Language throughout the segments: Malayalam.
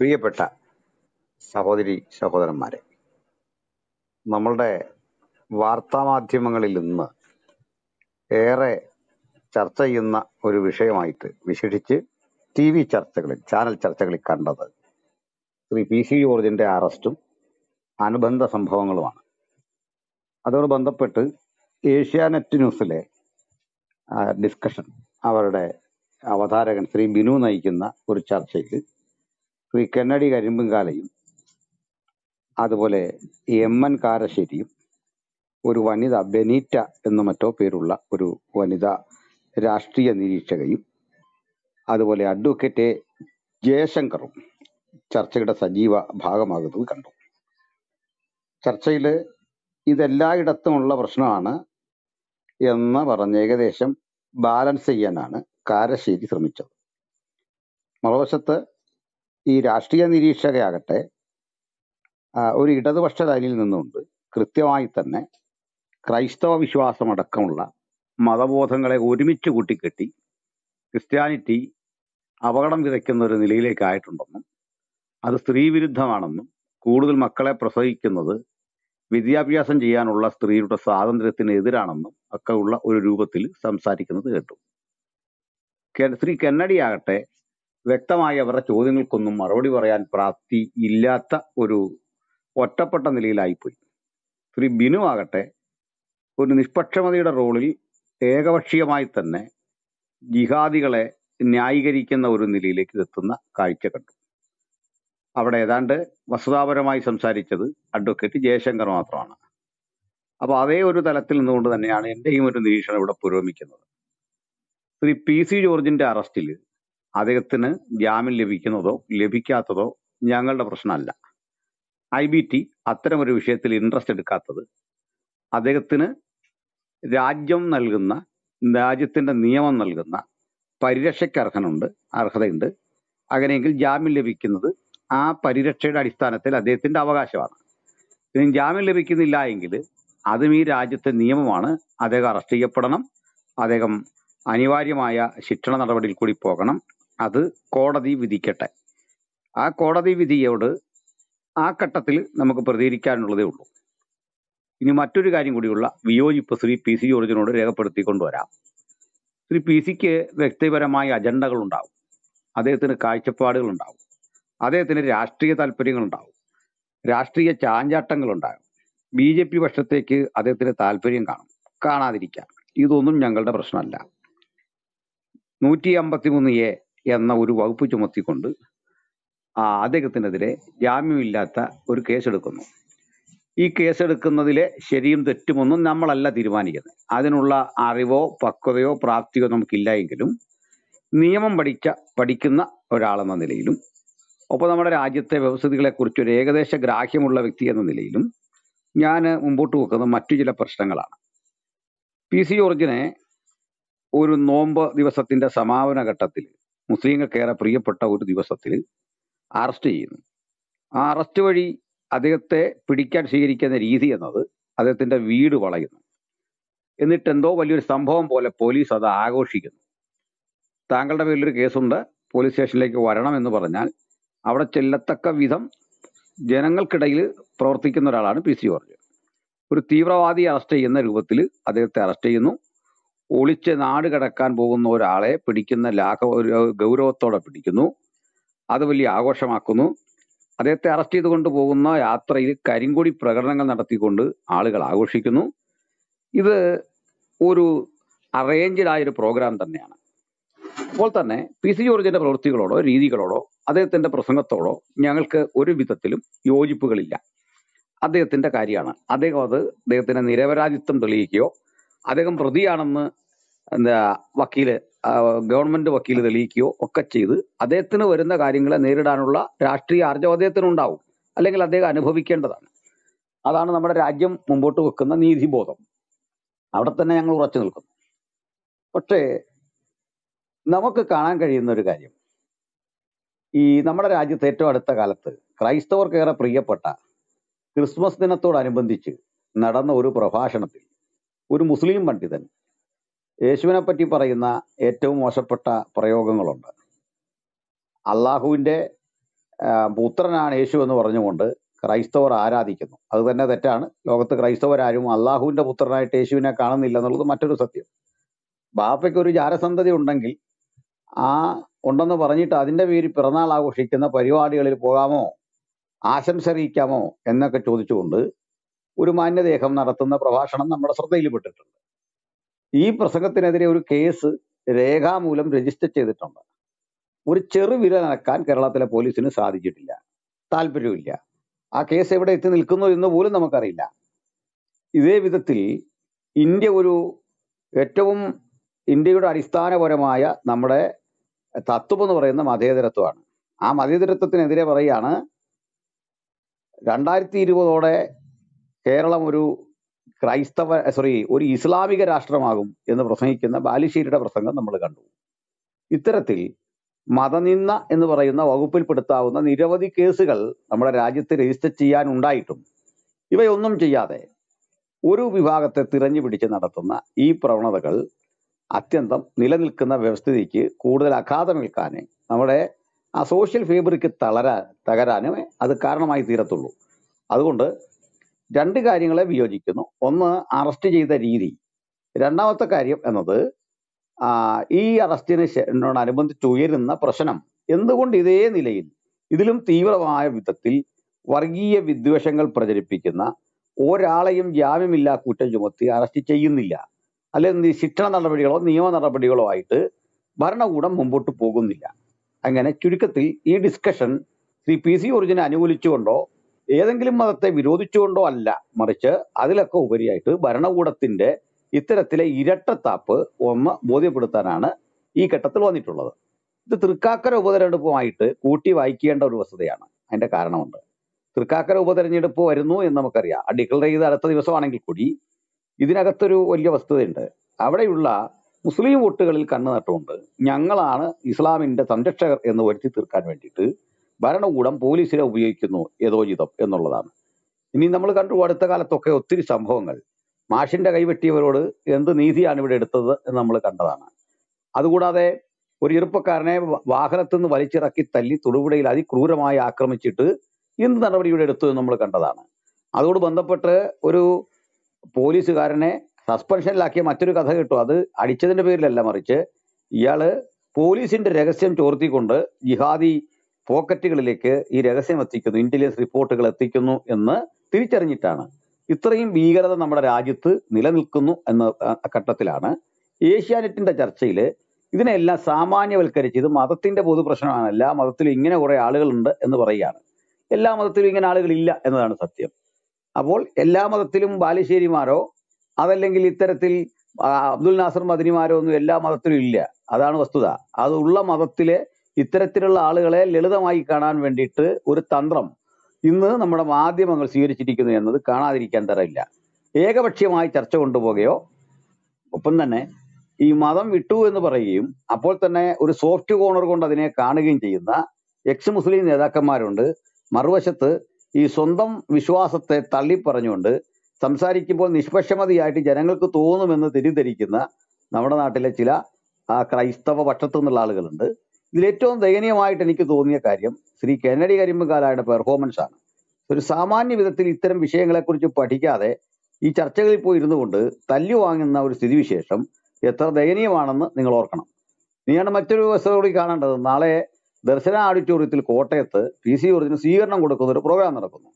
പ്രിയപ്പെട്ട സഹോദരി സഹോദരന്മാരെ, നമ്മളുടെ വാർത്താമാധ്യമങ്ങളിൽ ഇന്ന് ഏറെ ചർച്ച ചെയ്യുന്ന ഒരു വിഷയമായിട്ട്, വിശേഷിച്ച് ടി വി ചർച്ചകളിൽ, ചാനൽ ചർച്ചകളിൽ കണ്ടത് ശ്രീ പി.സി. ജോർജിൻ്റെ അറസ്റ്റും അനുബന്ധ സംഭവങ്ങളുമാണ്. അതോട് ബന്ധപ്പെട്ട് ഏഷ്യാനെറ്റ് ന്യൂസിലെ ഡിസ്കഷൻ, അവരുടെ അവതാരകൻ ശ്രീ ബിനു നയിക്കുന്ന ഒരു ചർച്ചയിൽ ശ്രീ കെന്നഡി കരിമ്പുംകാലയും അതുപോലെ എം.എൻ. കാരശ്ശേരിയും ഒരു വനിത ബെനീറ്റ എന്ന മറ്റോ പേരുള്ള ഒരു വനിത രാഷ്ട്രീയ നിരീക്ഷകയും അതുപോലെ അഡ്വക്കേറ്റ് ജയശങ്കറും ചർച്ചയുടെ സജീവ ഭാഗമാകുന്നത് കണ്ടു. ചർച്ചയിൽ ഇതെല്ലായിടത്തുമുള്ള പ്രശ്നമാണ് എന്ന് പറഞ്ഞ് ഏകദേശം ബാലൻസ് ചെയ്യാനാണ് കാരശ്ശേരി ശ്രമിച്ചത്. മറുവശത്ത് ഈ രാഷ്ട്രീയ നിരീക്ഷകയാകട്ടെ ഒരു ഇടതുപക്ഷ ലൈനിൽ നിന്നുകൊണ്ട് കൃത്യമായി തന്നെ ക്രൈസ്തവ വിശ്വാസമടക്കമുള്ള മതബോധങ്ങളെ ഒരുമിച്ച് കൂട്ടിക്കെട്ടി ക്രിസ്ത്യാനിറ്റി അപകടം വിതയ്ക്കുന്ന ഒരു നിലയിലേക്കായിട്ടുണ്ടെന്നും അത് സ്ത്രീവിരുദ്ധമാണെന്നും കൂടുതൽ മക്കളെ പ്രസവിക്കുന്നത് വിദ്യാഭ്യാസം ചെയ്യാനുള്ള സ്ത്രീയുടെ സ്വാതന്ത്ര്യത്തിന് എതിരാണെന്നും ഒക്കെ ഉള്ള ഒരു രൂപത്തിൽ സംസാരിക്കുന്നത് കേട്ടു. ശ്രീ കെന്നഡി ആകട്ടെ വ്യക്തമായി അവരുടെ ചോദ്യങ്ങൾക്കൊന്നും മറുപടി പറയാൻ പ്രാപ്തി ഇല്ലാത്ത ഒരു ഒറ്റപ്പെട്ട നിലയിലായിപ്പോയി. ശ്രീ ബിനു ആകട്ടെ ഒരു നിഷ്പക്ഷമതയുടെ റോളിൽ ഏകപക്ഷീയമായി തന്നെ ജിഹാദികളെ ന്യായീകരിക്കുന്ന ഒരു നിലയിലേക്ക് എത്തുന്ന കാഴ്ച കണ്ടു. അവിടെ ഏതാണ്ട് വസ്തുതാപരമായി സംസാരിച്ചത് അഡ്വക്കേറ്റ് ജയശങ്കർ മാത്രമാണ്. അപ്പോൾ അതേ ഒരു തലത്തിൽ നിന്നുകൊണ്ട് തന്നെയാണ് എൻ്റെയും ഒരു നിരീക്ഷണം ഇവിടെ പുരോഗമിക്കുന്നത്. ശ്രീ പി.സി. ജോർജിൻ്റെ അറസ്റ്റിൽ അദ്ദേഹത്തിന് ജാമ്യം ലഭിക്കുന്നതോ ലഭിക്കാത്തതോ ഞങ്ങളുടെ പ്രശ്നമല്ല. IBT അത്തരമൊരു വിഷയത്തിൽ ഇൻട്രസ്റ്റ് എടുക്കാത്തത് അദ്ദേഹത്തിന് രാജ്യം നൽകുന്ന, രാജ്യത്തിൻ്റെ നിയമം നൽകുന്ന പരിരക്ഷയ്ക്ക് അർഹതയുണ്ട്. അങ്ങനെയെങ്കിൽ ജാമ്യം ലഭിക്കുന്നത് ആ പരിരക്ഷയുടെ അടിസ്ഥാനത്തിൽ അദ്ദേഹത്തിൻ്റെ അവകാശമാണ്. ഇനി ജാമ്യം ലഭിക്കുന്നില്ല എങ്കിൽ അതും ഈ രാജ്യത്തെ നിയമമാണ്. അദ്ദേഹം അറസ്റ്റ് ചെയ്യപ്പെടണം, അദ്ദേഹം അനിവാര്യമായ ശിക്ഷണ നടപടിയിൽ കൂടി പോകണം. അത് കോടതി വിധിക്കട്ടെ. ആ കോടതി വിധിയോട് ആ ഘട്ടത്തിൽ നമുക്ക് പ്രതികരിക്കാനുള്ളതേ ഉള്ളൂ. ഇനി മറ്റൊരു കാര്യം കൂടിയുള്ള വിയോജിപ്പ് ശ്രീ പി.സി. ജോർജിനോട് രേഖപ്പെടുത്തിക്കൊണ്ടുവരാം. ശ്രീ പി.സിക്ക് വ്യക്തിപരമായ അജണ്ടകളുണ്ടാവും, അദ്ദേഹത്തിന് കാഴ്ചപ്പാടുകളുണ്ടാവും, അദ്ദേഹത്തിന് രാഷ്ട്രീയ താല്പര്യങ്ങളുണ്ടാവും, രാഷ്ട്രീയ ചാഞ്ചാട്ടങ്ങളുണ്ടാകും. BJP പക്ഷത്തേക്ക് അദ്ദേഹത്തിന് താല്പര്യം കാണും, കാണാതിരിക്കാം. ഇതൊന്നും ഞങ്ങളുടെ പ്രശ്നമല്ല. 153A എന്ന ഒരു വകുപ്പ് ചുമത്തിക്കൊണ്ട് അദ്ദേഹത്തിനെതിരെ ജാമ്യമില്ലാത്ത ഒരു കേസെടുക്കുന്നു. ഈ കേസെടുക്കുന്നതിലെ ശരിയും തെറ്റുമൊന്നും നമ്മളല്ല തീരുമാനിക്കുന്നത്. അതിനുള്ള അറിവോ പക്വതയോ പ്രാപ്തിയോ നമുക്കില്ല എങ്കിലും നിയമം പഠിക്കുന്ന ഒരാളെന്ന നിലയിലും ഒപ്പം നമ്മുടെ രാജ്യത്തെ വ്യവസ്ഥിതികളെക്കുറിച്ച് ഒരു ഏകദേശ ഗ്രാഹ്യമുള്ള വ്യക്തി എന്ന നിലയിലും ഞാൻ മുമ്പോട്ട് വെക്കുന്ന മറ്റു ചില പ്രശ്നങ്ങളാണ്. പി.സി. ജോർജിനെ ഒരു നോമ്പ് ദിവസത്തിൻ്റെ സമാപന ഘട്ടത്തിൽ, മുസ്ലിങ്ങൾക്കേറെ പ്രിയപ്പെട്ട ഒരു ദിവസത്തിൽ അറസ്റ്റ് ചെയ്യുന്നു. ആ അറസ്റ്റ് വഴി അദ്ദേഹത്തെ പിടിക്കാൻ സ്വീകരിക്കുന്ന രീതി എന്നത് അദ്ദേഹത്തിൻ്റെ വീട് വളയുന്നു. എന്നിട്ടെന്തോ വലിയൊരു സംഭവം പോലെ പോലീസ് അത് ആഘോഷിക്കുന്നു. താങ്കളുടെ പേരിലൊരു കേസുണ്ട്, പോലീസ് സ്റ്റേഷനിലേക്ക് വരണമെന്ന് പറഞ്ഞാൽ അവിടെ ചെല്ലത്തക്ക വിധം ജനങ്ങൾക്കിടയിൽ പ്രവർത്തിക്കുന്ന ഒരാളാണ് പി.സി. ജോർജ്. ഒരു തീവ്രവാദി അറസ്റ്റ് ചെയ്യുന്ന രൂപത്തിൽ അദ്ദേഹത്തെ അറസ്റ്റ് ചെയ്യുന്നു. ഒളിച്ച് നാട് കടക്കാൻ പോകുന്ന ഒരാളെ പിടിക്കുന്ന ഗൗരവത്തോടെ പിടിക്കുന്നു. അത് വലിയ ആഘോഷമാക്കുന്നു. അദ്ദേഹത്തെ അറസ്റ്റ് ചെയ്ത് കൊണ്ടുപോകുന്ന യാത്രയിൽ കരിങ്കൊടി പ്രകടനങ്ങൾ നടത്തിക്കൊണ്ട് ആളുകൾ ആഘോഷിക്കുന്നു. ഇത് ഒരു അറേഞ്ച്ഡായൊരു പ്രോഗ്രാം തന്നെയാണ്. അപ്പോൾ തന്നെ പി.സി. ജോർജിൻ്റെ പ്രവൃത്തികളോടോ രീതികളോടോ അദ്ദേഹത്തിൻ്റെ പ്രസംഗത്തോടോ ഞങ്ങൾക്ക് ഒരു വിധത്തിലും യോജിപ്പുകളില്ല. അദ്ദേഹത്തിൻ്റെ കാര്യമാണ്. അദ്ദേഹം അത് അദ്ദേഹത്തിൻ്റെ നിരപരാധിത്വം തെളിയിക്കുകയോ അദ്ദേഹം പ്രതിയാണെന്ന് വക്കീല്, ഗവൺമെൻറ് വക്കീല് തെളിയിക്കുകയോ ഒക്കെ ചെയ്ത് അദ്ദേഹത്തിന് വരുന്ന കാര്യങ്ങളെ നേരിടാനുള്ള രാഷ്ട്രീയ ആർജവം അദ്ദേഹത്തിനുണ്ടാവും, അല്ലെങ്കിൽ അദ്ദേഹം അനുഭവിക്കേണ്ടതാണ്. അതാണ് നമ്മുടെ രാജ്യം മുമ്പോട്ട് വെക്കുന്ന നീതിബോധം. അവിടെ തന്നെ ഞങ്ങൾ ഉറച്ചു നിൽക്കുന്നു. പക്ഷേ നമുക്ക് കാണാൻ കഴിയുന്ന ഒരു കാര്യം, ഈ നമ്മുടെ രാജ്യത്ത് ഏറ്റവും അടുത്ത കാലത്ത് ക്രൈസ്തവർക്കേറെ പ്രിയപ്പെട്ട ക്രിസ്മസ് ദിനത്തോടനുബന്ധിച്ച് നടന്ന ഒരു പ്രഭാഷണത്തിൽ ഒരു മുസ്ലിം പണ്ഡിതൻ യേശുവിനെ പറ്റി പറയുന്ന ഏറ്റവും മോശപ്പെട്ട പ്രയോഗങ്ങളുണ്ട്. അള്ളാഹുവിൻ്റെ പുത്രനാണ് യേശു എന്ന് പറഞ്ഞുകൊണ്ട് ക്രൈസ്തവർ ആരാധിക്കുന്നു. അത് തന്നെ തെറ്റാണ്. ലോകത്ത് ക്രൈസ്തവരാരും അള്ളാഹുവിൻ്റെ പുത്രനായിട്ട് യേശുവിനെ കാണുന്നില്ല എന്നുള്ളത് മറ്റൊരു സത്യം. ബാപ്പയ്ക്കൊരു ജാരസന്ധതി ഉണ്ടെങ്കിൽ ആ ഉണ്ടെന്ന് പറഞ്ഞിട്ട് അതിൻ്റെ പേരിൽ പിറന്നാൾ ആഘോഷിക്കുന്ന പരിപാടികളിൽ പോകാമോ, ആശംസറിയിക്കാമോ എന്നൊക്കെ ചോദിച്ചുകൊണ്ട് ഒരു മാന്യദേഹം നടത്തുന്ന പ്രഭാഷണം നമ്മുടെ ശ്രദ്ധയിൽപ്പെട്ടിട്ടുണ്ട്. ഈ പ്രസംഗത്തിനെതിരെ ഒരു കേസ് രേഖാമൂലം രജിസ്റ്റർ ചെയ്തിട്ടുണ്ട്. ഒരു ചെറുവിരലനക്കാൻ കേരളത്തിലെ പോലീസിന് സാധിച്ചിട്ടില്ല, താല്പര്യമില്ല. ആ കേസ് എവിടെ എത്തി നിൽക്കുന്നു എന്ന് പോലും നമുക്കറിയില്ല. ഇതേ വിധത്തിൽ ഇന്ത്യ ഒരു ഏറ്റവും ഇന്ത്യയുടെ അടിസ്ഥാനപരമായ നമ്മുടെ തത്വം എന്ന് പറയുന്ന മതേതരത്വമാണ്. ആ മതേതരത്വത്തിനെതിരെ പറയുകയാണ്. 2020 കേരളം ഒരു ഒരു ഇസ്ലാമിക രാഷ്ട്രമാകും എന്ന് പ്രസംഗിക്കുന്ന ബാലുശ്ശേരിയുടെ പ്രസംഗം നമ്മൾ കണ്ടു. ഇത്തരത്തിൽ മതനിന്ദ എന്ന് പറയുന്ന വകുപ്പിൽപ്പെടുത്താവുന്ന നിരവധി കേസുകൾ നമ്മുടെ രാജ്യത്ത് രജിസ്റ്റർ ചെയ്യാനുണ്ടായിട്ടും ഇവയൊന്നും ചെയ്യാതെ ഒരു വിഭാഗത്തെ തിരഞ്ഞു പിടിച്ച് നടത്തുന്ന ഈ പ്രവണതകൾ അത്യന്തം നിലനിൽക്കുന്ന വ്യവസ്ഥിതിക്ക് കൂടുതൽ ആഘാതം ഏൽക്കാനേ, നമ്മുടെ ആ സോഷ്യൽ ഫേബ്രിക്ക് തകരാനുമേ അത് കാരണമായി തീരത്തുള്ളൂ. അതുകൊണ്ട് രണ്ട് കാര്യങ്ങളെ വിയോജിക്കുന്നു. ഒന്ന്, അറസ്റ്റ് ചെയ്ത രീതി. രണ്ടാമത്തെ കാര്യം എന്നത് ഈ അറസ്റ്റിനോടനുബന്ധിച്ച് ഉയരുന്ന പ്രശ്നം എന്തുകൊണ്ട് ഇതേ നിലയിൽ ഇതിലും തീവ്രമായ വിധത്തിൽ വർഗീയ വിദ്വേഷങ്ങൾ പ്രചരിപ്പിക്കുന്ന ഒരാളെയും ജാമ്യമില്ലാ കുറ്റം ചുമത്തി അറസ്റ്റ് ചെയ്യുന്നില്ല, അല്ലെങ്കിൽ ശിക്ഷണ നടപടികളോ നിയമ നടപടികളോ ആയിട്ട് ഭരണകൂടം മുമ്പോട്ട് പോകുന്നില്ല. അങ്ങനെ ചുരുക്കത്തിൽ ഈ ഡിസ്കഷൻ ശ്രീ പി.സി. ജോർജിനെ അനുകൂലിച്ചുകൊണ്ടോ ഏതെങ്കിലും മതത്തെ വിരോധിച്ചുകൊണ്ടോ അല്ല, മറിച്ച് അതിലൊക്കെ ഉപരിയായിട്ട് ഭരണകൂടത്തിൻ്റെ ഇത്തരത്തിലെ ഇരട്ടത്താപ്പ് ഒന്ന് ബോധ്യപ്പെടുത്താനാണ് ഈ ഘട്ടത്തിൽ വന്നിട്ടുള്ളത്. ഇത് തൃക്കാക്കര ഉപതെരഞ്ഞെടുപ്പുമായിട്ട് കൂട്ടി വായിക്കേണ്ട ഒരു വസ്തുതയാണ്. അതിൻ്റെ കാരണമുണ്ട്. തൃക്കാക്കര ഉപതെരഞ്ഞെടുപ്പ് വരുന്നു എന്ന് നമുക്കറിയാം. ആ ഡിക്ലർ ചെയ്ത് അടുത്ത ദിവസമാണെങ്കിൽ കൂടി ഇതിനകത്തൊരു വലിയ വസ്തുതയുണ്ട്. അവിടെയുള്ള മുസ്ലിം വോട്ടുകളിൽ കണ്ണു നട്ടുകൊണ്ട് ഞങ്ങളാണ് ഇസ്ലാമിൻ്റെ സംരക്ഷകർ എന്ന് വരുത്തി തീർക്കാൻ വേണ്ടിയിട്ട് ഭരണകൂടം പോലീസിനെ ഉപയോഗിക്കുന്നു യഥോചിതം എന്നുള്ളതാണ്. ഇനി നമ്മൾ കണ്ടു അടുത്ത കാലത്തൊക്കെ ഒത്തിരി സംഭവങ്ങൾ. മാഷിൻ്റെ കൈവെട്ടിയവരോട് എന്ത് നീതിയാണ് ഇവിടെ എടുത്തത് എന്ന് നമ്മൾ കണ്ടതാണ്. അതുകൂടാതെ ഒരു ചെറുപ്പക്കാരനെ വാഹനത്തിൽ നിന്ന് വലിച്ചിറക്കി തല്ലി തൊടുപുഴയിൽ അതിക്രൂരമായി ആക്രമിച്ചിട്ട് എന്ത് നടപടി ഇവിടെ എടുത്തു എന്ന് നമ്മൾ കണ്ടതാണ്. അതോട് ബന്ധപ്പെട്ട് ഒരു പോലീസുകാരനെ സസ്പെൻഷനിലാക്കിയ മറ്റൊരു കഥ കിട്ടും. അത് അടിച്ചതിൻ്റെ പേരിലല്ല, മറിച്ച് ഇയാൾ പോലീസിൻ്റെ രഹസ്യം ചോർത്തിക്കൊണ്ട് ജിഹാദി പോക്കറ്റുകളിലേക്ക് ഈ രഹസ്യം എത്തിക്കുന്നു, ഇന്റലിജൻസ് റിപ്പോർട്ടുകൾ എത്തിക്കുന്നു എന്ന് തിരിച്ചറിഞ്ഞിട്ടാണ്. ഇത്രയും ഭീകരത നമ്മുടെ രാജ്യത്ത് നിലനിൽക്കുന്നു എന്ന ഘട്ടത്തിലാണ് ഏഷ്യാനെറ്റിൻ്റെ ചർച്ചയിൽ ഇതിനെല്ലാം സാമാന്യവൽക്കരിച്ച് ഇത് മതത്തിൻ്റെ പൊതു പ്രശ്നമാണ്, എല്ലാ മതത്തിലും ഇങ്ങനെ കുറേ ആളുകളുണ്ട് എന്ന് പറയുകയാണ്. എല്ലാ മതത്തിലും ഇങ്ങനെ ആളുകളില്ല എന്നതാണ് സത്യം. അപ്പോൾ എല്ലാ മതത്തിലും ബാലുശ്ശേരിമാരോ അതല്ലെങ്കിൽ ഇത്തരത്തിൽ അബ്ദുൽ നാസർ മദനിമാരോ ഒന്നും എല്ലാ മതത്തിലും ഇല്ല, അതാണ് വസ്തുത. അതുള്ള മതത്തിലെ ഇത്തരത്തിലുള്ള ആളുകളെ ലളിതമായി കാണാൻ വേണ്ടിയിട്ട് ഒരു തന്ത്രം ഇന്ന് നമ്മുടെ മാധ്യമങ്ങൾ സ്വീകരിച്ചിരിക്കുന്നു എന്നത് കാണാതിരിക്കാൻ തരമില്ല. ഏകപക്ഷീയമായി ചർച്ച കൊണ്ടുപോവുകയോ ഒപ്പം തന്നെ ഈ മതം വിട്ടു എന്ന് പറയുകയും അപ്പോൾ തന്നെ ഒരു സോഫ്റ്റ് കോർണർ കൊണ്ട് അതിനെ കാണുകയും ചെയ്യുന്ന എക്സ് മുസ്ലിം നേതാക്കന്മാരുണ്ട്. മറുവശത്ത് ഈ സ്വന്തം വിശ്വാസത്തെ തള്ളിപ്പറഞ്ഞുകൊണ്ട് സംസാരിക്കുമ്പോൾ നിഷ്പക്ഷമതിയായിട്ട് ജനങ്ങൾക്ക് തോന്നുമെന്ന് തെറ്റിദ്ധരിക്കുന്ന നമ്മുടെ നാട്ടിലെ ചില ക്രൈസ്തവ പക്ഷത്തു നിന്നുള്ള ആളുകളുണ്ട്. ഇതിലേറ്റവും ദയനീയമായിട്ട് എനിക്ക് തോന്നിയ കാര്യം ശ്രീ കെന്നഡി കരിമ്പുകാലയുടെ പെർഫോമൻസ് ആണ്. ഒരു സാമാന്യ വിധത്തിൽ ഇത്തരം വിഷയങ്ങളെക്കുറിച്ച് പഠിക്കാതെ ഈ ചർച്ചകളിൽ പോയി ഇരുന്നു കൊണ്ട് തല്ലു വാങ്ങുന്ന ഒരു സ്ഥിതിവിശേഷം എത്ര ദയനീയമാണെന്ന് നിങ്ങൾ ഓർക്കണം. ഇനിയാണ് മറ്റൊരു വസ്തുതയോടി കാണേണ്ടത്. നാളെ ദർശന ഓഡിറ്റോറിയത്തിൽ കോട്ടയത്ത് പി.സി. ജോർജിന് സ്വീകരണം കൊടുക്കുന്ന ഒരു പ്രോഗ്രാം നടക്കുന്നു.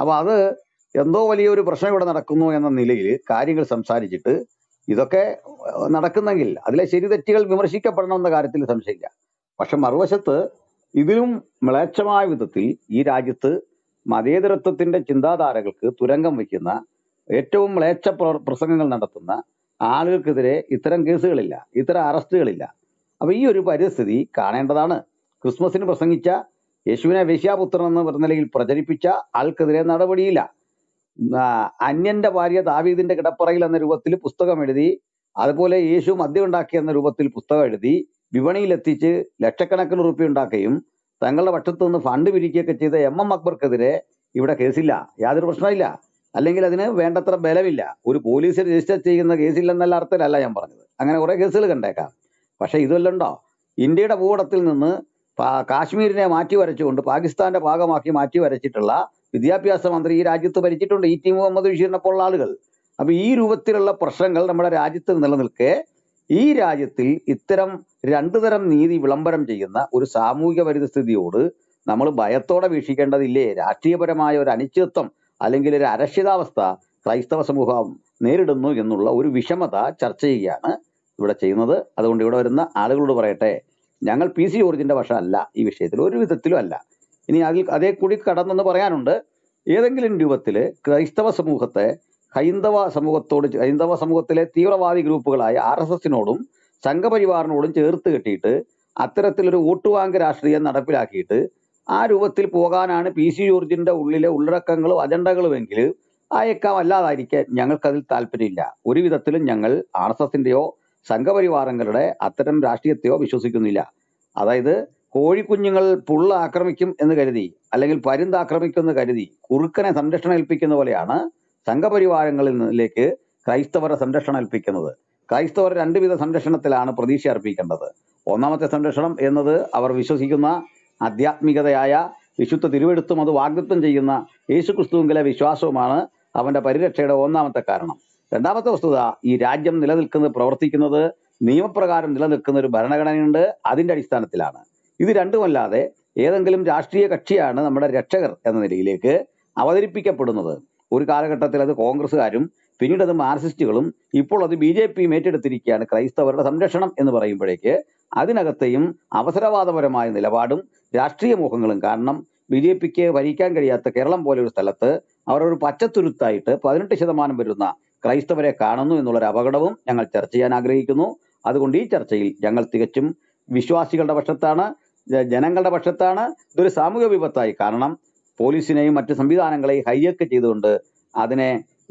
അപ്പോൾ അത് എന്തോ വലിയൊരു പ്രശ്നം ഇവിടെ നടക്കുന്നു എന്ന നിലയിൽ കാര്യങ്ങൾ സംസാരിച്ചിട്ട് ഇതൊക്കെ നടക്കുന്നെങ്കിൽ അതിലെ ശരി തെറ്റുകൾ വിമർശിക്കപ്പെടണമെന്ന കാര്യത്തിൽ സംശയമില്ല. പക്ഷെ മറുവശത്ത് ഇതിലും മ്ലേച്ഛമായ വിധത്തിൽ ഈ രാജ്യത്ത് മതേതരത്വത്തിൻ്റെ ചിന്താധാരകൾക്ക് തുരങ്കം വയ്ക്കുന്ന ഏറ്റവും മ്ലേച്ഛ പ്രസംഗങ്ങൾ നടത്തുന്ന ആളുകൾക്കെതിരെ ഇത്തരം കേസുകളില്ല, ഇത്തരം അറസ്റ്റുകളില്ല. അപ്പോൾ ഈ ഒരു പരിസ്ഥിതി കാണേണ്ടതാണ്. ക്രിസ്മസിന് പ്രസംഗിച്ച യേശുവിനെ വേശ്യാപുത്രൻ എന്ന് പറഞ്ഞ നിലയിൽ പ്രചരിപ്പിച്ച ആൾക്കെതിരെ നടപടിയില്ല. അന്യൻ്റെ ഭാര്യ ദാവീദിൻ്റെ കിടപ്പറയിൽ എന്ന രൂപത്തിൽ പുസ്തകം എഴുതി, അതുപോലെ യേശു മദ്യം ഉണ്ടാക്കി എന്ന രൂപത്തിൽ പുസ്തകം എഴുതി വിപണിയിലെത്തിച്ച് ലക്ഷക്കണക്കിന് റുപ്യ ഉണ്ടാക്കുകയും തങ്ങളുടെ പക്ഷത്തു നിന്ന് ഫണ്ട് പിരിക്കുകയൊക്കെ ചെയ്ത എം. അക്ബർക്കെതിരെ ഇവിടെ കേസില്ല, യാതൊരു പ്രശ്നമില്ല. അല്ലെങ്കിൽ അതിന് വേണ്ടത്ര ബലമില്ല. ഒരു പോലീസ് രജിസ്റ്റർ ചെയ്യുന്ന കേസില്ലെന്നല്ല അർത്ഥത്തിലല്ല ഞാൻ പറഞ്ഞത്. അങ്ങനെ കുറേ കേസുകൾ കണ്ടേക്കാം. പക്ഷേ ഇതുമല്ലുണ്ടോ, ഇന്ത്യയുടെ ഭൂപടത്തിൽ നിന്ന് കാശ്മീരിനെ മാറ്റി വരച്ചുകൊണ്ട് പാകിസ്ഥാന്റെ ഭാഗമാക്കി മാറ്റി വരച്ചിട്ടുള്ള വിദ്യാഭ്യാസ മന്ത്രി ഈ രാജ്യത്ത് ഭരിച്ചിട്ടുണ്ട്, ഈ ടി മുഹമ്മദ് ബഷീറിനെ പോലുള്ള ആളുകൾ. അപ്പൊ ഈ രൂപത്തിലുള്ള പ്രശ്നങ്ങൾ നമ്മുടെ രാജ്യത്ത് നിലനിൽക്കെ ഈ രാജ്യത്തിൽ ഇത്തരം രണ്ടു തരം നീതി വിളംബരം ചെയ്യുന്ന ഒരു സാമൂഹിക പരിതസ്ഥിതിയോട് നമ്മൾ ഭയത്തോടെ വീക്ഷിക്കേണ്ടതില്ലേ? രാഷ്ട്രീയപരമായ ഒരു അനിശ്ചിതത്വം അല്ലെങ്കിൽ ഒരു അരക്ഷിതാവസ്ഥ ക്രൈസ്തവ സമൂഹം നേരിടുന്നു എന്നുള്ള ഒരു വിഷമത ചർച്ച ചെയ്യുകയാണ് ഇവിടെ ചെയ്യുന്നത്. അതുകൊണ്ട് ഇവിടെ വരുന്ന ആളുകളോട് പറയട്ടെ, ഞങ്ങൾ പി സി ജോർജിൻ്റെ വശമല്ല ഈ വിഷയത്തിൽ, ഒരു വിധത്തിലും അല്ല. ഇനി അതിൽ അതേ കൂടി കടന്നെന്ന് പറയാനുണ്ട്, ഏതെങ്കിലും രൂപത്തിൽ ക്രൈസ്തവ സമൂഹത്തെ ഹൈന്ദവ സമൂഹത്തിലെ തീവ്രവാദി ഗ്രൂപ്പുകളായ RSSനോടും സംഘപരിവാറിനോടും ചേർത്ത് കെട്ടിയിട്ട് അത്തരത്തിലൊരു വോട്ടുവാങ്ക് രാഷ്ട്രീയം നടപ്പിലാക്കിയിട്ട് ആ രൂപത്തിൽ പോകാനാണ് PC ജോർജിൻ്റെ ഉള്ളിലെ ഉള്ളടക്കങ്ങളും അജണ്ടകളുമെങ്കിൽ അയക്കാം, അല്ലാതായിരിക്കാൻ ഞങ്ങൾക്കതിൽ താല്പര്യമില്ല. ഒരു വിധത്തിലും ഞങ്ങൾ RSSൻ്റെയോ സംഘപരിവാരങ്ങളുടെ അത്തരം രാഷ്ട്രീയത്തെയോ വിശ്വസിക്കുന്നില്ല. അതായത് കോഴിക്കുഞ്ഞുങ്ങൾ പുള്ള ആക്രമിക്കും എന്ന് കരുതി അല്ലെങ്കിൽ പരുന്ത് ആക്രമിക്കും എന്ന് കരുതി കുറുക്കനെ സംരക്ഷണം ഏൽപ്പിക്കുന്ന പോലെയാണ് സംഘപരിവാരങ്ങളിലേക്ക് ക്രൈസ്തവരെ സംരക്ഷണം ഏൽപ്പിക്കുന്നത്. ക്രൈസ്തവർ രണ്ടുവിധ സംരക്ഷണത്തിലാണ് പ്രതീക്ഷ അർപ്പിക്കേണ്ടത്. ഒന്നാമത്തെ സംരക്ഷണം എന്നത് അവർ വിശ്വസിക്കുന്ന ആധ്യാത്മികതയായ വിശുദ്ധ തിരുവെഴുത്തും അത് വാഗ്ദത്തം ചെയ്യുന്ന യേശുക്രിസ്തുവിലെ വിശ്വാസവുമാണ് അവൻ്റെ പരിരക്ഷയുടെ ഒന്നാമത്തെ കാരണം. രണ്ടാമത്തെ വസ്തുത, ഈ രാജ്യം നിലനിൽക്കുന്നത് പ്രവർത്തിക്കുന്നത് നിയമപ്രകാരം നിലനിൽക്കുന്ന ഒരു ഭരണഘടനയുണ്ട്, അതിൻ്റെ അടിസ്ഥാനത്തിലാണ്. ഇത് രണ്ടുമല്ലാതെ ഏതെങ്കിലും രാഷ്ട്രീയ കക്ഷിയാണ് നമ്മുടെ രക്ഷകർ എന്ന നിലയിലേക്ക് അവതരിപ്പിക്കപ്പെടുന്നത്. ഒരു കാലഘട്ടത്തിൽ അത് കോൺഗ്രസ്സുകാരും പിന്നീട് അത് മാർസിസ്റ്റുകളും ഇപ്പോൾ അത് BJP ഏറ്റെടുത്തിരിക്കുകയാണ് ക്രൈസ്തവരുടെ സംരക്ഷണം എന്ന് പറയുമ്പോഴേക്ക് അതിനകത്തെയും അവസരവാദപരമായ നിലപാടും രാഷ്ട്രീയ മോഹങ്ങളും കാരണം BJPക്ക് ഭരിക്കാൻ കഴിയാത്ത കേരളം പോലെ ഒരു സ്ഥലത്ത് അവർ ഒരു പച്ചത്തുരുത്തായിട്ട് 18% വരുന്ന ക്രൈസ്തവരെ കാണുന്നു എന്നുള്ളൊരു അപകടവും ഞങ്ങൾ ചർച്ച ചെയ്യാൻ ആഗ്രഹിക്കുന്നു. അതുകൊണ്ട് ഈ ചർച്ചയിൽ ഞങ്ങൾ തികച്ചും വിശ്വാസികളുടെ പക്ഷത്താണ്, ജനങ്ങളുടെ പക്ഷത്താണ്. ഇതൊരു സാമൂഹ്യ വിപത്തായി കാണണം. പോലീസിനെയും മറ്റ് സംവിധാനങ്ങളെയും ഹൈജക്ക് ചെയ്തുകൊണ്ട് അതിനെ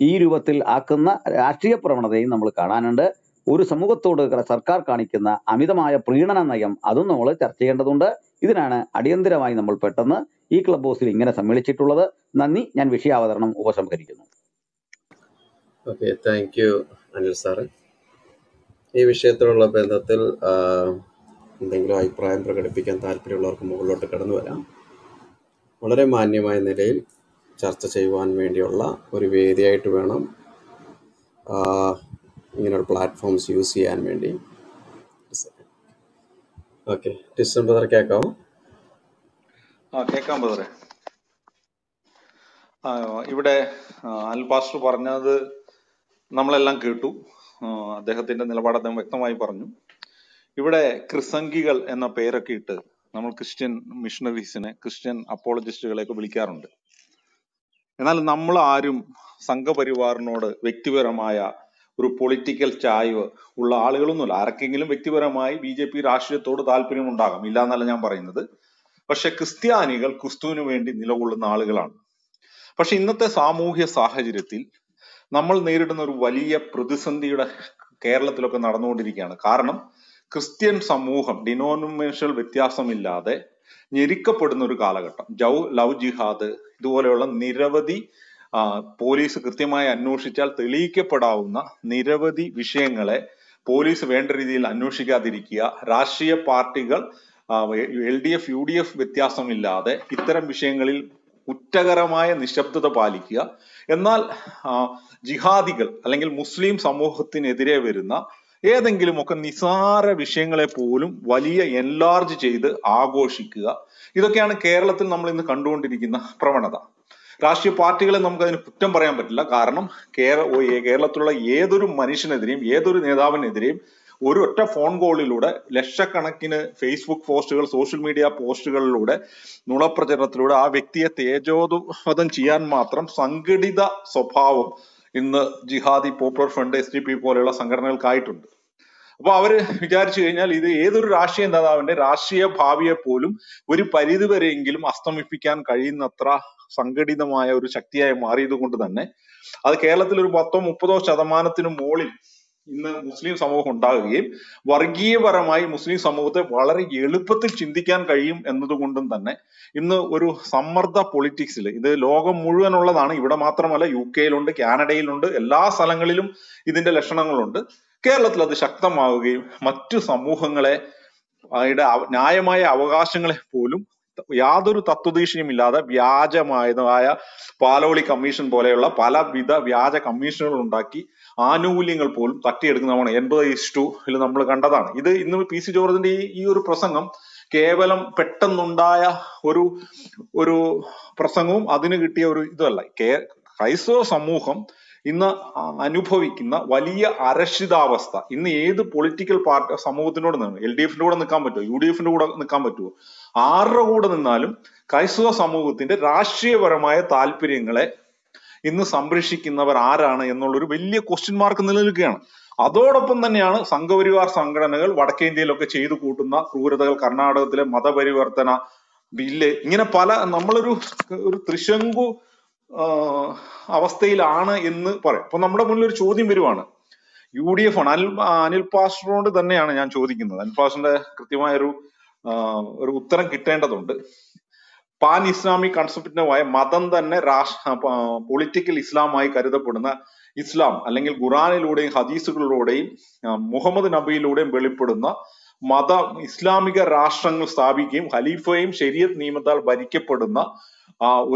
ഈ രൂപത്തിൽ ആക്കുന്ന രാഷ്ട്രീയ പ്രവണതയും നമ്മൾ കാണാനുണ്ട്. ഒരു സമൂഹത്തോട് സർക്കാർ കാണിക്കുന്ന അമിതമായ പ്രീണന നയം അതും നമ്മൾ ചർച്ച ചെയ്യേണ്ടതുണ്ട്. ഇതിനാണ് അടിയന്തരമായി നമ്മൾ പെട്ടെന്ന് ഈ ക്ലബ് ഹൗസിൽ ഇങ്ങനെ സമ്മേളിച്ചിട്ടുള്ളത്. നന്ദി. ഞാൻ വിഷയാവതരണം ഉപസംഹരിക്കുന്നു. Okay, thank you Anil sir. ഈ വിഷയത്തോടുള്ള ബന്ധത്തിൽ എന്തെങ്കിലും അഭിപ്രായം പ്രകടിപ്പിക്കാൻ താല്പര്യമുള്ളവർക്ക് മുകളിലോട്ട് കടന്നു വരാം. വളരെ മാന്യമായ നിലയിൽ ചർച്ച ചെയ്യുവാൻ വേണ്ടിയുള്ള ഒരു വേദിയായിട്ട് വേണം ഇങ്ങനെയുള്ള പ്ലാറ്റ്ഫോംസ് യൂസ് ചെയ്യാൻ വേണ്ടി. ഓക്കെ, ടിസ്റ്റൻ ബ്രദർ കേൾക്കാമോ? കേൾക്കാം ബ്രദറെ. ഇവിടെ അൽ പാസ്റ്റർ പറഞ്ഞത് നമ്മളെല്ലാം കേട്ടു. അദ്ദേഹത്തിന്റെ നിലപാട് അദ്ദേഹം വ്യക്തമായി പറഞ്ഞു. ഇവിടെ ക്രിസംഗികൾ എന്ന പേരൊക്കെ ഇട്ട് നമ്മൾ ക്രിസ്ത്യൻ മിഷണറീസിനെ, ക്രിസ്ത്യൻ അപ്പോളജിസ്റ്റുകളെയൊക്കെ വിളിക്കാറുണ്ട്. എന്നാൽ നമ്മൾ ആരും സംഘപരിവാറിനോട് വ്യക്തിപരമായ ഒരു പൊളിറ്റിക്കൽ ചായ്വ് ഉള്ള ആളുകളൊന്നുമില്ല. ആർക്കെങ്കിലും വ്യക്തിപരമായി BJP രാഷ്ട്രീയത്തോട് താല്പര്യമുണ്ടാകാം, ഇല്ല എന്നല്ല ഞാൻ പറയുന്നത്. പക്ഷെ ക്രിസ്ത്യാനികൾ ക്രിസ്തുവിന് വേണ്ടി നിലകൊള്ളുന്ന ആളുകളാണ്. പക്ഷെ ഇന്നത്തെ സാമൂഹ്യ സാഹചര്യത്തിൽ നമ്മൾ നേരിടുന്ന ഒരു വലിയ പ്രതിസന്ധിയുടെ കേരളത്തിലൊക്കെ നടന്നുകൊണ്ടിരിക്കുകയാണ്. കാരണം ക്രിസ്ത്യൻ സമൂഹം ഡിനോമിനേഷണൽ വ്യത്യാസമില്ലാതെ ഞെരുക്കപ്പെടുന്ന ഒരു കാലഘട്ടം. ലവ് ജിഹാദ് ഇതുപോലെയുള്ള നിരവധി പോലീസ് കൃത്യമായി അന്വേഷിച്ചാൽ തെളിയിക്കപ്പെടാവുന്ന നിരവധി വിഷയങ്ങളെ പോലീസ് വേണ്ട രീതിയിൽ അന്വേഷിക്കാതിരിക്കുക, രാഷ്ട്രീയ പാർട്ടികൾ LDF UDF വ്യത്യാസമില്ലാതെ ഇത്തരം വിഷയങ്ങളിൽ കുറ്റകരമായ നിശബ്ദത പാലിക്കുക. എന്നാൽ ജിഹാദികൾ അല്ലെങ്കിൽ മുസ്ലിം സമൂഹത്തിനെതിരെ വരുന്ന ഏതെങ്കിലുമൊക്കെ നിസാര വിഷയങ്ങളെ പോലും വലിയ എൻലാർജ് ചെയ്ത് ആഘോഷിക്കുക, ഇതൊക്കെയാണ് കേരളത്തിൽ നമ്മൾ ഇന്ന് കണ്ടുകൊണ്ടിരിക്കുന്ന പ്രവണത. രാഷ്ട്രീയ പാർട്ടികളെ നമുക്കതിന് കുറ്റം പറയാൻ പറ്റില്ല. കാരണം കേരളത്തിലുള്ള ഏതൊരു മനുഷ്യനെതിരെയും ഏതൊരു നേതാവിനെതിരെയും ഒരു ഒറ്റ ഫോൺ കോളിലൂടെ, ലക്ഷക്കണക്കിന് ഫേസ്ബുക്ക് പോസ്റ്റുകൾ, സോഷ്യൽ മീഡിയ പോസ്റ്റുകളിലൂടെ, നുണപ്രചരണത്തിലൂടെ ആ വ്യക്തിയെ തേജോവധം ചെയ്യാൻ മാത്രം സംഘടിത സ്വഭാവം ഇന്ന് ജിഹാദി, പോപ്പുലർ ഫ്രണ്ട്, SDP പോലെയുള്ള സംഘടനകൾക്കായിട്ടുണ്ട്. അപ്പൊ അവര് വിചാരിച്ചു കഴിഞ്ഞാൽ ഇത് ഏതൊരു രാഷ്ട്രീയ നേതാവിന്റെ രാഷ്ട്രീയ ഭാവിയെ പോലും ഒരു പരിധിവരെയെങ്കിലും അസ്തമിപ്പിക്കാൻ കഴിയുന്നത്ര സംഘടിതമായ ഒരു ശക്തിയായി മാറിയത് കൊണ്ട് തന്നെ അത് കേരളത്തിൽ ഒരു 10-30% മുകളിൽ ഇന്ന് മുസ്ലിം സമൂഹം ഉണ്ടാകുകയും വർഗീയപരമായി മുസ്ലിം സമൂഹത്തെ വളരെ എളുപ്പത്തിൽ ചിന്തിക്കാൻ കഴിയും എന്നതുകൊണ്ടും തന്നെ ഇന്ന് ഒരു സമ്മർദ്ദ പൊളിറ്റിക്സിൽ, ഇത് ലോകം മുഴുവനുള്ളതാണ്, ഇവിടെ മാത്രമല്ല UK യിലുണ്ട്, കാനഡയിലുണ്ട്, എല്ലാ സ്ഥലങ്ങളിലും ഇതിന്റെ ലക്ഷണങ്ങളുണ്ട്. കേരളത്തിൽ അത് ശക്തമാവുകയും മറ്റു സമൂഹങ്ങളെ ന്യായമായ അവകാശങ്ങളെ പോലും യാതൊരു തത്വദീക്ഷയുമില്ലാതെ വ്യാജമായതായ പാലോളി കമ്മീഷൻ പോലെയുള്ള പലവിധ വ്യാജ കമ്മീഷനുകൾ ഉണ്ടാക്കി ആനുകൂല്യങ്ങൾ പോലും തട്ടിയെടുക്കുന്നതാണ് 80:2 നമ്മൾ കണ്ടതാണ്. ഇത് ഇന്ന് പി.സി. ജോർജിന്റെ ഈ ഒരു പ്രസംഗം കേവലം പെട്ടെന്നുണ്ടായ ഒരു ഒരു പ്രസംഗവും അതിന് കിട്ടിയ ഒരു ഇതല്ല. ക്രൈസ്തവ സമൂഹം ഇന്ന് അനുഭവിക്കുന്ന വലിയ അരക്ഷിതാവസ്ഥ, ഇന്ന് ഏത് പൊളിറ്റിക്കൽ പാർട്ടി സമൂഹത്തിനോട് നിന്ന് LDF കൂടെ നിൽക്കാൻ പറ്റുമോ, UDF കൂടെ നിൽക്കാൻ പറ്റുമോ, ആരുടെ കൂടെ നിന്നാലും ക്രൈസ്തവ സമൂഹത്തിന്റെ രാഷ്ട്രീയപരമായ താല്പര്യങ്ങളെ ഇന്ന് സംരക്ഷിക്കുന്നവർ ആരാണ് എന്നുള്ളൊരു വലിയ ക്വസ്റ്റ്യൻ മാർക്ക് നിലനിൽക്കുകയാണ്. അതോടൊപ്പം തന്നെയാണ് സംഘപരിവാർ സംഘടനകൾ വടക്കേന്ത്യയിലൊക്കെ ചെയ്തു കൂട്ടുന്ന ക്രൂരതകൾ, കർണാടകത്തിലെ മതപരിവർത്തന ബില്ല്, ഇങ്ങനെ പല നമ്മളൊരു ത്രിശങ്കു അവസ്ഥയിലാണ് എന്ന് പറയാം. അപ്പൊ നമ്മുടെ മുന്നിൽ ഒരു ചോദ്യം വരുവാണ്. UDF ആണ്, അനിൽ പാസ്റ്ററോട് തന്നെയാണ് ഞാൻ ചോദിക്കുന്നത്. അനിൽ പാസ്റ്ററിന്റെ കൃത്യമായൊരു ഒരു ഉത്തരം കിട്ടേണ്ടതുണ്ട്. പാൻ ഇസ്ലാമിക് കൺസെപ്റ്റിനുമായ മതം തന്നെ പൊളിറ്റിക്കൽ ഇസ്ലാമായി കരുതപ്പെടുന്ന ഇസ്ലാം അല്ലെങ്കിൽ ഖുറാനിലൂടെയും ഹദീസുകളിലൂടെയും മുഹമ്മദ് നബിയിലൂടെയും വെളിപ്പെടുന്ന ഇസ്ലാമിക രാഷ്ട്രങ്ങൾ സ്ഥാപിക്കുകയും ഖലീഫയും ശരീഅത്ത് നിയമത്താൽ ഭരിക്കപ്പെടുന്ന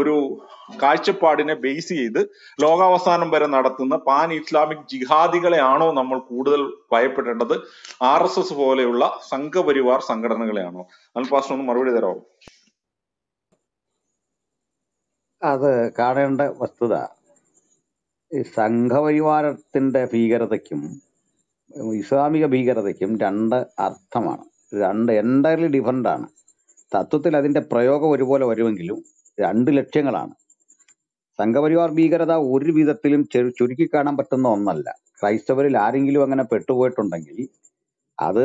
ഒരു കാഴ്ചപ്പാടിനെ ബേസ് ചെയ്ത് ലോകാവസാനം വരെ നടത്തുന്ന പാൻ ഇസ്ലാമിക് ജിഹാദികളെയാണോ നമ്മൾ കൂടുതൽ ഭയപ്പെടേണ്ടത്, RSS പോലെയുള്ള സംഘപരിവാർ സംഘടനകളെയാണോ? അനിൽ പാസ്റ്റർ ഒന്ന് മറുപടി തരാമോ? അത് കാണേണ്ട വസ്തുത, ഈ സംഘപരിവാരത്തിൻ്റെ ഭീകരതയ്ക്കും ഇസ്ലാമിക ഭീകരതയ്ക്കും രണ്ട് അർത്ഥമാണ്, രണ്ട് എൻറ്റയർലി ഡിഫറൻ്റ് ആണ്. തത്വത്തിൽ അതിൻ്റെ പ്രയോഗം ഒരുപോലെ വരുമെങ്കിലും രണ്ട് ലക്ഷ്യങ്ങളാണ്. സംഘപരിവാർ ഭീകരത ഒരു വിധത്തിലും ചുരുക്കിക്കാണാൻ പറ്റുന്ന ഒന്നല്ല. ക്രൈസ്തവരിൽ ആരെങ്കിലും അങ്ങനെ പെട്ടുപോയിട്ടുണ്ടെങ്കിൽ അത്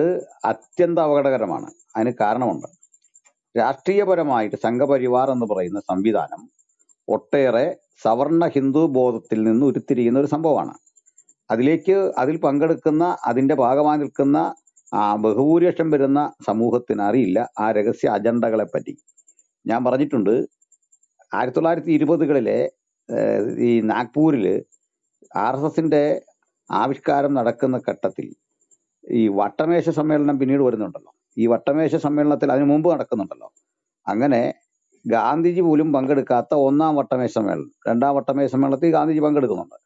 അത്യന്തം അപകടകരമാണ്. അതിന് കാരണമുണ്ട്. രാഷ്ട്രീയപരമായിട്ട് സംഘപരിവാർ എന്ന് പറയുന്ന സംവിധാനം ഒട്ടേറെ സവർണ ഹിന്ദു ബോധത്തിൽ നിന്ന് ഉരുത്തിരിയുന്ന ഒരു സംഭവമാണ്. അതിൽ പങ്കെടുക്കുന്ന, അതിൻ്റെ ഭാഗമായി നിൽക്കുന്ന ബഹുഭൂരിപക്ഷം വരുന്ന സമൂഹത്തിന് അറിയില്ല ആ രഹസ്യ അജണ്ടകളെ പറ്റി. ഞാൻ പറഞ്ഞിട്ടുണ്ട്, 1920-കളിലെ ഈ നാഗ്പൂരിൽ RSSന്റെ ആവിഷ്കാരം നടക്കുന്ന ഘട്ടത്തിൽ ഈ വട്ടമേശ സമ്മേളനം പിന്നീട് വരുന്നുണ്ടല്ലോ, ഈ വട്ടമേശ സമ്മേളനത്തിൽ അതിനു മുമ്പ് നടക്കുന്നുണ്ടല്ലോ, അങ്ങനെ ഗാന്ധിജി പോലും പങ്കെടുക്കാത്ത ഒന്നാം വട്ടമേശ സമ്മേളനം, രണ്ടാം വട്ടമേശ സമ്മേളനത്തിൽ ഗാന്ധിജി പങ്കെടുക്കുന്നുണ്ട്.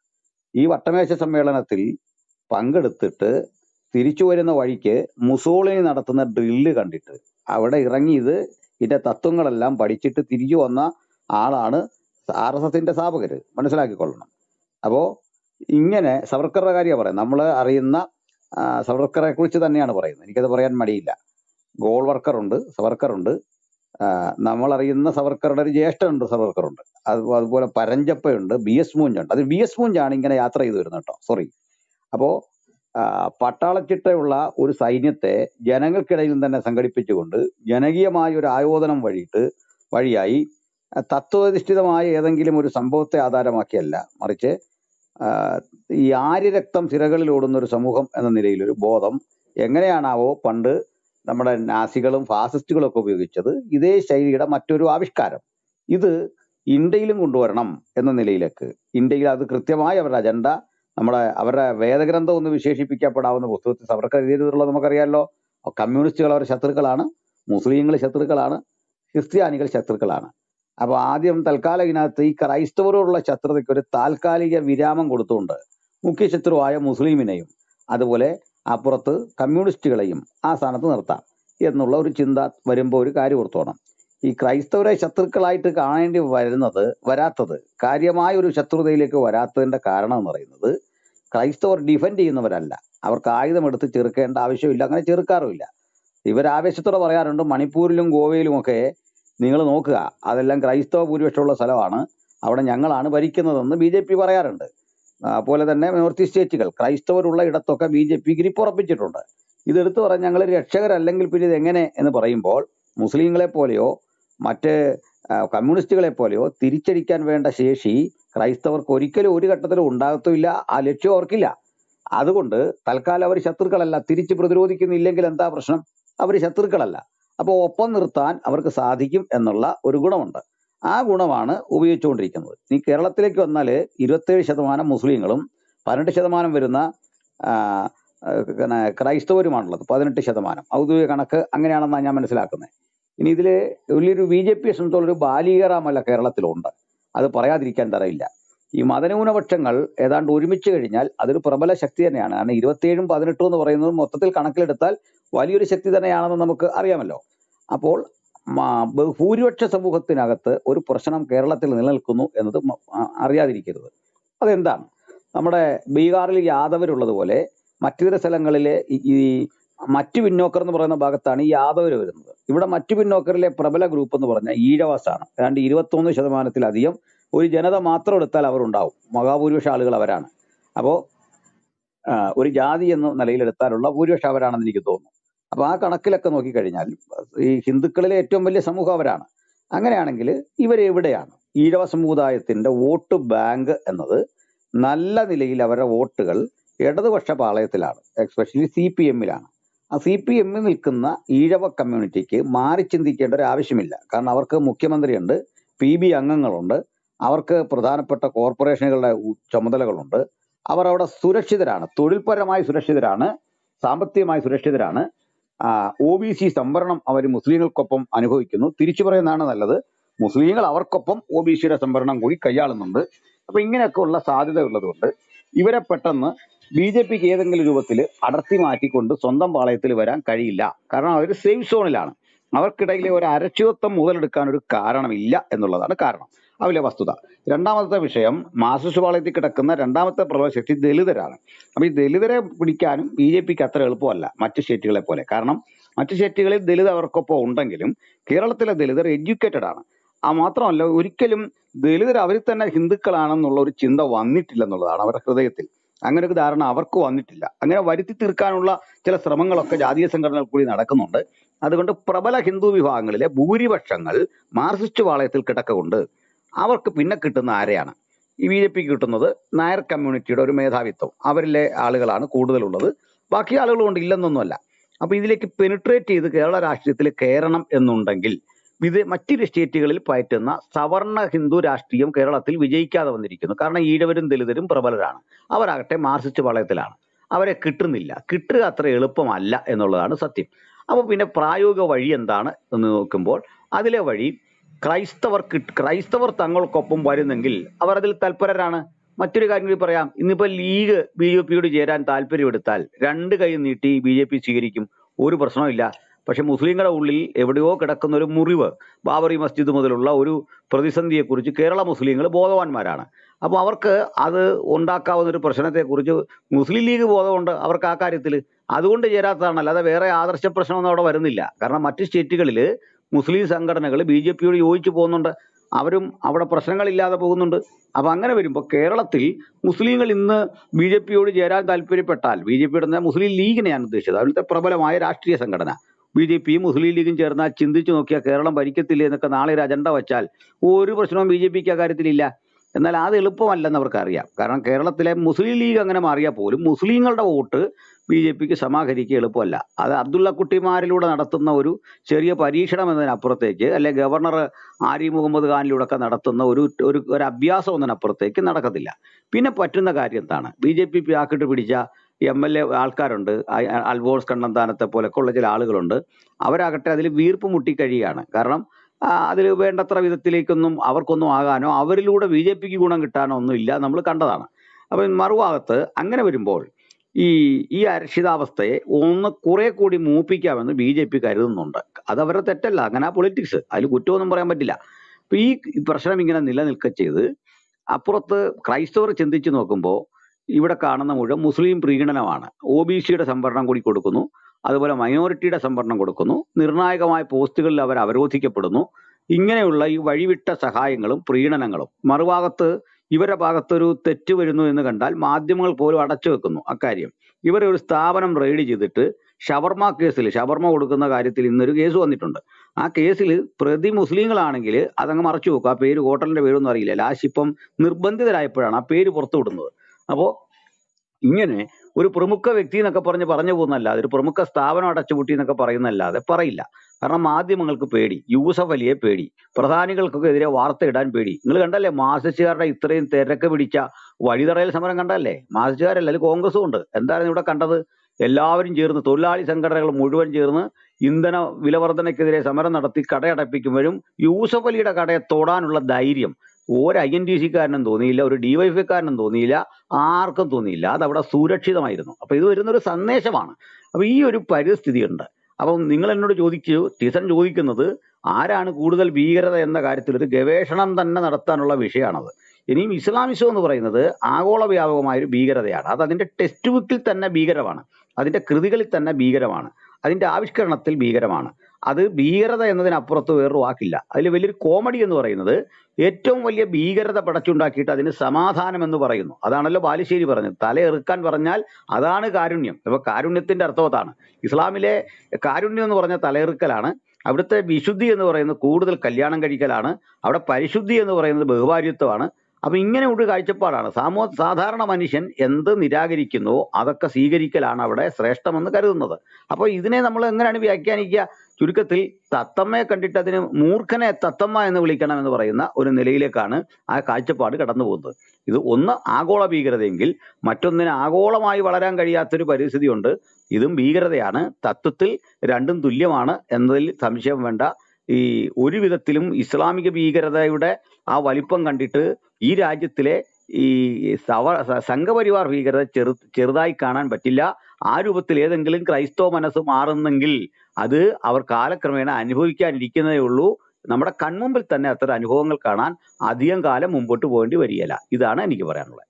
ഈ വട്ടമേശ സമ്മേളനത്തിൽ പങ്കെടുത്തിട്ട് തിരിച്ചു വരുന്ന വഴിക്ക് മുസോളിനി നടത്തുന്ന ഡ്രില്ല് കണ്ടിട്ട് അവിടെ ഇറങ്ങി ഇതിൻ്റെ തത്വങ്ങളെല്ലാം പഠിച്ചിട്ട് തിരിച്ചു വന്ന ആളാണ് RSSന്റെ സ്ഥാപകർ. മനസ്സിലാക്കിക്കൊള്ളണം. അപ്പോൾ ഇങ്ങനെ സവർക്കറുടെ കാര്യമാണ് പറയുന്നത്, നമ്മൾ അറിയുന്ന സവർക്കറെ കുറിച്ച് തന്നെയാണ് പറയുന്നത്. എനിക്കത് പറയാൻ മടിയില്ല. ഗോൾവർക്കറുണ്ട്, സവർക്കറുണ്ട്, നമ്മളറിയുന്ന സവർക്കറുടെ ഒരു ജ്യേഷ്ഠനുണ്ട്, സവർക്കറുണ്ട്, അതുപോലെ പരഞ്ചപ്പയുണ്ട്, BS മൂഞ്ചുണ്ട്. അത് BS മൂഞ്ചാണ് ഇങ്ങനെ യാത്ര ചെയ്തു വരുന്നത് കേട്ടോ, സോറി. അപ്പോൾ പട്ടാളച്ചിട്ടയുള്ള ഒരു സൈന്യത്തെ ജനങ്ങൾക്കിടയിൽ തന്നെ സംഘടിപ്പിച്ചുകൊണ്ട് ജനകീയമായ ഒരു ആയോധനം വഴിയായി തത്വനിഷ്ഠിതമായ ഏതെങ്കിലും ഒരു സംഭവത്തെ ആധാരമാക്കിയല്ല, മറിച്ച് ഈ ആര്യരക്തം സിരകളിലോടുന്ന ഒരു സമൂഹം എന്ന നിലയിലൊരു ബോധം എങ്ങനെയാണാവോ പണ്ട് നമ്മുടെ നാസികളും ഫാസിസ്റ്റുകളും ഒക്കെ ഉപയോഗിച്ചത്, ഇതേ ശൈലിയുടെ മറ്റൊരു ആവിഷ്കാരം ഇത് ഇന്ത്യയിലും കൊണ്ടുവരണം എന്ന നിലയിലേക്ക്. ഇന്ത്യയിൽ അത് കൃത്യമായി അവരുടെ അജണ്ട, നമ്മുടെ അവരുടെ വേദഗ്രന്ഥം ഒന്ന് വിശേഷിപ്പിക്കപ്പെടാവുന്ന പുസ്തകത്തിൽ സവർക്കർ എഴുതിയിട്ടുള്ളത് നമുക്കറിയാമല്ലോ. കമ്മ്യൂണിസ്റ്റുകൾ അവരുടെ ശത്രുക്കളാണ്, മുസ്ലിങ്ങൾ ശത്രുക്കളാണ്, ക്രിസ്ത്യാനികൾ ശത്രുക്കളാണ്. അപ്പോൾ ആദ്യം തൽക്കാലം ഇതിനകത്ത് ഈ ക്രൈസ്തവരോടുള്ള ശത്രുതയ്ക്ക് ഒരു താൽക്കാലിക വിരാമം കൊടുത്തുകൊണ്ട് മുഖ്യ ശത്രുവായ മുസ്ലിമിനെയും അതുപോലെ അപ്പുറത്ത് കമ്മ്യൂണിസ്റ്റുകളെയും ആ സ്ഥാനത്ത് നിർത്താം എന്നുള്ള ഒരു ചിന്ത വരുമ്പോൾ ഒരു കാര്യം ഓർത്തോണം, ഈ ക്രൈസ്തവരെ ശത്രുക്കളായിട്ട് കാണേണ്ടി വരാത്തത് കാര്യമായ ഒരു ശത്രുതയിലേക്ക് വരാത്തതിൻ്റെ കാരണം എന്ന് പറയുന്നത് ക്രൈസ്തവർ ഡിഫെൻഡ് ചെയ്യുന്നവരല്ല, അവർക്ക് ആയുധമെടുത്ത് ചെറുക്കേണ്ട ആവശ്യമില്ല, അങ്ങനെ ചെറുക്കാറുമില്ല. ഇവരാവേശത്തോടെ പറയാറുണ്ട് മണിപ്പൂരിലും ഗോവയിലുമൊക്കെ നിങ്ങൾ നോക്കുക, അതെല്ലാം ക്രൈസ്തവ ഭൂരിപക്ഷമുള്ള സ്ഥലമാണ്, അവിടെ ഞങ്ങളാണ് ഭരിക്കുന്നതെന്ന് BJP പറയാറുണ്ട്. അതുപോലെ തന്നെ നോർത്ത് ഈസ്റ്റ് സ്റ്റേറ്റുകൾ ക്രൈസ്തവരുള്ള ഇടത്തൊക്കെ BJP ഗ്രിപ്പുറപ്പിച്ചിട്ടുണ്ട്. ഇതെടുത്ത് പറഞ്ഞ് ഞങ്ങൾ രക്ഷകരല്ലെങ്കിൽ പിന്നെ ഇതെങ്ങനെ എന്ന് പറയുമ്പോൾ മുസ്ലിങ്ങളെ പോലെയോ മറ്റ് കമ്മ്യൂണിസ്റ്റുകളെ പോലെയോ തിരിച്ചടിക്കാൻ വേണ്ട ശേഷി ക്രൈസ്തവർക്ക് ഒരിക്കലും ഒരു ഘട്ടത്തിലും ഉണ്ടാകത്തുമില്ല. ആ ലക്ഷ്യം അവർക്കില്ല. അതുകൊണ്ട് തൽക്കാലം അവർ ശത്രുക്കളല്ല. തിരിച്ച് പ്രതിരോധിക്കുന്നില്ലെങ്കിൽ എന്താ പ്രശ്നം? അവർ ശത്രുക്കളല്ല. അപ്പോൾ ഒപ്പം നിർത്താൻ അവർക്ക് സാധിക്കും എന്നുള്ള ഒരു ഗുണമുണ്ട്. ആ ഗുണമാണ് ഉപയോഗിച്ചുകൊണ്ടിരിക്കുന്നത്. ഇനി കേരളത്തിലേക്ക് വന്നാൽ 27% മുസ്ലിങ്ങളും 18% വരുന്ന ക്രൈസ്തവരുമാണുള്ളത് 18%. ഔദ്യോഗിക കണക്ക് അങ്ങനെയാണെന്നാണ് ഞാൻ മനസ്സിലാക്കുന്നത്. ഇനി ഇതിൽ വലിയൊരു BJP സംബന്ധിച്ചുള്ളൊരു ബാലികറാമല്ല കേരളത്തിലുണ്ട്, അത് പറയാതിരിക്കാൻ തരയില്ല. ഈ മതന്യൂനപക്ഷങ്ങൾ ഏതാണ്ട് ഒരുമിച്ച് കഴിഞ്ഞാൽ അതൊരു പ്രബല ശക്തി തന്നെയാണ്. കാരണം 27-18 എന്ന് പറയുന്നത് മൊത്തത്തിൽ കണക്കിലെടുത്താൽ വലിയൊരു ശക്തി തന്നെയാണെന്ന് നമുക്ക് അറിയാമല്ലോ. അപ്പോൾ ഭൂരിപക്ഷ സമൂഹത്തിനകത്ത് ഒരു പ്രശ്നം കേരളത്തിൽ നിലനിൽക്കുന്നു എന്നത് അറിയാതിരിക്കരുത്. അതെന്താണ്? നമ്മുടെ ബീഹാറിൽ യാദവരുള്ളതുപോലെ മറ്റു ചില സ്ഥലങ്ങളിലെ ഈ മറ്റു പിന്നോക്കർ എന്ന് പറയുന്ന ഭാഗത്താണ് ഈ യാദവർ വരുന്നത്. ഇവിടെ മറ്റു പിന്നോക്കറിലെ പ്രബല ഗ്രൂപ്പ് എന്ന് പറഞ്ഞാൽ ഈഴവാസാണ്. ഏതാണ്ട് 21%-ലധികം ഒരു ജനത മാത്രം എടുത്താൽ അവരുണ്ടാവും. മഹാഭൂരിപക്ഷ ആളുകൾ അവരാണ്. അപ്പോൾ ഒരു ജാതി എന്ന നിലയിലെടുത്താലുള്ള ഭൂരിപക്ഷം അവരാണെന്ന് എനിക്ക് തോന്നുന്നു. അപ്പോൾ ആ കണക്കിലൊക്കെ നോക്കിക്കഴിഞ്ഞാൽ ഈ ഹിന്ദുക്കളിലെ ഏറ്റവും വലിയ സമൂഹം അവരാണ്. അങ്ങനെയാണെങ്കിൽ ഇവരെവിടെയാണ് ഈഴവ സമുദായത്തിൻ്റെ വോട്ട് ബാങ്ക് എന്നത്? നല്ല നിലയിൽ അവരുടെ വോട്ടുകൾ ഇടതുപക്ഷ പാളയത്തിലാണ്, എക്സ്പെഷ്യലി CPM-ലാണ്. ആ CPM-ൽ നിൽക്കുന്ന ഈഴവ കമ്മ്യൂണിറ്റിക്ക് മാറി ചിന്തിക്കേണ്ട ഒരു ആവശ്യമില്ല. കാരണം അവർക്ക് മുഖ്യമന്ത്രിയുണ്ട്, PB അംഗങ്ങളുണ്ട്, അവർക്ക് പ്രധാനപ്പെട്ട കോർപ്പറേഷനുകളുടെ ചുമതലകളുണ്ട്. അവർ അവിടെ സുരക്ഷിതരാണ്, തൊഴിൽപരമായി സുരക്ഷിതരാണ്, സാമ്പത്തികമായി സുരക്ഷിതരാണ്. OBC സംവരണം അവർ മുസ്ലിങ്ങൾക്കൊപ്പം അനുഭവിക്കുന്നു. തിരിച്ചു പറയുന്നതാണ് നല്ലത്, മുസ്ലിങ്ങൾ അവർക്കൊപ്പം OBCയുടെ സംവരണം കൂടി കൈയാളുന്നുണ്ട്. അപ്പം ഇങ്ങനെയൊക്കെ ഉള്ള സാധ്യത ഉള്ളതുകൊണ്ട് ഇവരെ പെട്ടെന്ന് BJPക്ക് ഏതെങ്കിലും രൂപത്തിൽ അടർത്തി മാറ്റിക്കൊണ്ട് സ്വന്തം പാളയത്തിൽ വരാൻ കഴിയില്ല. കാരണം അവർ സേഫ് സോണിലാണ്. അവർക്കിടയിലെ ഒരു അരക്ഷിതത്വം മുതലെടുക്കാൻ ഒരു കാരണമില്ല എന്നുള്ളതാണ് കാരണം, അതിലെ വസ്തുത. രണ്ടാമത്തെ വിഷയം, മാർസിസ്റ്റ് പാളയത്തിൽ കിടക്കുന്ന രണ്ടാമത്തെ പ്രബലശക്തി ദലിതരാണ്. അപ്പോൾ ഈ ദലിതരെ പിടിക്കാനും BJPക്ക് അത്ര എളുപ്പമല്ല മറ്റു സ്റ്റേറ്റുകളെ പോലെ. കാരണം മറ്റു സ്റ്റേറ്റുകളിൽ ദലിത് അവർക്കൊപ്പം ഉണ്ടെങ്കിലും കേരളത്തിലെ ദലിതർ എഡ്യൂക്കേറ്റഡ് ആണ്. ആ മാത്രമല്ല, ഒരിക്കലും ദലിതർ അവരിൽ തന്നെ ഹിന്ദുക്കളാണെന്നുള്ള ഒരു ചിന്ത വന്നിട്ടില്ല എന്നുള്ളതാണ് അവരുടെ ഹൃദയത്തിൽ. അങ്ങനെ ഒരു ധാരണ അവർക്ക് വന്നിട്ടില്ല. അങ്ങനെ വരുത്തി തീർക്കാനുള്ള ചില ശ്രമങ്ങളൊക്കെ ജാതീയ സംഘടനകൾ കൂടി നടക്കുന്നുണ്ട്. അതുകൊണ്ട് പ്രബല ഹിന്ദു വിഭാഗങ്ങളിലെ ഭൂരിപക്ഷങ്ങൾ മാർസിസ്റ്റ് പാളയത്തിൽ കിടക്കുന്നുണ്ട്. അവർക്ക് പിന്നെ കിട്ടുന്ന ആരെയാണ്? ഈ BJPക്ക് കിട്ടുന്നത് നായർ കമ്മ്യൂണിറ്റിയുടെ ഒരു മേധാവിത്വം, അവരിലെ ആളുകളാണ് കൂടുതലുള്ളത്. ബാക്കി ആളുകളുകൊണ്ട് ഇല്ലെന്നൊന്നുമല്ല. അപ്പോൾ ഇതിലേക്ക് പെനിട്രേറ്റ് ചെയ്ത് കേരള രാഷ്ട്രീയത്തിൽ കയറണം എന്നുണ്ടെങ്കിൽ ഇത് മറ്റൊരു സ്റ്റേറ്റുകളിൽ പയറ്റുന്ന സവർണ ഹിന്ദു രാഷ്ട്രീയം കേരളത്തിൽ വിജയിക്കാതെ വന്നിരിക്കുന്നു. കാരണം ഈഴവരും ദലിതരും പ്രബലരാണ്. അവരാകട്ടെ മാർസിസ്റ്റ് പാളയത്തിലാണ്. അവരെ കിട്ടുന്നില്ല. കിട്ടുക അത്ര എളുപ്പമല്ല എന്നുള്ളതാണ് സത്യം. അപ്പോൾ പിന്നെ പ്രായോഗിക വഴി എന്താണ് എന്ന് നോക്കുമ്പോൾ അതിലെ വഴി ക്രൈസ്തവർ തങ്ങൾക്കൊപ്പം വരുന്നെങ്കിൽ അവർ അതിൽ തൽപരരാണ്. മറ്റൊരു കാര്യം കൂടി പറയാം, ഇന്നിപ്പോൾ ലീഗ് BJPയോട് ചേരാൻ താല്പര്യമെടുത്താൽ 2 കൈ നീട്ടി BJP സ്വീകരിക്കും, ഒരു പ്രശ്നവുമില്ല. പക്ഷെ മുസ്ലിങ്ങളുടെ ഉള്ളിൽ എവിടെയോ കിടക്കുന്ന ഒരു മുറിവ്, ബാബറി മസ്ജിദ് മുതലുള്ള ഒരു പ്രതിസന്ധിയെക്കുറിച്ച് കേരള മുസ്ലിങ്ങൾ ബോധവാന്മാരാണ്. അപ്പോൾ അവർക്ക് അത് ഉണ്ടാക്കാവുന്ന ഒരു പ്രശ്നത്തെക്കുറിച്ച് മുസ്ലിം ലീഗ് ബോധമുണ്ട് അവർക്ക് ആ കാര്യത്തിൽ. അതുകൊണ്ട് ചേരാത്തതാണ്, അല്ലാതെ വേറെ ആദർശ പ്രശ്നമൊന്നും അവിടെ വരുന്നില്ല. കാരണം മറ്റ് സ്റ്റേറ്റുകളിൽ മുസ്ലിം സംഘടനകൾ BJPയോട് യോജിച്ച് പോകുന്നുണ്ട്, അവരും അവിടെ പ്രശ്നങ്ങളില്ലാതെ പോകുന്നുണ്ട്. അപ്പോൾ അങ്ങനെ വരുമ്പോൾ കേരളത്തിൽ മുസ്ലിങ്ങൾ ഇന്ന് BJPയോട് ചേരാൻ താല്പര്യപ്പെട്ടാൽ, BJPയോട് എന്നാൽ മുസ്ലിം ലീഗിനെ ഞാൻ ഉദ്ദേശിച്ചത്, അവിടുത്തെ പ്രബലമായ രാഷ്ട്രീയ സംഘടന BJPയും മുസ്ലിം ലീഗും ചേർന്നാൽ ചിന്തിച്ചു നോക്കിയാൽ കേരളം ഭരിക്കത്തില്ല എന്നൊക്കെ നാളെ ഒരു അജണ്ട വച്ചാൽ ഒരു പ്രശ്നവും BJPക്ക് ആ കാര്യത്തിലില്ല. എന്നാൽ അത് എളുപ്പമല്ലെന്ന് അവർക്കറിയാം. കാരണം കേരളത്തിലെ മുസ്ലിം ലീഗ് അങ്ങനെ മാറിയാൽ പോലും മുസ്ലിങ്ങളുടെ വോട്ട് BJPക്ക് സമാഹരിക്കുക എളുപ്പമല്ല. അത് അബ്ദുള്ള കുട്ടിമാരിലൂടെ നടത്തുന്ന ഒരു ചെറിയ പരീക്ഷണം എന്നതിനപ്പുറത്തേക്ക്, അല്ലെ ഗവർണർ ആരിഫ് മുഹമ്മദ് ഖാനിലൂടെ ഒക്കെ നടത്തുന്ന ഒരു അഭ്യാസം എന്നതിനപ്പുറത്തേക്ക് നടക്കത്തില്ല. പിന്നെ പറ്റുന്ന കാര്യം എന്താണ്? BJP ആക്കിട്ട് പിടിച്ച MLA ആൾക്കാരുണ്ട്, അൽഫോൺസ് കണ്ണന്താനത്തെ പോലൊക്കെ ഉള്ള ചില ആളുകളുണ്ട്. അവരാകട്ടെ അതിൽ വീർപ്പ് മുട്ടിക്കഴിയുകയാണ്. കാരണം അതിൽ വേണ്ടത്ര വിധത്തിലേക്കൊന്നും അവർക്കൊന്നും ആകാനോ അവരിലൂടെ BJPക്ക് ഗുണം കിട്ടാനോ ഒന്നും ഇല്ല, നമ്മൾ കണ്ടതാണ്. അപ്പം മറുഭാഗത്ത് അങ്ങനെ വരുമ്പോൾ ഈ അരക്ഷിതാവസ്ഥയെ ഒന്ന് കുറെ കൂടി മൂപ്പിക്കാമെന്ന് BJP കരുതുന്നുണ്ട്. അതവരുടെ തെറ്റല്ല, അങ്ങനെ ആ പൊളിറ്റിക്സ്, അതിൽ കുറ്റമൊന്നും പറയാൻ പറ്റില്ല. അപ്പം ഈ പ്രശ്നം ഇങ്ങനെ നിലനിൽക്കുക ചെയ്ത് അപ്പുറത്ത് ക്രൈസ്തവർ ചിന്തിച്ച് നോക്കുമ്പോൾ ഇവിടെ കാണുന്ന മുഴുവൻ മുസ്ലിം പ്രീഗണനമാണ്. OBCയുടെ സംവരണം കൂടി കൊടുക്കുന്നു, അതുപോലെ മൈനോറിറ്റിയുടെ സംവരണം കൊടുക്കുന്നു, നിർണായകമായ പോസ്റ്റുകളിൽ അവർ അവരോധിക്കപ്പെടുന്നു. ഇങ്ങനെയുള്ള ഈ വഴിവിട്ട സഹായങ്ങളും പ്രീണനങ്ങളും മറുഭാഗത്ത് ഇവരുടെ ഭാഗത്തൊരു തെറ്റ് വരുന്നു എന്ന് കണ്ടാൽ മാധ്യമങ്ങൾ പോലും അടച്ചു വെക്കുന്നു അക്കാര്യം. ഇവരെ ഒരു സ്ഥാപനം റെയ്ഡ് ചെയ്തിട്ട് ഷവർമ കൊടുക്കുന്ന കാര്യത്തിൽ ഇന്നൊരു കേസ് വന്നിട്ടുണ്ട്. ആ കേസിൽ പ്രതി മുസ്ലിങ്ങളാണെങ്കിൽ അതങ്ങ് മറച്ചു വെക്കും. ആ പേര്, ഹോട്ടലിൻ്റെ പേരൊന്നും അറിയില്ല. ലാസ്റ്റ് ഇപ്പം നിർബന്ധിതരായപ്പോഴാണ് ആ പേര് പുറത്തു വിടുന്നത്. അപ്പോൾ ഇങ്ങനെ ഒരു പ്രമുഖ വ്യക്തി എന്നൊക്കെ പറഞ്ഞു പോകുന്നല്ലാതെ, ഒരു പ്രമുഖ സ്ഥാപനം അടച്ചുപൂട്ടി എന്നൊക്കെ പറയുന്നല്ലാതെ പറയില്ല. കാരണം മാധ്യമങ്ങൾക്ക് പേടി, യൂസഫ് അലിയെ പേടി, പ്രധാനികൾക്കെതിരെ വാർത്ത ഇടാൻ പേടി. നിങ്ങൾ കണ്ടല്ലേ മാർസിസ്റ്റുകാരുടെ ഇത്രയും തിരക്ക് പിടിച്ച വഴിതടയൽ സമരം കണ്ടല്ലേ? മാർസിസ്റ്റുകാരല്ല, അതിൽ കോൺഗ്രസും ഉണ്ട്. എന്തായിരുന്നു ഇവിടെ കണ്ടത്? എല്ലാവരും ചേർന്ന് തൊഴിലാളി സംഘടനകൾ മുഴുവൻ ചേർന്ന് ഇന്ധന വിലവർദ്ധനയ്ക്കെതിരെ സമരം നടത്തി കടയടപ്പിക്കുമ്പോഴും യൂസഫ് അലിയുടെ കടയെ തൊടാനുള്ള ധൈര്യം ഒരു INTC കാരനും തോന്നിയില്ല, ഒരു DYFI കാരനും തോന്നിയില്ല, ആർക്കും തോന്നിയില്ല. അതവിടെ സുരക്ഷിതമായിരുന്നു. അപ്പോൾ ഇത് വരുന്നൊരു സന്ദേശമാണ്. അപ്പോൾ ഈ ഒരു പരിസ്ഥിതിയുണ്ട്. അപ്പം നിങ്ങൾ എന്നോട് ചോദിക്കൂ, ടീസൺ ചോദിക്കുന്നത് ആരാണ് കൂടുതൽ ഭീകരത എന്ന കാര്യത്തിൽ ഒരു ഗവേഷണം തന്നെ നടത്താനുള്ള വിഷയമാണത്. ഇനിയും ഇസ്ലാമിസം എന്ന് പറയുന്നത് ആഗോള വ്യാപകമായൊരു ഭീകരതയാണ്. അത് അതിൻ്റെ ടെക്സ്റ്റ് ബുക്കിൽ തന്നെ ഭീകരമാണ്, അതിൻ്റെ കൃതികളിൽ തന്നെ ഭീകരമാണ്, അതിൻ്റെ ആവിഷ്കരണത്തിൽ ഭീകരമാണ്. അത് ഭീകരത എന്നതിനപ്പുറത്ത് വേറൊരു വാക്കില്ല. അതിൽ വലിയൊരു കോമഡി എന്ന് പറയുന്നത് ഏറ്റവും വലിയ ഭീകരത പടച്ചുണ്ടാക്കിയിട്ട് അതിന് സമാധാനം എന്ന് പറയുന്നു. അതാണല്ലോ ബാലുശ്ശേരി പറഞ്ഞത്, തലയെറുക്കാൻ പറഞ്ഞാൽ അതാണ് കാരുണ്യം. അപ്പോൾ കാരുണ്യത്തിൻ്റെ അർത്ഥവത്താണ് ഇസ്ലാമിലെ കാരുണ്യം എന്ന് പറഞ്ഞാൽ തലയെറുക്കലാണ്. അവിടുത്തെ വിശുദ്ധി എന്ന് പറയുന്നത് കൂടുതൽ കല്യാണം കഴിക്കലാണ്. അവിടെ പരിശുദ്ധി എന്ന് പറയുന്നത് ബഹുഭാര്യത്വമാണ്. അപ്പം ഇങ്ങനെ ഒരു കാഴ്ചപ്പാടാണ്. സാധാരണ മനുഷ്യൻ എന്ത് നിരാകരിക്കുന്നുവോ അതൊക്കെ സ്വീകരിക്കലാണ് അവിടെ ശ്രേഷ്ഠമെന്ന് കരുതുന്നത്. അപ്പോൾ ഇതിനെ നമ്മൾ എങ്ങനെയാണ് വ്യാഖ്യാനിക്കുക? ചുരുക്കത്തിൽ തത്തമ്മയെ കണ്ടിട്ട് അതിന് മൂർഖനെ തത്തമ്മ എന്ന് വിളിക്കണമെന്ന് പറയുന്ന ഒരു നിലയിലേക്കാണ് ആ കാഴ്ചപ്പാട് കടന്നു പോകുന്നത്. ഇത് ഒന്ന് ആഗോള ഭീകരതയെങ്കിൽ മറ്റൊന്നിന് ആഗോളമായി വളരാൻ കഴിയാത്തൊരു പരിസ്ഥിതിയുണ്ട്. ഇതും ഭീകരതയാണ്. തത്വത്തിൽ രണ്ടും തുല്യമാണ് എന്നതിൽ സംശയം വേണ്ട. ഈ ഒരു വിധത്തിലും ഇസ്ലാമിക ഭീകരതയുടെ ആ വലിപ്പം കണ്ടിട്ട് ഈ രാജ്യത്തിലെ ഈ സംഘപരിവാർ ഭീകരത ചെറുതായി കാണാൻ പറ്റില്ല. ആ രൂപത്തിൽ ഏതെങ്കിലും ക്രൈസ്തവ മനസ്സ് മാറുന്നെങ്കിൽ അത് അവർ കാലക്രമേണ അനുഭവിക്കാനിരിക്കുന്നതേ ഉള്ളൂ. നമ്മുടെ കൺമുമ്പിൽ തന്നെ അത്തരം അനുഭവങ്ങൾ കാണാൻ അധികം കാലം മുമ്പോട്ട് പോകേണ്ടി വരികയില്ല. ഇതാണ് എനിക്ക് പറയാനുള്ളത്.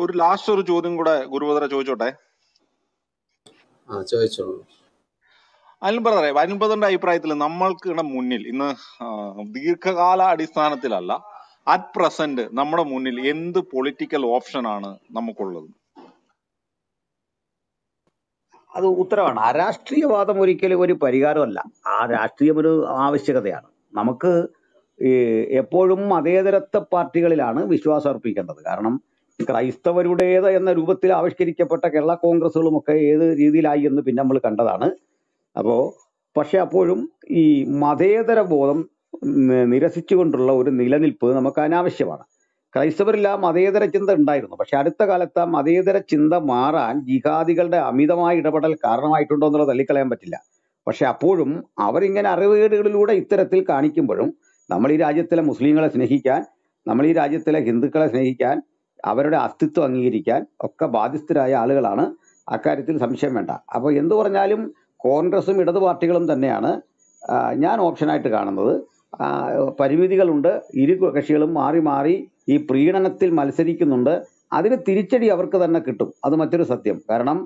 ഒരു ലാസ്റ്റ് ഒരു ചോദ്യം കൂടെ ഗുരുവദര ചോദിച്ചോട്ടെ. അനിൽബ്രദറിന്റെ അഭിപ്രായത്തിൽ നമ്മൾക്ക് മുന്നിൽ ഇന്ന് ദീർഘകാല അടിസ്ഥാനത്തിലല്ല, അറ്റ് പ്രസന്റ് നമ്മുടെ മുന്നിൽ എന്ത് പൊളിറ്റിക്കൽ ഓപ്ഷൻ ആണ് നമുക്കുള്ളത്? അത് ഉത്തരവാണ്. അരാഷ്ട്രീയവാദം ഒരിക്കലും ഒരു പരിഹാരമല്ല. ആ രാഷ്ട്രീയം ഒരു ആവശ്യകതയാണ്. നമുക്ക് എപ്പോഴും മതേതരത്വ പാർട്ടികളിലാണ് വിശ്വാസം അർപ്പിക്കേണ്ടത്. കാരണം ക്രൈസ്തവരുടേത് എന്ന രൂപത്തിൽ ആവിഷ്കരിക്കപ്പെട്ട കേരള കോൺഗ്രസുകളുമൊക്കെ ഏത് രീതിയിലായി എന്ന് പിന്നെ നമ്മൾ കണ്ടതാണ്. അപ്പോൾ പക്ഷെ അപ്പോഴും ഈ മതേതര ബോധം നിരസിച്ചുകൊണ്ടുള്ള ഒരു നിലനിൽപ്പ് നമുക്ക് അനാവശ്യമാണ്. ക്രൈസ്തവരിൽ ആ മതേതര ചിന്ത ഉണ്ടായിരുന്നു. പക്ഷെ അടുത്ത കാലത്ത് ആ മതേതര ചിന്ത മാറാൻ ജിഹാദികളുടെ അമിതമായ ഇടപെടൽ കാരണമായിട്ടുണ്ടോ എന്നുള്ളത് തള്ളിക്കളയാൻ പറ്റില്ല. പക്ഷെ അപ്പോഴും അവരിങ്ങനെ അറിവുകേടുകളിലൂടെ ഇത്തരത്തിൽ കാണിക്കുമ്പോഴും നമ്മൾ ഈ രാജ്യത്തിലെ മുസ്ലിങ്ങളെ സ്നേഹിക്കാൻ, നമ്മൾ ഈ രാജ്യത്തിലെ ഹിന്ദുക്കളെ സ്നേഹിക്കാൻ, അവരുടെ അസ്തിത്വം അംഗീകരിക്കാൻ ഒക്കെ ബാധ്യസ്ഥരായ ആളുകളാണ്. അക്കാര്യത്തിൽ സംശയം വേണ്ട. അപ്പോൾ എന്തു പറഞ്ഞാലും കോൺഗ്രസും ഇടതു പാർട്ടികളും തന്നെയാണ് ഞാൻ ഓപ്ഷനായിട്ട് കാണുന്നത്. പരിമിതികളുണ്ട്. ഇരു കക്ഷികളും മാറി മാറി ഈ പ്രീണനത്തിൽ മത്സരിക്കുന്നുണ്ട്. അതിന് തിരിച്ചടി അവർക്ക് തന്നെ കിട്ടും. അത് മറ്റൊരു സത്യം. കാരണം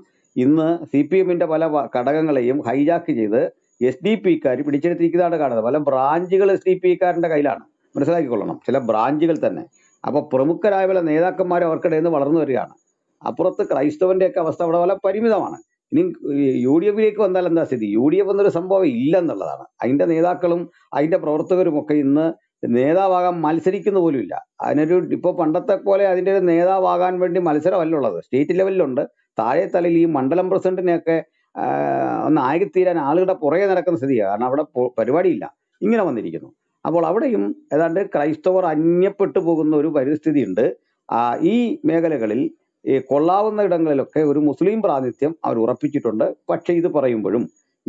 ഇന്ന് CPM പല ഘടകങ്ങളെയും ഹൈജാക്ക് ചെയ്ത് SDP കാർ പിടിച്ചെടുത്തിരിക്കുന്നതാണ് കാണുന്നത്. പല ബ്രാഞ്ചുകൾ SDP കാരൻ്റെ കയ്യിലാണ്. മനസ്സിലാക്കിക്കൊള്ളണം, ചില ബ്രാഞ്ചുകൾ തന്നെ. അപ്പോൾ പ്രമുഖരായ പല നേതാക്കന്മാർ അവർക്കിടയിൽ നിന്ന് വളർന്നു വരികയാണ്. അപ്പുറത്ത് ക്രൈസ്തവൻ്റെയൊക്കെ അവസ്ഥ അവിടെ വളരെ പരിമിതമാണ്. ഇനി UDF ലേക്ക് വന്നാൽ എന്താ സ്ഥിതി? UDF എന്നൊരു സംഭവം ഇല്ലെന്നുള്ളതാണ്. അതിൻ്റെ നേതാക്കളും അതിൻ്റെ പ്രവർത്തകരുമൊക്കെ ഇന്ന് നേതാവാകാൻ മത്സരിക്കുന്ന പോലും ഇല്ല. അതിനൊരു ഇപ്പോൾ പണ്ടത്തെ പോലെ അതിൻ്റെ ഒരു നേതാവാകാൻ വേണ്ടി മത്സരമല്ലുള്ളത്. സ്റ്റേറ്റ് ലെവലിലുണ്ട്. താഴെ തലയിൽ ഈ മണ്ഡലം പ്രസിഡന്റിനെയൊക്കെ ഒന്ന് ആയിത്തീരാൻ ആളുകളുടെ പുറകെ നടക്കുന്ന സ്ഥിതിയാണ്. കാരണം അവിടെ പരിപാടിയില്ല, ഇങ്ങനെ വന്നിരിക്കുന്നു. അപ്പോൾ അവിടെയും ഏതാണ്ട് ക്രൈസ്തവർ അന്യപ്പെട്ടു പോകുന്ന ഒരു പരിസ്ഥിതിയുണ്ട്. ഈ മേഖലകളിൽ ഈ കൊള്ളാവുന്ന ഇടങ്ങളിലൊക്കെ ഒരു മുസ്ലിം പ്രാതിനിധ്യം അവർ ഉറപ്പിച്ചിട്ടുണ്ട്. പക്ഷേ ഇത് പറയുമ്പോഴും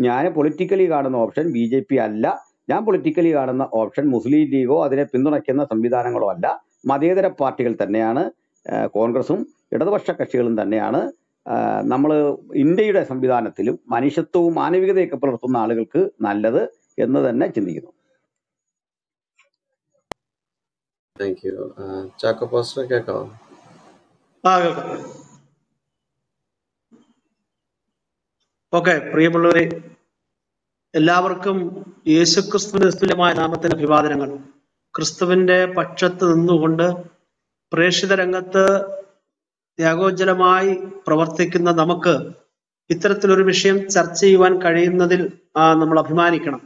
ഞാൻ പൊളിറ്റിക്കലി കാണുന്ന ഓപ്ഷൻ BJP അല്ല. ഞാൻ പൊളിറ്റിക്കലി കാണുന്ന ഓപ്ഷൻ മുസ്ലിം ലീഗോ അതിനെ പിന്തുണയ്ക്കുന്ന സംവിധാനങ്ങളോ അല്ല. മതേതര പാർട്ടികൾ തന്നെയാണ്. കോൺഗ്രസും ഇടതുപക്ഷ കക്ഷികളും തന്നെയാണ്. നമ്മൾ ഇന്ത്യയുടെ സംവിധാനത്തിലും മനുഷ്യത്വവും മാനവികതയൊക്കെ പുലർത്തുന്ന ആളുകൾക്ക് നല്ലത് എന്ന് തന്നെ ചിന്തിക്കുന്നു. ഓക്കെ, പ്രിയമുള്ളവരെ, എല്ലാവർക്കും യേശുക്രിസ്തുവിന്റെ തുല്യമായ നാമത്തിന്റെ അഭിവാദനങ്ങൾ. ക്രിസ്തുവിന്റെ പക്ഷത്ത് നിന്നുകൊണ്ട് പ്രേക്ഷിത രംഗത്ത് ത്യാഗോജ്ജലമായി പ്രവർത്തിക്കുന്ന നമുക്ക് ഇത്തരത്തിലൊരു വിഷയം ചർച്ച ചെയ്യുവാൻ കഴിയുന്നതിൽ നമ്മൾ അഭിമാനിക്കണം.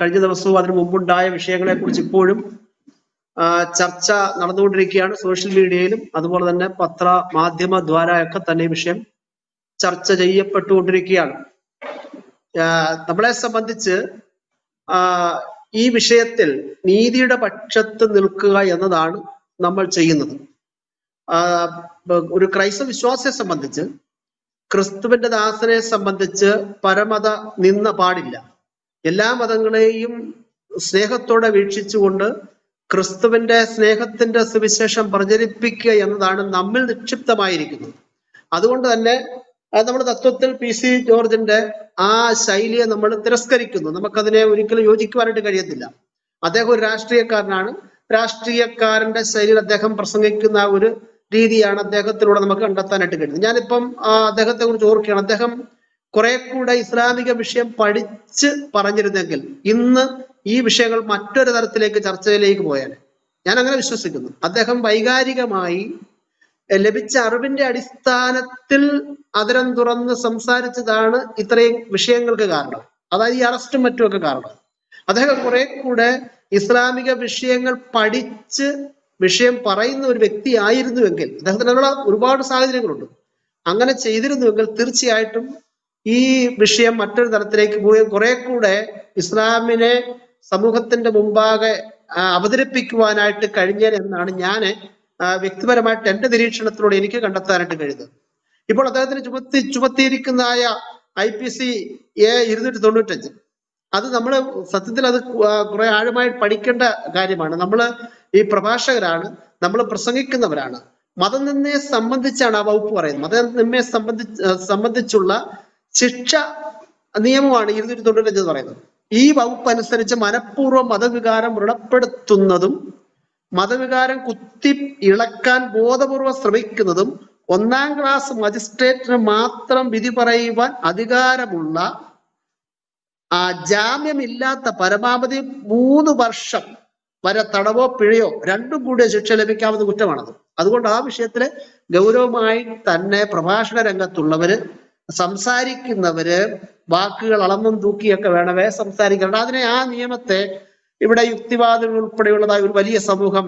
കഴിഞ്ഞ ദിവസവും അതിനു മുമ്പുണ്ടായ വിഷയങ്ങളെ കുറിച്ച് ഇപ്പോഴും ചർച്ച നടന്നുകൊണ്ടിരിക്കുകയാണ്. സോഷ്യൽ മീഡിയയിലും അതുപോലെ തന്നെ പത്ര മാധ്യമ ദ്വാരയൊക്കെ തന്നെ ഈ വിഷയം ചർച്ച ചെയ്യപ്പെട്ടുകൊണ്ടിരിക്കുകയാണ്. നമ്മളെ സംബന്ധിച്ച് ഈ വിഷയത്തിൽ നീതിയുടെ പക്ഷത്ത് നിൽക്കുക എന്നതാണ് നമ്മൾ ചെയ്യുന്നത്. ഒരു ക്രൈസ്തവ വിശ്വാസിയെ സംബന്ധിച്ച് ക്രിസ്തുവിന്റെ ദാസനെ സംബന്ധിച്ച് പരമത നിന്ന പാടില്ല. എല്ലാ മതങ്ങളെയും സ്നേഹത്തോടെ വീക്ഷിച്ചുകൊണ്ട് ക്രിസ്തുവിന്റെ സ്നേഹത്തിന്റെ സുവിശേഷം പ്രചരിപ്പിക്കുക എന്നതാണ് നമ്മിൽ നിക്ഷിപ്തമായിരിക്കുന്നത്. അതുകൊണ്ട് തന്നെ നമ്മുടെ തത്വത്തിൽ പി.സി. ജോർജിന്റെ ആ ശൈലിയെ നമ്മൾ തിരസ്കരിക്കുന്നു. നമുക്കതിനെ ഒരിക്കലും യോജിക്കുവാനായിട്ട് കഴിയത്തില്ല. അദ്ദേഹം ഒരു രാഷ്ട്രീയക്കാരനാണ്. രാഷ്ട്രീയക്കാരന്റെ ശൈലിയിൽ അദ്ദേഹം പ്രസംഗിക്കുന്ന ഒരു രീതിയാണ് അദ്ദേഹത്തിലൂടെ നമുക്ക് കണ്ടെത്താനായിട്ട് കഴിയുന്നത്. ഞാനിപ്പം അദ്ദേഹത്തെ കുറിച്ച് ഓർക്കുകയാണ്. അദ്ദേഹം കുറെ കൂടെ ഇസ്ലാമിക വിഷയം പഠിച്ച് പറഞ്ഞിരുന്നെങ്കിൽ ഇന്ന് ഈ വിഷയങ്ങൾ മറ്റൊരു തരത്തിലേക്ക് ചർച്ചയിലേക്ക് പോയാൽ, ഞാൻ അങ്ങനെ വിശ്വസിക്കുന്നു. അദ്ദേഹം വൈകാരികമായി ലഭിച്ച അറിവിന്റെ അടിസ്ഥാനത്തിൽ അതിരം തുറന്ന് സംസാരിച്ചതാണ് ഇത്രയും വിഷയങ്ങൾക്ക് കാരണം. അതായത് ഈ അറസ്റ്റും മറ്റുമൊക്കെ കാരണം. അദ്ദേഹം കുറെ കൂടെ ഇസ്ലാമിക വിഷയങ്ങൾ പഠിച്ച് വിഷയം പറയുന്ന ഒരു വ്യക്തി ആയിരുന്നുവെങ്കിൽ, അദ്ദേഹത്തിനുള്ള ഒരുപാട് സാഹചര്യങ്ങളുണ്ട്, അങ്ങനെ ചെയ്തിരുന്നുവെങ്കിൽ തീർച്ചയായിട്ടും ഈ വിഷയം മറ്റൊരു തലത്തിലേക്ക് പോവുകയും കുറെ കൂടെ ഇസ്ലാമിനെ സമൂഹത്തിന്റെ മുമ്പാകെ അവതരിപ്പിക്കുവാനായിട്ട് കഴിഞ്ഞത് എന്നാണ് ഞാൻ വ്യക്തിപരമായിട്ട് എന്റെ നിരീക്ഷണത്തിലൂടെ എനിക്ക് കണ്ടെത്താനായിട്ട് കഴിയുന്നത്. ഇപ്പോൾ അദ്ദേഹത്തിന് ചുമത്തിയിരിക്കുന്നതായ IPC A 295 അത് നമ്മൾ സത്യത്തിൽ അത് കുറെ ആഴമായി പഠിക്കേണ്ട കാര്യമാണ്. നമ്മൾ ഈ പ്രഭാഷകരാണ്, നമ്മൾ പ്രസംഗിക്കുന്നവരാണ്. മതനിന്ദയെ സംബന്ധിച്ചാണ് ആ വകുപ്പ് പറയുന്നത്. മതനിന്ദയെ സംബന്ധിച്ചുള്ള ശിക്ഷ നിയമമാണ് 295 പറയുന്നത്. ഈ വകുപ്പ് അനുസരിച്ച് മനഃപൂർവ്വം മതവികാരം വ്രണപ്പെടുത്തുന്നതും മതവികാരം കുത്തി ഇളക്കാൻ ബോധപൂർവം ശ്രമിക്കുന്നതും 1ാം ക്ലാസ് മജിസ്ട്രേറ്റിന് മാത്രം വിധി പറയുവാൻ അധികാരമുള്ള ജാമ്യമില്ലാത്ത പരമാവധി 3 വർഷം വരെ തടവോ പിഴയോ 2 കൂടിയ ശിക്ഷ ലഭിക്കാവുന്ന കുറ്റമാണത്. അതുകൊണ്ട് ആ വിഷയത്തില് ഗൗരവമായി തന്നെ പ്രഭാഷണ രംഗത്തുള്ളവര്, സംസാരിക്കുന്നവര് വാക്കുകൾ അളന്നും തൂക്കിയൊക്കെ വേണമേ സംസാരിക്കണം. അതിനെ ആ നിയമത്തെ ഇവിടെ യുക്തിവാദികൾ ഉൾപ്പെടെയുള്ളതായ ഒരു വലിയ സമൂഹം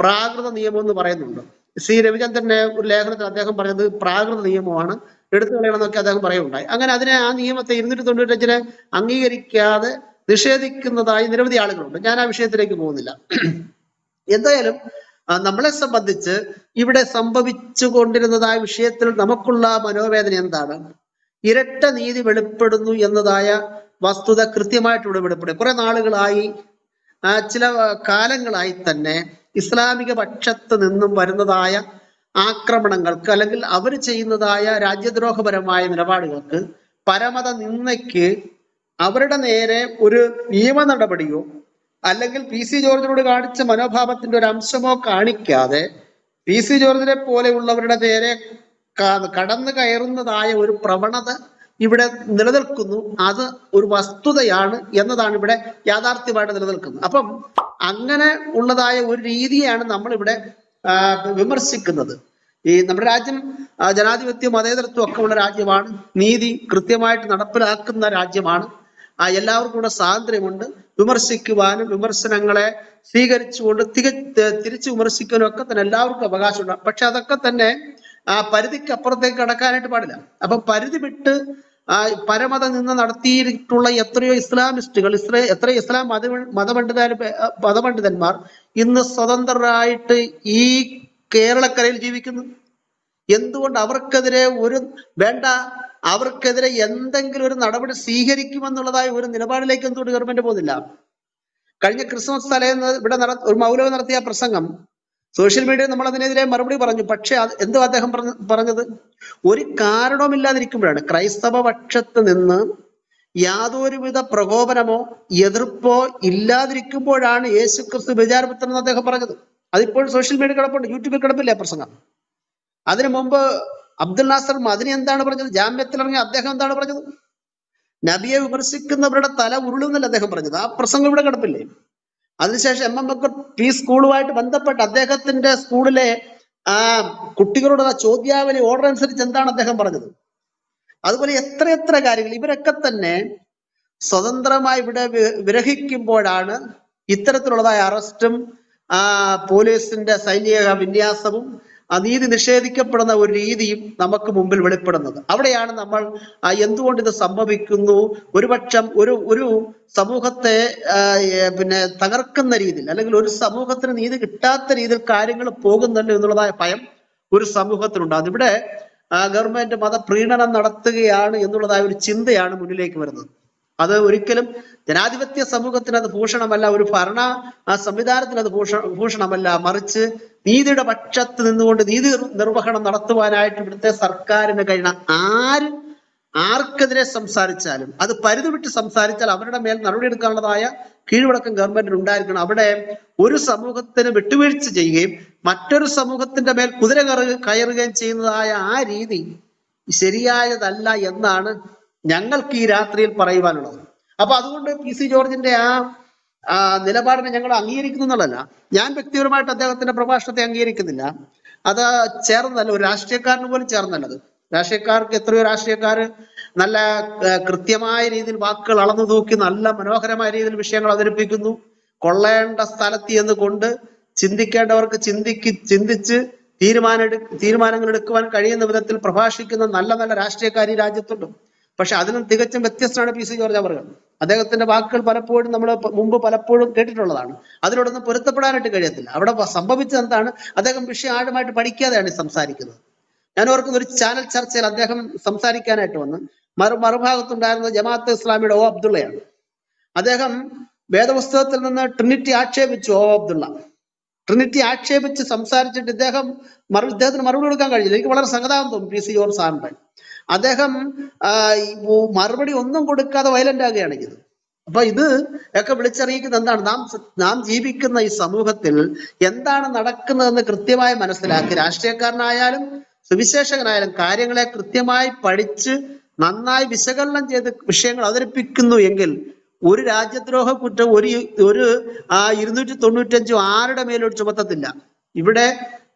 പ്രാകൃത നിയമം എന്ന് പറയുന്നുണ്ട്. C. രവിചന്ദ്രന്റെ ഒരു ലേഖനത്തിൽ അദ്ദേഹം പറയുന്നത് പ്രാകൃത നിയമമാണ്, എടുത്തു കളയണമെന്നൊക്കെ അദ്ദേഹം പറയുന്നുണ്ടായി. അങ്ങനെ അതിനെ ആ നിയമത്തെ 295 അംഗീകരിക്കാതെ നിഷേധിക്കുന്നതായി നിരവധി ആളുകളുണ്ട്. ഞാൻ ആ വിഷയത്തിലേക്ക് പോകുന്നില്ല. എന്തായാലും നമ്മളെ സംബന്ധിച്ച് ഇവിടെ സംഭവിച്ചു കൊണ്ടിരുന്നതായ വിഷയത്തിൽ നമുക്കുള്ള മനോവേദന എന്താണ്? ഇരട്ട നീതി വെളിപ്പെടുന്നു എന്നതായ വസ്തുത കൃത്യമായിട്ട് ഇവിടെ വെളിപ്പെടും. കുറെ നാളുകളായി, ചില കാലങ്ങളായി തന്നെ ഇസ്ലാമിക പക്ഷത്ത് നിന്നും വരുന്നതായ ആക്രമണങ്ങൾക്ക് അല്ലെങ്കിൽ അവർ ചെയ്യുന്നതായ രാജ്യദ്രോഹപരമായ നിലപാടുകൾക്ക്, പരമത നിന്ദയ്ക്ക് അവരുടെ നേരെ ഒരു നിയമ നടപടിയോ അല്ലെങ്കിൽ PC ജോർജിനോട് കാണിച്ച മനോഭാവത്തിന്റെ ഒരു അംശമോ കാണിക്കാതെ PC ജോർജിനെ പോലെയുള്ളവരുടെ നേരെ കടന്നു കയറുന്നതായ ഒരു പ്രവണത ഇവിടെ നിലനിൽക്കുന്നു. അത് ഒരു വസ്തുതയാണ് എന്നതാണ് ഇവിടെ യാഥാർത്ഥ്യമായിട്ട് നിലനിൽക്കുന്നത്. അപ്പം അങ്ങനെ ഉള്ളതായ ഒരു രീതിയാണ് നമ്മളിവിടെ വിമർശിക്കുന്നത്. ഈ നമ്മുടെ രാജ്യം ജനാധിപത്യവും മതേതരത്വം ഒക്കെ ഉള്ള രാജ്യമാണ്. നീതി കൃത്യമായിട്ട് നടപ്പിലാക്കുന്ന രാജ്യമാണ്. എല്ലാവർക്കും കൂടെ സ്വാതന്ത്ര്യമുണ്ട്. വിമർശിക്കുവാനും വിമർശനങ്ങളെ സ്വീകരിച്ചുകൊണ്ട് തിരിച്ചു വിമർശിക്കാനും ഒക്കെ തന്നെ എല്ലാവർക്കും അവകാശമുണ്ട്. പക്ഷെ അതൊക്കെ തന്നെ ആ പരിധിക്ക് അപ്പുറത്തേക്ക് കടക്കാനായിട്ട് പാടില്ല. അപ്പൊ പരിധി വിട്ട് പരമത നിന്ന് നടത്തിയിട്ടുള്ള എത്രയോ ഇസ്ലാമിസ്റ്റുകൾ, എത്രയോ ഇസ്ലാം മതപണ്ഡിതന്മാർ ഇന്ന് സ്വതന്ത്രരായിട്ട് ഈ കേരളക്കരയിൽ ജീവിക്കുന്നു. എന്തുകൊണ്ട് അവർക്കെതിരെ അവർക്കെതിരെ എന്തെങ്കിലും ഒരു നടപടി സ്വീകരിക്കുമെന്നുള്ളതായ ഒരു നിലപാടിലേക്ക് എന്തുകൊണ്ട് ഗവൺമെന്റ് പോകുന്നില്ല? കഴിഞ്ഞ ക്രിസ്മസ് തലേന്ന് ഇവിടെ ഒരു മൗലവി നടത്തിയ പ്രസംഗം സോഷ്യൽ മീഡിയയിൽ നമ്മൾ അതിനെതിരെ മറുപടി പറഞ്ഞു. പക്ഷെ എന്തോ അദ്ദേഹം പറഞ്ഞത് ഒരു കാരണവുമില്ലാതിരിക്കുമ്പോഴാണ്. ക്രൈസ്തവ പക്ഷത്ത് നിന്ന് യാതൊരുവിധ പ്രകോപനമോ എതിർപ്പോ ഇല്ലാതിരിക്കുമ്പോഴാണ് യേശു ക്രിസ്തു വിചാരപുത്രൻ എന്ന് അദ്ദേഹം പറഞ്ഞത്. അതിപ്പോൾ സോഷ്യൽ മീഡിയ കിടപ്പുണ്ട്, യൂട്യൂബിൽ കിടപ്പില്ലേ പ്രസംഗം. അതിനു മുമ്പ് അബ്ദുൽ നാസർ മദനി എന്താണ് പറഞ്ഞത്? ജാമ്യത്തിലിറങ്ങിയ അദ്ദേഹം എന്താണ് പറഞ്ഞത്? നബിയെ വിമർശിക്കുന്നവരുടെ തല ഉരുളുന്നല്ല അദ്ദേഹം പറഞ്ഞത്. ആ പ്രസംഗം ഇവിടെ കിടപ്പില്ലേ? അതിനുശേഷം MM അക്ബർ P സ്കൂളുമായിട്ട് ബന്ധപ്പെട്ട് അദ്ദേഹത്തിന്റെ സ്കൂളിലെ ആ കുട്ടികളുടെ ചോദ്യാവലി ഓർഡർ അനുസരിച്ച് എന്താണ് അദ്ദേഹം പറഞ്ഞത്? അതുപോലെ എത്ര കാര്യങ്ങൾ ഇവരൊക്കെ തന്നെ സ്വതന്ത്രമായി ഇവിടെ വിരഹിക്കുമ്പോഴാണ് ഇത്തരത്തിലുള്ളതായ അറസ്റ്റും പോലീസിന്റെ സൈനിക വിന്യാസവും നീതി നിഷേധിക്കപ്പെടുന്ന ഒരു രീതിയും നമുക്ക് മുമ്പിൽ വെളിപ്പെടുന്നത്. അവിടെയാണ് നമ്മൾ എന്തുകൊണ്ട് ഇത് സംഭവിക്കുന്നു, ഒരുപക്ഷം ഒരു സമൂഹത്തെ തകർക്കുന്ന രീതിയിൽ അല്ലെങ്കിൽ ഒരു സമൂഹത്തിന് നീതി കിട്ടാത്ത രീതിയിൽ കാര്യങ്ങൾ പോകുന്നുണ്ട് എന്നുള്ളതായ ഭയം ഒരു സമൂഹത്തിലുണ്ട്. അതിവിടെ ഗവൺമെന്റ് മതപ്രീണനം നടത്തുകയാണ് എന്നുള്ളതായ ഒരു ചിന്തയാണ് മുന്നിലേക്ക് വരുന്നത്. അത് ഒരിക്കലും ജനാധിപത്യ സമൂഹത്തിന് അത് ഭൂഷണമല്ല, ഒരു ഭരണ സംവിധാനത്തിന് അത് ഭൂഷണമല്ല. മറിച്ച് നീതിയുടെ പക്ഷത്ത് നിന്നുകൊണ്ട് നീതി നിർവഹണം നടത്തുവാനായിട്ട് ഇവിടുത്തെ സർക്കാരിന് കഴിയണം. ആര് ആർക്കെതിരെ സംസാരിച്ചാലും അത് പരിധി വിട്ട് സംസാരിച്ചാൽ അവരുടെ മേൽ നടപടിയെടുക്കാനുള്ളതായ കീഴ്വഴക്കം ഗവൺമെന്റിന് ഉണ്ടായിരിക്കണം. അവിടെ ഒരു സമൂഹത്തിന് വിട്ടുവീഴ്ച ചെയ്യുകയും മറ്റൊരു സമൂഹത്തിന്റെ മേൽ കുതിര കയറുകയും ചെയ്യുന്നതായ ആ രീതി ശരിയായതല്ല എന്നാണ് ഞങ്ങൾക്ക് ഈ രാത്രിയിൽ പറയുവാനുള്ളത്. അപ്പൊ അതുകൊണ്ട് പി.സി. ജോർജിന്റെ ആ നിലപാടിനെ ഞങ്ങൾ അംഗീകരിക്കുന്നു എന്നുള്ളതല്ല. ഞാൻ വ്യക്തിപരമായിട്ട് അദ്ദേഹത്തിന്റെ പ്രഭാഷണത്തെ അംഗീകരിക്കുന്നില്ല. അത് ചേർന്നതല്ല, ഒരു രാഷ്ട്രീയക്കാരന് പോലും ചേർന്നല്ലത്. രാഷ്ട്രീയക്കാർക്ക് എത്രയോ രാഷ്ട്രീയക്കാർ നല്ല കൃത്യമായ രീതിയിൽ വാക്കുകൾ അളന്നു നോക്കി നല്ല മനോഹരമായ രീതിയിൽ വിഷയങ്ങൾ അവതരിപ്പിക്കുന്നു. കൊള്ളേണ്ട സ്ഥലത്ത് എന്നുകൊണ്ട് ചിന്തിക്കേണ്ടവർക്ക് ചിന്തിച്ച് തീരുമാനങ്ങൾ എടുക്കുവാൻ കഴിയുന്ന വിധത്തിൽ പ്രഭാഷിക്കുന്ന നല്ല നല്ല രാഷ്ട്രീയക്കാർ ഈ രാജ്യത്തുണ്ട്. പക്ഷെ അതിനും തികച്ചും വ്യത്യസ്തമാണ് പി.സി. ജോർജ് അവർ. അദ്ദേഹത്തിന്റെ വാക്കുകൾ പലപ്പോഴും നമ്മൾ മുമ്പ് പലപ്പോഴും കേട്ടിട്ടുള്ളതാണ്. അതിനോടൊന്നും പൊരുത്തപ്പെടാനായിട്ട് കഴിയത്തില്ല. അവിടെ സംഭവിച്ചത് എന്താണ്? അദ്ദേഹം വിഷയം ആഴമായിട്ട് പഠിക്കാതെയാണ് സംസാരിക്കുന്നത്. ഞാൻ ഓർക്കുന്ന ഒരു ചാനൽ ചർച്ചയിൽ അദ്ദേഹം സംസാരിക്കാനായിട്ട് വന്ന് മറുഭാഗത്തുണ്ടായിരുന്ന ജമാഅത്ത് ഇസ്ലാമിയുടെ ഓ അബ്ദുള്ളയാണ്. അദ്ദേഹം വേദപുസ്തകത്തിൽ നിന്ന് ട്രിനിറ്റി ആക്ഷേപിച്ചു. ഓ അബ്ദുള്ള ട്രിനിറ്റി ആക്ഷേപിച്ച് സംസാരിച്ചിട്ട് ഇദ്ദേഹത്തിന് മറുപടി കൊടുക്കാൻ കഴിഞ്ഞില്ല. എനിക്ക് വളരെ സങ്കടം തോന്നും പി.സി. ജോർജ് സാറിന്റെ. അദ്ദേഹം മറുപടി ഒന്നും കൊടുക്കാതെ വയലന്റ് ആകുകയാണ് ചെയ്തത്. അപ്പൊ ഇത് ഒക്കെ വിളിച്ചറിയിക്കുന്ന എന്താണ്? നാം ജീവിക്കുന്ന ഈ സമൂഹത്തിൽ എന്താണ് നടക്കുന്നതെന്ന് കൃത്യമായി മനസ്സിലാക്കി രാഷ്ട്രീയക്കാരനായാലും സുവിശേഷകനായാലും കാര്യങ്ങളെ കൃത്യമായി പഠിച്ച് നന്നായി വിശകലനം ചെയ്ത് വിഷയങ്ങൾ അവതരിപ്പിക്കുന്നു എങ്കിൽ ഒരു രാജ്യദ്രോഹ കുറ്റം ഒരു 295 ആരുടെ മേലും ചുമത്തത്തില്ല. ഇവിടെ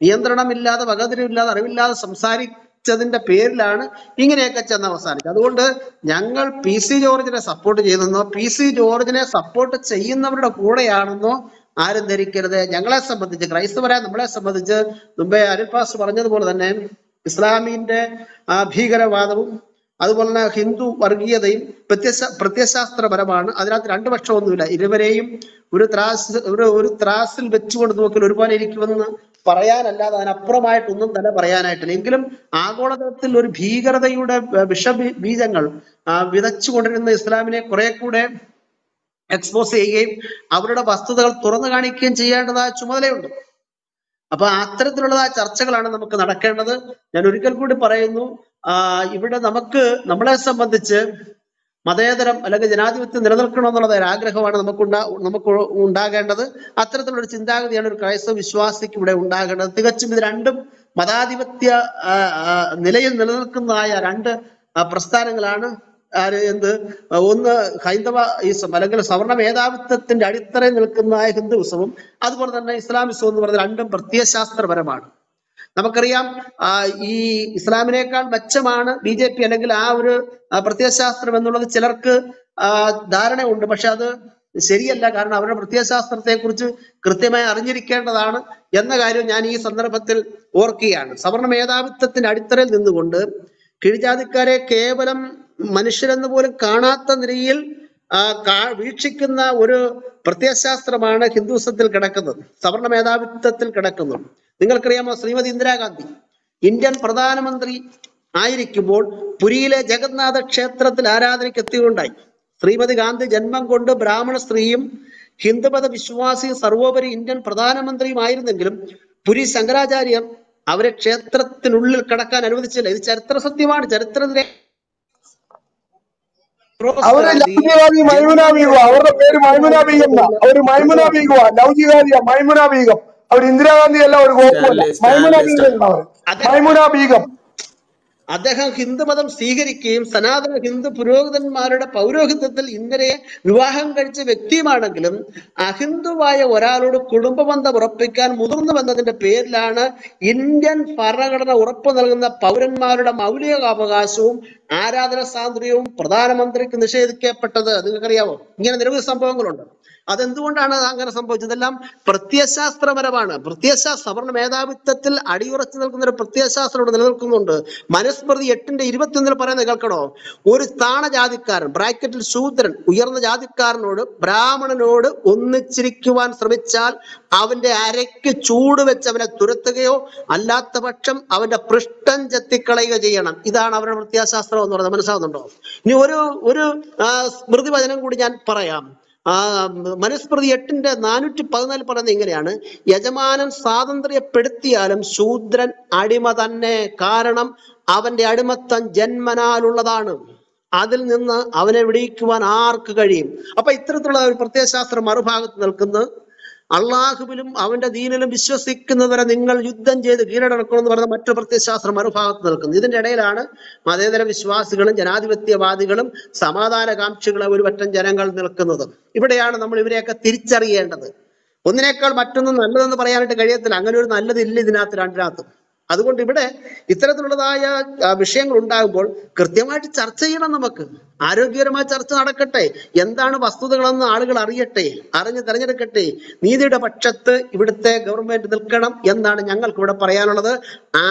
നിയന്ത്രണമില്ലാതെ വകതിരിവില്ലാതെ അറിവില്ലാതെ സംസാരിച്ചതിന്റെ പേരിലാണ് ഇങ്ങനെയൊക്കെ ചെന്ന് അവസാനിച്ചത്. അതുകൊണ്ട് ഞങ്ങൾ പി.സി. ജോർജിനെ സപ്പോർട്ട് ചെയ്യുന്നെന്നോ പി.സി. ജോർജിനെ സപ്പോർട്ട് ചെയ്യുന്നവരുടെ കൂടെയാണെന്നോ ആരും ധരിക്കരുത്. ഞങ്ങളെ സംബന്ധിച്ച്, ക്രൈസ്തവരെ നമ്മളെ സംബന്ധിച്ച്, മുമ്പേ അനിൽ പാസ് പറഞ്ഞതുപോലെ തന്നെ ഇസ്ലാമിന്റെ ഭീകരവാദവും അതുപോലെ തന്നെ ഹിന്ദു വർഗീയതയും പ്രത്യശാസ്ത്രപരമാണ്. അതിനകത്ത് രണ്ടു പക്ഷമൊന്നുമില്ല. ഇരുവരെയും ഒരു ത്രാസിൽ വെച്ചുകൊണ്ട് നോക്കിയാൽ ഒരുപോലെ ഇരിക്കുമെന്ന് പറയാനല്ലാതെ അതിനപ്പുറമായിട്ടൊന്നും തന്നെ പറയാനായിട്ടില്ല. എങ്കിലും ആഗോളതലത്തിൽ ഒരു ഭീകരതയുടെ ബീജങ്ങൾ വിതച്ചുകൊണ്ടിരുന്ന ഇസ്ലാമിനെ കുറെ കൂടെ എക്സ്പോസ് ചെയ്യുകയും അവരുടെ വസ്തുതകൾ തുറന്നു കാണിക്കുകയും ചെയ്യേണ്ടതായ ചുമതലയുണ്ട്. അപ്പൊ അത്തരത്തിലുള്ളതായ ചർച്ചകളാണ് നമുക്ക് നടക്കേണ്ടത്. ഞാൻ ഒരിക്കൽ കൂടി പറയുന്നു, ഇവിടെ നമ്മളെ സംബന്ധിച്ച് മതേതരം അല്ലെങ്കിൽ ജനാധിപത്യം നിലനിൽക്കണമെന്നുള്ള ഒരു ആഗ്രഹമാണ് നമുക്ക് ഉണ്ടാകേണ്ടത്. അത്തരത്തിലുള്ളൊരു ചിന്താഗതിയാണ് ഒരു ക്രൈസ്തവ വിശ്വാസിക്ക് ഇവിടെ ഉണ്ടാകേണ്ടത്. തികച്ചും ഇത് രണ്ടും മതാധിപത്യ നിലയിൽ നിലനിൽക്കുന്നതായ രണ്ട് പ്രസ്ഥാനങ്ങളാണ്. ഒന്ന് ഹൈന്ദവസം അല്ലെങ്കിൽ സവർണ മേധാവിത്വത്തിന്റെ അടിത്തറയിൽ നിൽക്കുന്നതായ ഹിന്ദുവിസവും അതുപോലെ തന്നെ ഇസ്ലാമിസവും എന്ന് പറഞ്ഞ രണ്ടും പ്രത്യയശാസ്ത്രപരമാണ്. നമുക്കറിയാം, ഈ ഇസ്ലാമിനേക്കാൾ മെച്ചമാണ് BJP അല്ലെങ്കിൽ ആ ഒരു പ്രത്യയശാസ്ത്രം എന്നുള്ളത് ചിലർക്ക് ധാരണയുണ്ട്. പക്ഷെ അത് ശരിയല്ല. കാരണം അവരുടെ പ്രത്യയശാസ്ത്രത്തെ കുറിച്ച് കൃത്യമായി അറിഞ്ഞിരിക്കേണ്ടതാണ് എന്ന കാര്യം ഞാൻ ഈ സന്ദർഭത്തിൽ ഓർക്കുകയാണ്. സവർണ മേധാവിത്വത്തിന്റെ അടിത്തറയിൽ നിന്നുകൊണ്ട് കീഴ്ജാതിക്കാരെ കേവലം മനുഷ്യരെന്ന് പോലും കാണാത്ത നിലയിൽ വീക്ഷിക്കുന്ന ഒരു പ്രത്യയശാസ്ത്രമാണ് ഹിന്ദുസത്തിൽ കിടക്കുന്നത്, സവർണ മേധാവിത്വത്തിൽ കിടക്കുന്നത്. നിങ്ങൾക്കറിയാമോ, ശ്രീമതി ഇന്ദിരാഗാന്ധി ഇന്ത്യൻ പ്രധാനമന്ത്രി ആയിരിക്കുമ്പോൾ പുരിയിലെ ജഗന്നാഥ ക്ഷേത്രത്തിൽ ആരാധനയ്ക്ക് എത്തിയുണ്ടായി. ശ്രീമതി ഗാന്ധി ജന്മം കൊണ്ട് ബ്രാഹ്മണ സ്ത്രീയും ഹിന്ദുമത വിശ്വാസിയും സർവോപരി ഇന്ത്യൻ പ്രധാനമന്ത്രിയുമായിരുന്നെങ്കിലും പുരി ശങ്കരാചാര്യർ അവരെ ക്ഷേത്രത്തിനുള്ളിൽ കിടക്കാൻ അനുവദിച്ചില്ല. ഇത് ചരിത്ര സത്യമാണ്. ചരിത്രത്തിലെ അവരുടെ പേര് മൈമുന ബീഗം. അവര് മൈമുന ബീഗമാണ് ലൗകികാരിയ. മൈമുന ബീഗം അവർ ഇന്ദിരാഗാന്ധി അല്ല, ഒരു മൈമുന ബീഗം. അദ്ദേഹം ഹിന്ദുമതം സ്വീകരിക്കുകയും സനാതന ഹിന്ദു പുരോഹിതന്മാരുടെ പൗരോഹിത്യത്തിൽ ഇന്ദിരയെ വിവാഹം കഴിച്ച വ്യക്തിയുമാണെങ്കിലും അഹിന്ദുവായ ഒരാളോട് കുടുംബബന്ധം ഉറപ്പിക്കാൻ മുതിർന്നുവെന്നതിന്റെ പേരിലാണ് ഇന്ത്യൻ ഭരണഘടന ഉറപ്പു നൽകുന്ന പൗരന്മാരുടെ മൗലികാവകാശവും ആരാധന സ്വാതന്ത്ര്യവും പ്രധാനമന്ത്രിക്ക് നിഷേധിക്കപ്പെട്ടത്. നിങ്ങൾക്കറിയാമോ, ഇങ്ങനെ നിരവധി സംഭവങ്ങളുണ്ട്. അതെന്തുകൊണ്ടാണ് അങ്ങനെ സംഭവിച്ചത്? എല്ലാം പ്രത്യയശാസ്ത്രപരമാണ്. പ്രത്യയശാസ്ത്ര അവരുടെ മേധാവിത്വത്തിൽ അടിയുറച്ചു നിൽക്കുന്ന ഒരു പ്രത്യയശാസ്ത്രം ഇവിടെ നിലനിൽക്കുന്നുണ്ട്. മനുസ്മൃതി 8:21 പറയുന്നത് കേൾക്കണോ? ഒരു താണജാതിക്കാരൻ ബ്രാക്കറ്റിൽ ശൂദ്രൻ ഉയർന്ന ജാതിക്കാരനോട് ബ്രാഹ്മണനോട് ഒന്നിച്ചിരിക്കുവാൻ ശ്രമിച്ചാൽ അവന്റെ അരയ്ക്ക് ചൂട് വെച്ച് അവനെ തുരത്തുകയോ അല്ലാത്ത പക്ഷം അവന്റെ പൃഷ്ഠം ചെത്തിക്കളയുകയോ ചെയ്യണം. ഇതാണ് അവരുടെ പ്രത്യയശാസ്ത്രം എന്ന് പറയുന്നത്. മനസ്സിലാവുന്നുണ്ടോ? ഇനി ഒരു സ്മൃതി വചനം കൂടി ഞാൻ പറയാം. മനുസ്മൃതി 8:414 പറയുന്നത് ഇങ്ങനെയാണ്: യജമാനൻ സ്വാതന്ത്ര്യപ്പെടുത്തിയാലും ശൂദ്രൻ അടിമ തന്നെ. കാരണം അവന്റെ അടിമത്തം ജന്മനാലുള്ളതാണ്, അതിൽ നിന്ന് അവനെ വിടിയിക്കുവാൻ ആർക്ക് കഴിയും? അപ്പൊ ഇത്തരത്തിലുള്ള ഒരു പ്രത്യയശാസ്ത്രം മറുഭാഗത്ത് നിൽക്കുന്നത് അള്ളാഹുവിലും അവന്റെ ദീനിലും വിശ്വസിക്കുന്നവരെ നിങ്ങൾ യുദ്ധം ചെയ്ത് കീഴടക്കണമെന്ന് പറഞ്ഞ മറ്റു പ്രത്യയശാസ്ത്രം മറുഭാഗത്ത് നിൽക്കുന്നു. ഇതിന്റെ ഇടയിലാണ് മതേതര വിശ്വാസികളും ജനാധിപത്യവാദികളും സമാധാനകാംക്ഷികളെ ഒരുപറ്റം ജനങ്ങൾ നിൽക്കുന്നത്. ഇവിടെയാണ് നമ്മൾ ഇവരെയൊക്കെ തിരിച്ചറിയേണ്ടത്. ഒന്നിനേക്കാൾ മറ്റൊന്നും നല്ലതെന്ന് പറയാനായിട്ട് കഴിയത്തില്ല. അങ്ങനെ ഒരു നല്ലതില്ല ഇതിനകത്ത്, രണ്ടിനകത്തും. അതുകൊണ്ട് ഇവിടെ ഇത്തരത്തിലുള്ളതായ വിഷയങ്ങൾ ഉണ്ടാകുമ്പോൾ കൃത്യമായിട്ട് ചർച്ച ചെയ്യണം. നമുക്ക് ആരോഗ്യകരമായ ചർച്ച നടക്കട്ടെ. എന്താണ് വസ്തുതകളെന്ന് ആളുകൾ അറിയട്ടെ, അറിഞ്ഞ് തെരഞ്ഞെടുക്കട്ടെ. നീതിയുടെ പക്ഷത്ത് ഇവിടുത്തെ ഗവൺമെന്റ് നിൽക്കണം എന്നാണ് ഞങ്ങൾക്ക് ഇവിടെ പറയാനുള്ളത്.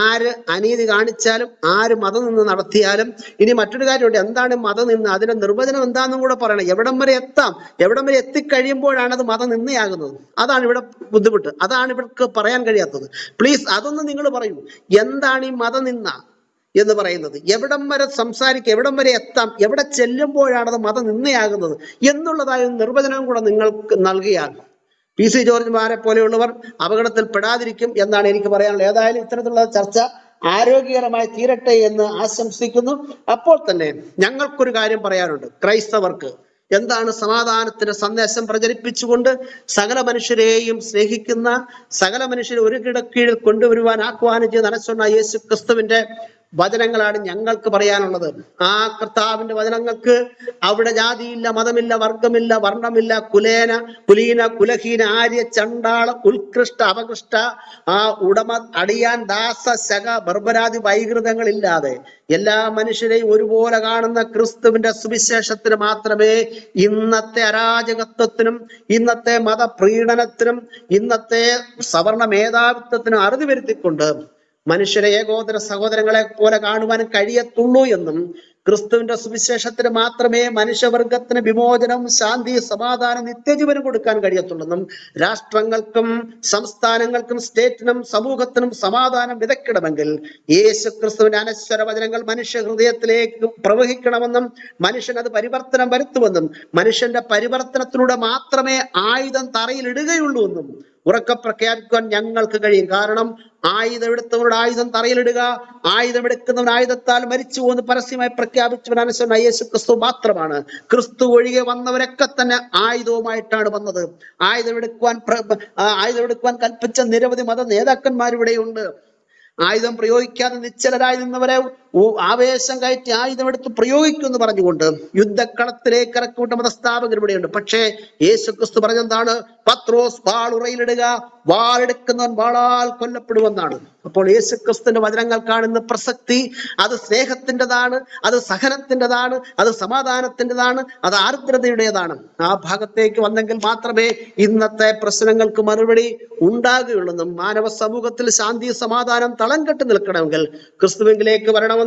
ആര് അനീതി കാണിച്ചാലും ആര് മതം നിന്ന് നടത്തിയാലും. ഇനി മറ്റൊരു കാര്യമുണ്ട്, എന്താണ് മതം നിന്ന്? അതിന്റെ നിർവചനം എന്താണെന്നും കൂടെ പറയണം. എവിടം വരെ എത്താം, എവിടം വരെ എത്തിക്കഴിയുമ്പോഴാണ് അത് മതം നിന്നയാകുന്നത്? അതാണ് ഇവിടെ ബുദ്ധിമുട്ട്, അതാണ് ഇവർക്ക് പറയാൻ കഴിയാത്തത്. പ്ലീസ് അതൊന്ന് നിങ്ങൾ പറയൂ, എന്താണ് ഈ മതം നിന്ന എന്ന് പറയുന്നത്? എവിടം വരെ സംസാരിക്കുക, എവിടം വരെ എത്താം, എവിടെ ചെല്ലുമ്പോഴാണത് മതം നിന്നയാകുന്നത് എന്നുള്ളതായ നിർവചനം കൂടെ നിങ്ങൾക്ക് നൽകിയാൽ പി.സി. ജോർജ്ജുമാരെ പോലെയുള്ളവർ അപകടത്തിൽ പെടാതിരിക്കും എന്നാണ് എനിക്ക് പറയാനുള്ളത്. ഏതായാലും ഇത്തരത്തിലുള്ള ചർച്ച ആരോഗ്യകരമായി തീരട്ടെ എന്ന് ആശംസിക്കുന്നു. അപ്പോൾ തന്നെ ഞങ്ങൾക്കൊരു കാര്യം പറയാനുണ്ട്. ക്രൈസ്തവർക്ക് എന്താണ് സമാധാനത്തിന്റെ സന്ദേശം പ്രചരിപ്പിച്ചുകൊണ്ട് സകല മനുഷ്യരെയും സ്നേഹിക്കുന്ന, സകല മനുഷ്യരെ ഒരു കിടക്കീഴിൽ കൊണ്ടുവരുവാൻ ആഹ്വാനം ചെയ്ത് നനച്ചൊണ്ണ യേശു ക്രിസ്തുവിന്റെ വചനങ്ങളാണ് ഞങ്ങൾക്ക് പറയാനുള്ളത്. ആ കർത്താവിന്റെ വചനങ്ങൾക്ക് അവിടെ ജാതിയില്ല, മതമില്ല, വർഗമില്ല, വർണ്ണമില്ല, കുലേന കുലീന കുലഹീന ആര്യ ചണ്ടാള ഉത്കൃഷ്ട അപകൃഷ്ട ആ ഉടമ അടിയാൻ ദാസ ശക ബർബരാതി വൈകൃതങ്ങളില്ലാതെ എല്ലാ മനുഷ്യരെയും ഒരുപോലെ കാണുന്ന ക്രിസ്തുവിന്റെ സുവിശേഷത്തിന് മാത്രമേ ഇന്നത്തെ അരാജകത്വത്തിനും ഇന്നത്തെ മതപ്രീണനത്തിനും ഇന്നത്തെ സവർണ മേധാവിത്വത്തിനും അറുതി വരുത്തിക്കൊണ്ട് മനുഷ്യരെ ഏകോദര സഹോദരങ്ങളെ പോലെ കാണുവാൻ കഴിയത്തുള്ളൂ എന്നും ക്രിസ്തുവിന്റെ സുവിശേഷത്തിന് മാത്രമേ മനുഷ്യവർഗത്തിന് വിമോചനം, ശാന്തി, സമാധാനം, നിത്യജീവനം കൊടുക്കാൻ കഴിയത്തുള്ളെന്നും രാഷ്ട്രങ്ങൾക്കും സംസ്ഥാനങ്ങൾക്കും സ്റ്റേറ്റിനും സമൂഹത്തിനും സമാധാനം വിതയ്ക്കണമെങ്കിൽ യേശു ക്രിസ്തുവിന്റെ അനശ്വര വചനങ്ങൾ മനുഷ്യ ഹൃദയത്തിലേക്ക് പ്രവഹിക്കണമെന്നും മനുഷ്യൻ അത് പരിവർത്തനം വരുത്തുമെന്നും മനുഷ്യന്റെ പരിവർത്തനത്തിലൂടെ മാത്രമേ ആയുധം തറയിലിടുകയുള്ളൂ എന്നും ഉറക്കെ പ്രഖ്യാപിക്കുവാൻ ഞങ്ങൾക്ക് കഴിയും. കാരണം ആയുധം എടുത്തവരുടെ ആയുധം തറയിലിടുക, ആയുധം എടുക്കുന്നവൻ ആയുധത്താൽ മരിച്ചു പോകുന്ന പരസ്യമായി പ്രഖ്യാപിച്ചവനാണ് യേശു ക്രിസ്തു മാത്രമാണ്. ക്രിസ്തു ഒഴികെ വന്നവരൊക്കെ തന്നെ ആയുധവുമായിട്ടാണ് വന്നത്. ആയുധമെടുക്കുവാൻ കൽപ്പിച്ച നിരവധി മത നേതാക്കന്മാരിവിടെയുണ്ട്. ആയുധം പ്രയോഗിക്കാതെ നിശ്ചലരായി നിന്നവരെ ആവേശം കയറ്റി ആയുധമെടുത്ത് പ്രയോഗിക്കുമെന്ന് പറഞ്ഞുകൊണ്ട് യുദ്ധക്കളത്തിലേക്ക് ഇറക്കിവിട്ട മതസ്ഥാപകർ ഇവിടെയുണ്ട്. പക്ഷേ യേശു ക്രിസ്തു പറഞ്ഞെന്താണ്? പത്രോസ് വാൾ ഉറയിലിടുക, വാളെടുക്കുന്നവൻ വാളാൽ കൊല്ലപ്പെടുമെന്നാണ്. അപ്പോൾ യേശു ക്രിസ്തുവിന്റെ വചനങ്ങൾക്കാണ് ഇന്ന് പ്രസക്തി. അത് സ്നേഹത്തിൻ്റെതാണ്, അത് സഹനത്തിൻ്റെതാണ്, അത് സമാധാനത്തിൻ്റെതാണ്, അത് ആർദ്രതയുടേതാണ്. ആ ഭാഗത്തേക്ക് വന്നെങ്കിൽ മാത്രമേ ഇന്നത്തെ പ്രശ്നങ്ങൾക്ക് മറുപടി ഉണ്ടാകുകയുള്ളെന്നും മാനവ സമൂഹത്തിൽ ശാന്തി സമാധാനം തളം കെട്ടി നിൽക്കണമെങ്കിൽ ക്രിസ്തുവിലേക്ക് വരണം.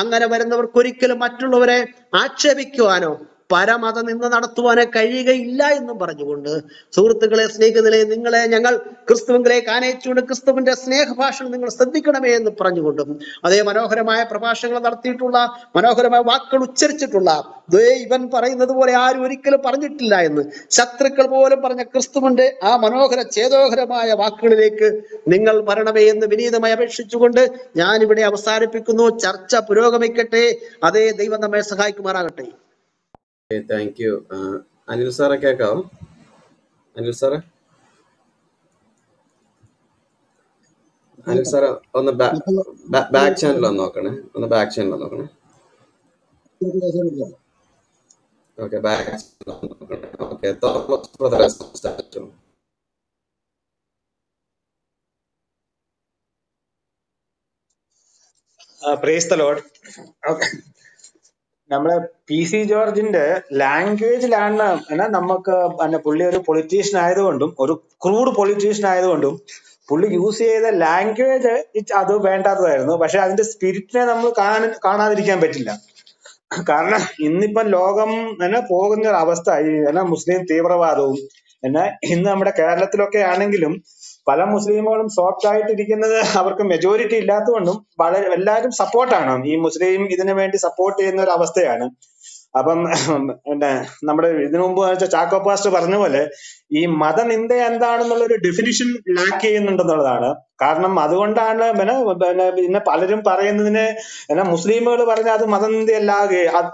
അങ്ങനെ വരുന്നവർക്ക് ഒരിക്കലും മറ്റുള്ളവരെ ആക്ഷേപിക്കുവാനോ പരമത നിന്ന് നടത്തുവാനോ കഴിയുകയില്ല എന്നും പറഞ്ഞുകൊണ്ട് സുഹൃത്തുക്കളെ, സ്നേഹിതരെ, നിങ്ങളെ ഞങ്ങൾ ക്രിസ്തുവിലേക്ക് ആനയിച്ചുകൊണ്ട് ക്രിസ്തുവിന്റെ സ്നേഹഭാഷണം നിങ്ങൾ ശ്രദ്ധിക്കണമേ എന്ന് പറഞ്ഞുകൊണ്ടും അതേ മനോഹരമായ പ്രഭാഷണങ്ങൾ നടത്തിയിട്ടുള്ള, മനോഹരമായ വാക്കുകൾ ഉച്ചരിച്ചിട്ടുള്ള, ഇവൻ പറയുന്നത് പോലെ ആരും ഒരിക്കലും പറഞ്ഞിട്ടില്ല എന്ന് ശത്രുക്കൾ പോലും പറഞ്ഞ ക്രിസ്തുവിന്റെ ആ മനോഹര ചേതോഹരമായ വാക്കുകളിലേക്ക് നിങ്ങൾ വരണമേ എന്ന് വിനീതമായി അപേക്ഷിച്ചുകൊണ്ട് ഞാനിവിടെ അവസാനിപ്പിക്കുന്നു. ചർച്ച പുരോഗമിക്കട്ടെ. അതേ ദൈവം നമ്മെ സഹായിക്കുമാറാകട്ടെ. Thank you. അനിൽ സാറെ കേൾക്കാം? അനിൽ സാറെ ഒന്ന് ബാക്ക് ചാനൽ നോക്കണേ, ഓക്കെ, ബാക്ക് നോക്കണേ, ഓക്കെ. Praise the lord. നമ്മളെ പി.സി. ജോർജിന്റെ ലാംഗ്വേജിലാണ് നമുക്ക് പുള്ളി ഒരു പൊളിറ്റീഷ്യൻ ആയതുകൊണ്ടും ഒരു ക്രൂഡ് പൊളിറ്റീഷ്യൻ ആയതുകൊണ്ടും പുള്ളി യൂസ് ചെയ്ത ലാംഗ്വേജ് അത് വേണ്ടാത്തതായിരുന്നു. പക്ഷെ അതിന്റെ സ്പിരിറ്റിനെ നമ്മൾ കാണാതിരിക്കാൻ പറ്റില്ല. കാരണം ഇന്നിപ്പം ലോകം പോകുന്ന ഒരു അവസ്ഥ, മുസ്ലിം തീവ്രവാദവും ഇന്ന് നമ്മുടെ കേരളത്തിലൊക്കെ ആണെങ്കിലും പല മുസ്ലിമുകളും സോഫ്റ്റ് ആയിട്ടിരിക്കുന്നത് അവർക്ക് മെജോറിറ്റി ഇല്ലാത്തതുകൊണ്ടും വളരെ എല്ലാവരും സപ്പോർട്ടാണ്. ഈ മുസ്ലിം ഇതിനു വേണ്ടി സപ്പോർട്ട് ചെയ്യുന്ന ഒരു അവസ്ഥയാണ്. അപ്പം നമ്മുടെ ഇതിനു മുമ്പ് വെച്ചാൽ ചാക്കോ പാസ്റ്റർ പറഞ്ഞ പോലെ ഈ മതനിന്ദ എന്താണെന്നുള്ള ഒരു ഡെഫിനിഷൻ ലാക്ക് ചെയ്യുന്നുണ്ടെന്നുള്ളതാണ്. കാരണം അതുകൊണ്ടാണ് പിന്നെ പലരും പറയുന്നതിന് മുസ്ലിമുകൾ പറഞ്ഞാൽ അത് മതനിന്ദ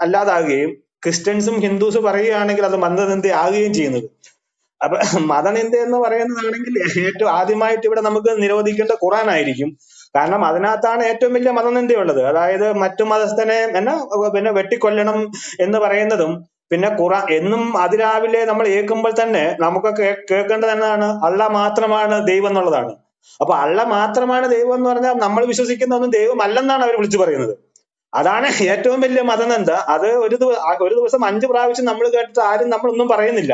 അല്ലാതാകുകയും ക്രിസ്ത്യൻസും ഹിന്ദുസും പറയുകയാണെങ്കിൽ അത് മതനിന്ദ ആകുകയും ചെയ്യുന്നത്. അപ്പൊ മതനിന്ദ എന്ന് പറയുന്നതാണെങ്കിൽ ഏറ്റവും ആദ്യമായിട്ട് ഇവിടെ നമുക്ക് നിരോധിക്കേണ്ട ഖുറാനായിരിക്കും. കാരണം അതിനകത്താണ് ഏറ്റവും വലിയ മതനിന്ദയുള്ളത്. അതായത് മറ്റു മതസ്ഥനെ പിന്നെ വെട്ടിക്കൊല്ലണം എന്ന് പറയുന്നതും, പിന്നെ ഖുറാൻ എന്നും അതിരാവിലെ നമ്മൾ ഏൽക്കുമ്പോൾ തന്നെ നമുക്ക് കേൾക്കേണ്ടത് എന്നാണ് അള്ളാഹ് മാത്രമാണ് ദൈവം എന്നുള്ളതാണ്. അപ്പൊ അള്ളാഹ് മാത്രമാണ് ദൈവം എന്ന് പറഞ്ഞാൽ നമ്മൾ വിശ്വസിക്കുന്ന ഒന്നും ദൈവം അല്ലെന്നാണ് അവർ വിളിച്ചു പറയുന്നത്. അതാണ് ഏറ്റവും വലിയ മതനിന്ദ. അത് ഒരു ദിവസം 5 പ്രാവശ്യം നമ്മൾ കേട്ടിട്ട് ആരും നമ്മളൊന്നും പറയുന്നില്ല.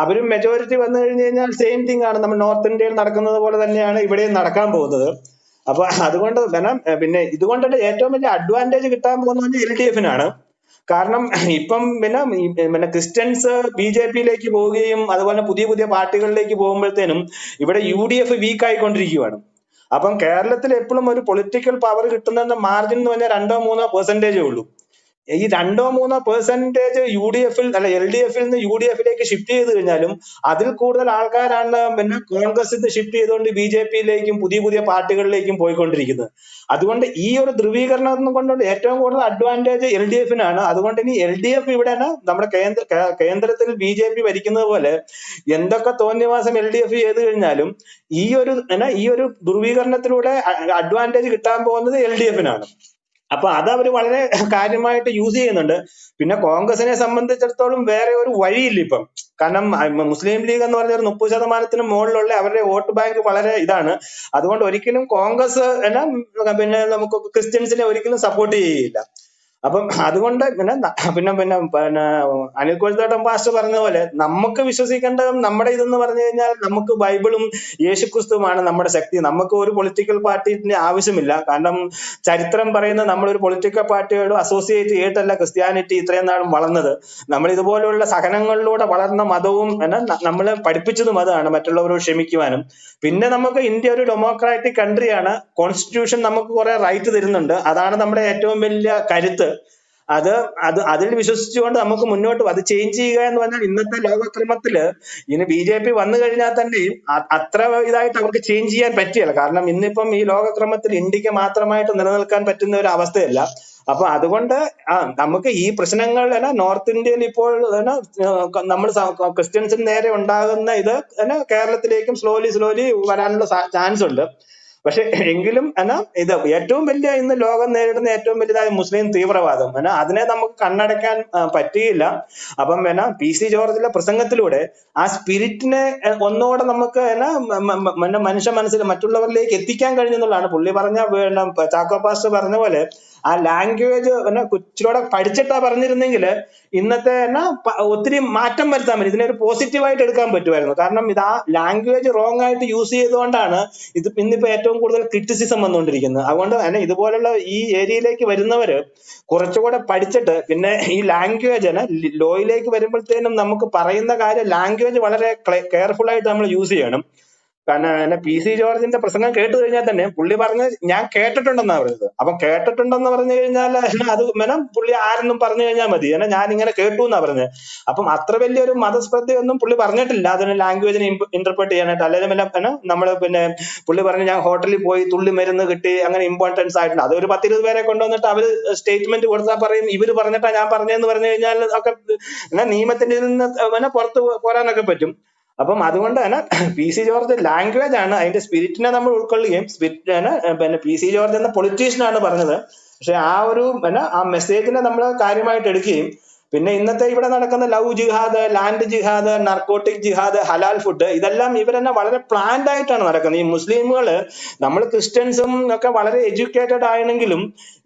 അവരും മെജോറിറ്റി വന്നു കഴിഞ്ഞു കഴിഞ്ഞാൽ സെയിം തിങ് ആണ്. നമ്മൾ നോർത്ത് ഇന്ത്യയിൽ നടക്കുന്നത് പോലെ തന്നെയാണ് ഇവിടെയും നടക്കാൻ പോകുന്നത്. അപ്പൊ അതുകൊണ്ട് പിന്നെ ഇതുകൊണ്ടിട്ട് ഏറ്റവും വലിയ അഡ്വാൻറ്റേജ് കിട്ടാൻ പോകുന്നത് LDFനാണ്. കാരണം ഇപ്പം പിന്നെ ക്രിസ്ത്യൻസ് BJPയിലേക്ക് പോവുകയും അതുപോലെ പുതിയ പുതിയ പാർട്ടികളിലേക്ക് പോകുമ്പോഴത്തേനും ഇവിടെ UDF വീക്ക് ആയിക്കൊണ്ടിരിക്കുകയാണ്. അപ്പം കേരളത്തിൽ എപ്പോഴും ഒരു പൊളിറ്റിക്കൽ പവർ കിട്ടുന്ന മാർജിൻ എന്ന് പറഞ്ഞാൽ 2-3% ഉള്ളൂ. ഈ 2-3% UDF അല്ല LDFൽ നിന്ന് UDFലേക്ക് ഷിഫ്റ്റ് ചെയ്ത് കഴിഞ്ഞാലും അതിൽ കൂടുതൽ ആൾക്കാരാണ് പിന്നെ കോൺഗ്രസ് ഷിഫ്റ്റ് ചെയ്തുകൊണ്ട് BJPയിലേക്കും പുതിയ പുതിയ പാർട്ടികളിലേക്കും പോയിക്കൊണ്ടിരിക്കുന്നത്. അതുകൊണ്ട് ഈ ഒരു ധ്രുവീകരണം കൊണ്ടുകൊണ്ട് ഏറ്റവും കൂടുതൽ അഡ്വാൻറ്റേജ് LDFനാണ്. അതുകൊണ്ട് ഇനി LDF ഇവിടെ നമ്മുടെ കേന്ദ്രത്തിൽ BJP ഭരിക്കുന്നത് പോലെ എന്തൊക്കെ തോന്നിയവാസം LDF ചെയ്ത് കഴിഞ്ഞാലും ഈ ഒരു ധ്രുവീകരണത്തിലൂടെ അഡ്വാൻറ്റേജ് കിട്ടാൻ പോകുന്നത് LDFനാണ്. അപ്പൊ അതവര് വളരെ കാര്യമായിട്ട് യൂസ് ചെയ്യുന്നുണ്ട്. പിന്നെ കോൺഗ്രസിനെ സംബന്ധിച്ചിടത്തോളം വേറെ ഒരു വഴിയില്ല ഇപ്പം. കാരണം മുസ്ലിം ലീഗ് എന്ന് പറഞ്ഞ ഒരു 30% മുകളിലുള്ള അവരുടെ വോട്ട് ബാങ്ക് വളരെ ഇതാണ്. അതുകൊണ്ട് ഒരിക്കലും കോൺഗ്രസ് പിന്നെ നമുക്ക് ക്രിസ്ത്യൻസിനെ ഒരിക്കലും സപ്പോർട്ട് ചെയ്യില്ല. അപ്പം അതുകൊണ്ട് പിന്നെ പിന്നെ പിന്നെ അനിൽ കോഴിത്തോട്ടം പാസ്റ്റർ പറഞ്ഞ പോലെ നമുക്ക് വിശ്വസിക്കേണ്ട നമ്മുടെ ഇതെന്ന് പറഞ്ഞു കഴിഞ്ഞാൽ നമുക്ക് ബൈബിളും യേശുക്രിസ്തുവുമാണ് നമ്മുടെ ശക്തി. നമുക്ക് ഒരു പൊളിറ്റിക്കൽ പാർട്ടിന്റെ ആവശ്യമില്ല. കാരണം ചരിത്രം പറയുന്നത് നമ്മളൊരു പൊളിറ്റിക്കൽ പാർട്ടിയോട് അസോസിയേറ്റ് ചെയ്തിട്ടല്ല ക്രിസ്ത്യാനിറ്റി ഇത്രയും നാളും വളർന്നത്. നമ്മൾ ഇതുപോലെയുള്ള സഹനങ്ങളിലൂടെ വളർന്ന മതവും നമ്മളെ പഠിപ്പിച്ചതും അതാണ്, മറ്റുള്ളവരോട് ക്ഷമിക്കുവാനും. പിന്നെ നമുക്ക് ഇന്ത്യ ഒരു ഡെമോക്രാറ്റിക് കൺട്രിയാണ്. കോൺസ്റ്റിറ്റ്യൂഷൻ നമുക്ക് കുറെ റൈറ്റ് തരുന്നുണ്ട്. അതാണ് നമ്മുടെ ഏറ്റവും വലിയ കരുത്ത്. അത് അത് അതിൽ വിശ്വസിച്ചുകൊണ്ട് നമുക്ക് മുന്നോട്ട് അത് ചേഞ്ച് ചെയ്യുക എന്ന് പറഞ്ഞാൽ ഇന്നത്തെ ലോകക്രമത്തില് ഇനി BJP വന്നു കഴിഞ്ഞാൽ തന്നെയും അത്ര ഇതായിട്ട് അവർക്ക് ചേഞ്ച് ചെയ്യാൻ പറ്റിയല്ല. കാരണം ഇന്നിപ്പം ഈ ലോകക്രമത്തിൽ ഇന്ത്യക്ക് മാത്രമായിട്ട് നിലനിൽക്കാൻ പറ്റുന്ന ഒരു അവസ്ഥയല്ല. അപ്പൊ അതുകൊണ്ട് നമുക്ക് ഈ പ്രശ്നങ്ങൾ നോർത്ത് ഇന്ത്യയിൽ ഇപ്പോൾ നമ്മൾ ക്രിസ്ത്യൻസിന് നേരെ ഉണ്ടാകുന്ന ഇത് കേരളത്തിലേക്കും സ്ലോലി വരാനുള്ള ചാൻസ് ഉണ്ട്. പക്ഷെ എങ്കിലും ഇത് ഏറ്റവും വലിയ ഇന്ന് ലോകം നേരിടുന്ന ഏറ്റവും വലിയതായ മുസ്ലിം തീവ്രവാദം അതിനെ നമുക്ക് കണ്ണടയ്ക്കാൻ പറ്റുകയില്ല. അപ്പം പി.സി. ജോർജിന്റെ പ്രസംഗത്തിലൂടെ ആ സ്പിരിറ്റിനെ ഒന്നുകൂടെ നമുക്ക് മനുഷ്യ മനസ്സിൽ മറ്റുള്ളവരിലേക്ക് എത്തിക്കാൻ കഴിഞ്ഞെന്നുള്ളതാണ്. പുള്ളി പറഞ്ഞ ചാക്കോ പാസ്റ്റർ പറഞ്ഞ പോലെ ആ ലാംഗ്വേജ് കുച്ചിലൂടെ പഠിച്ചിട്ടാ പറഞ്ഞിരുന്നെങ്കിൽ ഇന്നത്തെ ഒത്തിരി മാറ്റം വരുത്താൻ പറ്റും. ഇതിനൊരു പോസിറ്റീവായിട്ട് എടുക്കാൻ പറ്റുമായിരുന്നു. കാരണം ഇത് ആ ലാംഗ്വേജ് റോങ് ആയിട്ട് യൂസ് ചെയ്തുകൊണ്ടാണ് ഇത് ഇന്നിപ്പോ ഏറ്റവും കൂടുതൽ ക്രിറ്റിസിസം വന്നുകൊണ്ടിരിക്കുന്നത്. അതുകൊണ്ട് തന്നെ ഇതുപോലുള്ള ഈ ഏരിയയിലേക്ക് വരുന്നവര് കുറച്ചുകൂടെ പഠിച്ചിട്ട് പിന്നെ ഈ ലാംഗ്വേജ് ലോയിലേക്ക് വരുമ്പോഴത്തേനും നമുക്ക് പറയുന്ന കാര്യം ലാംഗ്വേജ് വളരെ കെയർഫുൾ ആയിട്ട് നമ്മൾ യൂസ് ചെയ്യണം. കാരണം പി സി ജോർജിന്റെ പ്രസംഗം കേട്ടു കഴിഞ്ഞാൽ തന്നെ പുള്ളി പറഞ്ഞ് ഞാൻ കേട്ടിട്ടുണ്ടെന്നാ പറഞ്ഞത്. അപ്പൊ കേട്ടിട്ടുണ്ടെന്ന് പറഞ്ഞു കഴിഞ്ഞാൽ അത് മേനം പുള്ളി ആരെന്നും പറഞ്ഞു കഴിഞ്ഞാൽ മതി, കാരണം ഞാനിങ്ങനെ കേട്ടു എന്നാ പറഞ്ഞത്. അപ്പം അത്ര വലിയൊരു മതസ്പർദ്ധയൊന്നും പുള്ളി പറഞ്ഞിട്ടില്ല അതിന് ലാംഗ്വേജിനെ ഇന്റർപ്രറ്റ് ചെയ്യാനായിട്ട്. അല്ലെങ്കിൽ പിന്നെ നമ്മള് പിന്നെ പുള്ളി പറഞ്ഞ് ഞാൻ ഹോട്ടലിൽ പോയി തുള്ളി മരുന്ന് കിട്ടി അങ്ങനെ ഇമ്പോർട്ടൻസ് ആയിട്ടുണ്ട്. അതൊരു 10-20 പേരെ കൊണ്ടുവന്നിട്ട് അവര് സ്റ്റേറ്റ്മെന്റ് കൊടുത്താൽ പറയും ഇവര് പറഞ്ഞിട്ടാ ഞാൻ പറഞ്ഞതെന്ന് പറഞ്ഞു കഴിഞ്ഞാൽ ഒക്കെ നിയമത്തിന്റെ നിന്ന് പുറത്ത് പോരാനൊക്കെ പറ്റും. അപ്പം അതുകൊണ്ട് തന്നെ പി സി ജോർജ് ലാംഗ്വേജ് ആണ്, അതിന്റെ സ്പിരിറ്റിനെ നമ്മൾ ഉൾക്കൊള്ളുകയും പിന്നെ പി സി ജോർജ് എന്ന പൊളിറ്റീഷ്യനാണ് പറഞ്ഞത്, പക്ഷെ ആ ഒരു പിന്നെ ആ മെസ്സേജിനെ നമ്മൾ കാര്യമായിട്ട് എടുക്കുകയും പിന്നെ ഇന്നത്തെ ഇവിടെ നടക്കുന്ന ലവ് ജിഹാദ്, ലാൻഡ് ജിഹാദ്, നർക്കോട്ടിക് ജിഹാദ്, ഹലാൽ ഫുഡ്, ഇതെല്ലാം ഇവരെന്നെ വളരെ പ്ലാൻഡ് ആയിട്ടാണ് നടക്കുന്നത്. ഈ മുസ്ലിമുകൾ, നമ്മൾ ക്രിസ്ത്യൻസും ഒക്കെ വളരെ എഡ്യൂക്കേറ്റഡ് ആയെങ്കിലും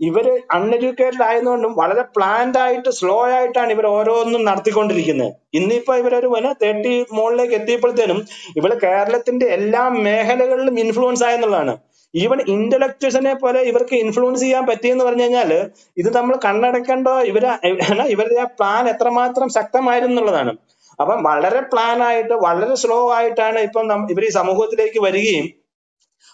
ഇവർ അൺഎഡ്യൂക്കേറ്റഡ് ആയതുകൊണ്ടും വളരെ പ്ലാൻഡ് ആയിട്ട് സ്ലോ ആയിട്ടാണ് ഇവർ ഓരോന്നും നടത്തിക്കൊണ്ടിരിക്കുന്നത്. ഇന്നിപ്പോ ഇവരൊരു 30 മുകളിലേക്ക് എത്തിയപ്പോഴത്തേനും ഇവർ കേരളത്തിന്റെ എല്ലാ മേഖലകളിലും ഇൻഫ്ലുവൻസ് ആയെന്നുള്ളതാണ്. ഈവൻ ഇന്റലക്ച്വൽസിനെ പോലെ ഇവർക്ക് ഇൻഫ്ലുവൻസ് ചെയ്യാൻ പറ്റിയെന്ന് പറഞ്ഞു കഴിഞ്ഞാൽ ഇത് നമ്മൾ കണ്ണടയ്ക്കേണ്ടോ ഇവരുടെ ആ പ്ലാൻ എത്രമാത്രം ശക്തമായിരുന്നുള്ളതാണ്. അപ്പം വളരെ പ്ലാൻ ആയിട്ട് വളരെ സ്ലോ ആയിട്ടാണ് ഇപ്പം ഇവർ ഈ സമൂഹത്തിലേക്ക് വരികയും,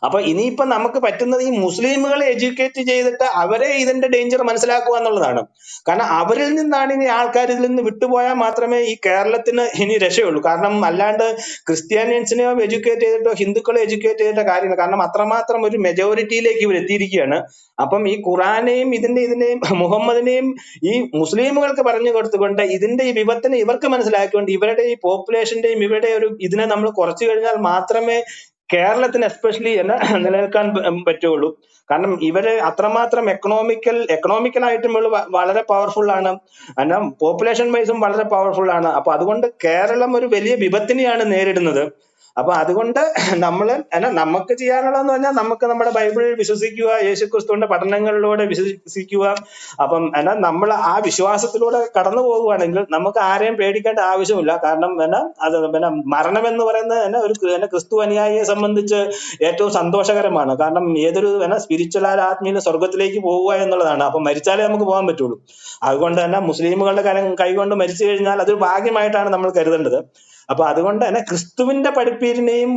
അപ്പൊ ഇനിയിപ്പം നമുക്ക് പറ്റുന്നത് ഈ മുസ്ലിമുകളെ എഡ്യൂക്കേറ്റ് ചെയ്തിട്ട് അവരെ ഇതിന്റെ ഡേഞ്ചർ മനസ്സിലാക്കുക എന്നുള്ളതാണ്. കാരണം അവരിൽ നിന്നാണ് ഇനി ആൾക്കാർ ഇതിൽ നിന്ന് വിട്ടുപോയാൽ മാത്രമേ ഈ കേരളത്തിന് ഇനി രക്ഷയുള്ളൂ. കാരണം അല്ലാണ്ട് ക്രിസ്ത്യാനിയൻസിനെയോ എഡ്യൂക്കേറ്റ് ചെയ്തിട്ടോ ഹിന്ദുക്കളെ എഡ്യൂക്കേറ്റ് ചെയ്തിട്ടോ കാര്യമില്ല. കാരണം അത്രമാത്രം ഒരു മെജോറിറ്റിയിലേക്ക് ഇവർ എത്തിയിരിക്കുകയാണ്. അപ്പം ഈ ഖുറാനെയും ഇതിന്റെയും മുഹമ്മദിനെയും ഈ മുസ്ലിമുകൾക്ക് പറഞ്ഞു കൊടുത്തുകൊണ്ട് ഇതിന്റെ ഈ വിപത്തിനെ ഇവർക്ക് മനസ്സിലാക്കിക്കൊണ്ട് ഇവരുടെ ഈ പോപ്പുലേഷന്റെയും ഇവരുടെ ഒരു ഇതിനെ നമ്മൾ കുറച്ചു കഴിഞ്ഞാൽ മാത്രമേ കേരളത്തിന് എസ്പെഷ്യലി നിലനിൽക്കാൻ പറ്റുള്ളൂ. കാരണം ഇവര് അത്രമാത്രം എക്കണോമിക്കലായിട്ടും വളരെ പവർഫുൾ ആണ്, കാരണം പോപ്പുലേഷൻ വൈസും വളരെ പവർഫുൾ ആണ്. അപ്പൊ അതുകൊണ്ട് കേരളം ഒരു വലിയ വിപത്തിനെയാണ് നേരിടുന്നത്. അപ്പൊ അതുകൊണ്ട് നമുക്ക് ചെയ്യാനുള്ളതെന്ന് പറഞ്ഞാൽ നമുക്ക് നമ്മുടെ ബൈബിളിൽ വിശ്വസിക്കുക, യേശുക്രിസ്തുവിന്റെ പഠനങ്ങളിലൂടെ വിശ്വസിക്കുക. അപ്പം നമ്മൾ ആ വിശ്വാസത്തിലൂടെ കടന്നു പോകുകയാണെങ്കിൽ നമുക്ക് ആരെയും പേടിക്കേണ്ട ആവശ്യമില്ല. കാരണം അത് മരണം എന്ന് പറയുന്നത് ഒരു ക്രിസ്തു അനുയായിയെ സംബന്ധിച്ച് ഏറ്റവും സന്തോഷകരമാണ്. കാരണം ഏതൊരു സ്പിരിച്വൽ ആത്മീയ സ്വർഗത്തിലേക്ക് പോവുക എന്നുള്ളതാണ്. അപ്പം മരിച്ചാലേ നമുക്ക് പോകാൻ പറ്റുള്ളൂ. അതുകൊണ്ട് മുസ്ലിമുകളുടെ കൈകൊണ്ട് മരിച്ചു കഴിഞ്ഞാൽ അതൊരു ഭാഗ്യമായിട്ടാണ് നമ്മൾ കരുതേണ്ടത്. അപ്പൊ അതുകൊണ്ട് ക്രിസ്തുവിന്റെ പഠിപ്പീരിനെയും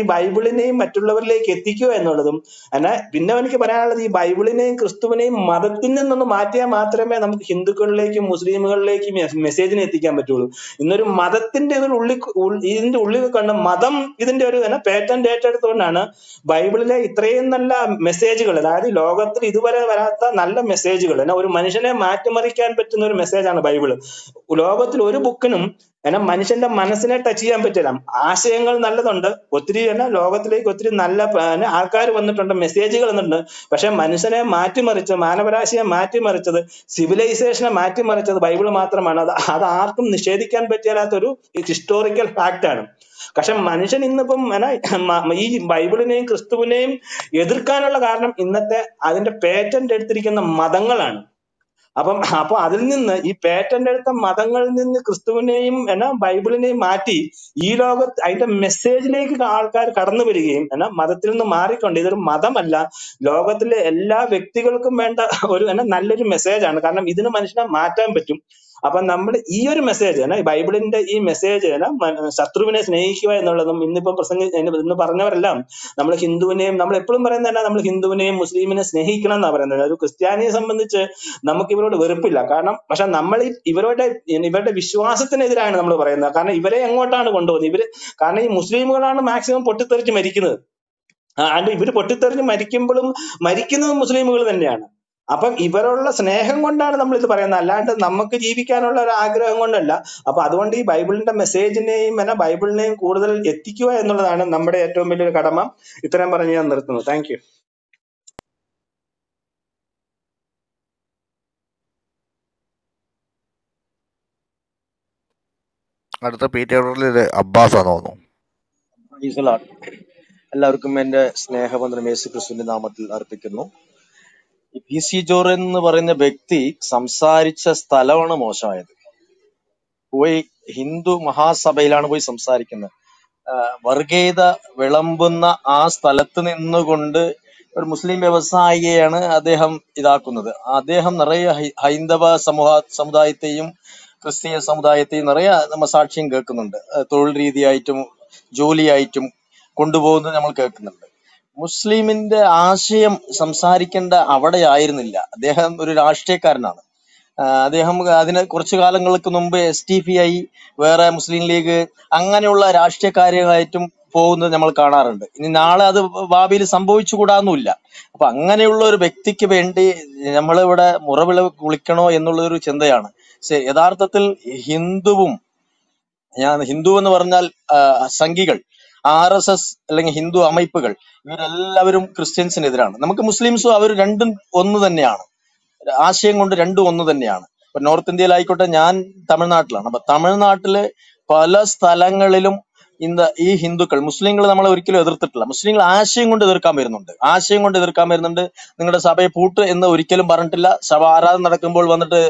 ഈ ബൈബിളിനെയും മറ്റുള്ളവരിലേക്ക് എത്തിക്കുക എന്നുള്ളതും പിന്നെ എനിക്ക് പറയാനുള്ളത് ഈ ബൈബിളിനെയും ക്രിസ്തുവിനെയും മതത്തിൽ നിന്നൊന്ന് മാറ്റിയാൽ മാത്രമേ നമുക്ക് ഹിന്ദുക്കളിലേക്കും മുസ്ലിമുകളിലേക്കും മെസ്സേജിനെ എത്തിക്കാൻ പറ്റുള്ളൂ. ഇന്നൊരു മതത്തിന്റെ ഇതിന്റെ ഉള്ളിൽ കണ്ട് മതം ഇതിന്റെ ഒരു പേറ്റന്റ് ഏറ്റെടുത്തുകൊണ്ടാണ് ബൈബിളിലെ ഇത്രയും നല്ല മെസ്സേജുകൾ, അതായത് ലോകത്തിൽ ഇതുവരെ വരാത്ത നല്ല മെസ്സേജുകൾ, ഒരു മനുഷ്യനെ മാറ്റിമറിക്കാൻ പറ്റുന്ന ഒരു മെസ്സേജാണ് ബൈബിള്. ലോകത്തിൽ ഒരു ബുക്കിനും മനുഷ്യന്റെ മനസ്സിനെ ടച്ച് ചെയ്യാൻ പറ്റില്ല. ആശയങ്ങൾ നല്ലതുണ്ട്, ഒത്തിരി ലോകത്തിലേക്ക് ഒത്തിരി നല്ല ആൾക്കാർ വന്നിട്ടുണ്ട്, മെസ്സേജുകൾ വന്നിട്ടുണ്ട്. പക്ഷെ മനുഷ്യനെ മാറ്റിമറിച്ചത്, മാനവരാശിയെ മാറ്റിമറിച്ചത്, സിവിലൈസേഷനെ മാറ്റിമറിച്ചത് ബൈബിൾ മാത്രമാണ്. അത് ആർക്കും നിഷേധിക്കാൻ പറ്റാത്തൊരു ഹിസ്റ്റോറിക്കൽ ഫാക്റ്റാണ്. പക്ഷെ മനുഷ്യൻ ഇന്നിപ്പം ഈ ബൈബിളിനെയും ക്രിസ്തുവിനെയും എതിർക്കാനുള്ള കാരണം ഇന്നത്തെ അതിന്റെ പേറ്റന്റ് എടുത്തിരിക്കുന്ന മതങ്ങളാണ്. അപ്പൊ അതിൽ നിന്ന് ഈ പേറ്റന്റ് എടുത്ത മതങ്ങളിൽ നിന്ന് ക്രിസ്തുവിനെയും ബൈബിളിനെയും മാറ്റി ഈ ലോകത്ത് അതിന്റെ മെസ്സേജിലേക്ക് ആൾക്കാർ കടന്നു വരികയും മതത്തിൽ നിന്ന് മാറിക്കൊണ്ട് ഇതൊരു മതമല്ല, ലോകത്തിലെ എല്ലാ വ്യക്തികൾക്കും വേണ്ട ഒരു നല്ലൊരു മെസ്സേജാണ്. കാരണം ഇതിന് മനുഷ്യനെ മാറ്റാൻ പറ്റും. അപ്പൊ നമ്മൾ ഈ ഒരു മെസ്സേജ് ബൈബിളിന്റെ ഈ മെസ്സേജ് ശത്രുവിനെ സ്നേഹിക്കുക എന്നുള്ളതും ഇന്നിപ്പം ഇന്ന് പറഞ്ഞവരെല്ലാം നമ്മൾ ഹിന്ദുവിനെയും നമ്മൾ എപ്പോഴും പറയുന്നത് നമ്മൾ ഹിന്ദുവിനെയും മുസ്ലിമിനെ സ്നേഹിക്കണം എന്നാ പറയുന്നത്. ഒരു ക്രിസ്ത്യാനിയെ സംബന്ധിച്ച് നമുക്ക് ഇവരോട് വെറുപ്പില്ല. കാരണം പക്ഷെ നമ്മൾ ഇവരുടെ വിശ്വാസത്തിനെതിരാണ് നമ്മൾ പറയുന്നത്. കാരണം ഇവരെ എങ്ങോട്ടാണ് കൊണ്ടുപോകുന്നത് കാരണം ഈ മുസ്ലിമുകളാണ് മാക്സിമം പൊട്ടിത്തെറിച്ച് മരിക്കുന്നത്. ആൻഡ് ഇവർ പൊട്ടിത്തെറിച്ച് മരിക്കുന്നതും മുസ്ലിമുകൾ തന്നെയാണ്. അപ്പം ഇവരുള്ള സ്നേഹം കൊണ്ടാണ് നമ്മൾ ഇത് പറയുന്നത്, അല്ലാണ്ട് നമുക്ക് ജീവിക്കാനുള്ള ഒരു ആഗ്രഹം കൊണ്ടല്ല. അപ്പൊ അതുകൊണ്ട് ഈ ബൈബിളിന്റെ മെസ്സേജിനെയും ബൈബിളിനെയും കൂടുതൽ എത്തിക്കുക എന്നുള്ളതാണ് നമ്മുടെ ഏറ്റവും വലിയൊരു കടമ. ഇത്രയും പറഞ്ഞ് ഞാൻ നിർത്തുന്നു. Thank you. അടുത്ത പീറ്ററിൽ അബ്ബാസാണ് തോന്നുന്നു. എല്ലാവർക്കും എന്റെ സ്നേഹവന്ദനം യേശു ക്രിസ്തുവിന്റെ നാമത്തിൽ അർപ്പിക്കുന്നു. പി സി ജോർജ് എന്ന് പറയുന്ന വ്യക്തി സംസാരിച്ച സ്ഥലമാണ് മോശമായത്. പോയി ഹിന്ദു മഹാസഭയിലാണ് പോയി സംസാരിക്കുന്നത്. വർഗീയത വിളമ്പുന്ന ആ സ്ഥലത്ത് നിന്നുകൊണ്ട് ഒരു മുസ്ലിം വ്യവസായിയെയാണ് അദ്ദേഹം ഇതാക്കുന്നത്. അദ്ദേഹം നിറയെ ഹൈന്ദവ സമുദായത്തെയും ക്രിസ്തീയ സമുദായത്തെയും നിറയെ നമ്മൾ സാക്ഷ്യം കേൾക്കുന്നുണ്ട്. തൊഴിൽ രീതിയായിട്ടും ജോലിയായിട്ടും കൊണ്ടുപോകുന്നത് നമ്മൾ കേൾക്കുന്നുണ്ട്. മുസ്ലിമിന്റെ ആശയം സംസാരിക്കേണ്ട അവിടെ ആയിരുന്നില്ല. അദ്ദേഹം ഒരു രാഷ്ട്രീയക്കാരനാണ്. അദ്ദേഹം അതിന് കുറച്ചു കാലങ്ങൾക്ക് മുമ്പ് STPI, വേറെ മുസ്ലിം ലീഗ്, അങ്ങനെയുള്ള രാഷ്ട്രീയ കാര്യമായിട്ടും പോകുന്നത് നമ്മൾ കാണാറുണ്ട്. ഇനി നാളെ അത് ഭാവിയിൽ സംഭവിച്ചുകൂടാന്നുമില്ല. അപ്പൊ അങ്ങനെയുള്ള ഒരു വ്യക്തിക്ക് വേണ്ടി നമ്മളിവിടെ മുറവിള കുളിക്കണോ എന്നുള്ളൊരു ചിന്തയാണ്. യഥാർത്ഥത്തിൽ ഹിന്ദുവും, ഞാൻ ഹിന്ദു എന്ന് പറഞ്ഞാൽ സംഘികൾ, RSS അല്ലെങ്കിൽ ഹിന്ദു அமைப்புകൾ, ഇവരെല്ലാവരും ക്രിസ്ത്യൻസിനെതിരാണ്. നമുക്ക് മുസ്ലിംസും അവർ രണ്ടും ഒന്ന് തന്നെയാണ്. ആശയം കൊണ്ട് രണ്ടും ഒന്ന് തന്നെയാണ്. ഇപ്പൊ നോർത്ത് ഇന്ത്യയിലായിക്കോട്ടെ, ഞാൻ തമിഴ്നാട്ടിലാണ്. അപ്പൊ തമിഴ്നാട്ടില് പല സ്ഥലങ്ങളിലും ഈ ഹിന്ദുക്കൾ മുസ്ലിങ്ങൾ നമ്മളെ ഒരിക്കലും എതിർത്തിട്ടില്ല. മുസ്ലിങ്ങൾ ആശയം കൊണ്ട് എതിർക്കാൻ വരുന്നുണ്ട്, നിങ്ങളുടെ സഭയെ പൂട്ട് എന്ന് ഒരിക്കലും പറഞ്ഞിട്ടില്ല. സഭ ആരാധന നടക്കുമ്പോൾ വന്നിട്ട്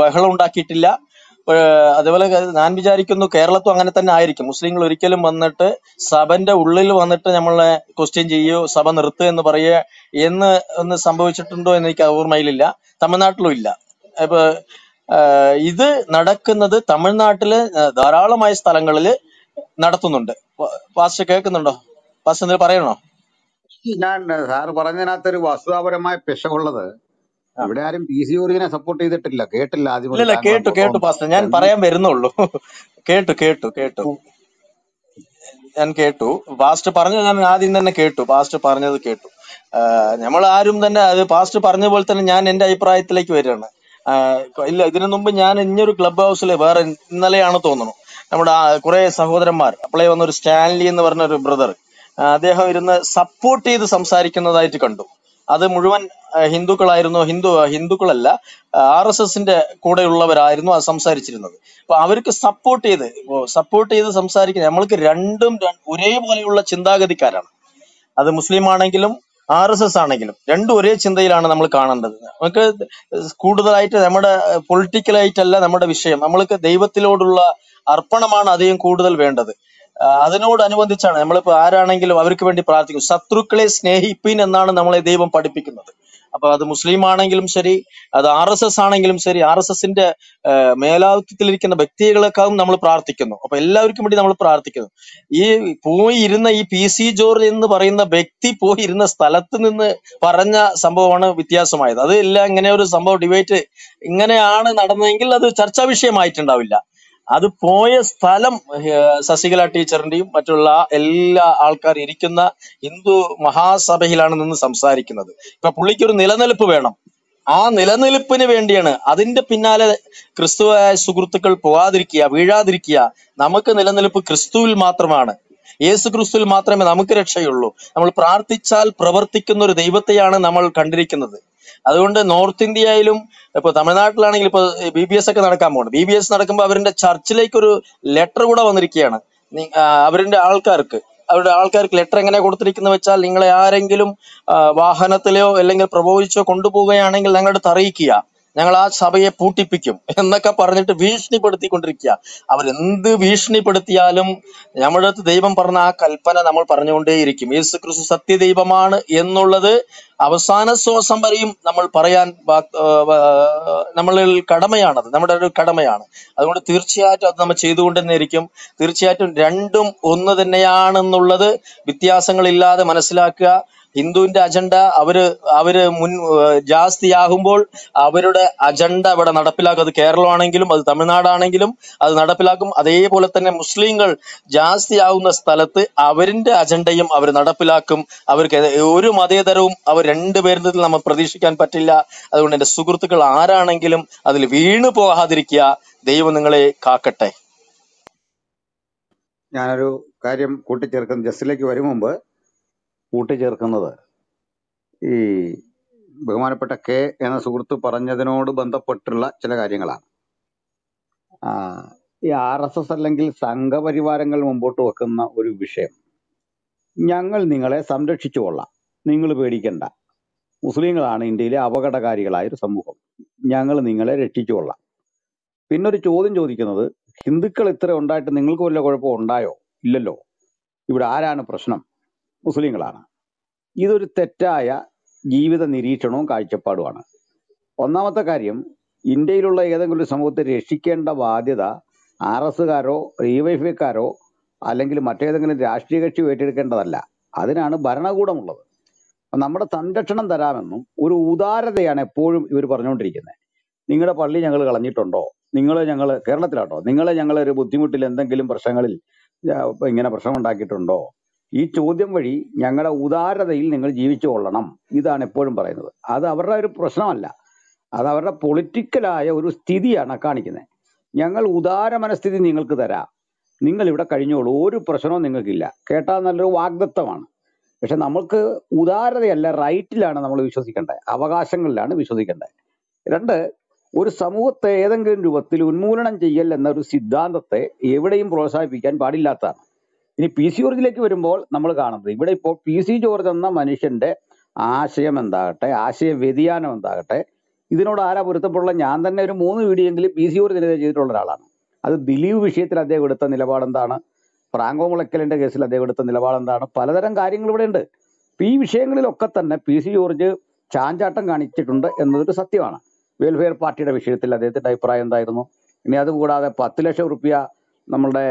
ബഹളം ഉണ്ടാക്കിയിട്ടില്ല. അതേപോലെ ഞാൻ വിചാരിക്കുന്നു കേരളത്തും അങ്ങനെ തന്നെ ആയിരിക്കും. മുസ്ലിങ്ങൾ ഒരിക്കലും വന്നിട്ട് സഭന്റെ ഉള്ളിൽ വന്നിട്ട് നമ്മളെ ക്വസ്റ്റ്യൻ ചെയ്യോ സഭ നിർത്തുക എന്ന് പറയുക എന്ന് ഒന്ന് സംഭവിച്ചിട്ടുണ്ടോ എന്ന് എനിക്ക് ഓർമ്മയിലില്ല. തമിഴ്നാട്ടിലും ഇല്ല. ഇപ്പൊ ഇത് നടക്കുന്നത് തമിഴ്നാട്ടില് ധാരാളമായ സ്ഥലങ്ങളില് നടത്തുന്നുണ്ട്. പാസ്റ്റർ കേൾക്കുന്നുണ്ടോ? പാസ്റ്റർ എന്തെങ്കിലും പറയണോ? ഞാൻ സാറ് പറഞ്ഞതിനകത്തൊരു വസ്തുതാപരമായ പിശകുള്ളത്, ഇവിടെ ആരും PC ജോർജിനെ സപ്പോർട്ട് ചെയ്തിട്ടില്ല. കേട്ടില്ല ആദ്യം. കേട്ടു പാസ്റ്റർ, ഞാൻ പറയാൻ വരുന്നുള്ളൂ. കേട്ടു പാസ്റ്റ് പറഞ്ഞത്. ഞാൻ ആദ്യം തന്നെ പാസ്റ്റ് പറഞ്ഞത് കേട്ടു. നമ്മൾ ആരും തന്നെ അത് പാസ്റ്റ് പറഞ്ഞ പോലെ തന്നെ ഞാൻ എന്റെ അഭിപ്രായത്തിലേക്ക് വരികയാണ്. ഇല്ല, ഇതിനു മുമ്പ് ഞാൻ ഇനിയൊരു ക്ലബ് ഹൗസിൽ വേറെ ഇന്നലെയാണ് തോന്നുന്നു, നമ്മുടെ കുറെ സഹോദരന്മാർ അപ്ലൈ വന്ന ഒരു സ്റ്റാൻലി എന്ന് പറഞ്ഞ ഒരു ബ്രദർ, അദ്ദേഹം ഇരുന്ന് സപ്പോർട്ട് ചെയ്ത് സംസാരിക്കുന്നതായിട്ട് കണ്ടു. അത് മുഴുവൻ ഹിന്ദുക്കളായിരുന്നു, ഹിന്ദുക്കളല്ല, RSSന്റെ കൂടെയുള്ളവരായിരുന്നു അത് സംസാരിച്ചിരുന്നത്. അപ്പൊ അവർക്ക് സപ്പോർട്ട് ചെയ്ത് സംസാരിക്കുന്ന നമ്മൾക്ക് രണ്ടും ഒരേപോലെയുള്ള ചിന്താഗതിക്കാരാണ്. അത് മുസ്ലിം ആണെങ്കിലും RSS ആണെങ്കിലും രണ്ടും ഒരേ ചിന്തയിലാണ് നമ്മൾ കാണേണ്ടത്. നമുക്ക് കൂടുതലായിട്ട് നമ്മുടെ പൊളിറ്റിക്കലായിട്ടല്ല നമ്മുടെ വിഷയം, നമ്മൾക്ക് ദൈവത്തിനോടുള്ള അർപ്പണമാണ് അധികം കൂടുതൽ വേണ്ടത്. അതിനോടനുബന്ധിച്ചാണ് നമ്മളിപ്പോൾ ആരാണെങ്കിലും അവർക്ക് വേണ്ടി പ്രാർത്ഥിക്കും. ശത്രുക്കളെ സ്നേഹിപ്പിൻ എന്നാണ് നമ്മളെ ദൈവം പഠിപ്പിക്കുന്നത്. അപ്പൊ അത് മുസ്ലിം ആണെങ്കിലും ശരി, അത് RSS ആണെങ്കിലും ശരി, RSSന്റെ മേലാധിപത്യത്തിലിരിക്കുന്ന വ്യക്തികളെക്കാളും നമ്മൾ പ്രാർത്ഥിക്കുന്നു. അപ്പൊ എല്ലാവർക്കും വേണ്ടി നമ്മൾ പ്രാർത്ഥിക്കുന്നു. ഈ പോയിരുന്ന ഈ PC ജോർജ് എന്ന് പറയുന്ന വ്യക്തി പോയിരുന്ന സ്ഥലത്ത് നിന്ന് പറഞ്ഞ സംഭവമാണ് വ്യത്യാസമായത്. അത് എല്ലാം ഇങ്ങനെ ഒരു സംഭവം ഡിബേറ്റ് ഇങ്ങനെയാണ് നടന്നതെങ്കിൽ അത് ചർച്ചാ വിഷയമായിട്ടുണ്ടാവില്ല. അത് പോയ സ്ഥലം ശശികല ടീച്ചറിന്റെയും മറ്റുള്ള എല്ലാ ആൾക്കാർ ഇരിക്കുന്ന ഹിന്ദു മഹാസഭയിലാണ് നിന്ന് സംസാരിക്കുന്നത്. ഇപ്പൊ പുള്ളിക്ക് ഒരു നിലനിൽപ്പ് വേണം. ആ നിലനിൽപ്പിന് വേണ്ടിയാണ് അതിന്റെ പിന്നാലെ ക്രിസ്തുവായ സുഹൃത്തുക്കൾ പോവാതിരിക്കുക, വീഴാതിരിക്കുക. നമുക്ക് നിലനിൽപ്പ് ക്രിസ്തുവിൽ മാത്രമാണ്. യേശു ക്രിസ്തുവിൽ മാത്രമേ നമുക്ക് രക്ഷയുള്ളൂ. നമ്മൾ പ്രാർത്ഥിച്ചാൽ പ്രവർത്തിക്കുന്ന ഒരു ദൈവത്തെയാണ് നമ്മൾ കണ്ടിരിക്കുന്നത്. അതുകൊണ്ട് നോർത്ത് ഇന്ത്യയിലും ഇപ്പൊ തമിഴ്നാട്ടിലാണെങ്കിൽ ഇപ്പൊ BBS ഒക്കെ നടക്കാൻ പോകണം. BBS നടക്കുമ്പോൾ അവരുടെ ചർച്ചിലേക്ക് ഒരു ലെറ്റർ കൂടെ വന്നിരിക്കുകയാണ്. അവരുടെ ആൾക്കാർക്ക് ലെറ്റർ എങ്ങനെ കൊടുത്തിരിക്കുന്ന വെച്ചാൽ, നിങ്ങളെ ആരെങ്കിലും വാഹനത്തിലോ അല്ലെങ്കിൽ പ്രബോധിച്ചോ കൊണ്ടുപോവുകയാണെങ്കിൽ ഞങ്ങളുടെ അറിയിക്കുക, ഞങ്ങൾ ആ സഭയെ പൂട്ടിപ്പിക്കും എന്നൊക്കെ പറഞ്ഞിട്ട് ഭീഷണിപ്പെടുത്തിക്കൊണ്ടിരിക്കുക. അവരെന്ത് ഭീഷണിപ്പെടുത്തിയാലും നമ്മുടെ അടുത്ത് ദൈവം പറഞ്ഞ ആ കൽപ്പന നമ്മൾ പറഞ്ഞുകൊണ്ടേയിരിക്കും. യേശു ക്രിസ്തു സത്യദൈവമാണ് എന്നുള്ളത് അവസാന ശ്വാസം വരെയും നമ്മൾ പറയാൻ നമ്മളിൽ കടമയാണത്, നമ്മുടെ ഒരു കടമയാണ്. അതുകൊണ്ട് തീർച്ചയായിട്ടും അത് നമ്മൾ ചെയ്തുകൊണ്ടുതന്നെയിരിക്കും. തീർച്ചയായിട്ടും രണ്ടും ഒന്ന് തന്നെയാണെന്നുള്ളത് വ്യത്യാസങ്ങളില്ലാതെ മനസ്സിലാക്കുക. ഹിന്ദുവിന്റെ അജണ്ട അവര് മുൻ ജാസ്തിയാകുമ്പോൾ അവരുടെ അജണ്ട ഇവിടെ നടപ്പിലാക്കും. അത് കേരളമാണെങ്കിലും അത് തമിഴ്നാടാണെങ്കിലും അത് നടപ്പിലാക്കും. അതേപോലെ തന്നെ മുസ്ലിങ്ങൾ ജാസ്തിയാവുന്ന സ്ഥലത്ത് അവരിന്റെ അജണ്ടയും അവർ നടപ്പിലാക്കും. അവർക്ക് ഒരു മതേതരവും അവർ രണ്ടുപേരിൽ നമ്മൾ പ്രതീക്ഷിക്കാൻ പറ്റില്ല. അതുകൊണ്ട് എൻ്റെ സുഹൃത്തുക്കൾ ആരാണെങ്കിലും അതിൽ വീണു പോകാതിരിക്കുക. ദൈവം നിങ്ങളെ കാക്കട്ടെ. ഞാനൊരു കാര്യം കൂട്ടിച്ചേർക്കുന്നു, ജസ്റ്റിലേക്ക് വരും മുമ്പ് കൂട്ടിച്ചേർക്കുന്നത്, ഈ ബഹുമാനപ്പെട്ട K എന്ന സുഹൃത്ത് പറഞ്ഞതിനോട് ബന്ധപ്പെട്ടുള്ള ചില കാര്യങ്ങളാണ്. ഈ RSS അല്ലെങ്കിൽ സംഘപരിവാരങ്ങൾ മുമ്പോട്ട് വെക്കുന്ന ഒരു വിഷയം, ഞങ്ങൾ നിങ്ങളെ സംരക്ഷിച്ചു കൊള്ളാം, നിങ്ങൾ പേടിക്കണ്ട, മുസ്ലിങ്ങളാണ് ഇന്ത്യയിലെ അപകടകാരികളായൊരു സമൂഹം, ഞങ്ങൾ നിങ്ങളെ രക്ഷിച്ചു കൊള്ളാം. പിന്നൊരു ചോദ്യം ചോദിക്കുന്നത്, ഹിന്ദുക്കൾ ഇത്ര ഉണ്ടായിട്ട് നിങ്ങൾക്ക് വല്ല കുഴപ്പം ഉണ്ടായോ? ഇല്ലല്ലോ. ഇവിടെ ആരാണ് പ്രശ്നം? മുസ്ലിങ്ങളാണ്. ഇതൊരു തെറ്റായ ജീവിത നിരീക്ഷണവും കാഴ്ചപ്പാടുമാണ്. ഒന്നാമത്തെ കാര്യം, ഇന്ത്യയിലുള്ള ഏതെങ്കിലും ഒരു സമൂഹത്തെ രക്ഷിക്കേണ്ട ബാധ്യത RSSകാരോ DYFIക്കാരോ അല്ലെങ്കിൽ മറ്റേതെങ്കിലും രാഷ്ട്രീയ കക്ഷി ഏറ്റെടുക്കേണ്ടതല്ല, അതിനാണ് ഭരണകൂടമുള്ളത്. നമ്മുടെ സംരക്ഷണം തരാമെന്നും ഒരു ഉദാരതയാണ് എപ്പോഴും ഇവർ പറഞ്ഞുകൊണ്ടിരിക്കുന്നത്. നിങ്ങളുടെ പള്ളി ഞങ്ങൾ കളഞ്ഞിട്ടുണ്ടോ, ഞങ്ങൾ കേരളത്തിലാട്ടോ, ഞങ്ങളൊരു ബുദ്ധിമുട്ടിൽ എന്തെങ്കിലും പ്രശ്നങ്ങളിൽ ഇങ്ങനെ പ്രശ്നമുണ്ടാക്കിയിട്ടുണ്ടോ? ഈ ചോദ്യം വഴി ഞങ്ങളുടെ ഉദാരതയിൽ നിങ്ങൾ ജീവിച്ചു കൊള്ളണം, ഇതാണ് എപ്പോഴും പറയുന്നത്. അത് അവരുടെ ഒരു പ്രശ്നമല്ല, അത് അവരുടെ പൊളിറ്റിക്കലായ ഒരു സ്ഥിതിയാണ് കാണിക്കുന്നത്. ഞങ്ങൾ ഉദാര മനസ്ഥിതി നിങ്ങൾക്ക് തരാം, നിങ്ങളിവിടെ കഴിഞ്ഞോളൂ, ഒരു പ്രശ്നവും നിങ്ങൾക്കില്ല. കേട്ടാൽ നല്ലൊരു വാഗ്ദത്തമാണ്, പക്ഷെ നമ്മൾക്ക് ഉദാരതയല്ല, റൈറ്റിലാണ് നമ്മൾ വിശ്വസിക്കേണ്ടത്, അവകാശങ്ങളിലാണ് വിശ്വസിക്കേണ്ടത്. രണ്ട്, ഒരു സമൂഹത്തെ ഏതെങ്കിലും രൂപത്തിൽ ഉന്മൂലനം ചെയ്യൽ എന്നൊരു സിദ്ധാന്തത്തെ എവിടെയും പ്രോത്സാഹിപ്പിക്കാൻ പാടില്ലാത്തതാണ്. ഇനി പി സി ജോർജിലേക്ക് വരുമ്പോൾ നമ്മൾ കാണുന്നത്, ഇവിടെ ഇപ്പോൾ പി സി ജോർജ് എന്ന മനുഷ്യൻ്റെ ആശയം എന്താകട്ടെ, ആശയ വ്യതിയാനം എന്താകട്ടെ, ഇതിനോട് ആരാ പൊരുത്തപ്പെട്ടുള്ള? ഞാൻ തന്നെ ഒരു 3 വീഡിയോയെങ്കിലും പി സി ജോർജിനെതിരെ ചെയ്തിട്ടുള്ള ഒരാളാണ്. അത് ദിലീപ് വിഷയത്തിൽ അദ്ദേഹം എടുത്ത നിലപാടെന്താണ്, ഫ്രാങ്കോ മുളയ്ക്കലിൻ്റെ കേസിൽ അദ്ദേഹം എടുത്ത നിലപാടെന്താണ്, പലതരം കാര്യങ്ങൾ ഇവിടെ ഉണ്ട്. ഈ വിഷയങ്ങളിലൊക്കെ തന്നെ പി സി ജോർജ് ചാഞ്ചാട്ടം കാണിച്ചിട്ടുണ്ട് എന്നതൊരു സത്യമാണ്. വെൽഫെയർ പാർട്ടിയുടെ വിഷയത്തിൽ അദ്ദേഹത്തിൻ്റെ അഭിപ്രായം എന്തായിരുന്നു? ഇനി അതുകൂടാതെ 10 ലക്ഷം റുപ്യ നമ്മളുടെ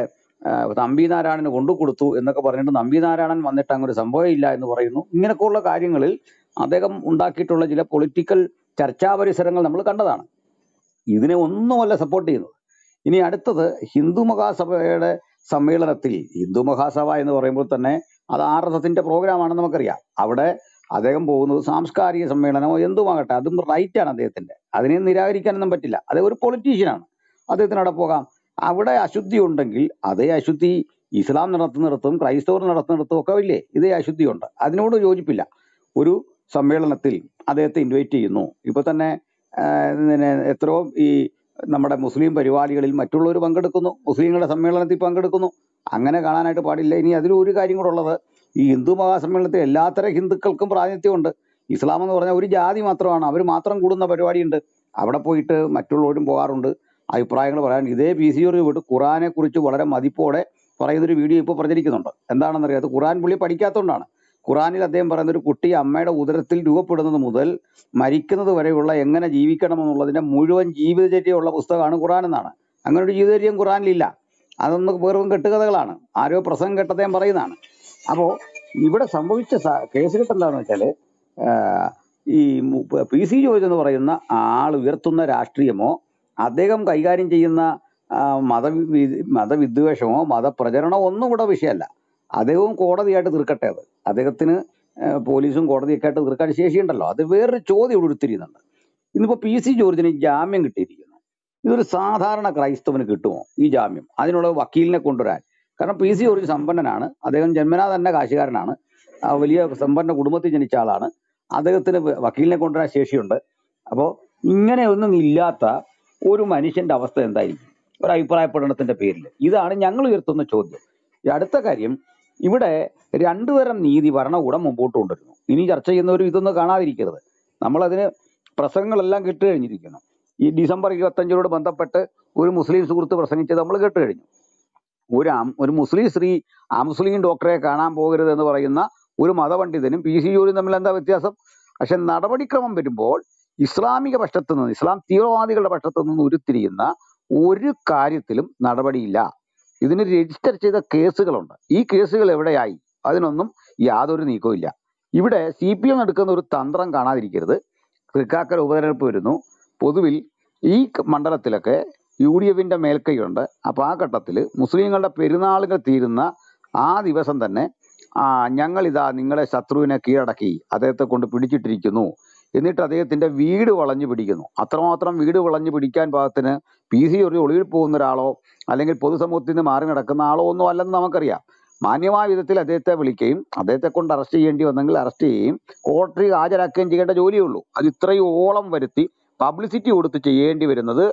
നമ്പിനാരായണന് കൊണ്ടുകൊടുത്തു എന്നൊക്കെ പറഞ്ഞിട്ട് നമ്പിനാരായണൻ വന്നിട്ട് അങ്ങനെ ഒരു സംഭവമില്ല എന്ന് പറയുന്നു. ഇങ്ങനെയൊക്കെയുള്ള കാര്യങ്ങളിൽ അദ്ദേഹം ഉണ്ടാക്കിയിട്ടുള്ള ചില പൊളിറ്റിക്കൽ ചർച്ചാ പരിസരങ്ങൾ നമ്മൾ കണ്ടതാണ്. ഇതിനെ ഒന്നുമല്ല സപ്പോർട്ട് ചെയ്യുന്നത്. ഇനി അടുത്തത് ഹിന്ദു മഹാസഭയുടെ സമ്മേളനത്തിൽ, ഹിന്ദു മഹാസഭ എന്ന് പറയുമ്പോൾ തന്നെ അത് ആർ.എസ്.എസിൻ്റെ പ്രോഗ്രാമാണെന്ന് നമുക്കറിയാം. അവിടെ അദ്ദേഹം പോകുന്നത് സാംസ്കാരിക സമ്മേളനമോ എന്തുമാകട്ടെ, അതും റൈറ്റാണ് അദ്ദേഹത്തിൻ്റെ, അതിനെ നിരാകരിക്കാനൊന്നും പറ്റില്ല. അദ്ദേഹം ഒരു പൊളിറ്റീഷ്യനാണ്, അദ്ദേഹത്തിന് അവിടെ പോകാം. അവിടെ അശുദ്ധി ഉണ്ടെങ്കിൽ അതേ അശുദ്ധി ഇസ്ലാം നടത്തുന്നിടത്തും ക്രൈസ്തവർ നടത്തുന്നിടത്തും ഒക്കെ ഇല്ലേ, ഇതേ അശുദ്ധിയുണ്ട്, അതിനോട് യോജിപ്പില്ല. ഒരു സമ്മേളനത്തിൽ അദ്ദേഹത്തെ ഇൻവൈറ്റ് ചെയ്യുന്നു. ഇപ്പോൾ തന്നെ എത്രയോ ഈ നമ്മുടെ മുസ്ലിം പരിപാടികളിൽ മറ്റുള്ളവർ പങ്കെടുക്കുന്നു, മുസ്ലിങ്ങളുടെ സമ്മേളനത്തിൽ പങ്കെടുക്കുന്നു. അങ്ങനെ കാണാനായിട്ട് പാടില്ല. ഇനി അതിലൊരു കാര്യം കൂടെ ഉള്ളത്, ഈ ഹിന്ദു മഹാസമ്മേളനത്തിൽ എല്ലാത്തരം ഹിന്ദുക്കൾക്കും പ്രാതിനിധ്യമുണ്ട്. ഇസ്ലാം എന്ന് പറഞ്ഞാൽ ഒരു ജാതി മാത്രമാണ്, അവർ മാത്രം കൂടുന്ന പരിപാടിയുണ്ട്. അവിടെ പോയിട്ട് മറ്റുള്ളവരും പോകാറുണ്ട് അഭിപ്രായങ്ങൾ പറയാൻ. ഇതേ പി സി ജോർജ് പോയിട്ട് ഖുറാനെക്കുറിച്ച് വളരെ മതിപ്പോടെ പറയുന്നൊരു വീഡിയോ ഇപ്പോൾ പ്രചരിക്കുന്നുണ്ട്. എന്താണെന്നറിയാം, അത് ഖുറാൻ പുള്ളി പഠിക്കാത്തതുകൊണ്ടാണ്. ഖുറാനിൽ അദ്ദേഹം പറയുന്ന ഒരു കുട്ടി അമ്മയുടെ ഉദരത്തിൽ രൂപപ്പെടുന്നത് മുതൽ മരിക്കുന്നത് വരെയുള്ള എങ്ങനെ ജീവിക്കണമെന്നുള്ളതിൻ്റെ മുഴുവൻ ജീവിതചര്യമുള്ള പുസ്തകമാണ് ഖുറാൻ എന്നാണ്. അങ്ങനെ ഒരു ജീവിതചര്യം ഖുറാനിലില്ല, അതൊന്നും വെറും കെട്ടുകഥകളാണ്, ആരോ പ്രസംഗം കെട്ടതേം പറയുന്നതാണ്. അപ്പോൾ ഇവിടെ സംഭവിച്ച കേസുകെട്ട് എന്താണെന്ന് വെച്ചാൽ, ഈ പി സി ജോർജ് എന്ന് പറയുന്ന ആൾ ഉയർത്തുന്ന രാഷ്ട്രീയമോ അദ്ദേഹം കൈകാര്യം ചെയ്യുന്ന മതവിദ്വേഷമോ മതപ്രചരണമോ ഒന്നും കൂടെ വിഷയമല്ല. അദ്ദേഹവും കോടതിയായിട്ട് തീർക്കട്ടെ, അത് അദ്ദേഹത്തിന് പോലീസും കോടതിയൊക്കെ ആയിട്ട് തീർക്കാൻ ശേഷിയുണ്ടല്ലോ. അത് വേറൊരു ചോദ്യം ഇവിടെ ഉരുത്തിരിയുന്നുണ്ട്. ഇന്നിപ്പോൾ പി സി ജോർജിന് ജാമ്യം കിട്ടിയിരിക്കുന്നു. ഇതൊരു സാധാരണ ക്രൈസ്തവന് കിട്ടുമോ ഈ ജാമ്യം? അതിനുള്ള വക്കീലിനെ കൊണ്ടുവരാൻ, കാരണം പി സി ജോർജ് സമ്പന്നനാണ്, അദ്ദേഹം ജന്മനാ തന്നെ കാശുകാരനാണ്, വലിയ സമ്പന്ന കുടുംബത്തിൽ ജനിച്ച ആളാണ്, അദ്ദേഹത്തിന് വക്കീലിനെ കൊണ്ടുവരാൻ ശേഷിയുണ്ട്. അപ്പോൾ ഇങ്ങനെയൊന്നും ഇല്ലാത്ത ഒരു മനുഷ്യൻ്റെ അവസ്ഥ എന്തായിരിക്കും ഒരു അഭിപ്രായപ്പെടണത്തിൻ്റെ പേരിൽ? ഇതാണ് ഞങ്ങൾ ഉയർത്തുന്ന ചോദ്യം. അടുത്ത കാര്യം, ഇവിടെ 2 തരം നീതി ഭരണകൂടം മുമ്പോട്ട് കൊണ്ടുവരുന്നു. ഇനി ചർച്ച ചെയ്യുന്നവരും ഇതൊന്നും കാണാതിരിക്കരുത്. നമ്മളതിന് പ്രസംഗങ്ങളെല്ലാം കേട്ട് കഴിഞ്ഞിരിക്കുന്നു. ഈ ഡിസംബർ 25-നോട് ബന്ധപ്പെട്ട് ഒരു മുസ്ലിം സുഹൃത്ത് പ്രസംഗിച്ചത് നമ്മൾ കേട്ട് കഴിഞ്ഞു. ഒരു മുസ്ലിം സ്ത്രീ അമുസ്ലിം ഡോക്ടറെ കാണാൻ പോകരുതെന്ന് പറയുന്ന ഒരു മതപണ്ഡിതനും പി സി ജോലിയും തമ്മിൽ എന്താ വ്യത്യാസം? പക്ഷെ നടപടിക്രമം വരുമ്പോൾ ഇസ്ലാമിക പക്ഷത്തു നിന്ന്, ഇസ്ലാം തീവ്രവാദികളുടെ പക്ഷത്തു നിന്ന് ഉരുത്തിരിയുന്ന ഒരു കാര്യത്തിലും നടപടിയില്ല. ഇതിന് രജിസ്റ്റർ ചെയ്ത കേസുകളുണ്ട്. ഈ കേസുകൾ എവിടെയായി? അതിനൊന്നും യാതൊരു നീക്കവും ഇല്ല. ഇവിടെ CPM എടുക്കുന്ന ഒരു തന്ത്രം കാണാതിരിക്കരുത്. തൃക്കാക്കര ഉപതെരഞ്ഞെടുപ്പ് വരുന്നു. പൊതുവിൽ ഈ മണ്ഡലത്തിലൊക്കെ UDFൻ്റെ മേൽക്കൈയുണ്ട്. അപ്പോൾ ആ ഘട്ടത്തിൽ മുസ്ലിങ്ങളുടെ പെരുന്നാളുകൾ തീരുന്ന ആ ദിവസം തന്നെ ഞങ്ങളിതാ നിങ്ങളെ ശത്രുവിനെ കീഴടക്കി, അദ്ദേഹത്തെ കൊണ്ട് പിടിച്ചിട്ടിരിക്കുന്നു, എന്നിട്ട് അദ്ദേഹത്തിൻ്റെ വീട് വളഞ്ഞു പിടിക്കുന്നു. അത്രമാത്രം വീട് വളഞ്ഞു പിടിക്കാൻ പാകത്തിന് പി സി ജോർജ് ഒളിവിൽ പോകുന്ന ഒരാളോ അല്ലെങ്കിൽ പൊതുസമൂഹത്തിൽ നിന്ന് മാറി നടക്കുന്ന ആളോ ഒന്നും അല്ലെന്ന് നമുക്കറിയാം. മാന്യമായ വിധത്തിൽ അദ്ദേഹത്തെ വിളിക്കുകയും അദ്ദേഹത്തെ കൊണ്ട് അറസ്റ്റ് ചെയ്യേണ്ടി വന്നെങ്കിൽ അറസ്റ്റ് ചെയ്യുകയും കോടതിയിൽ ഹാജരാക്കുകയും ചെയ്യേണ്ട ജോലിയേ ഉള്ളൂ. അത് ഇത്രയും ഓളം വരുത്തി പബ്ലിസിറ്റി കൊടുത്ത് ചെയ്യേണ്ടി വരുന്നത്,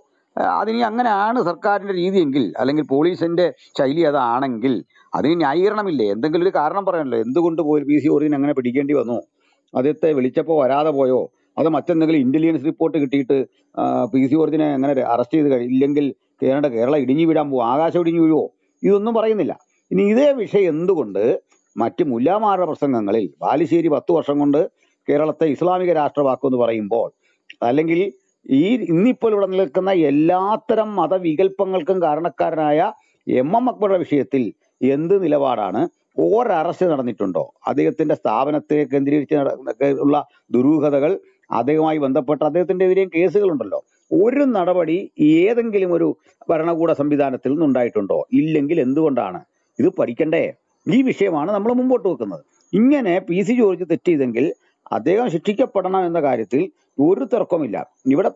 അതിനി അങ്ങനെയാണ് സർക്കാരിൻ്റെ രീതിയെങ്കിൽ അല്ലെങ്കിൽ പോലീസിൻ്റെ ശൈലി അതാണെങ്കിൽ അതിന് ന്യായീകരണമില്ലേ? എന്തെങ്കിലും ഒരു കാരണം പറയണല്ലോ. എന്തുകൊണ്ട് പോയി പി സി ജോർജിന് അങ്ങനെ പിടിക്കേണ്ടി വന്നു? അദ്ദേഹത്തെ വിളിച്ചപ്പോൾ വരാതെ പോയോ? അത് മറ്റെന്തെങ്കിലും ഇന്റലിജൻസ് റിപ്പോർട്ട് കിട്ടിയിട്ട് പി സി ജോർജിനെ അങ്ങനെ അറസ്റ്റ് ചെയ്ത് ഇല്ലെങ്കിൽ കേരള ഇടിഞ്ഞു വീഴാൻ പോകും, ആകാശം ഇടിഞ്ഞു വീഴുമോ? ഇതൊന്നും പറയുന്നില്ല. ഇനി ഇതേ വിഷയം എന്തുകൊണ്ട് മറ്റ് മുല്ലാമാരുടെ പ്രസംഗങ്ങളിൽ ബാലുശ്ശേരി 10 വർഷം കൊണ്ട് കേരളത്തെ ഇസ്ലാമിക രാഷ്ട്രമാക്കുമെന്ന് പറയുമ്പോൾ, അല്ലെങ്കിൽ ഇന്നിപ്പോൾ ഇവിടെ നിൽക്കുന്ന എല്ലാത്തരം മതവികല്പങ്ങൾക്കും കാരണക്കാരനായ MM അക്ബറുടെ വിഷയത്തിൽ എന്ത് നിലപാടാണ്? ഓരോ അറസ്റ്റ് നടന്നിട്ടുണ്ടോ? അദ്ദേഹത്തിന്റെ സ്ഥാപനത്തെ കേന്ദ്രീകരിച്ച് ഉള്ള ദുരൂഹതകൾ, അദ്ദേഹവുമായി ബന്ധപ്പെട്ട അദ്ദേഹത്തിൻ്റെ എതിരെയും കേസുകളുണ്ടല്ലോ. ഒരു നടപടി ഏതെങ്കിലും ഒരു ഭരണകൂട സംവിധാനത്തിൽ നിന്നുണ്ടായിട്ടുണ്ടോ? ഇല്ലെങ്കിൽ എന്തുകൊണ്ടാണ്? ഇത് പഠിക്കണ്ടേ? ഈ വിഷയമാണ് നമ്മൾ മുമ്പോട്ട് വെക്കുന്നത്. ഇങ്ങനെ പി.സി. ജോർജ് തെറ്റ് ചെയ്തെങ്കിൽ അദ്ദേഹം ശിക്ഷിക്കപ്പെടണം എന്ന കാര്യത്തിൽ ഒരു തർക്കവുമില്ല. ഇവിടെ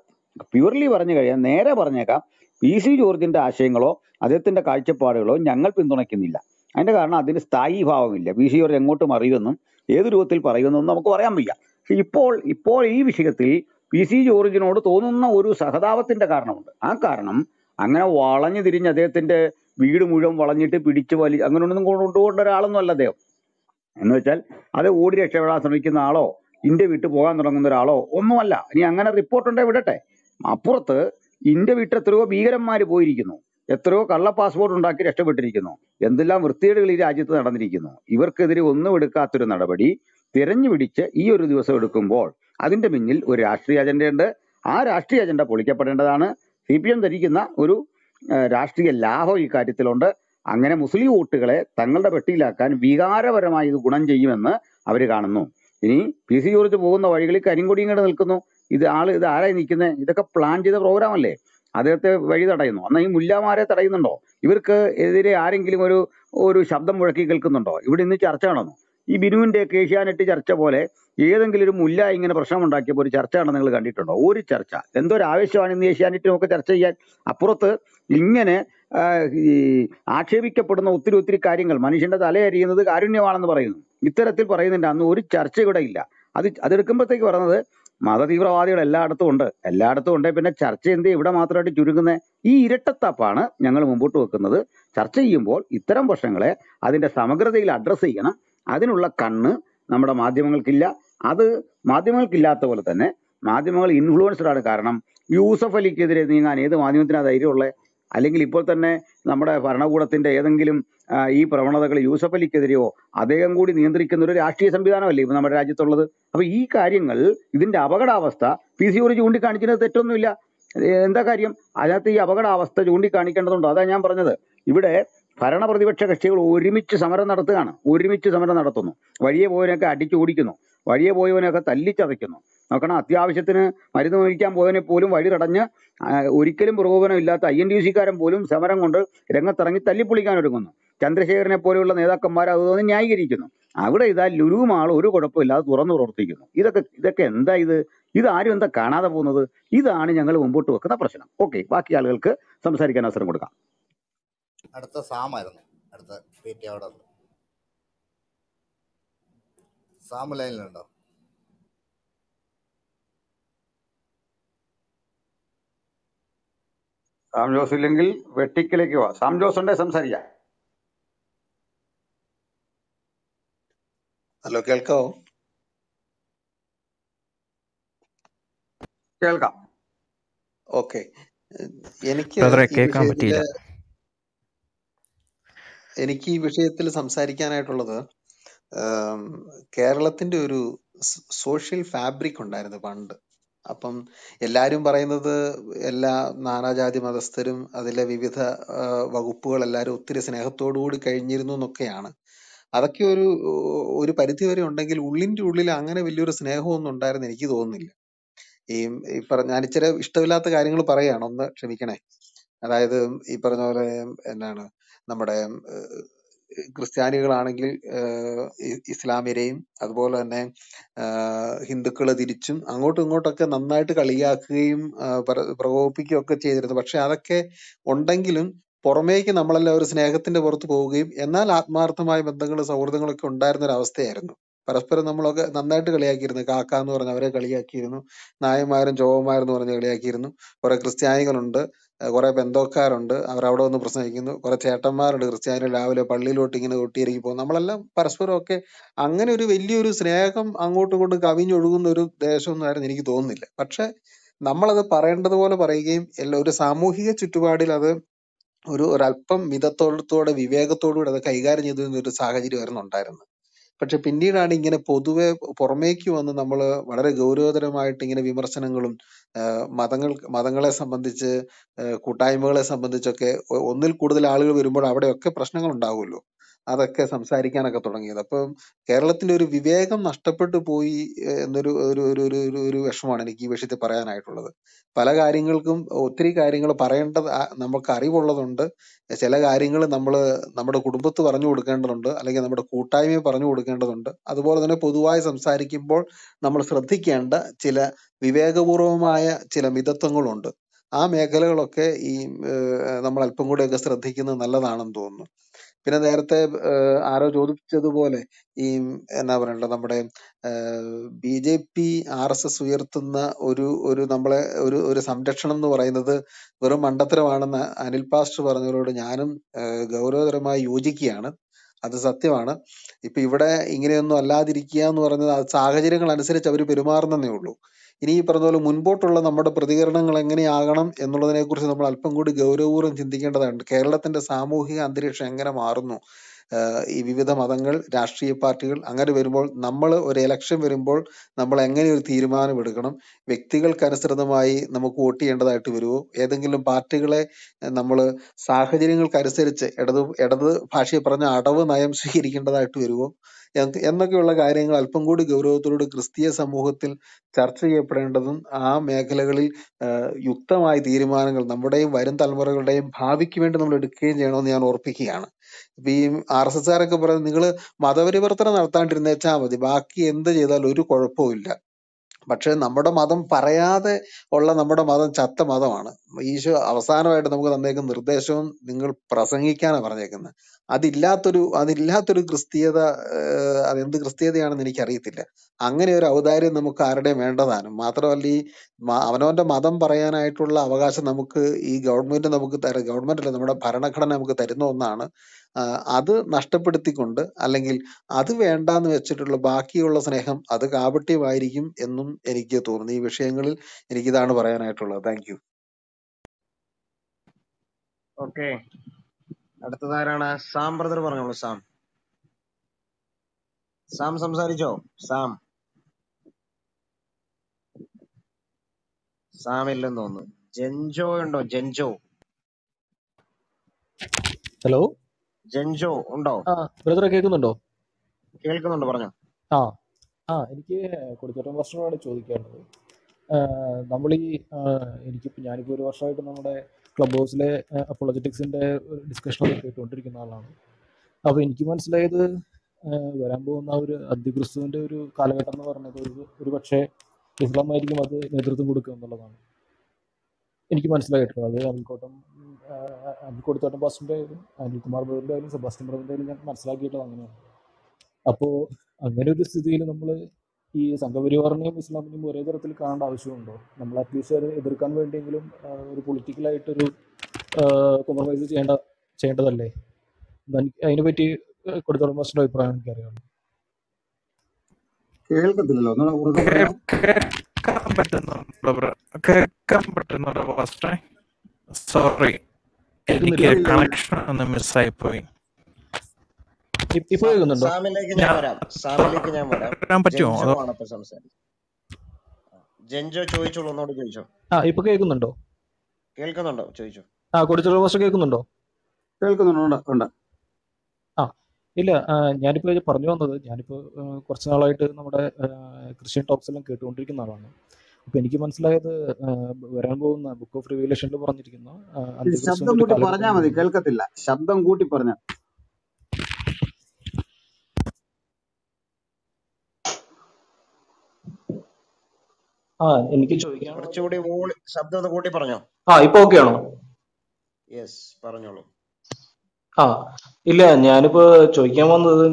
പ്യൂർലി പറഞ്ഞു കഴിഞ്ഞാൽ നേരെ പറഞ്ഞേക്കാം, പി.സി. ജോർജിൻ്റെ ആശയങ്ങളോ അദ്ദേഹത്തിൻ്റെ കാഴ്ചപ്പാടുകളോ ഞങ്ങൾ പിന്തുണയ്ക്കുന്നില്ല. അതിൻ്റെ കാരണം അതിന് സ്ഥായി ഭാവമില്ല. പി.സി. ജോർജ് എങ്ങോട്ട് മറിയുമെന്നും ഏത് രൂപത്തിൽ പറയുമെന്നും നമുക്ക് പറയാൻ വയ്യ. ഇപ്പോൾ ഈ വിഷയത്തിൽ പി.സി. ജോർജിനോട് തോന്നുന്ന ഒരു സഹതാപത്തിൻ്റെ കാരണമുണ്ട്. ആ കാരണം അങ്ങനെ വളഞ്ഞു തിരിഞ്ഞ് അദ്ദേഹത്തിൻ്റെ വീട് മുഴുവൻ വളഞ്ഞിട്ട് പിടിച്ചു വലി അങ്ങനെയൊന്നും കൊണ്ടുപോകേണ്ട ഒരാളൊന്നും അല്ല അദ്ദേഹം. എന്ന് വെച്ചാൽ അത് ഓടി രക്ഷപ്പെടാൻ ശ്രമിക്കുന്ന ആളോ ഇന്ത്യ വിട്ടു പോകാൻ തുടങ്ങുന്ന ഒരാളോ ഒന്നുമല്ല. ഇനി അങ്ങനെ റിപ്പോർട്ടുണ്ടേ വിടട്ടെ. അപ്പുറത്ത് ഇന്ത്യ വിട്ട് എത്രയോ ഭീകരന്മാർ പോയിരിക്കുന്നു, എത്രയോ കള്ള പാസ്പോർട്ട് ഉണ്ടാക്കി രക്ഷപ്പെട്ടിരിക്കുന്നു, എന്തെല്ലാം വൃത്തികേടുകൾ ഈ രാജ്യത്ത് നടന്നിരിക്കുന്നു. ഇവർക്കെതിരെ ഒന്നും എടുക്കാത്തൊരു നടപടി തിരഞ്ഞു പിടിച്ച് ഈ ഒരു ദിവസം എടുക്കുമ്പോൾ അതിൻ്റെ പിന്നിൽ ഒരു രാഷ്ട്രീയ അജണ്ടയുണ്ട്. ആ രാഷ്ട്രീയ അജണ്ട പൊളിക്കപ്പെടേണ്ടതാണ്. CPM ധരിക്കുന്ന ഒരു രാഷ്ട്രീയ ലാഭം ഈ കാര്യത്തിലുണ്ട്. അങ്ങനെ മുസ്ലിം വോട്ടുകളെ തങ്ങളുടെ പെട്ടിയിലാക്കാൻ വികാരപരമായി ഇത് ഗുണം ചെയ്യുമെന്ന് അവർ കാണുന്നു. ഇനി പി.സി. ജോർജ് പോകുന്ന വഴികളിൽ കരിങ്കൊടിയും കണ്ട് നിൽക്കുന്നു. ഇത് ആരായി നിൽക്കുന്നത്? ഇതൊക്കെ പ്ലാൻ ചെയ്ത പ്രോഗ്രാം അല്ലേ? അദ്ദേഹത്തെ വഴി തടയുന്നു. എന്നാൽ ഈ മുല്ലമാരെ തടയുന്നുണ്ടോ? ഇവർക്ക് എതിരെ ആരെങ്കിലും ഒരു ശബ്ദം മുഴക്കി കേൾക്കുന്നുണ്ടോ? ഇവിടെ ഇന്ന് ചർച്ച നടന്നു. ഈ ബിനുവിൻ്റെയൊക്കെ ഏഷ്യാനെറ്റ് ചർച്ച പോലെ ഏതെങ്കിലും ഒരു മുല്ല ഇങ്ങനെ പ്രശ്നമുണ്ടാക്കിയപ്പോൾ ഒരു ചർച്ചയാണെന്ന് നിങ്ങൾ കണ്ടിട്ടുണ്ടോ? ഒരു ചർച്ച. എന്തോ ഒരു ആവശ്യമാണ് ഇന്ന് ഏഷ്യാനെറ്റിനൊക്കെ ചർച്ച ചെയ്യാൻ. അപ്പുറത്ത് ഇങ്ങനെ ഈ ആക്ഷേപിക്കപ്പെടുന്ന ഒത്തിരി ഒത്തിരി കാര്യങ്ങൾ, മനുഷ്യൻ്റെ തലയരിയുന്നത് കാരുണ്യമാണെന്ന് പറയുന്നു, ഇത്തരത്തിൽ പറയുന്നുണ്ട്. അന്ന് ഒരു ചർച്ച ഇവിടെ ഇല്ല. അതെടുക്കുമ്പോഴത്തേക്ക് പറഞ്ഞത് മതതീവ്രവാദികൾ എല്ലായിടത്തും ഉണ്ട്, പിന്നെ ചർച്ച എന്ത് ഇവിടെ മാത്രമായിട്ട് ചുരുങ്ങുന്നത്? ഈ ഇരട്ടത്താപ്പാണ് ഞങ്ങൾ മുമ്പോട്ട് വെക്കുന്നത്. ചർച്ച ചെയ്യുമ്പോൾ ഇത്തരം പ്രശ്നങ്ങളെ അതിൻ്റെ സമഗ്രതയിൽ അഡ്രസ്സ് ചെയ്യണം. അതിനുള്ള കണ്ണ് നമ്മുടെ മാധ്യമങ്ങൾക്കില്ല. അത് മാധ്യമങ്ങൾക്കില്ലാത്ത പോലെ തന്നെ മാധ്യമങ്ങൾ ഇൻഫ്ലുവൻസ്ഡാണ്. കാരണം യൂസഫ് അലിക്കെതിരെ നീങ്ങാൻ ഏത് മാധ്യമത്തിനാണ് ധൈര്യമുള്ളത്? അല്ലെങ്കിൽ ഇപ്പോൾ തന്നെ നമ്മുടെ ഭരണകൂടത്തിൻ്റെ ഏതെങ്കിലും ഈ പ്രവണതകൾ യൂസഫ് അലിക്കെതിരെയോ അദ്ദേഹം കൂടി നിയന്ത്രിക്കുന്ന ഒരു രാഷ്ട്രീയ സംവിധാനമല്ലേ ഇപ്പം നമ്മുടെ രാജ്യത്തുള്ളത്? അപ്പോൾ ഈ കാര്യങ്ങൾ, ഇതിൻ്റെ അപകടാവസ്ഥ പി.സി. ജോർജ് ചൂണ്ടിക്കാണിക്കുന്നത് തെറ്റൊന്നുമില്ല. എന്താ കാര്യം? അതിനകത്ത് ഈ അപകടാവസ്ഥ ചൂണ്ടിക്കാണിക്കേണ്ടതുണ്ടോ? അതാണ് ഞാൻ പറഞ്ഞത്. ഇവിടെ ഭരണപ്രതിപക്ഷ കക്ഷികൾ ഒരുമിച്ച് സമരം നടത്തുകയാണ്, ഒരുമിച്ച് സമരം നടത്തുന്നു. വഴിയെ പോയവനൊക്കെ അടിച്ചു ഓടിക്കുന്നു, വഴിയെ പോയവനൊക്കെ തല്ലിച്ചതയ്ക്കുന്നു. നോക്കണം, അത്യാവശ്യത്തിന് മരുന്ന് മേടിക്കാൻ പോയവനെ പോലും വഴി തടഞ്ഞ് ഒരിക്കലും പ്രകോപനമില്ലാത്ത INDUC-കാരൻ പോലും സമരം കൊണ്ട് രംഗത്തിറങ്ങി തല്ലിപ്പൊളിക്കാൻ ഒരുങ്ങുന്നു. ചന്ദ്രശേഖരനെ പോലെയുള്ള നേതാക്കന്മാർ അതുതന്നെ ന്യായീകരിക്കുന്നു. അവിടെ ഇതാ ലുരുമാൾ ഒരു കുഴപ്പമില്ലാതെ തുറന്നു പ്രവർത്തിക്കുന്നു. ഇതൊക്കെ എന്താ? ഇത് ആരും എന്താ കാണാതെ പോകുന്നത്? ഇതാണ് ഞങ്ങൾ മുമ്പോട്ട് വെക്കുന്ന പ്രശ്നം. ഓക്കെ, ബാക്കി ആളുകൾക്ക് സംസാരിക്കാൻ അവസരം കൊടുക്കാം. അടുത്ത സാമായിരുന്നു. അടുത്ത പേറ്റി അവിടെ സാമ ലൈനിലുണ്ടോ? സാം ജോസ് ഇല്ലെങ്കിൽ വെട്ടിക്കിലേക്ക് വാ. സാം ജോസ് ഉണ്ടേ സംസാരിക്കാം. ഹലോ, കേൾക്കാവോ? കേൾക്കാം. ഓക്കെ, എനിക്ക് ഈ വിഷയത്തിൽ സംസാരിക്കാനായിട്ടുള്ളത് കേരളത്തിന്റെ ഒരു സോഷ്യൽ ഫാബ്രിക് ഉണ്ടായിരുന്നു പണ്ട്. അപ്പം എല്ലാവരും പറയുന്നത് എല്ലാ നാനാജാതി മതസ്ഥരും അതിലെ വിവിധ വകുപ്പുകൾ എല്ലാവരും ഒത്തിരി സ്നേഹത്തോടുകൂടി കഴിഞ്ഞിരുന്നു എന്നൊക്കെയാണ്. അതൊക്കെ ഒരു പരിധിവരെ ഉണ്ടെങ്കിൽ ഉള്ളിൻ്റെ ഉള്ളിൽ അങ്ങനെ വലിയൊരു സ്നേഹമൊന്നും ഉണ്ടായിരുന്നു എനിക്ക് തോന്നുന്നില്ല. ഈ ഞാൻ ഇച്ചിരി ഇഷ്ടമില്ലാത്ത കാര്യങ്ങൾ പറയുകയാണ്, ഒന്ന് ക്ഷമിക്കണേ. അതായത് ഈ പറഞ്ഞ പോലെ എന്നാണ് നമ്മുടെ ക്രിസ്ത്യാനികളാണെങ്കിൽ ഇസ്ലാമിനെയും അതുപോലെ തന്നെ ഹിന്ദുക്കളെ തിരിച്ചും അങ്ങോട്ടും ഇങ്ങോട്ടൊക്കെ നന്നായിട്ട് കളിയാക്കുകയും പ്രകോപിപ്പിക്കുകയും ഒക്കെ ചെയ്തിരുന്നു. പക്ഷെ അതൊക്കെ ഉണ്ടെങ്കിലും പുറമേക്ക് നമ്മളെല്ലാം ഒരു സ്നേഹത്തിന്റെ പുറത്ത് പോവുകയും എന്നാൽ ആത്മാർത്ഥമായ ബന്ധങ്ങളും സൗഹൃദങ്ങളൊക്കെ ഉണ്ടായിരുന്ന ഒരു അവസ്ഥയായിരുന്നു. പരസ്പരം നമ്മളൊക്കെ നന്നായിട്ട് കളിയാക്കിയിരുന്നു. കാക്ക എന്ന് പറഞ്ഞ് അവരെ കളിയാക്കിയിരുന്നു, നായന്മാരും ചോവന്മാരും എന്ന് പറഞ്ഞ് കളിയാക്കിയിരുന്നു. കുറെ ക്രിസ്ത്യാനികളുണ്ട്, കുറെ ബന്ധക്കാരുണ്ട്, അവരവിടെ വന്ന് പ്രസംഗിക്കുന്നു. കുറെ ചേട്ടന്മാരുണ്ട് ക്രിസ്ത്യാനി, രാവിലെ പള്ളിയിലോട്ട് ഇങ്ങനെ കൊട്ടിയിറങ്ങി പോകും. നമ്മളെല്ലാം പരസ്പരം ഒക്കെ അങ്ങനെ ഒരു വലിയൊരു സ്നേഹം അങ്ങോട്ടും ഇങ്ങോട്ടും കവിഞ്ഞൊഴുകുന്ന ഒരു ദേശമൊന്നും എനിക്ക് തോന്നുന്നില്ല. പക്ഷെ നമ്മളത് പറയേണ്ടതുപോലെ പറയുകയും എല്ലാം ഒരു സാമൂഹിക ചുറ്റുപാടിൽ അത് ഒരല്പം മിതത്തോടെ വിവേകത്തോടുകൂടി അത് കൈകാര്യം ചെയ്തിരുന്ന ഒരു സാഹചര്യമായിരുന്നു ഉണ്ടായിരുന്നത്. പക്ഷെ പിന്നീടാണ് ഇങ്ങനെ പൊതുവെ പുറമേക്ക് വന്ന് നമ്മൾ വളരെ ഗൗരവതരമായിട്ട് ഇങ്ങനെ വിമർശനങ്ങളും മതങ്ങളെ സംബന്ധിച്ച് കൂട്ടായ്മകളെ സംബന്ധിച്ചൊക്കെ ഒന്നിൽ കൂടുതൽ ആളുകൾ വരുമ്പോൾ അവിടെയൊക്കെ പ്രശ്നങ്ങൾ ഉണ്ടാവുമല്ലോ. അതൊക്കെ സംസാരിക്കാനൊക്കെ തുടങ്ങിയത്. അപ്പം കേരളത്തിന്റെ ഒരു വിവേകം നഷ്ടപ്പെട്ടു പോയി എന്നൊരു ഒരു ഒരു ഒരു വിഷമാണ് എനിക്ക് ഈ വിഷയത്തിൽ പറയാനായിട്ടുള്ളത്. പല കാര്യങ്ങൾക്കും ഒത്തിരി കാര്യങ്ങൾ പറയേണ്ടത് നമുക്ക് അറിവുള്ളതുണ്ട്, ചില കാര്യങ്ങൾ നമ്മൾ നമ്മുടെ കുടുംബത്ത് പറഞ്ഞു കൊടുക്കേണ്ടതുണ്ട്, അല്ലെങ്കിൽ നമ്മുടെ കൂട്ടായ്മയെ പറഞ്ഞു കൊടുക്കേണ്ടതുണ്ട്. അതുപോലെ തന്നെ പൊതുവായി സംസാരിക്കുമ്പോൾ നമ്മൾ ശ്രദ്ധിക്കേണ്ട ചില വിവേകപൂർവമായ ചില മിതത്വങ്ങളുണ്ട്. ആ മേഖലകളൊക്കെ ഈ നമ്മൾ അല്പം കൂടെയൊക്കെ ശ്രദ്ധിക്കുന്നത് നല്ലതാണെന്ന് തോന്നുന്നു. പിന്നെ നേരത്തെ ആരോ ചോദിച്ചതുപോലെ ഈ എന്നാ പറയണ്ടത്, നമ്മുടെ BJP RSS ഉയർത്തുന്ന ഒരു ഒരു നമ്മളെ ഒരു ഒരു സംരക്ഷണം എന്ന് പറയുന്നത് വെറും മണ്ടത്തരമാണെന്ന് അനിൽ പാസ്റ്റർ പറഞ്ഞവരോട് ഞാനും ഗൗരവതരമായി യോജിക്കുകയാണ്. അത് സത്യമാണ്. ഇപ്പൊ ഇവിടെ ഇങ്ങനെയൊന്നും അല്ലാതിരിക്കുക എന്ന് പറഞ്ഞത് സാഹചര്യങ്ങൾ അനുസരിച്ച് അവർ പെരുമാറുന്നേ ഉള്ളൂ. ഇനി ഈ പറഞ്ഞ പോലെ മുൻപോട്ടുള്ള നമ്മുടെ പ്രതികരണങ്ങൾ എങ്ങനെയാകണം എന്നുള്ളതിനെ കുറിച്ച് നമ്മൾ അല്പം കൂടി ഗൗരവപൂർവ്വം ചിന്തിക്കേണ്ടതാണ്. കേരളത്തിന്റെ സാമൂഹിക അന്തരീക്ഷം എങ്ങനെ മാറുന്നു, ഈ വിവിധ മതങ്ങൾ, രാഷ്ട്രീയ പാർട്ടികൾ, അങ്ങനെ വരുമ്പോൾ നമ്മൾ ഒരു ഇലക്ഷൻ വരുമ്പോൾ നമ്മൾ എങ്ങനെ ഒരു തീരുമാനം എടുക്കണം, വ്യക്തികൾക്കനുസൃതമായി നമുക്ക് വോട്ട് ചെയ്യേണ്ടതായിട്ട് വരുമോ, ഏതെങ്കിലും പാർട്ടികളെ നമ്മൾ സാഹചര്യങ്ങൾക്കനുസരിച്ച് ഇടത് ഭാഷയിൽ പറഞ്ഞ അടവ് നയം സ്വീകരിക്കേണ്ടതായിട്ട് വരുമോ എന്നൊക്കെയുള്ള കാര്യങ്ങൾ അല്പം കൂടി ഗൗരവത്തോട് ക്രിസ്തീയ സമൂഹത്തിൽ ചർച്ച ചെയ്യപ്പെടേണ്ടതും ആ മേഖലകളിൽ യുക്തമായ തീരുമാനങ്ങൾ നമ്മുടെയും വരും തലമുറകളുടെയും ഭാവിക്ക് വേണ്ടി നമ്മൾ എടുക്കുകയും ചെയ്യണമെന്ന് ഞാൻ ഓർപ്പിക്കുകയാണ്. ഇപ്പൊ ഈ RSSകാരൊക്കെ പറയുന്നത് നിങ്ങൾ മതപരിവർത്തനം നടത്താണ്ടിരുന്നേച്ചാൽ മതി, ബാക്കി എന്ത് ചെയ്താലും ഒരു കുഴപ്പവും ഇല്ല. പക്ഷെ നമ്മുടെ മതം പറയാതെ ഉള്ള നമ്മുടെ മതം ചത്ത മതമാണ്. ഈശോ അവസാനമായിട്ട് നമുക്ക് തന്നേക്കുന്ന നിർദ്ദേശവും നിങ്ങൾ പ്രസംഗിക്കാനാണ് പറഞ്ഞേക്കുന്നത്. അതില്ലാത്തൊരു ക്രിസ്തീയത, അതെന്ത് ക്രിസ്തീയതയാണെന്ന് എനിക്കറിയത്തില്ല. അങ്ങനെ ഒരു ഔദാര്യം നമുക്ക് ആരുടെയും വേണ്ടതാനും. മാത്രമല്ല ഈ അവനവന്റെ മതം പറയാനായിട്ടുള്ള അവകാശം നമുക്ക് ഈ ഗവൺമെന്റ് അല്ല, നമ്മുടെ ഭരണഘടന നമുക്ക് തരുന്ന ഒന്നാണ്. അത് നഷ്ടപ്പെടുത്തിക്കൊണ്ട് അല്ലെങ്കിൽ അത് വേണ്ടാന്ന് വെച്ചിട്ടുള്ള ബാക്കിയുള്ള സ്നേഹം അത് കാപട്യമായിരിക്കും എന്നും എനിക്ക് തോന്നുന്നു. ഈ വിഷയങ്ങളിൽ എനിക്കിതാണ് പറയാനായിട്ടുള്ളത്. Thank you. ഓക്കെ, അടുത്തതാരാണ്? സാം ബ്രദർ പറഞ്ഞോളൂ. സാം സംസാരിച്ചോ? സാമില്ലെന്ന് തോന്നുന്നു. ജെൻജോ ഉണ്ടോ? ഹലോ, ജെൻജോ ഉണ്ടോ? ബ്രദറെ കേൾക്കുന്നുണ്ടോ? കേൾക്കുന്നുണ്ട്, പറഞ്ഞോ. എനിക്ക് കൊടുത്തോട്ടം പ്രശ്നമാണ് ചോദിക്കേണ്ടത്. ഞാനിപ്പോൾ ഒരു വർഷമായിട്ട് നമ്മുടെ ക്ലബ് ഹൗസിലെ അപ്പോളജറ്റിക്സിൻ്റെ ഡിസ്കഷനൊക്കെ കേട്ടുകൊണ്ടിരിക്കുന്ന ആളാണ്. അപ്പോൾ എനിക്ക് മനസ്സിലായത് വരാൻ പോകുന്ന ഒരു അന്ത്യക്രിസ്തുവിൻ്റെ ഒരു കാലഘട്ടം എന്ന് പറഞ്ഞത് ഒരു പക്ഷേ ഇസ്ലാമായിരിക്കും അത് നേതൃത്വം കൊടുക്കുക എന്നുള്ളതാണ് എനിക്ക് മനസ്സിലായിട്ടുള്ളത്. അത് അനിൽ കൊടുത്തോട്ടം ബാസിൻ്റെ ആയാലും അനിൽകുമാർ ബ്രദറിൻ്റെ ആയാലും സെബാസ്റ്റ്യൻ ബ്രദറിൻ്റെ ആയാലും ഞാൻ മനസ്സിലാക്കിയിട്ടുള്ളത് അങ്ങനെയാണ്. അപ്പോൾ അങ്ങനെ ഒരു സ്ഥിതിയിൽ നമ്മൾ ഈ സംഘപരിവാറിനെയും ഇസ്ലാമിനെയും ഒരേ തരത്തിൽ കാണേണ്ട ആവശ്യമുണ്ടോ? നമ്മൾ അറ്റ്ലീസ്റ്റ് അത് എതിർക്കാൻ വേണ്ടിയെങ്കിലും ഒരു പൊളിറ്റിക്കലായിട്ടൊരു കോംപ്രമൈസ് ചെയ്യേണ്ടതല്ലേ? അതിനെപ്പറ്റി കൊടുത്തോളം മാസ്റ്ററുടെ അഭിപ്രായം എനിക്കറിയാം. ഇല്ല, ഞാനിപ്പോ പറഞ്ഞു വന്നത്, ഞാനിപ്പോ കുറച്ച് നാളായിട്ട് നമ്മുടെ ക്രിസ്ത്യൻ ടോക്സ് എല്ലാം കേട്ടുകൊണ്ടിരിക്കുന്ന ആളാണ്. അപ്പൊ എനിക്ക് മനസ്സിലായത് വരാൻ പോകുന്ന ബുക്ക് ഓഫ് റിവലേഷനിൽ പറഞ്ഞിരിക്കുന്ന എനിക്ക് ഇല്ല, ഞാനിപ്പോ ചോദിക്കാൻ വന്നത്,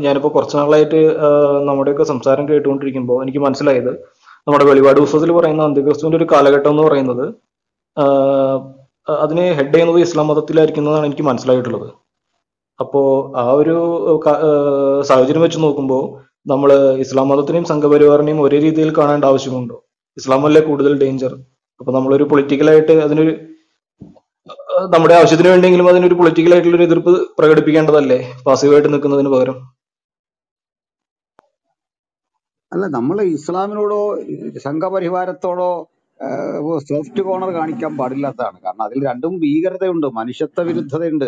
ഞാനിപ്പോ കുറച്ച് നാളായിട്ട് നമ്മുടെയൊക്കെ സംസാരം കേട്ടുകൊണ്ടിരിക്കുമ്പോ എനിക്ക് മനസ്സിലായത് നമ്മുടെ വെളിപാട് പുസ്തകത്തിൽ പറയുന്ന അന്ത്യക്രിസ്തുവിന്റെ ഒരു കാലഘട്ടം എന്ന് പറയുന്നത് അതിനെ ഹെഡ് ചെയ്യുന്നത് ഇസ്ലാം മതത്തിലായിരിക്കുന്നതാണ് എനിക്ക് മനസ്സിലായിട്ടുള്ളത്. അപ്പോ ആ ഒരു സാഹചര്യം വെച്ച് നോക്കുമ്പോൾ നമ്മൾ ഇസ്ലാം മതത്തിനെയും സംഘപരിവാറിനെയും ഒരേ രീതിയിൽ കാണേണ്ട ആവശ്യമുണ്ടോ? ഇസ്ലാം അല്ലേ കൂടുതൽ ഡേഞ്ചർ? അപ്പൊ നമ്മളൊരു പൊളിറ്റിക്കലായിട്ട് അതിനൊരു നമ്മുടെ ആവശ്യത്തിന് വേണ്ടിയെങ്കിലും അതിനൊരു പൊളിറ്റിക്കലായിട്ടുള്ളൊരു എതിർപ്പ് പ്രകടിപ്പിക്കേണ്ടതല്ലേ പാസീവായിട്ട് നിൽക്കുന്നതിന് പകരം? അല്ല, നമ്മൾ ഇസ്ലാമിനോടോ സംഘപരിവാരത്തോടോ സോഫ്റ്റ് കോർണർ കാണിക്കാൻ പാടില്ലാത്തതാണ്. കാരണം അതിൽ രണ്ടും ഭീകരതയുണ്ട്, മനുഷ്യത്വ വിരുദ്ധതയുണ്ട്.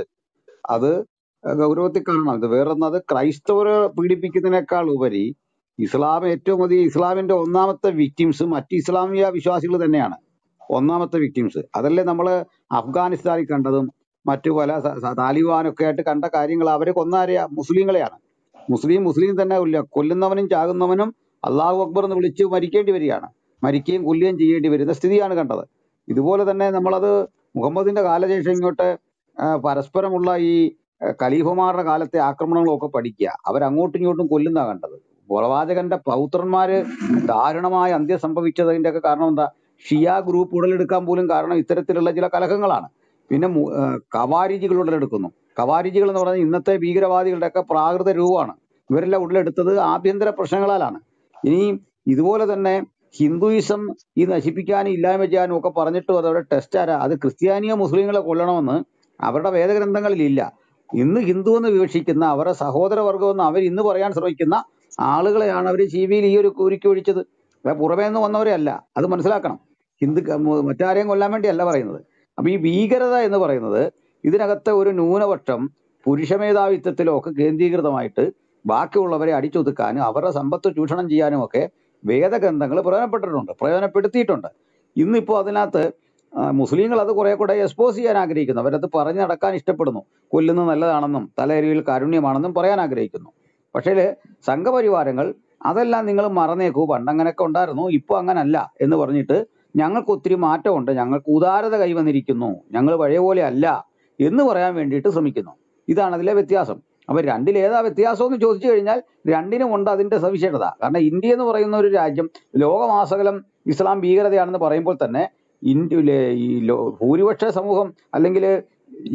അത് ഗൗരവത്തിൽ കാണണം. അത് വേറൊന്നത് ക്രൈസ്തവരെ പീഡിപ്പിക്കുന്നതിനേക്കാൾ ഉപരി ഇസ്ലാം ഏറ്റവും അധികം ഇസ്ലാമിന്റെ ഒന്നാമത്തെ വിക്ടിംസ് മറ്റ് ഇസ്ലാമിക വിശ്വാസികൾ തന്നെയാണ്. ഒന്നാമത്തെ വിക്ടിംസ് അതല്ലേ നമ്മൾ അഫ്ഗാനിസ്ഥാനിൽ കണ്ടതും മറ്റു പല താലിബാനൊക്കെ ആയിട്ട് കണ്ട കാര്യങ്ങൾ. അവരെ കൊന്നാരെയാ? മുസ്ലിങ്ങളെയാണ്. മുസ്ലിം തന്നെ കൊല്ലുന്നവനും ചാകുന്നവനും അള്ളാഹു അക്ബർ എന്ന് വിളിച്ച് മരിക്കേണ്ടി വരികയാണ്, മരിക്കുകയും കൊല്ലുകയും ചെയ്യേണ്ടി വരുന്ന സ്ഥിതിയാണ് കണ്ടത്. ഇതുപോലെ തന്നെ നമ്മളത് മുഹമ്മദിന്റെ കാലശേഷം ഇങ്ങോട്ട് പരസ്പരമുള്ള ഈ ഖലീഫമാരുടെ കാലത്തെ ആക്രമണങ്ങളൊക്കെ പഠിക്കുക. അവരങ്ങോട്ടും ഇങ്ങോട്ടും കൊല്ലുന്നതാണ് കണ്ടത്. പ്രവാചകന്റെ പൗത്രന്മാര് ദാരുണമായ അന്ത്യം സംഭവിച്ചതിൻ്റെ ഒക്കെ കാരണം എന്താ? ഷിയ ഗ്രൂപ്പ് ഉടലെടുക്കാൻ പോലും കാരണം ഇത്തരത്തിലുള്ള ചില കലഹങ്ങളാണ്. പിന്നെ ഖവാരിജികൾ ഉടലെടുക്കുന്നു. ഖവാരിജികൾ എന്ന് പറഞ്ഞാൽ ഇന്നത്തെ ഭീകരവാദികളുടെ ഒക്കെ പ്രാകൃത രൂപമാണ്. ഇവരെല്ലാം ഉടലെടുത്തത് ആഭ്യന്തര പ്രശ്നങ്ങളാലാണ്. ഇനി ഇതുപോലെ തന്നെ ഹിന്ദുയിസം ഈ നശിപ്പിക്കാനും ഇല്ലായ്മ ചെയ്യാനും ഒക്കെ പറഞ്ഞിട്ടും അതവിടെ ടെസ്റ്റ് ആരാ? അത് ക്രിസ്ത്യാനിയോ മുസ്ലിങ്ങളെ കൊല്ലണമെന്ന് അവരുടെ വേദഗ്രന്ഥങ്ങളിലില്ല. ഇന്ന് ഹിന്ദു എന്ന് വിവക്ഷിക്കുന്ന അവരുടെ സഹോദരവർഗമെന്ന് അവർ ഇന്ന് പറയാൻ ശ്രമിക്കുന്ന ആളുകളെയാണ് അവർ ജീവിയിൽ ഈ ഒരു കുരുക്കി ഒഴിച്ചത്. പുറമേ നിന്ന് വന്നവരെ അല്ല. അത് മനസ്സിലാക്കണം. മറ്റാരെയും കൊല്ലാൻ വേണ്ടിയല്ല പറയുന്നത്. അപ്പൊ ഈ ഭീകരത എന്ന് പറയുന്നത് ഇതിനകത്തെ ഒരു ന്യൂനപക്ഷം പുരുഷമേധാവിത്വത്തിലോ ഒക്കെ കേന്ദ്രീകൃതമായിട്ട് ബാക്കിയുള്ളവരെ അടിച്ചൊതുക്കാനും അവരുടെ സമ്പത്ത് ചൂഷണം ചെയ്യാനും ഒക്കെ വേദഗ്രന്ഥങ്ങൾ പ്രയോജനപ്പെടുത്തിയിട്ടുണ്ട്. ഇന്നിപ്പോൾ അതിനകത്ത് മുസ്ലിങ്ങൾ അത് കുറെ കൂടെ എക്സ്പോസ് ചെയ്യാൻ ആഗ്രഹിക്കുന്നു. അവരത് പറഞ്ഞു നടക്കാൻ ഇഷ്ടപ്പെടുന്നു. കൊല്ലുന്നത് നല്ലതാണെന്നും തലയരിവിൽ കാരുണ്യമാണെന്നും പറയാൻ ആഗ്രഹിക്കുന്നു. പക്ഷേ സംഘപരിവാരങ്ങൾ അതെല്ലാം നിങ്ങൾ മറന്നേക്കൂ, പണ്ടങ്ങനെയൊക്കെ ഉണ്ടായിരുന്നു, ഇപ്പോൾ അങ്ങനല്ല എന്ന് പറഞ്ഞിട്ട് ഞങ്ങൾക്ക് ഒത്തിരി മാറ്റമുണ്ട്, ഞങ്ങൾക്ക് ഉദാരത കൈവന്നിരിക്കുന്നു, ഞങ്ങൾ പഴയ പോലെ അല്ല എന്ന് പറയാൻ വേണ്ടിയിട്ട് ശ്രമിക്കുന്നു. ഇതാണ് അതിലെ വ്യത്യാസം. അപ്പം രണ്ടിലേതാ വ്യത്യാസം എന്ന് ചോദിച്ചു കഴിഞ്ഞാൽ രണ്ടിനും ഉണ്ട് അതിൻ്റെ സവിശേഷത. കാരണം ഇന്ത്യ എന്ന് പറയുന്ന ഒരു രാജ്യം ലോകമാസകലം ഇസ്ലാം ഭീകരതയാണെന്ന് പറയുമ്പോൾ തന്നെ ഇന്ത്യയിലെ ഈ ഭൂരിപക്ഷ സമൂഹം അല്ലെങ്കിൽ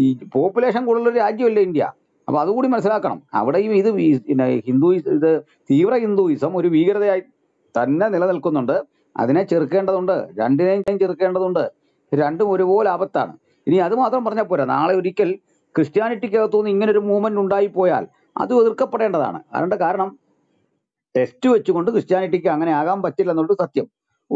ഈ പോപ്പുലേഷൻ കൂടുതലൊരു രാജ്യമല്ലേ ഇന്ത്യ. അപ്പോൾ അതുകൂടി മനസ്സിലാക്കണം. അവിടെയും ഇത് തീവ്ര ഹിന്ദുയിസം ഒരു ഭീകരതയായി തന്നെ നിലനിൽക്കുന്നുണ്ട്. അതിനെ ചെറുക്കേണ്ടതുണ്ട്, രണ്ടിനെയും ചെറുക്കേണ്ടതുണ്ട്. രണ്ടും ഒരുപോലെ ആപത്താണ്. ഇനി അത് മാത്രം പറഞ്ഞാൽ പോരാ. നാളെ ഒരിക്കൽ ക്രിസ്ത്യാനിറ്റിക്കകത്തുനിന്ന് ഇങ്ങനൊരു മൂവ്മെന്റ് ഉണ്ടായിപ്പോയാൽ അത് എതിർക്കപ്പെടേണ്ടതാണ്. അതിൻ്റെ കാരണം ടെസ്റ്റ് വെച്ചുകൊണ്ട് ക്രിസ്ത്യാനിറ്റിക്ക് അങ്ങനെ ആകാൻ പറ്റില്ല എന്നുള്ളത് സത്യം.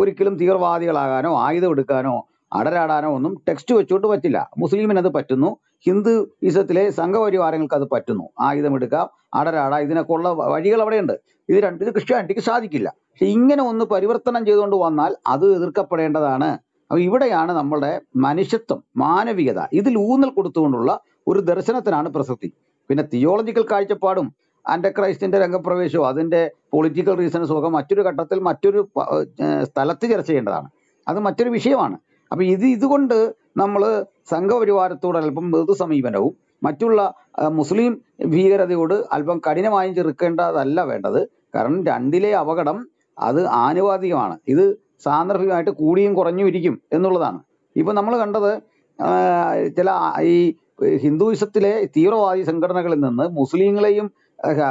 ഒരിക്കലും തീവ്രവാദികളാകാനോ ആയുധം എടുക്കാനോ അടരാടാനോ ഒന്നും ടെക്സ്റ്റ് വെച്ചുകൊണ്ട് പറ്റില്ല. മുസ്ലിമിനത് പറ്റുന്നു, ഹിന്ദുയിസത്തിലെ സംഘപരിവാരങ്ങൾക്ക് അത് പറ്റുന്നു. ആയുധമെടുക്കാം, അടരാട, ഇതിനൊക്കെ ഉള്ള വഴികൾ അവിടെയുണ്ട്. ഇത് രണ്ടിനും ക്രിസ്ത്യാനിറ്റിക്ക് സാധിക്കില്ല. പക്ഷെ ഇങ്ങനെ ഒന്ന് പരിവർത്തനം ചെയ്തുകൊണ്ട് വന്നാൽ അത് എതിർക്കപ്പെടേണ്ടതാണ്. അപ്പോൾ ഇവിടെയാണ് നമ്മളുടെ മനുഷ്യത്വം, മാനവികത, ഇതിൽ ഊന്നൽ കൊടുത്തുകൊണ്ടുള്ള ഒരു ദർശനത്തിനാണ് പ്രസക്തി. പിന്നെ തിയോളജിക്കൽ കാഴ്ചപ്പാടും ആൻറ്റി ക്രൈസ്റ്റിൻ്റെ രംഗപ്രവേശവും അതിൻ്റെ പൊളിറ്റിക്കൽ റീസൺസും ഒക്കെ മറ്റൊരു ഘട്ടത്തിൽ മറ്റൊരു സ്ഥലത്ത് ചർച്ച ചെയ്യേണ്ടതാണ്. അത് മറ്റൊരു വിഷയമാണ്. അപ്പം ഇതുകൊണ്ട് നമ്മൾ സംഘപരിവാരത്തോട് അല്പം മൃദു സമീപനവും മറ്റുള്ള മുസ്ലിം ഭീകരതയോട് അല്പം കഠിനമായും ചെറുക്കേണ്ടതല്ല വേണ്ടത്. കാരണം രണ്ടിലെ അപകടം അത് ആനുപാതികമാണ്. ഇത് സാന്ദർഭികമായിട്ട് കൂടിയും കുറഞ്ഞും ഇരിക്കും എന്നുള്ളതാണ്. ഇപ്പം നമ്മൾ കണ്ടത് ചില ഈ ഹിന്ദുയിസത്തിലെ തീവ്രവാദി സംഘടനകളിൽ നിന്ന് മുസ്ലിങ്ങളെയും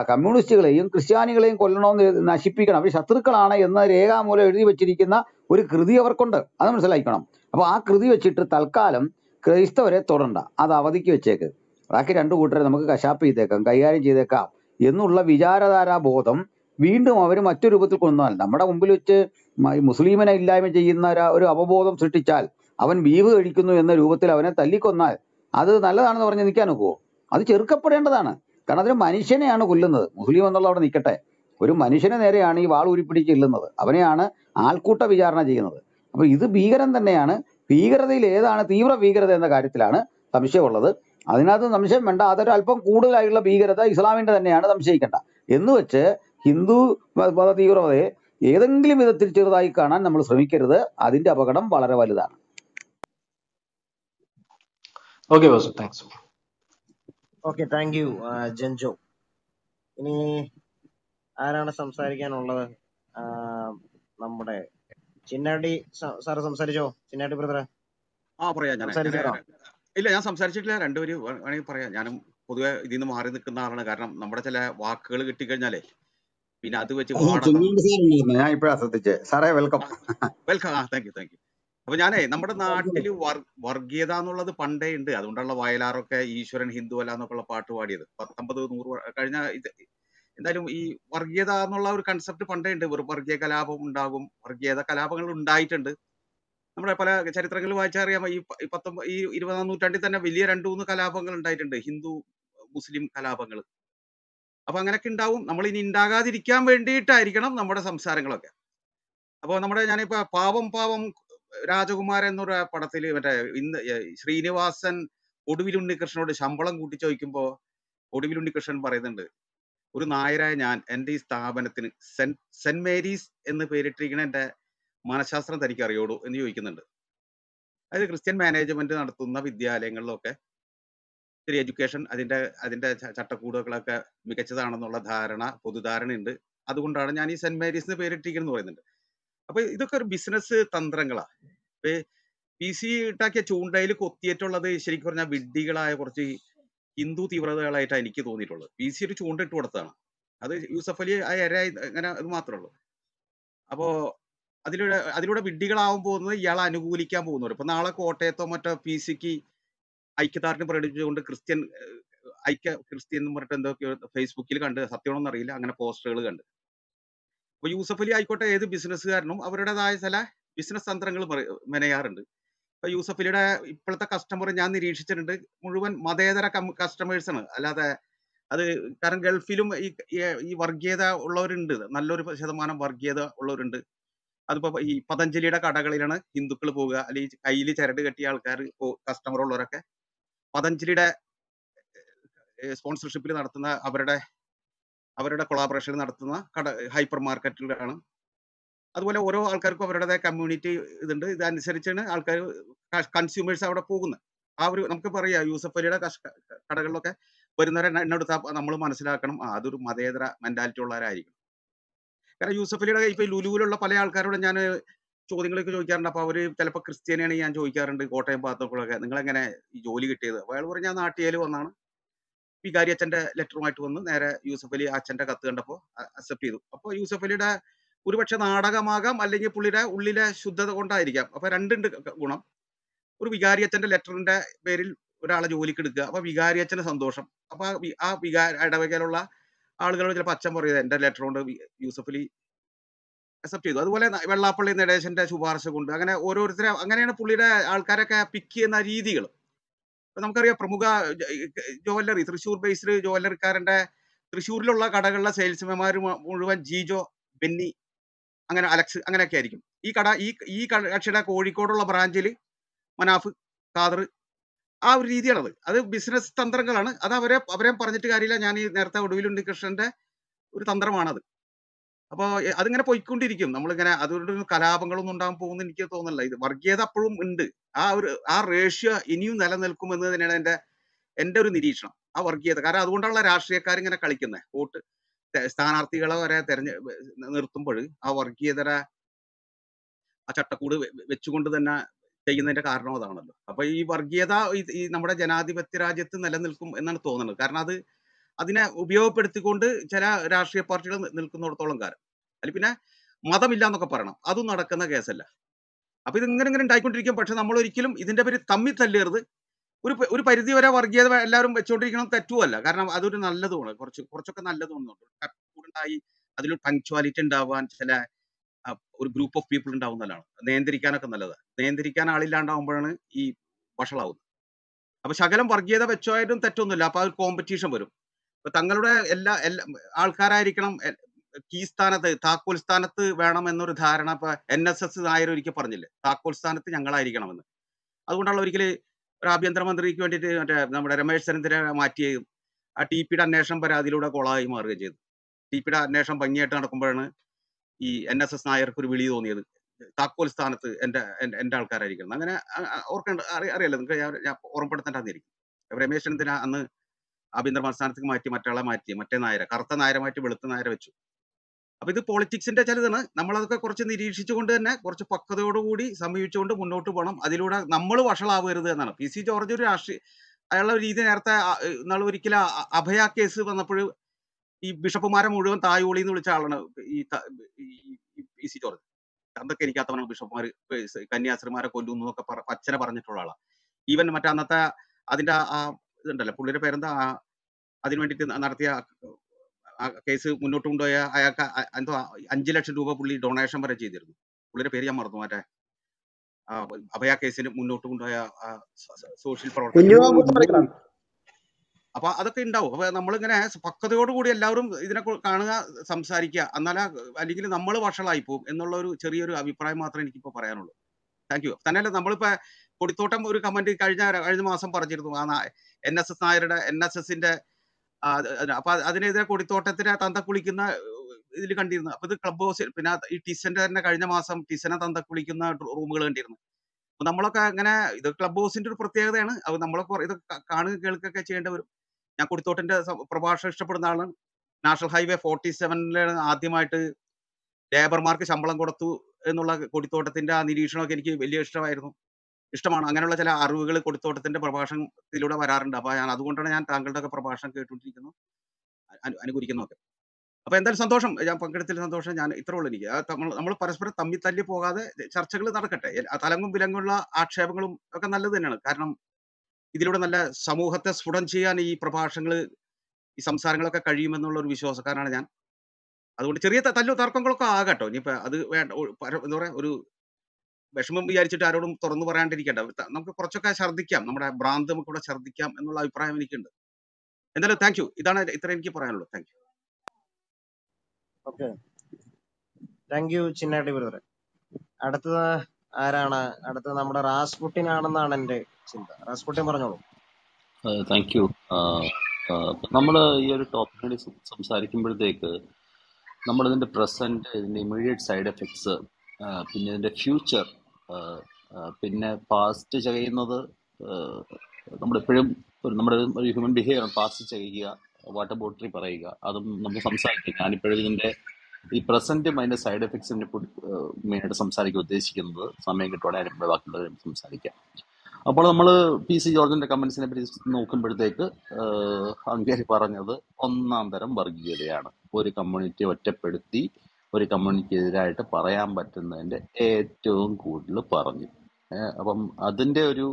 കമ്മ്യൂണിസ്റ്റുകളെയും ക്രിസ്ത്യാനികളെയും കൊല്ലണമെന്ന് നശിപ്പിക്കണം, അവർ ശത്രുക്കളാണ് എന്ന രേഖാമൂലം എഴുതി വെച്ചിരിക്കുന്ന ഒരു കൃതി അവർക്കുണ്ട്. അത് മനസ്സിലാക്കണം. അപ്പോൾ ആ കൃതി വെച്ചിട്ട് തൽക്കാലം ക്രൈസ്തവരെ തൊടണ്ട, അത് അവധിക്ക് വെച്ചേക്ക്, ബാക്കി രണ്ടു കൂട്ടരെ നമുക്ക് കശാപ്പ് ചെയ്തേക്കാം, കൈകാര്യം ചെയ്തേക്കാം എന്നുള്ള വിചാരധാരാബോധം വീണ്ടും അവർ മറ്റൊരു രൂപത്തിൽ കൊണ്ടുവന്നാൽ, നമ്മുടെ മുമ്പിൽ വെച്ച് മുസ്ലിമിനെ ഇല്ലായ്മ ചെയ്യുന്ന ഒരു അവബോധം സൃഷ്ടിച്ചാൽ, അവൻ ബീഫ് കഴിക്കുന്നു എന്ന രൂപത്തിൽ അവനെ തല്ലിക്കൊന്നാൽ അത് നല്ലതാണെന്ന് പറഞ്ഞ് നിൽക്കാൻ ഒക്കുമോ? അത് ചെറുക്കപ്പെടേണ്ടതാണ്. കാരണം അതിന് മനുഷ്യനെയാണ് കൊല്ലുന്നത്. മുസ്ലിം എന്നുള്ള അവിടെ നിൽക്കട്ടെ, ഒരു മനുഷ്യനെ നേരെയാണ് ഈ വാൾ ഉരുപ്പിടിച്ച് ഇല്ലുന്നത്, അവനെയാണ് ആൾക്കൂട്ട വിചാരണ ചെയ്യുന്നത്. അപ്പോൾ ഇത് ഭീകരം തന്നെയാണ്. ഭീകരതയിൽ ഏതാണ് തീവ്ര ഭീകരത എന്ന കാര്യത്തിലാണ് സംശയമുള്ളത്. അതിനകത്ത് സംശയം വേണ്ട. അതൊരു അല്പം കൂടുതലായുള്ള ഭീകരത ഇസ്ലാമിൻ്റെ തന്നെയാണ്, സംശയിക്കേണ്ട. എന്ന് വെച്ച് ഹിന്ദു മത തീവ്രതയെ ഏതെങ്കിലും വിധത്തിൽ ചെറുതായി കാണാൻ നമ്മൾ ശ്രമിക്കരുത്. അതിൻ്റെ അപകടം വളരെ വലുതാണ്. Okay boss, thanks. Okay, thank you Jenjo. ഇനി ആരാണ് സംസാരിക്കാനുള്ളത്? നമ്മുടെ ചിന്നാടി സാറ് സംസാരിച്ചോ? ചിന്നാടി ബ്രദറെ. ഇല്ല, ഞാൻ സംസാരിച്ചിട്ടില്ല. രണ്ടുപേരും വേണമെങ്കിൽ പറയാം. ഞാനും പൊതുവെ ഇതിൽ നിന്ന് മാറി നിൽക്കുന്ന ആളാണ്. കാരണം നമ്മുടെ ചില വാക്കുകൾ കിട്ടിക്കഴിഞ്ഞാലേ പിന്നെ അത് വെച്ച് ഞാൻ ഇപ്പോഴാ ശ്രദ്ധിച്ചേ. സാറേ welcome. Welcome. Thank you thank you. അപ്പൊ ഞാനേ നമ്മുടെ നാട്ടില് വർഗീയത എന്നുള്ളത് പണ്ടേ ഉണ്ട്. അതുകൊണ്ടുള്ള വയലാറൊക്കെ ഈശ്വരൻ ഹിന്ദു അല്ല എന്നൊക്കെയുള്ള പാട്ട് പാടിയത് 1900 കഴിഞ്ഞ. എന്തായാലും ഈ വർഗീയത എന്നുള്ള ഒരു കൺസെപ്റ്റ് പണ്ടേ ഉണ്ട്. ഒരു വർഗീയ കലാപം ഉണ്ടാകും, വർഗീയത കലാപങ്ങൾ ഉണ്ടായിട്ടുണ്ട്. നമ്മുടെ പല ചരിത്രങ്ങൾ വായിച്ചറിയാം. ഈ 20-ാം നൂറ്റാണ്ടിൽ തന്നെ വലിയ 2-3 കലാപങ്ങൾ ഉണ്ടായിട്ടുണ്ട്. ഹിന്ദു മുസ്ലിം കലാപങ്ങൾ. അപ്പൊ അങ്ങനെയൊക്കെ ഉണ്ടാവും. നമ്മൾ ഇനി ഉണ്ടാകാതിരിക്കാൻ വേണ്ടിയിട്ടായിരിക്കണം നമ്മുടെ സംസാരങ്ങളൊക്കെ. അപ്പോൾ നമ്മുടെ ഞാനിപ്പോ പാവം പാവം രാജകുമാരൻ എന്നൊരു പടത്തിൽ മറ്റേ ഇന്ന് ശ്രീനിവാസൻ ഒടുവിൽ ഉണ്ണികൃഷ്ണനോട് ശമ്പളം കൂട്ടി ചോദിക്കുമ്പോൾ ഒടുവിൽ ഉണ്ണികൃഷ്ണൻ പറയുന്നുണ്ട്, ഒരു നായരായ ഞാൻ എൻ്റെ ഈ സ്ഥാപനത്തിന് സെന്റ് മേരീസ് എന്ന് പേരിട്ടിരിക്കുന്ന എൻ്റെ മനഃശാസ്ത്രം തനിക്ക് അറിയോളൂ എന്ന് ചോദിക്കുന്നുണ്ട്. അതായത് ക്രിസ്ത്യൻ മാനേജ്മെന്റ് നടത്തുന്ന വിദ്യാലയങ്ങളിലൊക്കെ ഇത്തിരി എഡ്യൂക്കേഷൻ അതിൻ്റെ അതിൻ്റെ ചട്ടക്കൂടുകളൊക്കെ മികച്ചതാണെന്നുള്ള ധാരണ പൊതുധാരണയുണ്ട്. അതുകൊണ്ടാണ് ഞാൻ ഈ സെന്റ് മേരീസ് എന്ന് പേരിട്ടിരിക്കുന്നത് പറയുന്നുണ്ട്. അപ്പൊ ഇതൊക്കെ ഒരു ബിസിനസ് തന്ത്രങ്ങളാണ്. ഇപ്പൊ PC ഉണ്ടാക്കിയ ചൂണ്ടയിൽ കൊത്തിയേറ്റുള്ളത് ശരിക്കും പറഞ്ഞാൽ വിഡ്ഢികളായ കുറച്ച് ഹിന്ദു തീവ്രതകളായിട്ടാണ് എനിക്ക് തോന്നിയിട്ടുള്ളത്. PC ഒരു ചൂണ്ട ഇട്ട് കൊടുത്തതാണ്. അത് യൂസഫ് അലി ആ ഇരയായി അങ്ങനെ അത് മാത്രമേ ഉള്ളൂ. അപ്പോ അതിലൂടെ വിഡ്ഢികളാവാൻ പോകുന്നത് ഇയാളെ അനുകൂലിക്കാൻ പോകുന്നവർ. ഇപ്പൊ നാളെ കോട്ടയത്തോ മറ്റോ PC ഐക്യദാർഢ്യം പ്രകടിപ്പിച്ചുകൊണ്ട് ക്രിസ്ത്യൻ എന്ന് പറഞ്ഞിട്ട് എന്തൊക്കെയോ ഫേസ്ബുക്കിൽ കണ്ട്, സത്യമാണെന്ന് അറിയില്ല, അങ്ങനെ പോസ്റ്ററുകൾ കണ്ട്. അപ്പൊ യൂസഫ് അലി ആയിക്കോട്ടെ ഏത് ബിസിനസ്സുകാരനും അവരുടേതായ ചില ബിസിനസ് തന്ത്രങ്ങൾ മെനയാറുണ്ട്. ഇപ്പൊ യൂസഫ് അലിയുടെ ഇപ്പോഴത്തെ കസ്റ്റമർ ഞാൻ നിരീക്ഷിച്ചിട്ടുണ്ട് മുഴുവൻ മതേതര കസ്റ്റമേഴ്സാണ്. അല്ലാതെ അത് കാരണം ഗൾഫിലും ഈ വർഗീയത ഉള്ളവരുണ്ട്, നല്ലൊരു ശതമാനം വർഗീയത ഉള്ളവരുണ്ട്. അതിപ്പോ ഈ പതഞ്ജലിയുടെ കടകളിലാണ് ഹിന്ദുക്കൾ പോവുക, അല്ലെങ്കിൽ കയ്യിൽ ചരട് കെട്ടിയ ആൾക്കാർ കസ്റ്റമർ ഉള്ളവരൊക്കെ പതഞ്ജലിയുടെ സ്പോൺസർഷിപ്പിൽ നടത്തുന്ന അവരുടെ കൊളാബറേഷൻ നടത്തുന്ന ഹൈപ്പർ മാർക്കറ്റുകളാണ്. അതുപോലെ ഓരോ ആൾക്കാർക്കും അവരുടേതായ കമ്മ്യൂണിറ്റി ഇതുണ്ട്. ഇതനുസരിച്ചാണ് ആൾക്കാർ കൺസ്യൂമേഴ്സ് അവിടെ പോകുന്നത്. ആ ഒരു നമുക്ക് പറയാം യൂസഫ് അലിയുടെ കടകളിലൊക്കെ വരുന്നവരെ എന്നെടുത്താൽ നമ്മൾ മനസ്സിലാക്കണം അതൊരു മതേതര മെന്റാലിറ്റി ഉള്ളവരായിരിക്കും. കാരണം യൂസഫ് അലിയുടെ ഇപ്പൊ ലുലുവിലുള്ള പല ആൾക്കാരോട് ഞാൻ ചോദ്യങ്ങളൊക്കെ ചോദിക്കാറുണ്ട്. അപ്പൊ അവര് ചിലപ്പോൾ ക്രിസ്ത്യാനിയാണ് ഞാൻ ചോദിക്കാറുണ്ട് കോട്ടയം ഭാഗത്തൊക്കെ, നിങ്ങളെങ്ങനെ ഈ ജോലി കിട്ടിയത്? അയാൾ പറഞ്ഞു ഞാൻ നാട്ടിയേൽ വന്നാണ്, വികാരി അച്ഛൻ്റെ ലെറ്ററുമായിട്ട് വന്ന് നേരെ യൂസഫ് അലി അച്ഛൻ്റെ കത്ത് കണ്ടപ്പോൾ അക്സെപ്റ്റ് ചെയ്തു. അപ്പോൾ യൂസഫ് അലിയുടെ ഒരുപക്ഷെ നാടകമാകാം, അല്ലെങ്കിൽ പുള്ളിയുടെ ഉള്ളിലെ ശുദ്ധത കൊണ്ടായിരിക്കാം. അപ്പൊ രണ്ടുണ്ട് ഗുണം. ഒരു വികാരി അച്ഛൻ്റെ ലെറ്ററിന്റെ പേരിൽ ഒരാളെ ജോലിക്ക് എടുക്കുക, അപ്പൊ വികാരി അച്ഛന് സന്തോഷം. അപ്പൊ ആ ഇടവകയിലുള്ള ആളുകളോട് ചിലപ്പോൾ അച്ഛൻ പറയുന്നത് എൻ്റെ ലെറ്റർ കൊണ്ട് യൂസഫ് അലി അക്സെപ്റ്റ് ചെയ്തു. അതുപോലെ വെള്ളാപ്പള്ളി നടേശൻ്റെ ശുപാർശ കൊണ്ട് അങ്ങനെ ഓരോരുത്തരെ അങ്ങനെയാണ് പുള്ളിയുടെ ആൾക്കാരൊക്കെ പിക്ക് ചെയ്യുന്ന രീതികൾ. ഇപ്പൊ നമുക്കറിയാം പ്രമുഖ ജുവല്ലറി തൃശ്ശൂർ ബേസ്ഡ് ജുവല്ലറിക്കാരൻ്റെ തൃശ്ശൂരിലുള്ള കടകളിലെ സെയിൽസ്മാൻമാർ മുഴുവൻ ജിജോ, ബെന്നി, അങ്ങനെ അലക്സ് അങ്ങനെയൊക്കെ ആയിരിക്കും. ഈ കക്ഷിയുടെ കോഴിക്കോടുള്ള ബ്രാഞ്ചിൽ മനാഫ്, ഖാദർ, ആ ഒരു രീതിയാണത്. അത് ബിസിനസ് തന്ത്രങ്ങളാണ്. അത് അവരെ പറഞ്ഞിട്ട് കാര്യമില്ല. ഞാൻ ഈ നേരത്തെ ഒടുവിലുണ്ട് കൃഷ്ണന്റെ ഒരു തന്ത്രമാണത്. അപ്പോൾ അതിങ്ങനെ പോയിക്കൊണ്ടിരിക്കും. നമ്മളിങ്ങനെ അതുകൊണ്ട് കലാപങ്ങളൊന്നും ഉണ്ടാകാൻ പോകുന്ന എനിക്ക് തോന്നുന്നില്ല. ഇത് വർഗീയത അപ്പോഴും ഉണ്ട്. ആ റേഷ്യ ഇനിയും നിലനിൽക്കുമെന്ന് തന്നെയാണ് എൻ്റെ ഒരു നിരീക്ഷണം. ആ വർഗീയത കാരണം അതുകൊണ്ടുള്ള രാഷ്ട്രീയക്കാരിങ്ങനെ കളിക്കുന്നത് വോട്ട് സ്ഥാനാർത്ഥികളെ വരെ നിർത്തുമ്പോൾ ആ വർഗീയതര ആ ചട്ടക്കൂട് വെച്ചുകൊണ്ട് തന്നെ ചെയ്യുന്നതിന്റെ കാരണം അതാണല്ലോ. അപ്പൊ ഈ വർഗീയത ഈ നമ്മുടെ ജനാധിപത്യ രാജ്യത്ത് നിലനിൽക്കും എന്നാണ് തോന്നുന്നത്. കാരണം അതിനെ ഉപയോഗപ്പെടുത്തിക്കൊണ്ട് ചില രാഷ്ട്രീയ പാർട്ടികൾ നിൽക്കുന്നിടത്തോളം കാലം. അതിൽ പിന്നെ മതമില്ല എന്നൊക്കെ പറയണം, അതും നടക്കുന്ന കേസല്ല. അപ്പൊ ഇതിങ്ങനെ ഉണ്ടായിക്കൊണ്ടിരിക്കും. പക്ഷെ നമ്മൾ ഒരിക്കലും ഇതിന്റെ പേര് തമ്മിൽ തല്ലേറുത്. ഒരു പരിധി വരെ വർഗീയത എല്ലാവരും വെച്ചുകൊണ്ടിരിക്കണം, തെറ്റുമല്ല. കാരണം അതൊരു നല്ലതുമാണ്, കുറച്ചൊക്കെ നല്ലതുണ്ടായി. അതിലൊരു പങ്ക്ച്വാലിറ്റി ഉണ്ടാവാൻ ചില ഒരു ഗ്രൂപ്പ് ഓഫ് പീപ്പിൾ ഉണ്ടാവുന്നതാണ് നിയന്ത്രിക്കാനൊക്കെ നല്ലതാണ്. നിയന്ത്രിക്കാൻ ആളില്ലാണ്ടാവുമ്പോഴാണ് ഈ വഷളാവുന്നത്. അപ്പൊ ശകലം വർഗീയത വെച്ചായിട്ടും തെറ്റൊന്നുമില്ല. അപ്പൊ അത് കോമ്പറ്റീഷൻ വരും. ഇപ്പൊ തങ്ങളുടെ എല്ലാ ആൾക്കാരായിരിക്കണം കീ സ്ഥാനത്ത്, താക്കോൽ സ്ഥാനത്ത് വേണം എന്നൊരു ധാരണ ഇപ്പൊ NSS നായർ ഒരിക്കൽ പറഞ്ഞില്ലേ, താക്കോൽ സ്ഥാനത്ത് ഞങ്ങളായിരിക്കണമെന്ന്. അതുകൊണ്ടുള്ള ഒരിക്കല് ഒരു ആഭ്യന്തരമന്ത്രിക്ക് വേണ്ടിയിട്ട് മറ്റേ നമ്മുടെ രമേശ് ചെന്നിത്തല മാറ്റിയും ആ TP-യുടെ അന്വേഷണം പരാതിയിലൂടെ കൊളായി മാറുകയും ചെയ്തു. TP-യുടെ അന്വേഷണം ഭംഗിയായിട്ട് നടക്കുമ്പോഴാണ് ഈ NSS നായർക്ക് ഒരു വിളി തോന്നിയത്, താക്കോൽ സ്ഥാനത്ത് എൻ്റെ ആൾക്കാരായിരിക്കണം. അങ്ങനെ ഓർക്കേണ്ട അറിയാലോ നിങ്ങൾക്ക്, ഞാൻ ഓർമ്മപ്പെടുത്തേണ്ടിയിരിക്കും. രമേശ് ചെന്നിത്തല അന്ന് ആഭ്യന്തര മന്ത്രിസ്ഥാനത്തേക്ക് മാറ്റി മറ്റാളെ മാറ്റി, മറ്റേ നായരെ, കറുത്ത നായരെ മാറ്റി വെളുത്ത നായരെ വെച്ചു. അപ്പൊ ഇത് പൊളിറ്റിക്സിന്റെ ചിലതാണ്. നമ്മളതൊക്കെ കുറച്ച് നിരീക്ഷിച്ചുകൊണ്ട് തന്നെ കുറച്ച് പക്വതയോടുകൂടി സമീപിച്ചുകൊണ്ട് മുന്നോട്ട് പോകണം. അതിലൂടെ നമ്മൾ വഷളാവരുത് എന്നാണ് PC ജോർജ് ഒരു രാഷ്ട്രീയ അയാളുടെ രീതി. നേരത്തെ നാളെ ഒരിക്കലും അഭയ കേസ് വന്നപ്പോൾ ഈ ബിഷപ്പുമാരെ മുഴുവൻ തായോളി എന്ന് വിളിച്ച ആളാണ് ഈ PC ജോർജ്. അതൊക്കെ ഇരിക്കാത്തവനാണ് ബിഷപ്പുമാർ കന്യാസ്ത്രീമാരെ കൊല്ലുന്നു എന്നൊക്കെ അച്ഛനെ പറഞ്ഞിട്ടുള്ള ആളാണ്. ഈവൻ മറ്റേ അന്നത്തെ അതിന്റെ ആ ഇതുണ്ടല്ലോ പുള്ളിയുടെ പേരെന്താ അതിനു വേണ്ടിയിട്ട് നടത്തിയ ആ കേസ് മുന്നോട്ട് കൊണ്ടുപോയ അയാൾക്ക് എന്തോ 5 ലക്ഷം രൂപ പുള്ളി ഡൊണേഷൻ വരെ ചെയ്തിരുന്നു. പുള്ളിയുടെ പേര് ഞാൻ മറന്നു. മറ്റേ അഭയ കേസിന് മുന്നോട്ട് കൊണ്ടുപോയ സോഷ്യൽ പ്രവർത്തകൻ അപ്പോൾ അതൊക്കെ ഉണ്ടാവും. അപ്പോൾ നമ്മളിങ്ങനെ പക്വതയോടുകൂടി എല്ലാവരും ഇതിനെ കാണുക, സംസാരിക്കുക, എന്നാലാ അല്ലെങ്കിൽ നമ്മൾ വഷളായി പോകും എന്നുള്ള ഒരു ചെറിയൊരു അഭിപ്രായം മാത്രമേ എനിക്കിപ്പോൾ പറയാനുള്ളൂ. Thank you. തന്നെയല്ല നമ്മളിപ്പോൾ കൊടുത്തോട്ടം ഒരു കമൻറ്റ് കഴിഞ്ഞ മാസം പറഞ്ഞിരുന്നു, ആ എൻ എസ് എസിൻ്റെ അപ്പോൾ അതിനെതിരെ കൊടുത്തോട്ടത്തിനെ തന്തക്കുളിക്കുന്ന ഇതിൽ കണ്ടിരുന്നു. അപ്പോൾ ഇത് ക്ലബ് ഹൗസിൽ പിന്നെ ഈ ടിസൻ്റെ തന്നെ കഴിഞ്ഞ മാസം ടിസനെ തന്തക്കുളിക്കുന്ന റൂമുകൾ കണ്ടിരുന്നു. അപ്പോൾ നമ്മളൊക്കെ അങ്ങനെ ഇത് ക്ലബ് ഹൗസിൻ്റെ ഒരു പ്രത്യേകതയാണ്. അത് നമ്മളൊക്കെ ഇത് കാണുക കേൾക്കുകയൊക്കെ ചെയ്യേണ്ടി വരും. ഞാൻ കൊടുത്തോട്ടൻ്റെ പ്രഭാഷണം ഇഷ്ടപ്പെടുന്ന ആളാണ്. നാഷണൽ ഹൈവേ 47-ലാണ് ആദ്യമായിട്ട് ലേബർമാർക്ക് ശമ്പളം കൊടുത്തു എന്നുള്ള കൊടുത്തോട്ടത്തിൻ്റെ ആ നിരീക്ഷണമൊക്കെ എനിക്ക് വലിയ ഇഷ്ടമാണ്. അങ്ങനെയുള്ള ചില അറിവുകൾ കൊടുത്തോട്ടത്തിൻ്റെ പ്രഭാഷണത്തിലൂടെ വരാറുണ്ട്. അപ്പോൾ ഞാൻ അതുകൊണ്ടാണ് ഞാൻ താങ്കളുടെയൊക്കെ പ്രഭാഷണം കേട്ടുകൊണ്ടിരിക്കുന്നു, അനുകരിക്കുന്നതൊക്കെ. അപ്പോൾ എന്തായാലും സന്തോഷം, ഞാൻ പങ്കെടുത്തതിൽ സന്തോഷം. ഞാൻ ഇത്രേ ഉള്ളൂ. എനിക്ക് നമ്മൾ പരസ്പരം തമ്മിൽ തല്ലി പോകാതെ ചർച്ചകൾ നടക്കട്ടെ. തലങ്ങും വിലങ്ങുള്ള ആക്ഷേപങ്ങളും ഒക്കെ നല്ലത് തന്നെയാണ്. കാരണം ഇതിലൂടെ നല്ല സമൂഹത്തെ സ്ഫുടം ചെയ്യാൻ ഈ പ്രഭാഷണങ്ങൾ, ഈ സംസാരങ്ങളൊക്കെ കഴിയുമെന്നുള്ളൊരു വിശ്വാസക്കാരനാണ് ഞാൻ. അതുകൊണ്ട് ചെറിയ തല്ലു തർക്കങ്ങളൊക്കെ ആകട്ടോ. ഇനിയിപ്പോൾ അത് വേണ്ട, എന്താ പറയുക, ഒരു വിഷമം വിചാരിച്ചിട്ട് ആരോടും തുറന്നു പറയാണ്ടിരിക്കട്ടെ. നമുക്ക് കുറച്ചൊക്കെ ഛർദ്ദിക്കാം, നമ്മുടെ ഭ്രാന്ത് നമുക്ക് ഇവിടെ ഛർദ്ദിക്കാം എന്നുള്ള അഭിപ്രായം എനിക്കുണ്ട്. എന്തായാലും താങ്ക് യു. ഇതാണ് ഇത്ര എനിക്ക് പറയാനുള്ളൂ. Thank you. Okay, thank you Chinnatti ബ്രദറെ. അടുത്തത് ആരാണ്? അടുത്തത് നമ്മുടെ റാസ്പുട്ടിൻ ആണെന്നാണ് എൻ്റെ ചിന്ത. റാസ്പുട്ടിൻ പറഞ്ഞോളൂ. Thank you. നമ്മൾ ഈ ഒരു ടോപ്പിക്കിനെ സംസാരിക്കുമ്പോഴത്തേക്ക് നമ്മളിതിൻ്റെ പ്രസൻറ്റ്, ഇതിൻ്റെ ഇമ്മീഡിയറ്റ് സൈഡ് എഫക്ട്സ്, പിന്നെ ഇതിൻ്റെ ഫ്യൂച്ചർ, പിന്നെ പാസ്റ്റ് ചെയ്യുന്നത് നമ്മളെപ്പോഴും നമ്മുടെ ഒരു ഹ്യൂമൻ ബിഹേവിയർ പാസ്റ്റ് ചെയ്യുക, വാട്ടർ ബോട്ടിൽ പറയുക, അതും നമ്മൾ സംസാരിക്കുക. ഞാനിപ്പോഴും ഇതിൻ്റെ ഈ പ്രസൻറ്റും അതിൻ്റെ സൈഡ് എഫക്ട്സിൻ്റെ മെയിനായിട്ട് സംസാരിക്കാൻ ഉദ്ദേശിക്കുന്നത്. സമയം കിട്ടുവാണെങ്കിൽ അതിന് ബാക്കിയുള്ളവരും സംസാരിക്കാം. അപ്പോൾ നമ്മൾ പി.സി. ജോർജിൻ്റെ കമൻസിനെ പറ്റി നോക്കുമ്പോഴത്തേക്ക് അങ്ങേര് പറഞ്ഞത് ഒന്നാം തരം വർഗീയതയാണ്. ഒരു കമ്മ്യൂണിറ്റി ഒറ്റപ്പെടുത്തി ഒരു കമ്മ്യൂണിറ്റിക്കെതിരായിട്ട് പറയാൻ പറ്റുന്നതിൻ്റെ ഏറ്റവും കൂടുതൽ പറഞ്ഞു. അപ്പം അതിൻ്റെ ഒരു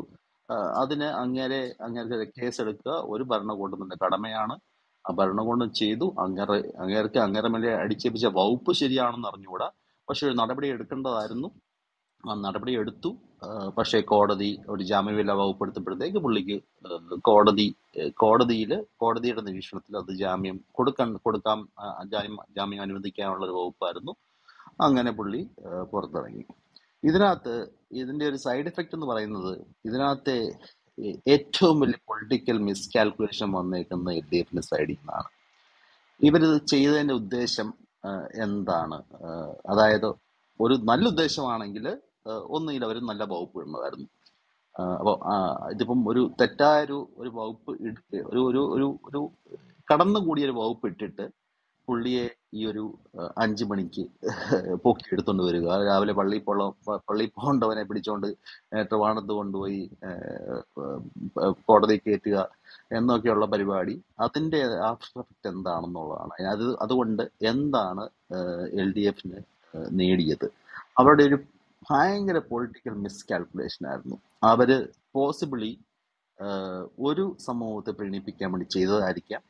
അതിന് അങ്ങേരെ കേസെടുക്കുക ഒരു ഭരണകൂടത്തിൻ്റെ കടമയാണ്. ആ ഭരണകൂടം ചെയ്തു. അങ്ങേർക്ക് മേലെ അടിച്ചേൽപ്പിച്ച വകുപ്പ് ശരിയാണെന്ന് അറിഞ്ഞുകൂടാ, പക്ഷെ ഒരു നടപടി എടുക്കേണ്ടതായിരുന്നു. ആ നടപടി എടുത്തു. പക്ഷേ കോടതി ഒരു ജാമ്യമില്ലാ വകുപ്പ് എടുത്തപ്പോഴത്തേക്ക് പുള്ളിക്ക് കോടതിയുടെ നിരീക്ഷണത്തിൽ അത് ജാമ്യം കൊടുക്കാം, ജാമ്യം അനുവദിക്കാനുള്ളൊരു വകുപ്പായിരുന്നു. അങ്ങനെ പുള്ളി പുറത്തിറങ്ങി. ഇതിൻ്റെ ഒരു സൈഡ് എഫക്റ്റ് എന്ന് പറയുന്നത്, ഇതിനകത്തെ ഏറ്റവും വലിയ പൊളിറ്റിക്കൽ മിസ്കാൽക്കുലേഷൻ വന്നേക്കുന്ന LDF'ന്റെ സൈഡിൽ നിന്നാണ്. ഇവരിത് ചെയ്തതിൻ്റെ ഉദ്ദേശം എന്താണ്? അതായത് ഒരു നല്ല ഉദ്ദേശമാണെങ്കിൽ ഒന്നുകിൽ അവർ നല്ല വകുപ്പ് ഇടുന്നതായിരുന്നു. അപ്പോൾ ഇതിപ്പം ഒരു തെറ്റായൊരു ഒരു വകുപ്പ് ഇട്ട് ഒരു ഒരു ഒരു ഒരു കടന്നുകൂടിയൊരു വകുപ്പ് ഇട്ടിട്ട് പുള്ളിയെ ഈ ഒരു 5 മണിക്ക് പൊക്കി എടുത്തുകൊണ്ട് വരിക, രാവിലെ പള്ളിയിൽ പോകേണ്ടവനെ പിടിച്ചുകൊണ്ട് ട്രിവാണത്ത് കൊണ്ടുപോയി കോടതി കയറ്റുക എന്നൊക്കെയുള്ള പരിപാടി, അതിൻ്റെ ആഫ്റ്റർ എഫക്റ്റ് എന്താണെന്നുള്ളതാണ്. അതുകൊണ്ട് എന്താണ് LDF'ന് നേടിയത്? അവരുടെ ഒരു ഭയങ്കര പൊളിറ്റിക്കൽ മിസ്കാൽക്കുലേഷൻ ആയിരുന്നു. അവർ പോസിബിളി ഒരു സമൂഹത്തെ പ്രീണിപ്പിക്കാൻ വേണ്ടി ചെയ്തതായിരിക്കാം.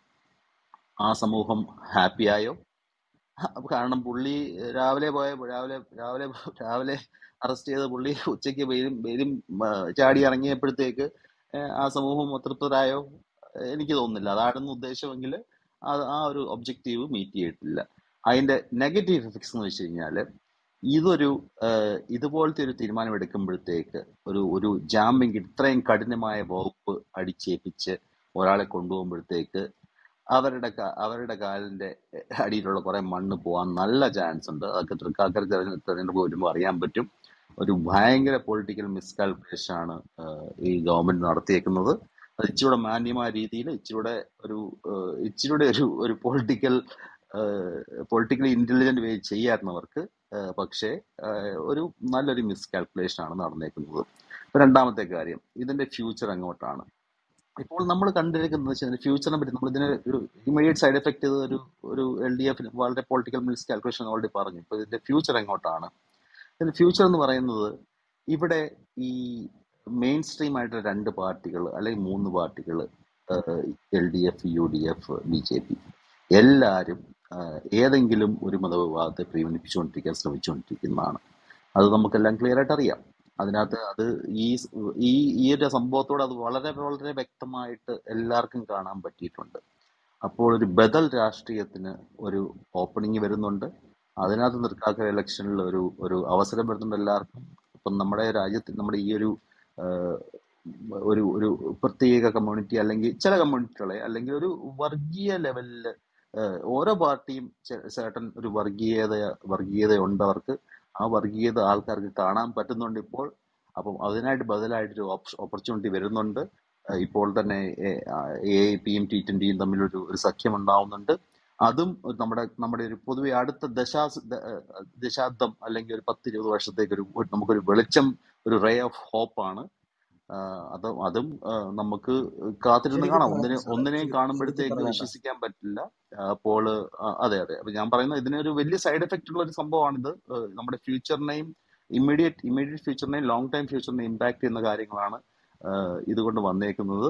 ആ സമൂഹം ഹാപ്പിയായോ? കാരണം പുള്ളി രാവിലെ അറസ്റ്റ് ചെയ്ത പുള്ളി ഉച്ചയ്ക്ക് വെയിലും ചാടി ഇറങ്ങിയപ്പോഴത്തേക്ക് ആ സമൂഹം അതൃപ്തരായോ? എനിക്ക് തോന്നുന്നില്ല. അതായിരുന്നു ഉദ്ദേശമെങ്കിൽ ആ ഒരു ഒബ്ജക്റ്റീവ് മീറ്റ് ചെയ്തിട്ടില്ല. അതിൻ്റെ നെഗറ്റീവ് എഫക്ട്സ് എന്ന് വെച്ച് കഴിഞ്ഞാൽ, ഇതുപോലത്തെ ഒരു തീരുമാനം എടുക്കുമ്പോഴത്തേക്ക് ഒരു ജാമ്യം, ഇത്രയും കഠിനമായ വകുപ്പ് അടിച്ചേൽപ്പിച്ച് ഒരാളെ കൊണ്ടുപോകുമ്പോഴത്തേക്ക് അവരുടെ കാലിൻ്റെ അടിയിലുള്ള കുറേ മണ്ണ് പോകാൻ നല്ല ചാൻസ് ഉണ്ട്. അതൊക്കെ തിരഞ്ഞെടുപ്പ് വരുമ്പോൾ അറിയാൻ പറ്റും. ഒരു ഭയങ്കര പൊളിറ്റിക്കൽ മിസ്കാൽക്കുലേഷനാണ് ഈ ഗവൺമെൻറ് നടത്തിയേക്കുന്നത്. അത് ഇച്ചിരൂടെ മാന്യമായ രീതിയിൽ, ഇച്ചിരൂടെ ഒരു പൊളിറ്റിക്കലി ഇൻ്റലിജൻ്റ് വേ ചെയ്യാറുന്നവർക്ക്, പക്ഷേ ഒരു നല്ലൊരു മിസ്കാൽക്കുലേഷനാണ് നടന്നേക്കുന്നത്. ഇപ്പം രണ്ടാമത്തെ കാര്യം, ഇതിൻ്റെ ഫ്യൂച്ചർ എങ്ങോട്ടാണ് ഇപ്പോൾ നമ്മൾ കണ്ടിരിക്കുന്നത് വെച്ചാൽ, ഫ്യൂച്ചറിനെ പറ്റി നമ്മളിതിന് ഒരു ഇമ്മീഡിയറ്റ് സൈഡ് എഫക്റ്റ് ഒരു ഒരു LDF'ന് വളരെ പൊളിറ്റിക്കൽ മിസ്കാൽക്കുലേഷൻ ഓൾറെഡി പറഞ്ഞു. ഇപ്പോൾ ഇതിൻ്റെ ഫ്യൂച്ചർ എങ്ങോട്ടാണ്? ഇതിൻ്റെ ഫ്യൂച്ചർ എന്ന് പറയുന്നത്, ഇവിടെ ഈ മെയിൻ സ്ട്രീം ആയിട്ടുള്ള 2 പാർട്ടികൾ അല്ലെങ്കിൽ 3 പാർട്ടികൾ, LDF UDF BJP, എല്ലാവരും ഏതെങ്കിലും ഒരു മതവിഭാഗത്തെ പ്രീണിപ്പിച്ചുകൊണ്ടിരിക്കാൻ ശ്രമിച്ചുകൊണ്ടിരിക്കുന്നതാണ്. അത് നമുക്കെല്ലാം ക്ലിയർ ആയിട്ട് അറിയാം. അതിനകത്ത് അത് ഈ ഒരു സംഭവത്തോട് അത് വളരെ വളരെ വ്യക്തമായിട്ട് എല്ലാവർക്കും കാണാൻ പറ്റിയിട്ടുണ്ട്. അപ്പോൾ ഒരു ബദൽ രാഷ്ട്രീയത്തിന് ഒരു ഓപ്പണിങ് വരുന്നുണ്ട്, അതിനകത്ത് നിർക്കാക്കൽ ഇലക്ഷനിൽ ഒരു ഒരു അവസരം വരുന്നുണ്ട് എല്ലാവർക്കും. ഇപ്പം നമ്മുടെ രാജ്യത്തിൽ നമ്മുടെ ഈ ഒരു ഒരു ഒരു പ്രത്യേക കമ്മ്യൂണിറ്റി അല്ലെങ്കിൽ ചില കമ്മ്യൂണിറ്റികളെ അല്ലെങ്കിൽ ഒരു വർഗീയ ലെവലിൽ ഓരോ പാർട്ടിയും ചേട്ടൻ ഒരു വർഗീയതയുണ്ടവർക്ക് ആ വർഗീയത ആൾക്കാർക്ക് കാണാൻ പറ്റുന്നുണ്ട് ഇപ്പോൾ. അപ്പം അതിനായിട്ട് ബദലായിട്ടൊരു ഓപ്പർച്യൂണിറ്റി വരുന്നുണ്ട്. ഇപ്പോൾ തന്നെ AIP-യും T20-യും തമ്മിലൊരു സഖ്യം ഉണ്ടാവുന്നുണ്ട്. അതും നമ്മുടെ ഒരു പൊതുവെ അടുത്ത ദശാബ്ദം അല്ലെങ്കിൽ ഒരു 10-20 വർഷത്തേക്ക് ഒരു നമുക്കൊരു വെളിച്ചം, ഒരു റേ ഓഫ് ഹോപ്പാണ്. അതും നമുക്ക് കാത്തിരുന്ന് കാണാം. ഒന്നിനെയും കാണുമ്പോഴത്തേക്ക് വിശ്വസിക്കാൻ പറ്റില്ല. അപ്പോൾ അതെ അതെ ഞാൻ പറയുന്നത് ഇതിനൊരു വലിയ സൈഡ് എഫക്റ്റ് ഉള്ള ഒരു സംഭവമാണിത്. നമ്മുടെ ഫ്യൂച്ചറിനെയും ഇമ്മീഡിയറ്റ് ഫ്യൂച്ചറിനെയും ലോങ് ടൈം ഫ്യൂച്ചറിനെയും ഇമ്പാക്ട് ചെയ്യുന്ന കാര്യങ്ങളാണ് ഇതുകൊണ്ട് വന്നേക്കുന്നത്.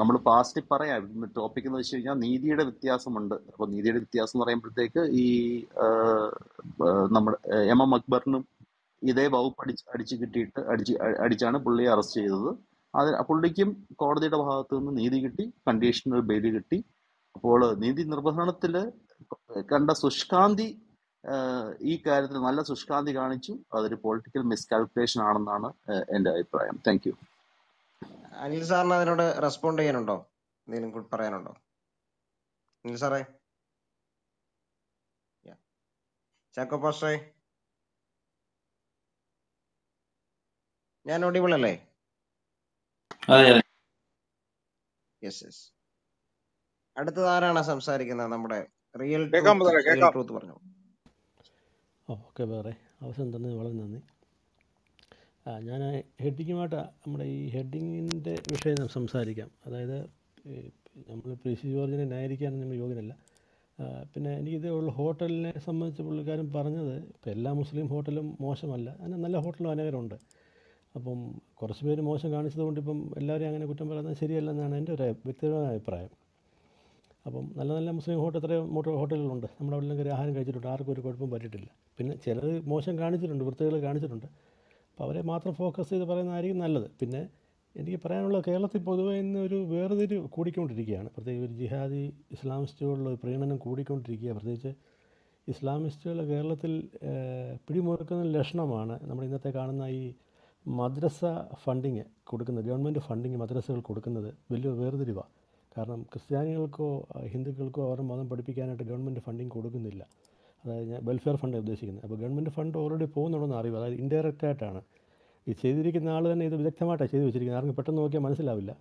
നമ്മൾ പാസ്റ്റിൽ പറയാം. ടോപ്പിക് എന്ന് വെച്ച് കഴിഞ്ഞാൽ നീതിയുടെ വ്യത്യാസമുണ്ട്. അപ്പോൾ നീതിയുടെ വ്യത്യാസം എന്ന് പറയുമ്പോഴത്തേക്ക് ഈ നമ്മുടെ MM അക്ബറിനും ഇതേ വകുപ്പ് അടിച്ചാണ് പുള്ളിയെ അറസ്റ്റ് ചെയ്തത്. അത് പുള്ളിക്കും കോടതിയുടെ ഭാഗത്തു നിന്ന് നീതി കിട്ടി, കണ്ടീഷണൽ ബെയില് കിട്ടി. അപ്പോൾ നീതി നിർവഹണത്തിൽ കണ്ട ശുഷ്കാന്തി, ഈ കാര്യത്തിൽ നല്ല ശുഷ്കാന്തി കാണിച്ചു. അതൊരു പൊളിറ്റിക്കൽ മിസ്കാൽക്കുലേഷൻ ആണെന്നാണ് എൻ്റെ അഭിപ്രായം. Thank you. അനിൽ സാറിന് അതിനോട് റെസ്പോണ്ട് ചെയ്യാനുണ്ടോ, എന്തെങ്കിലും പറയാനുണ്ടോ അനിൽ സാറേ? ചാക്കോ പാസ്റ്റേ, ഞാൻ ഓഡിബിൾ അല്ലേ? Yes yes. അടുത്തത് ആരാണ് സംസാരിക്കുന്നത്? നമ്മുടെ റിയൽ ട്രൂത്ത് പറഞ്ഞു. ഓക്കെ, വേറെ അവസരം തന്നെ വളരെ നന്ദി. ഞാൻ ഹെഡിങ്ങുമായിട്ട് നമ്മുടെ ഈ ഹെഡിങ്ങിൻ്റെ വിഷയം സംസാരിക്കാം. അതായത് നമ്മൾ പി.സി. ജോർജിനെ ന്യായീകരിക്കാനും നമ്മൾ യോഗ്യനല്ല. പിന്നെ എനിക്കിതേയുള്ള ഹോട്ടലിനെ സംബന്ധിച്ച് പുള്ളിക്കാരും പറഞ്ഞത് ഇപ്പം എല്ലാ മുസ്ലിം ഹോട്ടലും മോശമല്ല, അങ്ങനെ നല്ല ഹോട്ടലും അനേകരമുണ്ട്. അപ്പം കുറച്ച് പേര് മോശം കാണിച്ചതുകൊണ്ട് ഇപ്പം എല്ലാവരും അങ്ങനെ കുറ്റം പറയുന്നത് ശരിയല്ലെന്നാണ് എൻ്റെ ഒരു വ്യക്തിപരമായ അഭിപ്രായം. അപ്പം നല്ല നല്ല മുസ്ലിം ഹോട്ടൽ എത്രയോ ഹോട്ടലുകളുണ്ട്, നമ്മുടെ അവിടെ ആഹാരം കഴിച്ചിട്ടുണ്ട്, ആർക്കും ഒരു കുഴപ്പം പറ്റിയിട്ടില്ല. പിന്നെ ചിലർ മോശം കാണിച്ചിട്ടുണ്ട്, വൃത്തികൾ കാണിച്ചിട്ടുണ്ട്. അപ്പോൾ അവരെ മാത്രം ഫോക്കസ് ചെയ്ത് പറയുന്നതായിരിക്കും നല്ലത്. പിന്നെ എനിക്ക് പറയാനുള്ളത്, കേരളത്തിൽ പൊതുവെ ഇന്ന് ഒരു വേറൊരു കൂടിക്കൊണ്ടിരിക്കുകയാണ്. പ്രത്യേകിച്ച് ഒരു ജിഹാദി ഇസ്ലാമിസ്റ്റുകളുള്ള ഒരു പ്രീണനം കൂടിക്കൊണ്ടിരിക്കുക. പ്രത്യേകിച്ച് ഇസ്ലാമിസ്റ്റുകൾ കേരളത്തിൽ പിടിമുറുക്കുന്ന ലക്ഷണമാണ് നമ്മൾ ഇന്നത്തെ കാണുന്ന ഈ മദ്രസ ഫണ്ടിങ് കൊടുക്കുന്നത്. ഗവൺമെൻറ് ഫണ്ടിങ് മദ്രസകൾ കൊടുക്കുന്നത് വലിയ വേർതിരിവാണ്. കാരണം ക്രിസ്ത്യാനികൾക്കോ ഹിന്ദുക്കൾക്കോ അവരുടെ മതം പഠിപ്പിക്കാനായിട്ട് ഗവൺമെൻറ് ഫണ്ടിങ് കൊടുക്കുന്നില്ല. അതായത് ഞാൻ വെൽഫെയർ ഫണ്ടാണ് ഉദ്ദേശിക്കുന്നത്. അപ്പോൾ ഗവൺമെൻറ് ഫണ്ട് ഓൾറെഡി പോകുന്നുണ്ടെന്ന് അറിവ്, അതായത് ഇൻഡയറക്റ്റായിട്ടാണ് ഈ ചെയ്തിരിക്കുന്ന ആൾ തന്നെ ഇത് വിദഗ്ധമായിട്ടാണ് ചെയ്തു വെച്ചിരിക്കുന്നത്. ആർക്കും പെട്ടെന്ന് നോക്കിയാൽ മനസ്സിലാവില്ല.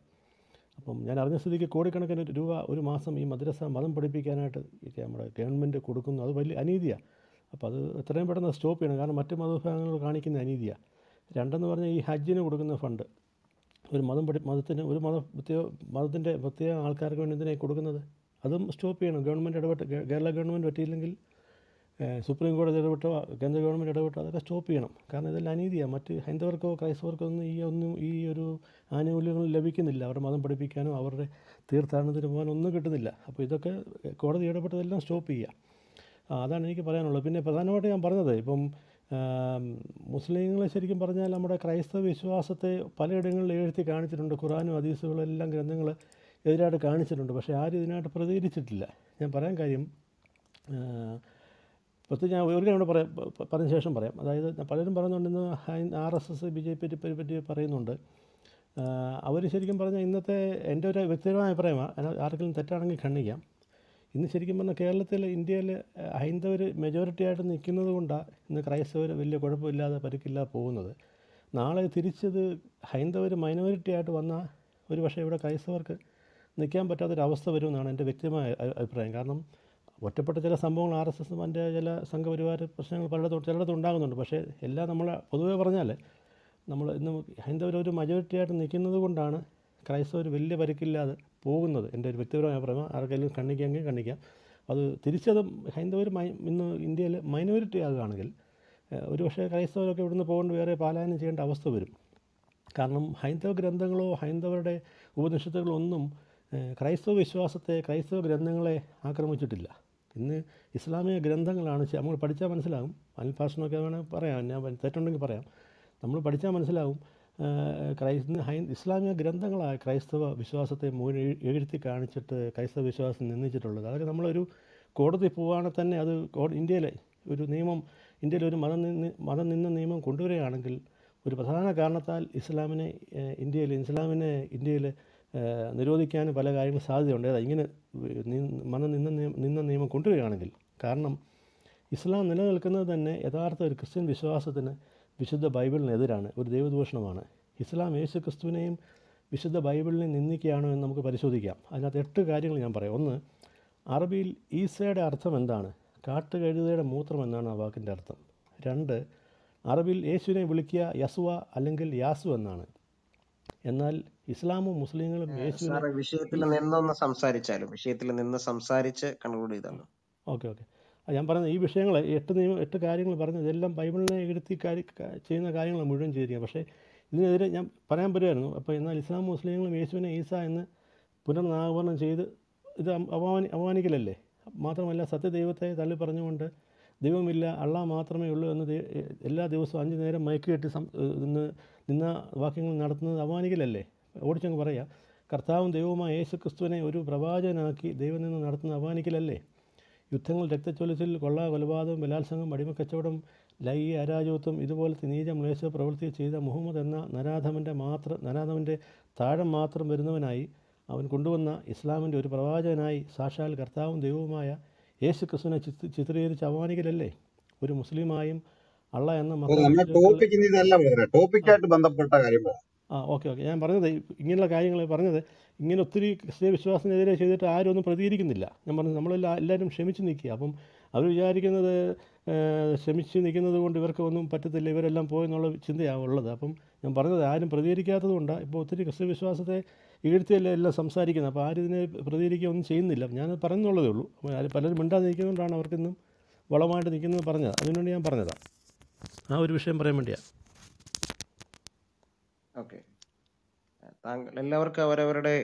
അപ്പം ഞാൻ അറിഞ്ഞ സ്ഥിതിക്ക് കോടിക്കണക്കിന് രൂപ ഒരു മാസം ഈ മദ്രസ മതം പഠിപ്പിക്കാനായിട്ട് നമ്മുടെ ഗവൺമെൻറ് കൊടുക്കുന്നു. അത് വലിയ അനീതിയാണ്. അപ്പോൾ അത് എത്രയും പെട്ടെന്ന് സ്റ്റോപ്പ് ചെയ്യണം. കാരണം മറ്റ് മതവിഭാഗങ്ങൾ കാണിക്കുന്ന അനീതിയാണ്. രണ്ടെന്ന് പറഞ്ഞാൽ ഈ ഹജ്ജിന് കൊടുക്കുന്ന ഫണ്ട് ഒരു മതത്തിന് ഒരു മതത്തിൻ്റെ പ്രത്യേക ആൾക്കാർക്ക് വേണ്ടി എന്തിനാണ് കൊടുക്കുന്നത്? അതും സ്റ്റോപ്പ് ചെയ്യണം. ഗവൺമെൻറ് ഇടപെട്ട്, കേരള ഗവൺമെൻറ് പറ്റിയില്ലെങ്കിൽ സുപ്രീം കോടതി ഇടപെട്ടോ കേന്ദ്ര ഗവൺമെൻറ് ഇടപെട്ടോ അതൊക്കെ സ്റ്റോപ്പ് ചെയ്യണം. കാരണം ഇതെല്ലാം അനീതിയാണ്. മറ്റ് ഹൈന്ദവർക്കോ ക്രൈസ്തവർക്കോ ഒന്നും ഈ ഒരു ആനുകൂല്യങ്ങൾ ലഭിക്കുന്നില്ല. അവരുടെ മതം പഠിപ്പിക്കാനോ അവരുടെ തീർത്ഥാടനത്തിന് പോകാനോ ഒന്നും കിട്ടുന്നില്ല. അപ്പോൾ ഇതൊക്കെ കോടതി ഇടപെട്ടതെല്ലാം സ്റ്റോപ്പ് ചെയ്യുക, അതാണ് എനിക്ക് പറയാനുള്ളത്. പിന്നെ പ്രധാനമായിട്ട് ഞാൻ പറഞ്ഞത്, ഇപ്പം മുസ്ലിങ്ങളെ ശരിക്കും പറഞ്ഞാൽ നമ്മുടെ ക്രൈസ്തവ വിശ്വാസത്തെ പലയിടങ്ങളിൽ എഴുത്തി കാണിച്ചിട്ടുണ്ട്. ഖുറാനും ഹദീസുകളെല്ലാം ഗ്രന്ഥങ്ങൾ എതിരായിട്ട് കാണിച്ചിട്ടുണ്ട്. പക്ഷേ ആരും ഇതിനായിട്ട് പ്രതികരിച്ചിട്ടില്ല. ഞാൻ പറയാൻ കാര്യം, പ്രത്യേകിച്ച് ഞാൻ ഒരു കൂടെ പറഞ്ഞ ശേഷം പറയാം. അതായത് പലരും പറയുന്നുണ്ടെന്ന് RSS BJP പറയുന്നുണ്ട്. അവർ ശരിക്കും പറഞ്ഞാൽ ഇന്നത്തെ എൻ്റെ ഒരു വ്യക്തിപരമായ അഭിപ്രായമാണ്, ആർക്കും തെറ്റാണെങ്കിൽ ഖണ്ഡിക്കാം. ഇന്ന് ശരിക്കും പറഞ്ഞാൽ കേരളത്തിൽ ഇന്ത്യയിൽ ഹൈന്ദവർ മെജോറിറ്റി ആയിട്ട് നിൽക്കുന്നത് കൊണ്ടാണ് ഇന്ന് ക്രൈസ്തവർ വലിയ കുഴപ്പമില്ലാതെ പരിക്കില്ലാതെ പോകുന്നത്. നാളെ തിരിച്ചത് ഹൈന്ദവർ മൈനോറിറ്റി ആയിട്ട് വന്നാൽ ഒരു പക്ഷേ ഇവിടെ ക്രൈസ്തവർക്ക് നിൽക്കാൻ പറ്റാത്തൊരവസ്ഥ വരുമെന്നാണ് എൻ്റെ വ്യക്തിപരമായ അഭിപ്രായം. കാരണം ഒറ്റപ്പെട്ട ചില സംഭവങ്ങൾ RSS മറ്റേ ചില സംഘപരിവാര പ്രശ്നങ്ങൾ ചിലയിടത്തും ഉണ്ടാകുന്നുണ്ട്. പക്ഷേ എല്ലാം നമ്മൾ പൊതുവെ പറഞ്ഞാൽ നമ്മൾ ഇന്ന് ഹൈന്ദവർ ഒരു മെജോറിറ്റി ആയിട്ട് നിൽക്കുന്നത് കൊണ്ടാണ് ക്രൈസ്തവർ വലിയ പരിക്കില്ലാതെ പോകുന്നത്. എൻ്റെ ഒരു വ്യക്തിപരമായ അഭിപ്രായം, ആർക്കെങ്കിലും കണ്ണിക്കാമെങ്കിൽ കണ്ണിക്കാം. അത് തിരിച്ചത് ഹൈന്ദവർ ഇന്ന് ഇന്ത്യയിൽ മൈനോറിറ്റി ആകുകയാണെങ്കിൽ ഒരു പക്ഷേ ക്രൈസ്തവരൊക്കെ ഇവിടുന്ന് പോകേണ്ട വേറെ പാലായനം ചെയ്യേണ്ട അവസ്ഥ വരും. കാരണം ഹൈന്ദവ ഗ്രന്ഥങ്ങളോ ഹൈന്ദവരുടെ ഉപനിഷത്തുകളോ ഒന്നും ക്രൈസ്തവ വിശ്വാസത്തെ, ക്രൈസ്തവ ഗ്രന്ഥങ്ങളെ ആക്രമിച്ചിട്ടില്ല. ഇന്ന് ഇസ്ലാമിക ഗ്രന്ഥങ്ങളാണ് നമ്മൾ പഠിച്ചാൽ മനസ്സിലാകും. അനിൽ ഫാഷനൊക്കെ വേണമെങ്കിൽ പറയാം, ഞാൻ തെറ്റുണ്ടെങ്കിൽ പറയാം. നമ്മൾ പഠിച്ചാൽ മനസ്സിലാവും. ഇസ്ലാമിക ഗ്രന്ഥങ്ങളായ ക്രൈസ്തവ വിശ്വാസത്തെ എഴുത്തി കാണിച്ചിട്ട് ക്രൈസ്തവ വിശ്വാസം നിന്ദിച്ചിട്ടുള്ളത്. അതൊക്കെ നമ്മളൊരു കോടതി പോവുകയാണെങ്കിൽ തന്നെ അത് ഇന്ത്യയിലെ ഒരു നിയമം, ഇന്ത്യയിലൊരു മതനിന്ന നിയമം കൊണ്ടുവരികയാണെങ്കിൽ ഒരു പ്രധാന കാരണത്താൽ ഇസ്ലാമിനെ ഇന്ത്യയിൽ നിരോധിക്കാനും പല കാര്യങ്ങൾ സാധ്യതയുണ്ട്. അതായത് ഇങ്ങനെ മതനിന്ന നിയമം കൊണ്ടുവരികയാണെങ്കിൽ, കാരണം ഇസ്ലാം നിലനിൽക്കുന്നത് തന്നെ യഥാർത്ഥ ഒരു ക്രിസ്ത്യൻ വിശ്വാസത്തിന് വിശുദ്ധ ബൈബിളിനെതിരാണ്, ഒരു ദൈവദൂഷണമാണ്. ഇസ്ലാം യേശു ക്രിസ്തുവിനെയും വിശുദ്ധ ബൈബിളിനെ നിന്ദിക്കുകയാണോ എന്ന് നമുക്ക് പരിശോധിക്കാം. അതിനകത്ത് 8 കാര്യങ്ങൾ ഞാൻ പറയാം. 1. അറബിയിൽ ഈസയുടെ അർത്ഥം എന്താണ്? കാട്ടുകഴുതയുടെ മൂത്രം എന്നാണ് ആ വാക്കിൻ്റെ അർത്ഥം. 2. അറബിൽ യേശുവിനെ വിളിക്കുക യസുവ അല്ലെങ്കിൽ യാസു എന്നാണ്. എന്നാൽ ഇസ്ലാമും മുസ്ലിങ്ങളും യേശുവിനെ വിഷയത്തിൽ നിന്ന് സംസാരിച്ച് കൺക്ലൂഡ് ചെയ്താണ്. ഓക്കെ, ഞാൻ പറഞ്ഞത് ഈ വിഷയങ്ങൾ 8 കാര്യങ്ങൾ പറഞ്ഞത് ഇതെല്ലാം ബൈബിളിനെ എടുത്തി ചെയ്യുന്ന കാര്യങ്ങൾ മുഴുവൻ ചെയ്തിരിക്കുക. പക്ഷേ ഇതിനെതിരെ ഞാൻ പറയാൻ പറ്റുമായിരുന്നു. അപ്പോൾ എന്നാൽ ഇസ്ലാം മുസ്ലിങ്ങളും യേശുവിനെ ഈസ എന്ന് പുനർനാമകരണം ചെയ്ത് ഇത് അപമാനിക്കലല്ലേ? മാത്രമല്ല സത്യദൈവത്തെ തള്ളി പറഞ്ഞുകൊണ്ട് ദൈവമില്ല, അള്ളാഹ് മാത്രമേ ഉള്ളൂ എന്ന് എല്ലാ ദിവസവും 5 നേരം മയക്ക് കെട്ടി നിന്ന വാക്യങ്ങൾ നടത്തുന്നത് അപമാനിക്കലല്ലേ? ഓടിച്ചങ്ങ് പറയാം, കർത്താവും ദൈവവുമായ യേശു ക്രിസ്തുവിനെ ഒരു പ്രവാചകനാക്കി ദൈവം നിന്ന് നടത്തുന്ന അപമാനിക്കലല്ലേ? യുദ്ധങ്ങൾ, രക്തച്ചൊലിച്ചിൽ, കൊള്ള, കൊലപാതകം, ബലാത്സംഗം, അടിമക്കച്ചവടം, ലൈംഗിക അരാജകത്വം, ഇതുപോലത്തെ നീച മ്ലേച്ഛ പ്രവൃത്തി ചെയ്ത മുഹമ്മദ് എന്ന നരാധമൻ്റെ താഴം മാത്രം വരുന്നവനായി അവൻ കൊണ്ടുവന്ന ഇസ്ലാമിൻ്റെ ഒരു പ്രവാചകനായി സാക്ഷാൽ കർത്താവും ദൈവവുമായ യേശു ക്രിസ്തുവിനെ ചിത്രീകരിച്ച് അപമാനിക്കലല്ലേ? ഒരു മുസ്ലിമായും അള്ള എന്ന മതം. ഓക്കെ, ഞാൻ പറഞ്ഞത് ഇങ്ങനെയുള്ള കാര്യങ്ങൾ പറഞ്ഞത് ഇങ്ങനെ ഒത്തിരി ക്രിസ്തീയ വിശ്വാസത്തിനെതിരെ ചെയ്തിട്ട് ആരും ഒന്നും പ്രതികരിക്കുന്നില്ല. ഞാൻ പറഞ്ഞത് നമ്മളെല്ലാവരും ക്ഷമിച്ച് നിൽക്കുക. അപ്പം അവർ വിചാരിക്കുന്നത് ക്ഷമിച്ച് നിൽക്കുന്നത് കൊണ്ട് ഇവർക്ക് ഒന്നും പറ്റത്തില്ല, ഇവരെല്ലാം പോയെന്നുള്ള ചിന്തയാണ് ഉള്ളത്. അപ്പം ഞാൻ പറഞ്ഞത് ആരും പ്രതികരിക്കാത്തത് കൊണ്ടാണ് ഇപ്പോൾ ഒത്തിരി ക്രിസ്തീയ വിശ്വാസത്തെ ഈഴ്ത്തിയല്ല എല്ലാം സംസാരിക്കുന്നത്. അപ്പോൾ ആരും ഇതിനെ പ്രതികരിക്കുക ഒന്നും ചെയ്യുന്നില്ല. ഞാനത് പറഞ്ഞുള്ളതേ ഉള്ളൂ. പലരും മിണ്ടാതെ നിൽക്കുന്നതുകൊണ്ടാണ് അവർക്കിന്നും വളമായിട്ട് നിൽക്കുന്നത് പറഞ്ഞത്. അതിനുവേണ്ടി ഞാൻ പറഞ്ഞതാണ്, ആ ഒരു വിഷയം പറയാൻ വേണ്ടിയാണ്. ഓക്കെ, താങ്കൾ എല്ലാവർക്കും അവരവരുടെ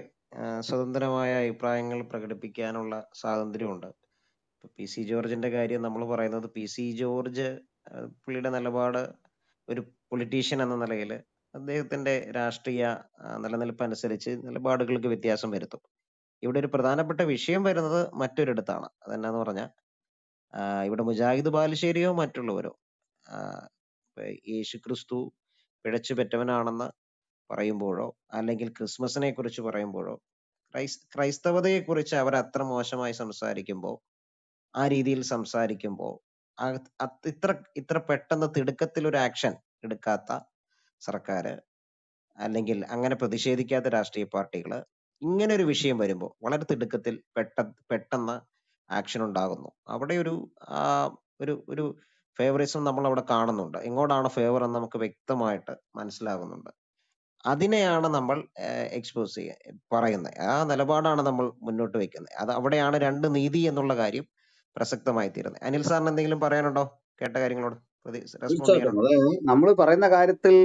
സ്വതന്ത്രമായ അഭിപ്രായങ്ങൾ പ്രകടിപ്പിക്കാനുള്ള സ്വാതന്ത്ര്യമുണ്ട്. പി.സി. ജോർജിന്റെ കാര്യം നമ്മൾ പറയുന്നത്, പി.സി. ജോർജ് പുള്ളിയുടെ നിലപാട് ഒരു പൊളിറ്റീഷ്യൻ എന്ന നിലയിൽ അദ്ദേഹത്തിന്റെ രാഷ്ട്രീയ നിലനിൽപ്പ് അനുസരിച്ച് നിലപാടുകൾക്ക് വ്യത്യാസം വരുത്തും. ഇവിടെ ഒരു പ്രധാനപ്പെട്ട വിഷയം വരുന്നത് മറ്റൊരിടത്താണ്. അതെന്നാന്ന് പറഞ്ഞാൽ, ഇവിടെ മുജാഹിദ് ബാലുശ്ശേരിയോ മറ്റുള്ളവരോ യേശു ക്രിസ്തു പിഴച്ചു പെറ്റവനാണെന്ന് പറയുമ്പോഴോ അല്ലെങ്കിൽ ക്രിസ്മസിനെ കുറിച്ച് പറയുമ്പോഴോ ക്രൈസ്തവതയെക്കുറിച്ച് അവർ അത്ര മോശമായി സംസാരിക്കുമ്പോൾ, ആ രീതിയിൽ സംസാരിക്കുമ്പോൾ, ഇത്ര പെട്ടെന്ന് തിടുക്കത്തിൽ ഒരു ആക്ഷൻ എടുക്കാത്ത സർക്കാർ അല്ലെങ്കിൽ അങ്ങനെ പ്രതിഷേധിക്കാത്ത രാഷ്ട്രീയ പാർട്ടികൾ ഇങ്ങനെ ഒരു വിഷയം വരുമ്പോൾ വളരെ തിടുക്കത്തിൽ പെട്ടെന്ന് ആക്ഷൻ ഉണ്ടാകുന്നു. അവിടെ ഒരു ഫേവറിസം നമ്മൾ അവിടെ കാണുന്നുണ്ട്. എങ്ങോട്ടാണ് ഫേവർ എന്ന് നമുക്ക് വ്യക്തമായിട്ട് മനസ്സിലാകുന്നുണ്ട്. അതിനെയാണ് നമ്മൾ എക്സ്പോസ് പറയുന്നത്. ആ നിലപാടാണ് നമ്മൾ മുന്നോട്ട് വെക്കുന്നത്. അത് അവിടെയാണ് 2 നീതി എന്നുള്ള കാര്യം പ്രസക്തമായി തീരുന്നത്. അനിൽ സാറിന് എന്തെങ്കിലും പറയാനുണ്ടോ കേട്ട കാര്യങ്ങളോട്? നമ്മൾ പറയുന്ന കാര്യത്തിൽ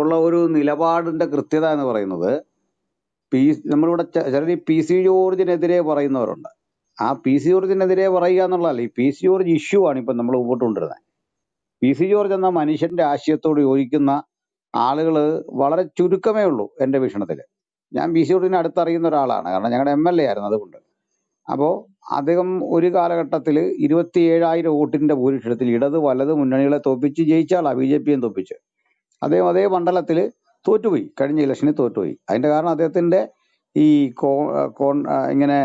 ഉള്ള ഒരു നിലപാടിന്റെ കൃത്യത എന്ന് പറയുന്നത്, നമ്മളിവിടെ ചിലർ പി.സി. ജോർജിനെതിരെ പറയുന്നവരുണ്ട്. ആ പി.സി. ജോർജിനെതിരെ പറയുക എന്നുള്ളതല്ല, ഈ പി.സി. ജോർജ് ഇഷ്യൂ ആണ് ഇപ്പം നമ്മൾ മുമ്പോട്ട് കൊണ്ടുവരുന്നത്. പി.സി. ജോർജ് എന്ന മനുഷ്യൻ്റെ ആശയത്തോട് യോജിക്കുന്ന ആളുകൾ വളരെ ചുരുക്കമേ ഉള്ളൂ എൻ്റെ വീക്ഷണത്തിൽ. ഞാൻ പി.സി. ജോർജിനെ അടുത്തറിയുന്ന ഒരാളാണ്, കാരണം ഞങ്ങളുടെ MLA ആയിരുന്നു. അതുകൊണ്ട് അപ്പോൾ അദ്ദേഹം ഒരു കാലഘട്ടത്തിൽ 27,000 വോട്ടിൻ്റെ ഭൂരിപക്ഷത്തിൽ ഇടത് വലത് മുന്നണികളെ തോൽപ്പിച്ച് ജയിച്ചാളാണ്, BJP തോൽപ്പിച്ച്. അദ്ദേഹം അതേ മണ്ഡലത്തിൽ തോറ്റുപോയി, കഴിഞ്ഞ ഇലക്ഷനിൽ തോറ്റുപോയി. അതിൻ്റെ കാരണം അദ്ദേഹത്തിൻ്റെ ഈ ഇങ്ങനെ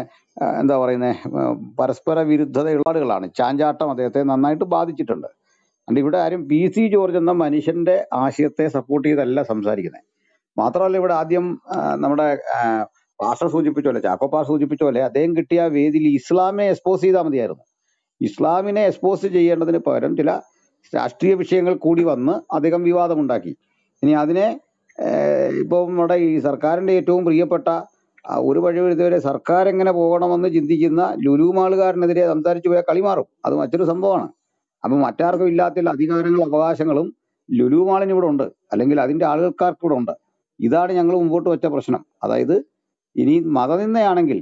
എന്താ പറയുന്നത്, പരസ്പര വിരുദ്ധതയുള്ള ആളുകളാണ്. ചാഞ്ചാട്ടം അദ്ദേഹത്തെ നന്നായിട്ട് ബാധിച്ചിട്ടുണ്ട്. അതുകൊണ്ട് ഇവിടെ ആരും പി.സി. ജോർജ് എന്ന മനുഷ്യൻ്റെ ആശയത്തെ സപ്പോർട്ട് ചെയ്തല്ല സംസാരിക്കുന്നത്. മാത്രമല്ല, ഇവിടെ ആദ്യം നമ്മുടെ പാസ്റ്റർ സൂചിപ്പിച്ചോലെ, ചാക്കോ പാസ്റ്റർ സൂചിപ്പിച്ചോലെ, അദ്ദേഹം കിട്ടിയ വേദിയിൽ ഇസ്ലാമിനെ എക്സ്പോസ് ചെയ്താൽ മതിയായിരുന്നു. ഇസ്ലാമിനെ എക്സ്പോസ് ചെയ്യേണ്ടതിന് പകരം ചില രാഷ്ട്രീയ വിഷയങ്ങൾ കൂടി വന്ന് അദ്ദേഹം വിവാദമുണ്ടാക്കി. ഇനി അതിനെ ഇപ്പോൾ നമ്മുടെ ഈ സർക്കാരിൻ്റെ ഏറ്റവും പ്രിയപ്പെട്ട ഒരു വഴിവരുത്തവരെ സർക്കാർ എങ്ങനെ പോകണമെന്ന് ചിന്തിക്കുന്ന ലുലുമാളുകാരനെതിരെ സംസാരിച്ചു പോയാൽ കളി മാറും. അത് മറ്റൊരു സംഭവമാണ്. അപ്പം മറ്റാർക്കും ഇല്ലാത്ത അധികാരങ്ങളും അവകാശങ്ങളും ലുലുമാളിന് ഇവിടെ ഉണ്ട്, അല്ലെങ്കിൽ അതിൻ്റെ ആളുകൾക്കാർക്ക് ഇവിടെ ഉണ്ട്. ഇതാണ് ഞങ്ങൾ മുമ്പോട്ട് വെച്ച പ്രശ്നം. അതായത് ഇനി മതനിന്നയാണെങ്കിൽ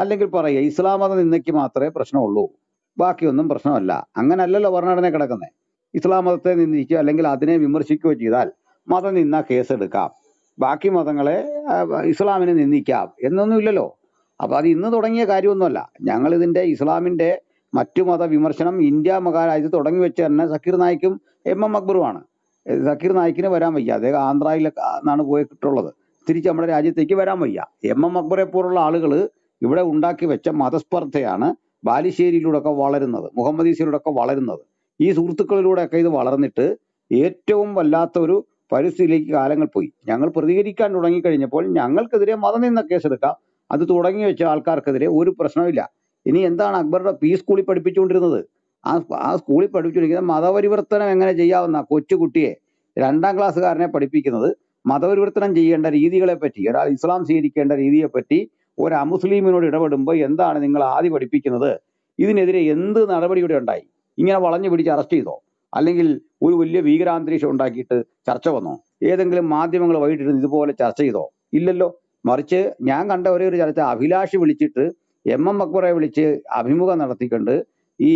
അല്ലെങ്കിൽ പറയുക ഇസ്ലാം മത നിന്നയ്ക്ക് മാത്രമേ പ്രശ്നമുള്ളൂ, ബാക്കിയൊന്നും പ്രശ്നമല്ല. അങ്ങനല്ലല്ലോ ഭരണഘടന കിടക്കുന്നത്. ഇസ്ലാം മതത്തെ നിന്ദിക്കുകയോ അല്ലെങ്കിൽ അതിനെ വിമർശിക്കുകയോ ചെയ്താൽ മതം നിന്ന കേസെടുക്കാം, ബാക്കി മതങ്ങളെ ഇസ്ലാമിനെ നിന്ദിക്കാം എന്നൊന്നുമില്ലല്ലോ. അപ്പോൾ അത് ഇന്ന് തുടങ്ങിയ കാര്യമൊന്നുമല്ല. ഞങ്ങളിതിൻ്റെ ഇസ്ലാമിൻ്റെ മറ്റു മത വിമർശനം ഇന്ത്യ മഹാരാജ്യത്ത് തുടങ്ങി വെച്ച് തന്നെ സക്കീർ നായിക്കും എം അക്ബറുമാണ്. സക്കീർ നായിക്കിന് വരാൻ വയ്യ, അദ്ദേഹം ആന്ധ്രയിലാണ് പോയിട്ടുള്ളത്, തിരിച്ച് നമ്മുടെ രാജ്യത്തേക്ക് വരാൻ വയ്യ. എം അക്ബറെ പോലുള്ള ആളുകൾ ഇവിടെ ഉണ്ടാക്കി വെച്ച മതസ്പർദ്ധയാണ് ബാലുശ്ശേരിയിലൂടെയൊക്കെ വളരുന്നത്, മുഹമ്മദ് ഈസിലൂടെയൊക്കെ വളരുന്നത്. ഈ സുഹൃത്തുക്കളിലൂടെയൊക്കെ ഇത് വളർന്നിട്ട് ഏറ്റവും വല്ലാത്തൊരു പരിസ്ഥിതിയിലേക്ക് കാലങ്ങൾ പോയി. ഞങ്ങൾ പ്രതികരിക്കാൻ തുടങ്ങിക്കഴിഞ്ഞപ്പോൾ ഞങ്ങൾക്കെതിരെ മതനിന്ന കേസെടുക്കാം, അത് തുടങ്ങി വെച്ച ആൾക്കാർക്കെതിരെ ഒരു പ്രശ്നമില്ല. ഇനി എന്താണ് അക്ബറുടെ പി സ്കൂളിൽ പഠിപ്പിച്ചുകൊണ്ടിരുന്നത്? ആ സ്കൂളിൽ പഠിപ്പിച്ചുകൊണ്ടിരിക്കുന്നത് മതപരിവർത്തനം എങ്ങനെ ചെയ്യാവുന്ന കൊച്ചുകുട്ടിയെ, 2ാം ക്ലാസ്സുകാരനെ പഠിപ്പിക്കുന്നത് മതപരിവർത്തനം ചെയ്യേണ്ട രീതികളെ പറ്റി, ഒരാൾ ഇസ്ലാം സ്വീകരിക്കേണ്ട രീതിയെപ്പറ്റി ഒരു അമുസ്ലിമിനോട് ഇടപെടുമ്പോൾ എന്താണ് നിങ്ങൾ ആദ്യം പഠിപ്പിക്കുന്നത്? ഇതിനെതിരെ എന്ത് നടപടി ഇവിടെ ഉണ്ടായി? ഇങ്ങനെ വളഞ്ഞു പിടിച്ച് അറസ്റ്റ് ചെയ്തോ? അല്ലെങ്കിൽ ഒരു വലിയ ഭീകരാന്തരീക്ഷം ഉണ്ടാക്കിയിട്ട് ചർച്ച വന്നോ? ഏതെങ്കിലും മാധ്യമങ്ങൾ വൈകിട്ടിരുന്ന് ഇതുപോലെ ചർച്ച ചെയ്തോ? ഇല്ലല്ലോ. മറിച്ച് ഞാൻ കണ്ട ഒരേ ഒരു ചർച്ച, അഭിലാഷ് വിളിച്ചിട്ട് എം അക്ബറെ വിളിച്ച് അഭിമുഖം നടത്തിക്കൊണ്ട് ഈ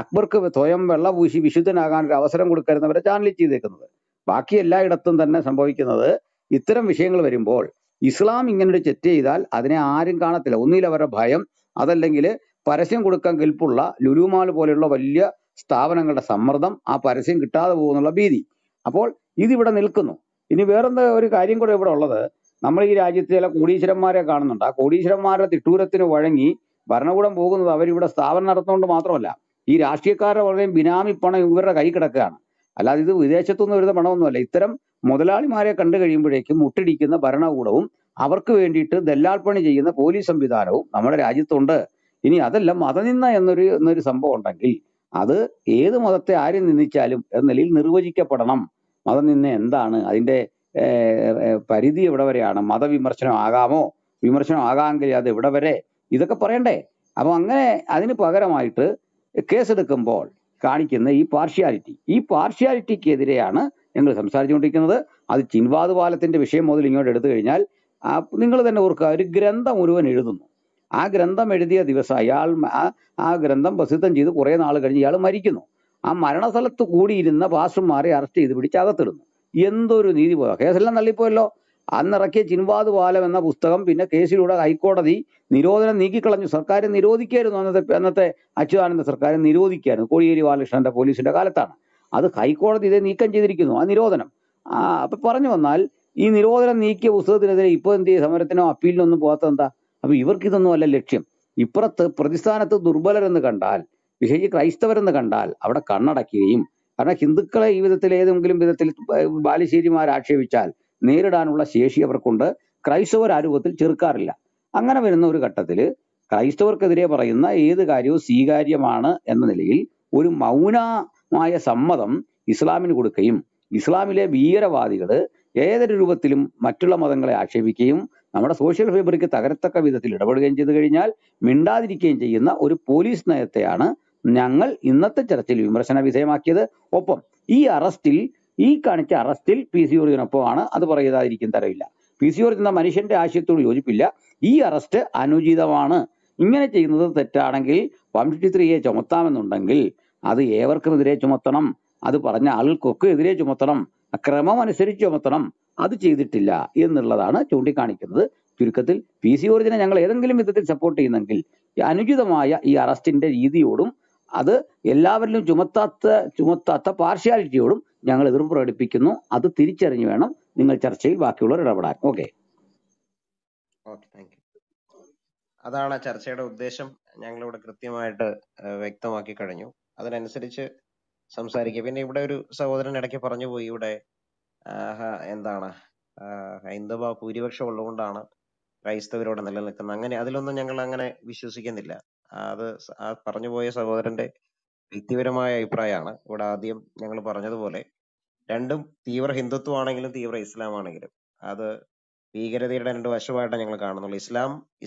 അക്ബർക്ക് സ്വയം വെള്ള പൂശി വിശുദ്ധനാകാൻ ഒരു അവസരം കൊടുക്കരുന്നവരെ ചാനലിൽ ചെയ്തേക്കുന്നത്. ബാക്കി എല്ലായിടത്തും തന്നെ സംഭവിക്കുന്നത് ഇത്തരം വിഷയങ്ങൾ വരുമ്പോൾ ഇസ്ലാം ഇങ്ങനൊരു തെറ്റ് ചെയ്താൽ അതിനെ ആരും കാണത്തില്ല. ഒന്നിൽ അവരുടെ ഭയം, അതല്ലെങ്കിൽ പരസ്യം കൊടുക്കാൻ കെൽപ്പുള്ള ലുലുമാൾ പോലെയുള്ള വലിയ സ്ഥാപനങ്ങളുടെ സമ്മർദ്ദം, ആ പരസ്യം കിട്ടാതെ പോകുന്നുള്ള ഭീതി. അപ്പോൾ ഇതിവിടെ നിൽക്കുന്നു. ഇനി വേറെന്താ ഒരു കാര്യം കൂടെ ഇവിടെ ഉള്ളത്, നമ്മൾ ഈ രാജ്യത്ത് ചില കോടീശ്വരന്മാരെ കാണുന്നുണ്ട്. ആ കോടീശ്വരന്മാരുടെ തിട്ടൂരത്തിന് വഴങ്ങി ഭരണകൂടം പോകുന്നത് അവരിവിടെ സ്ഥാപനം നടത്തുന്നുകൊണ്ട് മാത്രമല്ല, ഈ രാഷ്ട്രീയക്കാരുടെ വളരെയും ബിനാമി പണം ഇവരുടെ കൈ കിടക്കുകയാണ്. അല്ലാതെ ഇത് വിദേശത്തുനിന്ന് വരുന്ന പണമൊന്നുമല്ല. ഇത്തരം മുതലാളിമാരെ കണ്ടു കഴിയുമ്പോഴേക്കും മുട്ടിടിക്കുന്ന ഭരണകൂടവും അവർക്ക് വേണ്ടിയിട്ട് ദല്ലാൽപ്പണി ചെയ്യുന്ന പോലീസ് സംവിധാനവും നമ്മുടെ രാജ്യത്തുണ്ട്. ഇനി അതല്ല മതനിന്ന എന്നൊരു സംഭവം ഉണ്ടെങ്കിൽ അത് ഏത് മതത്തെ ആരും നിന്ദിച്ചാലും എന്ന നിലയിൽ നിർവചിക്കപ്പെടണം. മതനിന്ന എന്താണ്, അതിൻ്റെ പരിധി എവിടെ വരെയാണ്, മതവിമർശനം ആകാമോ, വിമർശനം ആകാമെങ്കിൽ അത് എവിടെ വരെ, ഇതൊക്കെ പറയണ്ടേ? അപ്പോൾ അങ്ങനെ അതിന് പകരമായിട്ട് കേസെടുക്കുമ്പോൾ കാണിക്കുന്ന ഈ പാർഷ്യാലിറ്റി, ഈ പാർഷ്യാലിറ്റിക്കെതിരെയാണ് ഞങ്ങൾ സംസാരിച്ചുകൊണ്ടിരിക്കുന്നത്. അത് ചിൻവാത് പാലത്തിൻ്റെ വിഷയം മുതൽ ഇങ്ങോട്ട് എടുത്തു കഴിഞ്ഞാൽ നിങ്ങൾ തന്നെ ഓർക്കുക, ഒരു ഗ്രന്ഥം മുഴുവൻ എഴുതുന്നു. ആ ഗ്രന്ഥം എഴുതിയ ദിവസം അയാൾ ആ ഗ്രന്ഥം പ്രസിദ്ധം ചെയ്ത് കുറേ നാൾ കഴിഞ്ഞ് ഇയാൾ മരിക്കുന്നു. ആ മരണസ്ഥലത്ത് കൂടിയിരുന്ന പാസ്റ്റർമാരെ അറസ്റ്റ് ചെയ്ത് പിടിച്ച് അകത്തിടുന്നു. എന്തൊരു നീതി പോയോ? കേസെല്ലാം തള്ളിപ്പോയല്ലോ. അന്നിറക്കിയ ചിൻവാത് പാലം എന്ന പുസ്തകം പിന്നെ കേസിലൂടെ ഹൈക്കോടതി നിരോധനം നീക്കിക്കളഞ്ഞു. സർക്കാർ നിരോധിക്കായിരുന്നു, അന്നത്തെ അച്യുതാനന്ദ സർക്കാർ നിരോധിക്കായിരുന്നു, കോടിയേരി ബാലകൃഷ്ണന്റെ പോലീസിന്റെ കാലത്താണ്. അത് ഹൈക്കോടതി ഇതേ നീക്കം ചെയ്തിരിക്കുന്നു, ആ നിരോധനം. അപ്പം പറഞ്ഞു വന്നാൽ ഈ നിരോധനം നീക്കിയ പുസ്തകത്തിനെതിരെ ഇപ്പോൾ എന്ത് ചെയ്യും? സമരത്തിനോ അപ്പീലിനോ ഒന്നും പോകാത്തത് എന്താ? അപ്പം ഇവർക്കിതൊന്നും അല്ല ലക്ഷ്യം. ഇപ്പുറത്ത് പ്രതിസ്ഥാനത്ത് ദുർബലരെന്ന് കണ്ടാൽ, വിശേഷിച്ച് ക്രൈസ്തവരെന്ന് കണ്ടാൽ അവിടെ കണ്ണടക്കുകയും, കാരണം ഹിന്ദുക്കളെ ഈ വിധത്തിൽ ഏതെങ്കിലും വിധത്തിൽ ബാലുശ്ശേരിമാർ ആക്ഷേപിച്ചാൽ നേരിടാനുള്ള ശേഷി അവർക്കുണ്ട്. ക്രൈസ്തവർ ആ രൂപത്തിൽ ചെറുക്കാറില്ല. അങ്ങനെ വരുന്ന ഒരു ഘട്ടത്തിൽ ക്രൈസ്തവർക്കെതിരെ പറയുന്ന ഏത് കാര്യവും സ്വീകാര്യമാണ് എന്ന നിലയിൽ ഒരു മൗനമായ സമ്മതം ഇസ്ലാമിന് കൊടുക്കുകയും, ഇസ്ലാമിലെ ഭീകരവാദികൾ ഏതൊരു രൂപത്തിലും മറ്റുള്ള മതങ്ങളെ ആക്ഷേപിക്കുകയും നമ്മുടെ സോഷ്യൽ ഫൈബറിക്ക് തകരത്തക്ക വിധത്തിൽ ഇടപെടുകയും ചെയ്തു കഴിഞ്ഞാൽ മിണ്ടാതിരിക്കുകയും ചെയ്യുന്ന ഒരു പോലീസ് നയത്തെയാണ് ഞങ്ങൾ ഇന്നത്തെ ചർച്ചയിൽ വിമർശന വിധേയമാക്കിയത്. ഒപ്പം ഈ കാണിച്ച അറസ്റ്റിൽ പി.സി. ജോർജിനൊപ്പമാണ്. അത് പറയാതിരിക്കും തരവില്ല. പി.സി. ജോർജ് എന്ന മനുഷ്യന്റെ ആശയത്തോട് യോജിപ്പില്ല. ഈ അറസ്റ്റ് അനുചിതമാണ്. ഇങ്ങനെ ചെയ്യുന്നത് തെറ്റാണെങ്കിൽ 153A ചുമത്താമെന്നുണ്ടെങ്കിൽ അത് ഏവർക്കുമെതിരെ ചുമത്തണം, അത് പറഞ്ഞ ആളുകൾക്കൊക്കെ എതിരെ ചുമത്തണം, ക്രമം അനുസരിച്ച് ചുമത്തണം. അത് ചെയ്തിട്ടില്ല എന്നുള്ളതാണ് ചൂണ്ടിക്കാണിക്കുന്നത്. ചുരുക്കത്തിൽ പി.സി. ജോർജിനെ ഞങ്ങൾ ഏതെങ്കിലും വിധത്തിൽ സപ്പോർട്ട് ചെയ്യുന്നെങ്കിൽ അനുചിതമായ ഈ അറസ്റ്റിന്റെ രീതിയോടും അത് എല്ലാവരിലും ചുമത്താത്ത പാർഷ്യാലിറ്റിയോടും ഞങ്ങൾ എതിർപ്പ് പ്രകടിപ്പിക്കുന്നു. അത് തിരിച്ചറിഞ്ഞു വേണം നിങ്ങൾ ചർച്ചയിൽ ബാക്കിയുള്ളവർ ഇടപെടാൻ. Okay, thank you. അതാണ് ചർച്ചയുടെ ഉദ്ദേശം. ഞങ്ങളിവിടെ കൃത്യമായിട്ട് വ്യക്തമാക്കി കഴിഞ്ഞു, അതിനനുസരിച്ച് സംസാരിക്കുക. പിന്നെ ഇവിടെ ഒരു സഹോദരൻ ഇടയ്ക്ക് പറഞ്ഞു പോയി, ഇവിടെ ഹൈന്ദവ ഭൂരിപക്ഷം ഉള്ളതുകൊണ്ടാണ് ക്രൈസ്തവരോട് നിലനിൽക്കുന്നത്. അങ്ങനെ അതിലൊന്നും ഞങ്ങൾ അങ്ങനെ വിശ്വസിക്കുന്നില്ല. അത് ആ പറഞ്ഞു പോയ സഹോദരന്റെ വ്യക്തിപരമായ അഭിപ്രായമാണ്. ഇവിടെ ആദ്യം ഞങ്ങൾ പറഞ്ഞതുപോലെ രണ്ടും തീവ്ര ഹിന്ദുത്വമാണെങ്കിലും തീവ്ര ഇസ്ലാം ആണെങ്കിലും അത് ഭീകരതയുടെ രണ്ട് വശമായിട്ടാണ് ഞങ്ങൾ കാണുന്നുള്ളൂ.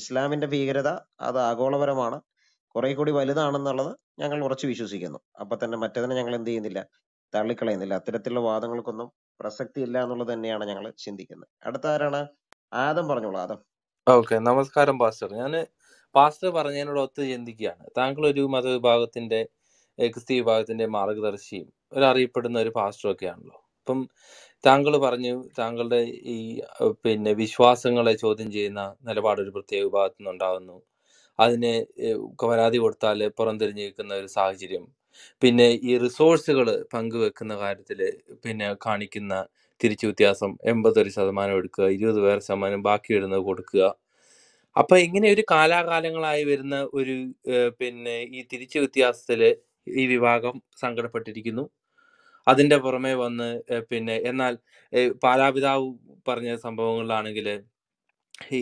ഇസ്ലാമിന്റെ ഭീകരത അത് ആഗോളപരമാണ്, കുറെ കൂടി വലുതാണെന്നുള്ളത് ഞങ്ങൾ ഉറച്ചു വിശ്വസിക്കുന്നു. അപ്പൊ തന്നെ മറ്റതിനെ ഞങ്ങൾ എന്ത് ചെയ്യുന്നില്ല, തള്ളിക്കളയുന്നില്ല. അത്തരത്തിലുള്ള വാദങ്ങൾക്കൊന്നും പ്രസക്തി ഇല്ല എന്നുള്ളത് തന്നെയാണ് ഞങ്ങൾ ചിന്തിക്കുന്നത്. അടുത്ത ആരാണ്? ആദം പറഞ്ഞോളൂ. ആദം. ഓക്കെ, നമസ്കാരം പാസ്റ്റർ. ഞാൻ പാസ്റ്റർ പറഞ്ഞതിനോട് ഒത്തു ചിന്തിക്കുകയാണ്. താങ്കളൊരു മതവിഭാഗത്തിന്റെ, ക്രിസ്ത്യ വിഭാഗത്തിന്റെ മാർഗദർശിയും ഒരു അറിയപ്പെടുന്ന ഒരു പാസ്റ്ററൊക്കെയാണല്ലോ. ഇപ്പം താങ്കൾ പറഞ്ഞു താങ്കളുടെ ഈ പിന്നെ വിശ്വാസങ്ങളെ ചോദ്യം ചെയ്യുന്ന നിലപാടൊരു പ്രത്യേക വിഭാഗത്തു നിന്നുണ്ടാകുന്നു, അതിന് പരാതി കൊടുത്താൽ പുറംതിരിഞ്ഞ് നിൽക്കുന്ന ഒരു സാഹചര്യം, പിന്നെ ഈ റിസോഴ്സുകൾ പങ്കുവെക്കുന്ന കാര്യത്തിൽ പിന്നെ കാണിക്കുന്ന തിരിച്ചു വ്യത്യാസം, 81% എടുക്കുക, 20% ബാക്കി വരുന്നത് കൊടുക്കുക. അപ്പം ഇങ്ങനെ ഒരു കാലാകാലങ്ങളായി വരുന്ന ഒരു പിന്നെ ഈ തിരിച്ചു വ്യത്യാസത്തിൽ ഈ വിഭാഗം സങ്കടപ്പെട്ടിരിക്കുന്നു. അതിൻ്റെ പുറമെ വന്ന് പിന്നെ എന്നാൽ പാലാപിതാവ് പറഞ്ഞ സംഭവങ്ങളിലാണെങ്കിൽ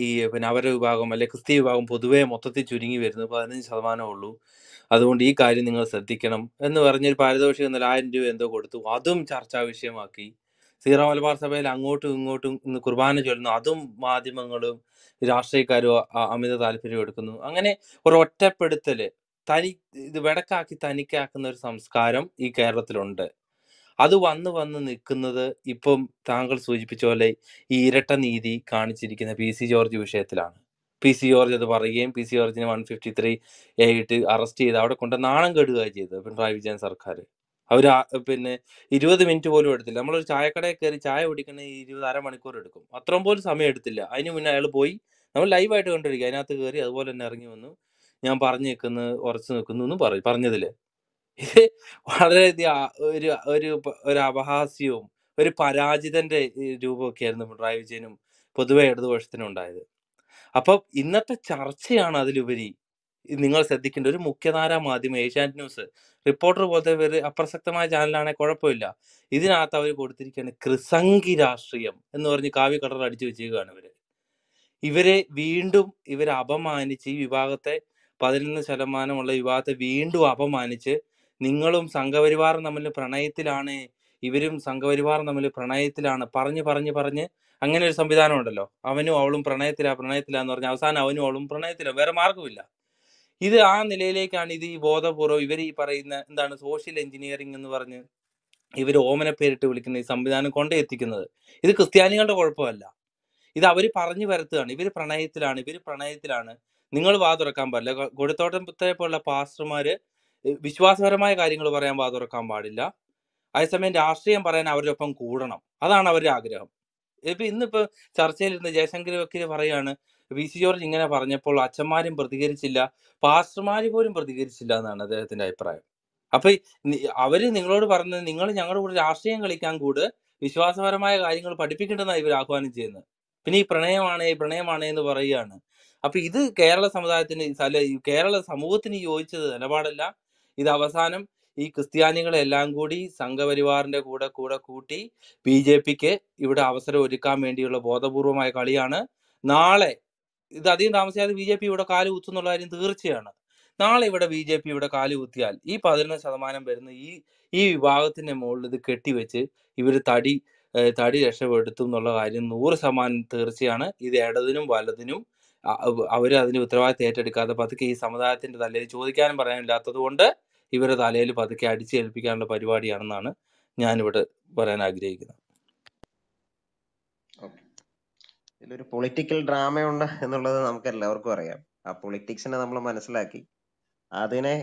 ഈ പിന്നെ അവരുടെ വിഭാഗം അല്ലെ ക്രിസ്തീയ വിഭാഗം പൊതുവെ മൊത്തത്തിൽ ചുരുങ്ങി വരുന്നത് 15% ഉള്ളൂ, അതുകൊണ്ട് ഈ കാര്യം നിങ്ങൾ ശ്രദ്ധിക്കണം എന്ന് പറഞ്ഞൊരു പാരിതോഷികം 4,000 രൂപ എന്തോ കൊടുത്തു. അതും ചർച്ചാ വിഷയമാക്കി. സീറോ മലബാർ സഭയിൽ അങ്ങോട്ടും ഇങ്ങോട്ടും ഇന്ന് കുർബാന ചൊല്ലുന്നു, അതും മാധ്യമങ്ങളും രാഷ്ട്രീയക്കാരും അമിത താല്പര്യം എടുക്കുന്നു. അങ്ങനെ ഒരു ഒറ്റപ്പെടുത്തൽ, ഇത് വടക്കാക്കി തനിക്കാക്കുന്ന ഒരു സംസ്കാരം ഈ കേരളത്തിലുണ്ട്. അത് വന്ന് വന്ന് നിൽക്കുന്നത് ഇപ്പം താങ്കൾ സൂചിപ്പിച്ച പോലെ ഈ ഇരട്ട നീതി കാണിച്ചിരിക്കുന്ന പി.സി. ജോർജ് വിഷയത്തിലാണ്. പി.സി. ജോർജ് അത് പറയുകയും പി.സി. ജോർജിനെ 153A ഇട്ട് അറസ്റ്റ് ചെയ്ത് അവിടെ കൊണ്ട് നാണം കെടുകയാണ് ചെയ്തത് പിണറായി വിജയൻ സർക്കാർ. അവർ പിന്നെ 20 മിനിറ്റ് പോലും എടുത്തില്ല. നമ്മളൊരു ചായക്കടയിൽ കയറി ചായ കുടിക്കണേ 20 അരമണിക്കൂർ എടുക്കും, അത്രയും പോലും സമയം എടുത്തില്ല. അതിന് മുന്നേ അയാൾ പോയി, നമ്മൾ ലൈവായിട്ട് കണ്ടിരിക്കുക, അതിനകത്ത് കയറി അതുപോലെ തന്നെ ഇറങ്ങി വന്നു, ഞാൻ പറഞ്ഞു നിൽക്കുന്നത് ഉറച്ചു നിൽക്കുന്നു എന്ന് പറഞ്ഞതിൽ ഇത് വളരെയധികം ഒരു അപഹാസ്യവും ഒരു പരാജിതന്റെ രൂപമൊക്കെ ആയിരുന്നു പിണറായി വിജയനും പൊതുവെ ഇടതുപക്ഷത്തിനും ഉണ്ടായത്. അപ്പം ഇന്നത്തെ ചർച്ചയാണ് അതിലുപരി നിങ്ങൾ ശ്രദ്ധിക്കേണ്ട ഒരു മുഖ്യധാരാ മാധ്യമം ഏഷ്യാനെറ്റ് ന്യൂസ്, റിപ്പോർട്ടർ പോലത്തെ പേര് അപ്രസക്തമായ ചാനലാണെങ്കിൽ കുഴപ്പമില്ല, ഇതിനകത്ത് അവർ കൊടുത്തിരിക്കുകയാണ് ക്രിസംഗി രാഷ്ട്രീയം എന്ന് പറഞ്ഞ് കാവ്യ കളർ അടിച്ചു വെച്ചിരിക്കുകയാണ് ഇവര്. വീണ്ടും ഇവരെ അപമാനിച്ച് ഈ വിഭാഗത്തെ 11% വിഭാഗത്തെ വീണ്ടും അപമാനിച്ച് നിങ്ങളും സംഘപരിവാറും തമ്മിൽ പ്രണയത്തിലാണ്, ഇവരും സംഘപരിവാറും തമ്മിൽ പ്രണയത്തിലാണ് പറഞ്ഞ് പറഞ്ഞ് പറഞ്ഞ് അങ്ങനെ ഒരു സംവിധാനം ഉണ്ടല്ലോ, അവനും അവളും പ്രണയത്തിലാന്ന് പറഞ്ഞ് അവസാനം അവനും അവളും പ്രണയത്തിലാണ്, വേറെ മാർഗമില്ല. ഇത് ആ നിലയിലേക്കാണ് ഇത് ഈ ബോധപൂർവ്വം ഇവർ ഈ പറയുന്ന എന്താണ് സോഷ്യൽ എഞ്ചിനീയറിംഗ് എന്ന് പറഞ്ഞ് ഇവർ ഓമനപ്പേരിട്ട് വിളിക്കുന്ന ഈ സംവിധാനം കൊണ്ടേ എത്തിക്കുന്നത്. ഇത് ക്രിസ്ത്യാനികളുടെ കുഴപ്പമല്ല, ഇത് അവർ പറഞ്ഞു വരുത്തുകയാണ്. ഇവർ പ്രണയത്തിലാണ് നിങ്ങൾ വാ തുറക്കാൻ പാടില്ല. കൊടുത്തോട്ടത്തെ പോലുള്ള പാസ്റ്റർമാര് വിശ്വാസപരമായ കാര്യങ്ങൾ പറയാൻ വാ തുറക്കാൻ പാടില്ല, അതേസമയം രാഷ്ട്രീയം പറയാൻ അവരുടെ ഒപ്പം കൂടണം, അതാണ് അവരുടെ ആഗ്രഹം. ഇപ്പം ഇന്നിപ്പോൾ ചർച്ചയിലിരുന്ന് ജയശങ്കർ വക്കീൽ പറയാണ് പി.സി. ജോർജ് ഇങ്ങനെ പറഞ്ഞപ്പോൾ അച്ഛന്മാരും പ്രതികരിച്ചില്ല, പാസ്റ്റർമാർ പോലും പ്രതികരിച്ചില്ല എന്നാണ് അദ്ദേഹത്തിന്റെ അഭിപ്രായം. അപ്പം അവര് നിങ്ങളോട് പറഞ്ഞത് നിങ്ങൾ ഞങ്ങളുടെ കൂടെ രാഷ്ട്രീയം കളിക്കാൻ കൂടെ വിശ്വാസപരമായ കാര്യങ്ങൾ പഠിപ്പിക്കേണ്ടതാണ് ഇവർ ആഹ്വാനം ചെയ്യുന്നത്. പിന്നെ ഈ പ്രണയമാണ് എന്ന് പറയുകയാണ്. അപ്പൊ ഇത് കേരള സമുദായത്തിന് കേരള സമൂഹത്തിന് യോജിച്ചത് നിലപാടല്ല. ഇത് അവസാനം ഈ ക്രിസ്ത്യാനികളെ എല്ലാം കൂടി സംഘപരിവാറിന്റെ കൂടെ കൂട്ടി BJPക്ക് ഇവിടെ അവസരം ഒരുക്കാൻ വേണ്ടിയുള്ള ബോധപൂർവമായ കളിയാണ്. നാളെ ഇത് അധികം താമസിയാതെ BJP ഇവിടെ കാല് കുത്തുന്നുള്ള കാര്യം തീർച്ചയാണ്. നാളെ ഇവിടെ BJP ഇവിടെ കാല് കുത്തിയാൽ ഈ 11% വരുന്ന ഈ വിഭാഗത്തിന്റെ മുകളിൽ ഇത് കെട്ടിവെച്ച് ഇവർ തടി രക്ഷപ്പെടുത്തും എന്നുള്ള കാര്യം 100% തീർച്ചയാണ്. ഇത് ഇടതിനും വലതിനും അവർ അതിന് ഉത്തരവാദിത്തം ഏറ്റെടുക്കാതെ പതുക്കെ ഈ സമുദായത്തിന്റെ തലയിൽ ചോദിക്കാനും പറയാനില്ലാത്തത് കൊണ്ട് ഇവരെ തലയിൽ പതുക്കെ അടിച്ചേൽപ്പിക്കാനുള്ള പരിപാടിയാണെന്നാണ് ഞാനിവിടെ പറയാൻ ആഗ്രഹിക്കുന്നത്. ഇതിലൊരു പൊളിറ്റിക്കൽ ഡ്രാമയുണ്ട് എന്നുള്ളത് നമുക്ക് എല്ലാവർക്കും അറിയാം. ആ പൊളിറ്റിക്സിനെ നമ്മൾ മനസ്സിലാക്കി അതിനെ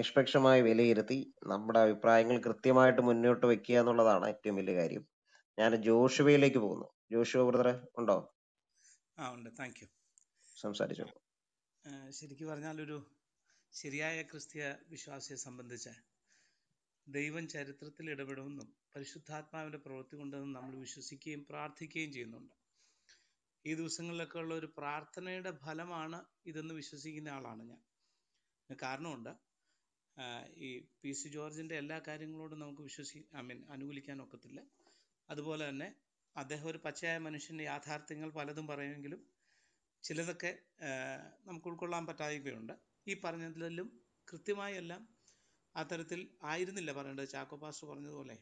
നിഷ്പക്ഷമായി വിലയിരുത്തി നമ്മുടെ അഭിപ്രായങ്ങൾ കൃത്യമായിട്ട് മുന്നോട്ട് വെക്കുക എന്നുള്ളതാണ് ഏറ്റവും വലിയ കാര്യം. ഞാൻ ജോഷ്വയിലേക്ക് പോകുന്നു. ജോഷ്വ ബ്രദറെ ഉണ്ടോ? ആ ഉണ്ട്, താങ്ക് യു. സംസാരിച്ചു. ശരിക്കും പറഞ്ഞാൽ ഒരു ശരിയായ ക്രിസ്തീയ വിശ്വാസിയെ സംബന്ധിച്ച് ദൈവം ചരിത്രത്തിൽ ഇടപെടുമെന്നും പരിശുദ്ധാത്മാവിൻ്റെ പ്രവൃത്തി കൊണ്ടെന്നും നമ്മൾ വിശ്വസിക്കുകയും പ്രാർത്ഥിക്കുകയും ചെയ്യുന്നുണ്ട്. ഈ ദിവസങ്ങളിലൊക്കെ ഉള്ള ഒരു പ്രാർത്ഥനയുടെ ഫലമാണ് ഇതെന്ന് വിശ്വസിക്കുന്ന ആളാണ് ഞാൻ. കാരണമുണ്ട്, ഈ പി.സി. ജോർജിൻ്റെ എല്ലാ കാര്യങ്ങളോടും നമുക്ക് അനുകൂലിക്കാൻ ഒക്കത്തില്ല. അതുപോലെ തന്നെ അദ്ദേഹം ഒരു പച്ചയായ മനുഷ്യൻ്റെ യാഥാർത്ഥ്യങ്ങൾ പലതും പറയുമെങ്കിലും ചിലതൊക്കെ നമുക്ക് ഉൾക്കൊള്ളാൻ പറ്റായ്മയുണ്ട്. ഈ പറഞ്ഞതിലും കൃത്യമായി എല്ലാം അത്തരത്തിൽ ആയിരുന്നില്ല പറയേണ്ടത്. ചാക്കോ പാസ്റ്റർ പറഞ്ഞതുപോലെ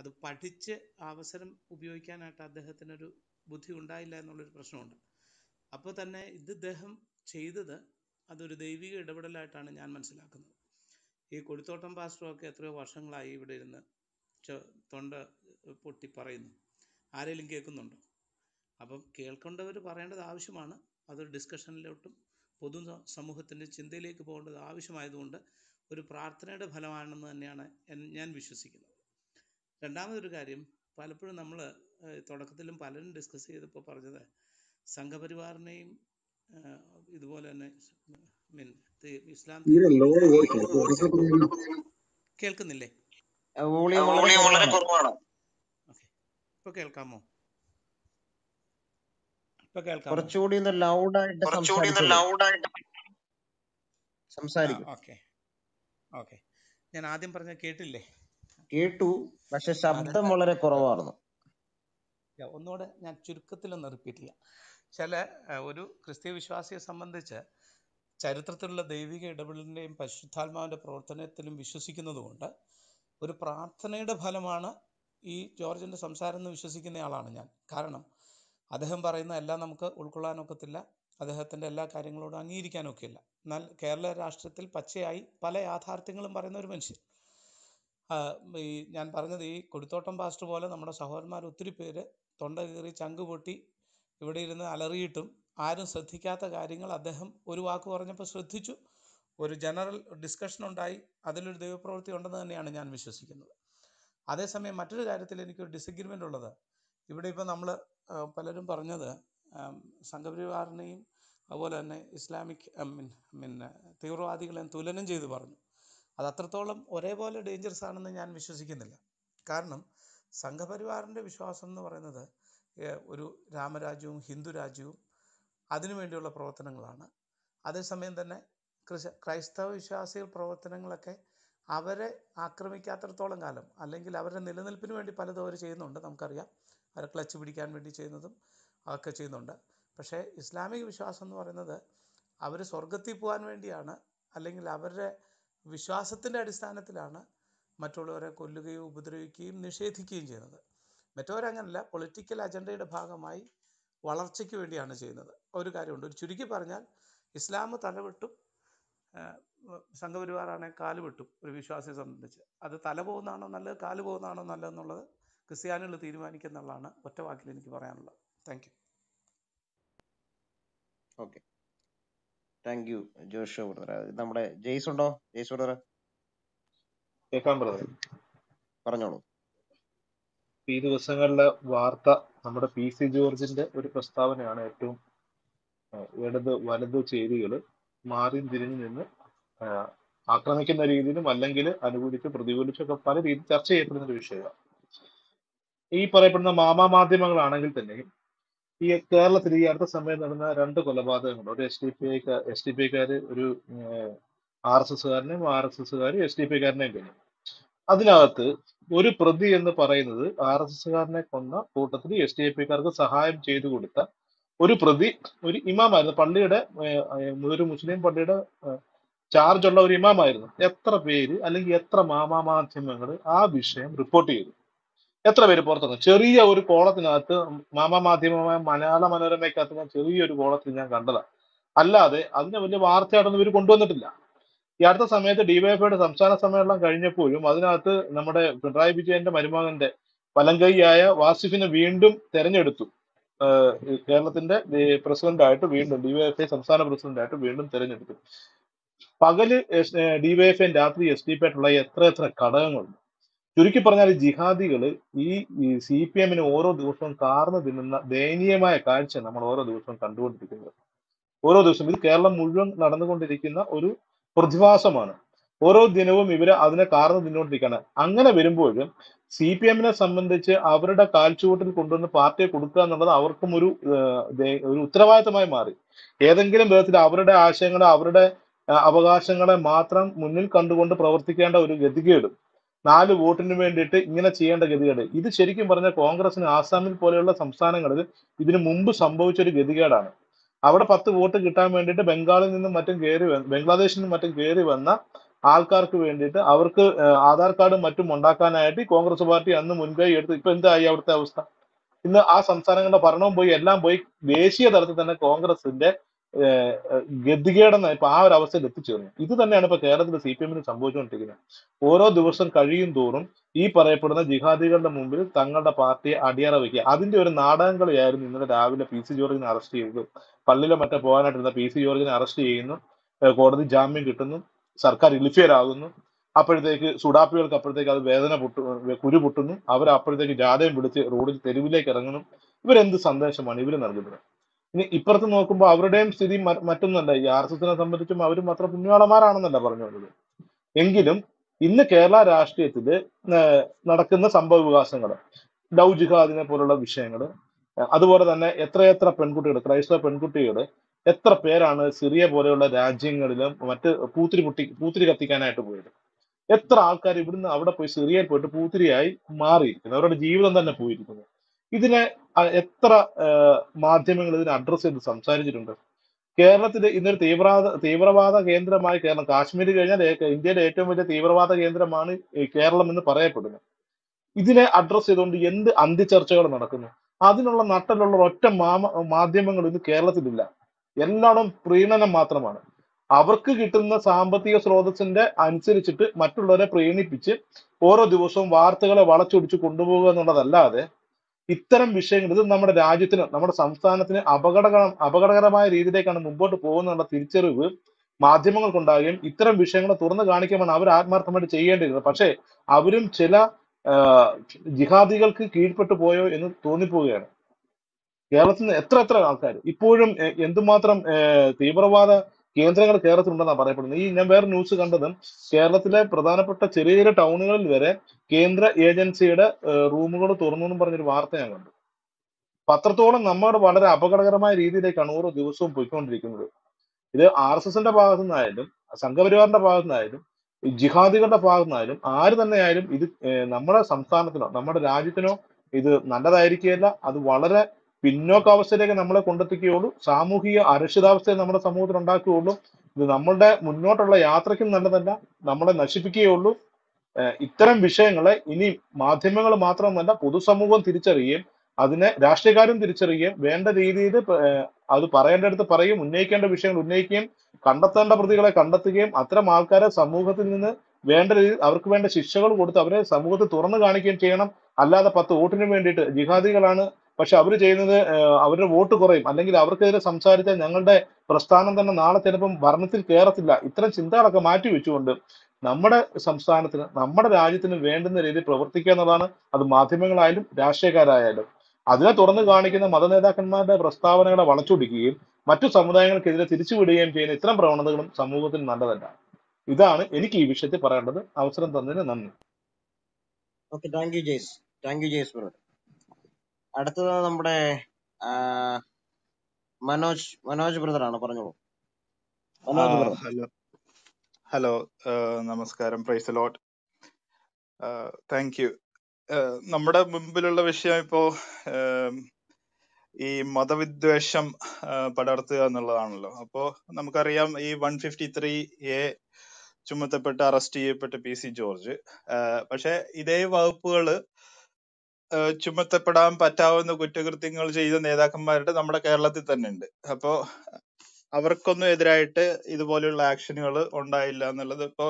അത് പഠിച്ച് അവസരം ഉപയോഗിക്കാനായിട്ട് അദ്ദേഹത്തിനൊരു ബുദ്ധി ഉണ്ടായില്ല എന്നുള്ളൊരു പ്രശ്നമുണ്ട്. അപ്പോൾ തന്നെ ഇദ്ദേഹം ചെയ്തത് അതൊരു ദൈവിക ഇടപെടലായിട്ടാണ് ഞാൻ മനസ്സിലാക്കുന്നത്. ഈ കൊടുത്തോട്ടം പാസ്റ്ററൊക്കെ എത്രയോ വർഷങ്ങളായി ഇവിടെ ഇരുന്ന് തൊണ്ട പൊട്ടി പറയുന്നു. ആരെങ്കിലും കേൾക്കുന്നുണ്ടോ? അപ്പം കേൾക്കേണ്ടവർ പറയേണ്ടത് ആവശ്യമാണ്. അതൊരു ഡിസ്കഷനിലോട്ടും പൊതു സമൂഹത്തിൻ്റെ ചിന്തയിലേക്ക് പോകേണ്ടത് ആവശ്യമായതുകൊണ്ട് ഒരു പ്രാർത്ഥനയുടെ ഫലമാണെന്ന് തന്നെയാണ് ഞാൻ വിശ്വസിക്കുന്നത്. രണ്ടാമതൊരു കാര്യം, പലപ്പോഴും നമ്മൾ തുടക്കത്തിലും പലരും ഡിസ്കസ് ചെയ്തപ്പോൾ പറഞ്ഞത് സംഘപരിവാറിനെയും ഇതുപോലെ തന്നെ മീൻ ഇസ്ലാം കേൾക്കുന്നില്ലേ? ഇപ്പൊ കേൾക്കാമോ? ഇപ്പൊ കേൾക്കാം. ഓക്കെ ഓക്കെ, ഞാൻ ആദ്യം പറഞ്ഞ കേട്ടില്ലേ? കേട്ടു, പക്ഷെ ശബ്ദം വളരെ കുറവായിരുന്നു. ഒന്നുകൂടെ ഞാൻ ചുരുക്കത്തിലൊന്നും റിപ്പീറ്റ് ചെയ്യാം. ചില ഒരു ക്രിസ്തീയ വിശ്വാസിയെ സംബന്ധിച്ച് ചരിത്രത്തിലുള്ള ദൈവിക ഇടപെടലിൻ്റെയും പരിശുദ്ധാത്മാവിൻ്റെ പ്രവർത്തനത്തിലും വിശ്വസിക്കുന്നതുകൊണ്ട് ഒരു പ്രാർത്ഥനയുടെ ഫലമാണ് ഈ ജോർജിൻ്റെ സംസാരം എന്ന് വിശ്വസിക്കുന്നയാളാണ് ഞാൻ. കാരണം അദ്ദേഹം പറയുന്ന എല്ലാം നമുക്ക് ഉൾക്കൊള്ളാനൊക്കത്തില്ല, അദ്ദേഹത്തിൻ്റെ എല്ലാ കാര്യങ്ങളോടും അംഗീകരിക്കാനൊക്കെയില്ല. എന്നാൽ കേരള രാഷ്ട്രീയത്തിൽ പച്ചയായി പല യാഥാർത്ഥ്യങ്ങളും പറയുന്ന ഒരു മനുഷ്യൻ. ഈ ഞാൻ പറഞ്ഞത് ഈ കൊടുത്തോട്ടം പാസ്റ്റർ പോലെ നമ്മുടെ സഹോദരന്മാർ ഒത്തിരി പേര് തൊണ്ട കീറി ചങ്കുപൊട്ടി ഇവിടെ ഇരുന്ന് അലറിയിട്ടും ആരും ശ്രദ്ധിക്കാത്ത കാര്യങ്ങൾ അദ്ദേഹം ഒരു വാക്ക് പറഞ്ഞപ്പോൾ ശ്രദ്ധിച്ചു, ഒരു ജനറൽ ഡിസ്കഷൻ ഉണ്ടായി, അതിലൊരു ദൈവപ്രവൃത്തി ഉണ്ടെന്ന് തന്നെയാണ് ഞാൻ വിശ്വസിക്കുന്നത്. അതേസമയം മറ്റൊരു കാര്യത്തിൽ എനിക്കൊരു ഡിസഗ്രിമെൻ്റ് ഉള്ളത്, ഇവിടെ ഇപ്പോൾ നമ്മൾ പലരും പറഞ്ഞത് സംഘപരിവാറിനെയും അതുപോലെ തന്നെ ഇസ്ലാമിക് പിന്നെ തീവ്രവാദികളെയും തുലനം ചെയ്ത് പറഞ്ഞു. അത് അത്രത്തോളം ഒരേപോലെ ഡേഞ്ചറസ് ആണെന്ന് ഞാൻ വിശ്വസിക്കുന്നില്ല. കാരണം സംഘപരിവാറിൻ്റെ വിശ്വാസം എന്ന് പറയുന്നത് ഒരു രാമരാജ്യവും ഹിന്ദുരാജ്യവും അതിനുവേണ്ടിയുള്ള പ്രവർത്തനങ്ങളാണ്. അതേസമയം തന്നെ ക്രൈസ്തവ വിശ്വാസികൾ പ്രവർത്തനങ്ങളൊക്കെ അവരെ ആക്രമിക്കാത്തടത്തോളം കാലം, അല്ലെങ്കിൽ അവരുടെ നിലനിൽപ്പിന് വേണ്ടി പലതും അവർ ചെയ്യുന്നുണ്ട്, നമുക്കറിയാം, അവരെ ക്ലച്ച് പിടിക്കാൻ വേണ്ടി ചെയ്യുന്നതും ഒക്കെ ചെയ്യുന്നുണ്ട്. പക്ഷേ ഇസ്ലാമിക വിശ്വാസം എന്ന് പറയുന്നത് അവർ സ്വർഗത്തിൽ പോകാൻ വേണ്ടിയാണ്, അല്ലെങ്കിൽ അവരുടെ വിശ്വാസത്തിൻ്റെ അടിസ്ഥാനത്തിലാണ് മറ്റുള്ളവരെ കൊല്ലുകയും ഉപദ്രവിക്കുകയും നിഷേധിക്കുകയും ചെയ്യുന്നത്. മറ്റവരങ്ങനല്ല, പൊളിറ്റിക്കൽ അജണ്ടയുടെ ഭാഗമായി വളർച്ചയ്ക്ക് വേണ്ടിയാണ് ചെയ്യുന്നത്. ഒരു കാര്യമുണ്ട്, ഒരു ചുരുക്കി പറഞ്ഞാൽ ഇസ്ലാം തലവിട്ടും സംഘപരിവാറാണെങ്കിൽ കാല് വെട്ടും ഒരു വിശ്വാസിയെ സംബന്ധിച്ച്. അത് തല പോകുന്നതാണോ നല്ലത്, കാല് പോകുന്നതാണോ നല്ലതെന്നുള്ളത് ക്രിസ്ത്യാനികൾ തീരുമാനിക്കുന്നുള്ളതാണ് ഒറ്റ വാക്കിൽ എനിക്ക് പറയാനുള്ളത്. Thank you. Okay, thank you Joshua ബ്രദറെ. നമ്മുടെ ജെയിസ് ഉണ്ടോ? ജെയിസ് ബ്രദറെ കേൾക്കാം. ബ്രദറെ പറഞ്ഞോളൂ. ഈ ദിവസങ്ങളിലെ വാർത്ത നമ്മുടെ പി.സി. ജോർജിന്റെ ഒരു പ്രസ്താവനയാണ്. ഏറ്റവും ഇടത് വലത് ചേരികൾ മാറി തിരിഞ്ഞു നിന്ന് ആക്രമിക്കുന്ന രീതിയിലും അല്ലെങ്കിൽ അനുകൂലിച്ച് പ്രതികൂലിച്ചൊക്കെ പല രീതി ചർച്ച ചെയ്യപ്പെടുന്ന ഒരു വിഷയമാണ്. ഈ പറയപ്പെടുന്ന മാമാ മാധ്യമങ്ങളാണെങ്കിൽ തന്നെയും ഈ കേരളത്തിൽ ഈ അടുത്ത സമയം നടന്ന രണ്ട് കൊലപാതകങ്ങൾ, ഒരു എസ് ഡി പി ഐക്കാര് ഒരു RSSകാരനെയും RSSകാരും SDP കാരനെയും കഴിഞ്ഞു. അതിനകത്ത് ഒരു പ്രതി എന്ന് പറയുന്നത് RSSകാരനെ കൊന്ന കൂട്ടത്തിൽ SDP കാർക്ക് സഹായം ചെയ്തു കൊടുത്ത ഒരു പ്രതി, ഒരു ഇമാമായിരുന്നു, പള്ളിയുടെ ഒരു മുസ്ലിം പള്ളിയുടെ ചാർജുള്ള ഒരു ഇമാമായിരുന്നു. എത്ര പേര് അല്ലെങ്കിൽ എത്ര മാമാ മാധ്യമങ്ങൾ ആ വിഷയം റിപ്പോർട്ട് ചെയ്തു? എത്ര പേര് പുറത്തുനിന്ന്? ചെറിയ ഒരു കോളത്തിനകത്ത് മാമാ മാധ്യമമായ മലയാള മനോരമയ്ക്കകത്ത് ഞാൻ ചെറിയൊരു കോളത്തിൽ ഞാൻ കണ്ടതാണ്. അല്ലാതെ അതിന് വലിയ വാർത്തയായിട്ടൊന്നും ഇവർ കൊണ്ടുവന്നിട്ടില്ല. ഈ അടുത്ത സമയത്ത് ഡിവൈഎഫ്ഐയുടെ സംസ്ഥാന സമ്മേളനം കഴിഞ്ഞപ്പോഴും അതിനകത്ത് നമ്മുടെ പിണറായി വിജയന്റെ മരുമകന്റെ വലങ്കൈയായ വാസിഫിനെ വീണ്ടും തെരഞ്ഞെടുത്തു, കേരളത്തിന്റെ പ്രസിഡന്റായിട്ട് വീണ്ടും, ഡിവൈഎഫ്ഐ സംസ്ഥാന പ്രസിഡന്റായിട്ട് വീണ്ടും തെരഞ്ഞെടുത്തു. പകല് ഡിവൈഎഫ്ഐ, രാത്രി SDP ആയിട്ടുള്ള എത്ര എത്ര ഘടകങ്ങളുണ്ട്. ചുരുക്കി പറഞ്ഞാൽ ജിഹാദികൾ ഈ CPM ന് ഓരോ ദിവസവും കാർന്നു തിന്നുന്ന ദയനീയമായ കാഴ്ച നമ്മൾ ഓരോ ദിവസവും കണ്ടുകൊണ്ടിരിക്കുന്നത്. ഓരോ ദിവസവും ഇത് കേരളം മുഴുവൻ നടന്നുകൊണ്ടിരിക്കുന്ന ഒരു പ്രതിഭാസമാണ്. ഓരോ ദിനവും ഇവർ അതിനെ കാർന്നു തിന്നുകൊണ്ടിരിക്കുകയാണ്. അങ്ങനെ വരുമ്പോഴും CPM നെ സംബന്ധിച്ച് അവരുടെ കാൽച്ചുവട്ടിൽ കൊണ്ടുവന്ന് പാർട്ടിയെ കൊടുക്കുക എന്നുള്ളത് അവർക്കും ഒരു ഉത്തരവാദിത്തമായി മാറി. ഏതെങ്കിലും വിധത്തിൽ അവരുടെ ആശയങ്ങളെ, അവരുടെ അവകാശങ്ങളെ മാത്രം മുന്നിൽ കണ്ടുകൊണ്ട് പ്രവർത്തിക്കേണ്ട ഒരു ഗതികേടും, 4 വോട്ടിന് വേണ്ടിയിട്ട് ഇങ്ങനെ ചെയ്യേണ്ട ഗതികേട്, ഇത് ശരിക്കും പറഞ്ഞാൽ കോൺഗ്രസിന് ആസാമിൽ പോലെയുള്ള സംസ്ഥാനങ്ങളിൽ ഇതിനു മുമ്പ് സംഭവിച്ച ഒരു ഗതികേടാണ്. അവിടെ 10 വോട്ട് കിട്ടാൻ വേണ്ടിയിട്ട് ബംഗാളിൽ നിന്നും മറ്റും ബംഗ്ലാദേശിൽ നിന്നും മറ്റും കയറി വന്ന ആൾക്കാർക്ക് വേണ്ടിയിട്ട് അവർക്ക് ആധാർ കാർഡും മറ്റും ഉണ്ടാക്കാനായിട്ട് കോൺഗ്രസ് പാർട്ടി അന്ന് മുൻകൈ എടുത്ത്. ഇപ്പൊ എന്തായി അവിടുത്തെ അവസ്ഥ? ഇന്ന് ആ സംസ്ഥാനങ്ങളുടെ ഭരണവും പോയി, എല്ലാം പോയി, ദേശീയ തലത്തിൽ തന്നെ കോൺഗ്രസിന്റെ ഗതികേടെന്ന് ഇപ്പൊ ആ ഒരു അവസ്ഥയിൽ എത്തിച്ചേർന്നു. ഇത് തന്നെയാണ് ഇപ്പൊ കേരളത്തിൽ CPM ന് സംഭവിച്ചുകൊണ്ടിരിക്കുന്നത്. ഓരോ ദിവസം കഴിയും തോറും ഈ പറയപ്പെടുന്ന ജിഹാദികളുടെ മുമ്പിൽ തങ്ങളുടെ പാർട്ടിയെ അടിയറ വയ്ക്കുക, അതിന്റെ ഒരു നാടകം കളിയായിരുന്നു. ഇന്നലെ രാവിലെ PC ജോർജിനെ അറസ്റ്റ് ചെയ്തു, പള്ളിയിലെ മറ്റേ പോകാനായിട്ടിരുന്ന PC ജോർജിനെ അറസ്റ്റ് ചെയ്യുന്നു, കോടതി ജാമ്യം കിട്ടുന്നു, സർക്കാർ ഇളിഫിയറാകുന്നു. അപ്പോഴത്തേക്ക് സുഡാപ്പികൾക്ക് അപ്പോഴത്തേക്ക് അത് വേദന കുരു പൊട്ടുന്നു. അവർ അപ്പോഴത്തേക്ക് ജാഥയും പിടിച്ച് റോഡിൽ തെരുവിലേക്ക് ഇറങ്ങുന്നു. ഇവരെന്ത് സന്ദേശമാണ് ഇവർ നൽകുന്നത്? ഇനി ഇപ്പുറത്ത് നോക്കുമ്പോൾ അവരുടെയും സ്ഥിതി മറ്റൊന്നല്ല. ഈ ആർഎസ്എസിനെ സംബന്ധിച്ചും അവരും അത്ര പുണ്യാളന്മാരാണെന്നല്ല പറഞ്ഞു വരുന്നത്. എങ്കിലും ഇന്ന് കേരള രാഷ്ട്രീയത്തിൽ നടക്കുന്ന സംഭവ വികാസങ്ങൾ, ഡൗ ജിഹാദിനെ പോലുള്ള വിഷയങ്ങൾ, അതുപോലെ തന്നെ എത്രയെത്ര പെൺകുട്ടികൾ, ക്രൈസ്തവ പെൺകുട്ടികൾ എത്ര പേരാണ് സിറിയ പോലെയുള്ള രാജ്യങ്ങളിലും മറ്റ് പൂത്തിരി കത്തിക്കാനായിട്ട് പോയത്. എത്ര ആൾക്കാർ ഇവിടുന്ന് അവിടെ പോയി സിറിയയിൽ പോയിട്ട് പൂത്തിരിയായി മാറിയിരിക്കുന്നു, അവരുടെ ജീവിതം തന്നെ പോയിരിക്കുന്നു. ഇതിനെ എത്ര മാധ്യമങ്ങൾ ഇതിനെ അഡ്രസ് ചെയ്ത് സംസാരിച്ചിട്ടുണ്ട്? കേരളത്തിലെ ഇന്നൊരു തീവ്രവാദ കേന്ദ്രമായി കേരളം, കാശ്മീർ കഴിഞ്ഞാൽ ഇന്ത്യയിലെ ഏറ്റവും വലിയ തീവ്രവാദ കേന്ദ്രമാണ് കേരളം എന്ന് പറയപ്പെടുന്നത്. ഇതിനെ അഡ്രസ് ചെയ്തുകൊണ്ട് എന്ത് അന്തിചർച്ചകൾ നടക്കുന്നു? അതിനുള്ള നട്ടലുള്ള ഒറ്റ മാധ്യമങ്ങൾ ഇന്ന് കേരളത്തിലില്ല. എല്ലായിടം പ്രീണനം മാത്രമാണ്. അവർക്ക് കിട്ടുന്ന സാമ്പത്തിക സ്രോതസ്സിന്റെ അനുസരിച്ചിട്ട് മറ്റുള്ളവരെ പ്രീണിപ്പിച്ച് ഓരോ ദിവസവും വാർത്തകളെ വളച്ചൊടിച്ച് കൊണ്ടുപോകുക എന്നുള്ളതല്ലാതെ ഇത്തരം വിഷയങ്ങൾ ഇത് നമ്മുടെ രാജ്യത്തിന്, നമ്മുടെ സംസ്ഥാനത്തിന് അപകടകരമായ രീതിയിലേക്കാണ് മുമ്പോട്ട് പോകുന്നുള്ള തിരിച്ചറിവ് മാധ്യമങ്ങൾക്കുണ്ടാകുകയും ഇത്തരം വിഷയങ്ങളെ തുറന്നു കാണിക്കുമ്പോൾ അവർ ആത്മാർത്ഥമായിട്ട് ചെയ്യേണ്ടിയിരുന്നത്. പക്ഷേ അവരും ചില ജിഹാദികൾക്ക് കീഴ്പ്പെട്ടു പോയോ എന്ന് തോന്നിപ്പോവുകയാണ്. കേരളത്തിൽ നിന്ന് എത്ര എത്ര ആൾക്കാർ ഇപ്പോഴും എന്തുമാത്രം തീവ്രവാദ കേന്ദ്രങ്ങൾ കേരളത്തിലുണ്ടെന്നാണ് പറയപ്പെടുന്നത്. ഈ ഞാൻ വേറെ ന്യൂസ് കണ്ടതും കേരളത്തിലെ പ്രധാനപ്പെട്ട ചെറിയ ചെറിയ ടൗണുകളിൽ വരെ കേന്ദ്ര ഏജൻസിയുടെ റൂമുകൾ തുറന്നു എന്ന് പറഞ്ഞൊരു വാർത്ത ഞാൻ കണ്ടു. പത്രത്തോളം നമ്മുടെ വളരെ അപകടകരമായ രീതിയിലേക്കാണ് ഓരോ ദിവസവും പോയിക്കൊണ്ടിരിക്കുന്നത്. ഇത് ആർ എസ് എസിന്റെ ഭാഗത്തു നിന്നായാലും സംഘപരിവാറിന്റെ ഭാഗത്തു നിന്നായാലും ജിഹാദികളുടെ ഭാഗത്തു നിന്നായാലും ആര് തന്നെ ആയാലും ഇത് നമ്മുടെ സംസ്ഥാനത്തിനോ നമ്മുടെ രാജ്യത്തിനോ ഇത് നല്ലതായിരിക്കുകയല്ല. അത് വളരെ പിന്നോക്കാവസ്ഥയിലേക്ക് നമ്മളെ കൊണ്ടെത്തിക്കുകയുള്ളൂ, സാമൂഹിക അരക്ഷിതാവസ്ഥയെ നമ്മുടെ സമൂഹത്തിൽ ഉണ്ടാക്കുകയുള്ളൂ. ഇത് നമ്മളുടെ മുന്നോട്ടുള്ള യാത്രയ്ക്കും നല്ലതല്ല, നമ്മളെ നശിപ്പിക്കുകയുള്ളൂ. ഇത്തരം വിഷയങ്ങളെ ഇനി മാധ്യമങ്ങൾ മാത്രമല്ല പൊതുസമൂഹം തിരിച്ചറിയുകയും അതിനെ രാഷ്ട്രീയക്കാരും തിരിച്ചറിയുകയും വേണ്ട രീതിയിൽ അത് പറയേണ്ടടുത്ത് പറയുകയും ഉന്നയിക്കേണ്ട വിഷയങ്ങൾ ഉന്നയിക്കുകയും കണ്ടെത്തേണ്ട പ്രതികളെ കണ്ടെത്തുകയും അത്തരം ആൾക്കാരെ സമൂഹത്തിൽ നിന്ന് വേണ്ട രീതിയിൽ അവർക്ക് വേണ്ട ശിക്ഷകൾ കൊടുത്ത് അവരെ സമൂഹത്തിൽ തുറന്നു കാണിക്കുകയും ചെയ്യണം. അല്ലാതെ 10 വോട്ടിന് വേണ്ടിയിട്ട് ജിഹാദികളാണ്, പക്ഷെ അവർ ചെയ്യുന്നത് അവരുടെ വോട്ട് കുറയും, അല്ലെങ്കിൽ അവർക്കെതിരെ സംസാരിച്ചാൽ ഞങ്ങളുടെ പ്രസ്ഥാനം തന്നെ നാളെ ചിലപ്പം ഭരണത്തിൽ കയറത്തില്ല, ഇത്തരം ചിന്തകളൊക്കെ മാറ്റി വെച്ചുകൊണ്ട് നമ്മുടെ സംസ്ഥാനത്തിന് നമ്മുടെ രാജ്യത്തിന് വേണ്ടുന്ന രീതിയിൽ പ്രവർത്തിക്കുക എന്നതാണ് അത് മാധ്യമങ്ങളായാലും രാഷ്ട്രീയക്കാരായാലും. അതിനെ തുറന്നു കാണിക്കുന്ന മത നേതാക്കന്മാരുടെ പ്രസ്താവനകളെ വളച്ചൊടിക്കുകയും മറ്റു സമുദായങ്ങൾക്കെതിരെ തിരിച്ചുവിടുകയും ചെയ്യുന്ന ഇത്തരം പ്രവണതകളും സമൂഹത്തിന് നല്ലതല്ല. ഇതാണ് എനിക്ക് ഈ വിഷയത്തിൽ പറയേണ്ടത്. അവസരം തന്നതിന് നന്ദി. Okay, thank you Jaise. Thank you Jaise brother. അടുത്തത് നമ്മുടെ മനോജ് ബ്രദറാണ്, പറഞ്ഞോളൂ. ഹലോ, നമസ്കാരം. Praise lord. Thank you. നമ്മുടെ മുമ്പിലുള്ള വിഷയം ഇപ്പോ ഈ മതവിദ്വേഷം പടർത്തുക എന്നുള്ളതാണല്ലോ. അപ്പോ നമുക്കറിയാം ഈ 153A ചുമത്തപ്പെട്ട് അറസ്റ്റ് ചെയ്യപ്പെട്ട PC ജോർജ്, പക്ഷെ ഇതേ വകുപ്പുകള് ചുമത്തപ്പെടാൻ പറ്റാവുന്ന കുറ്റകൃത്യങ്ങൾ ചെയ്ത നേതാക്കന്മാരുടെ നമ്മുടെ കേരളത്തിൽ തന്നെ ഉണ്ട്. അപ്പോ അവർക്കൊന്നും എതിരായിട്ട് ഇതുപോലെയുള്ള ആക്ഷനുകൾ ഉണ്ടായില്ല എന്നുള്ളത് ഇപ്പോ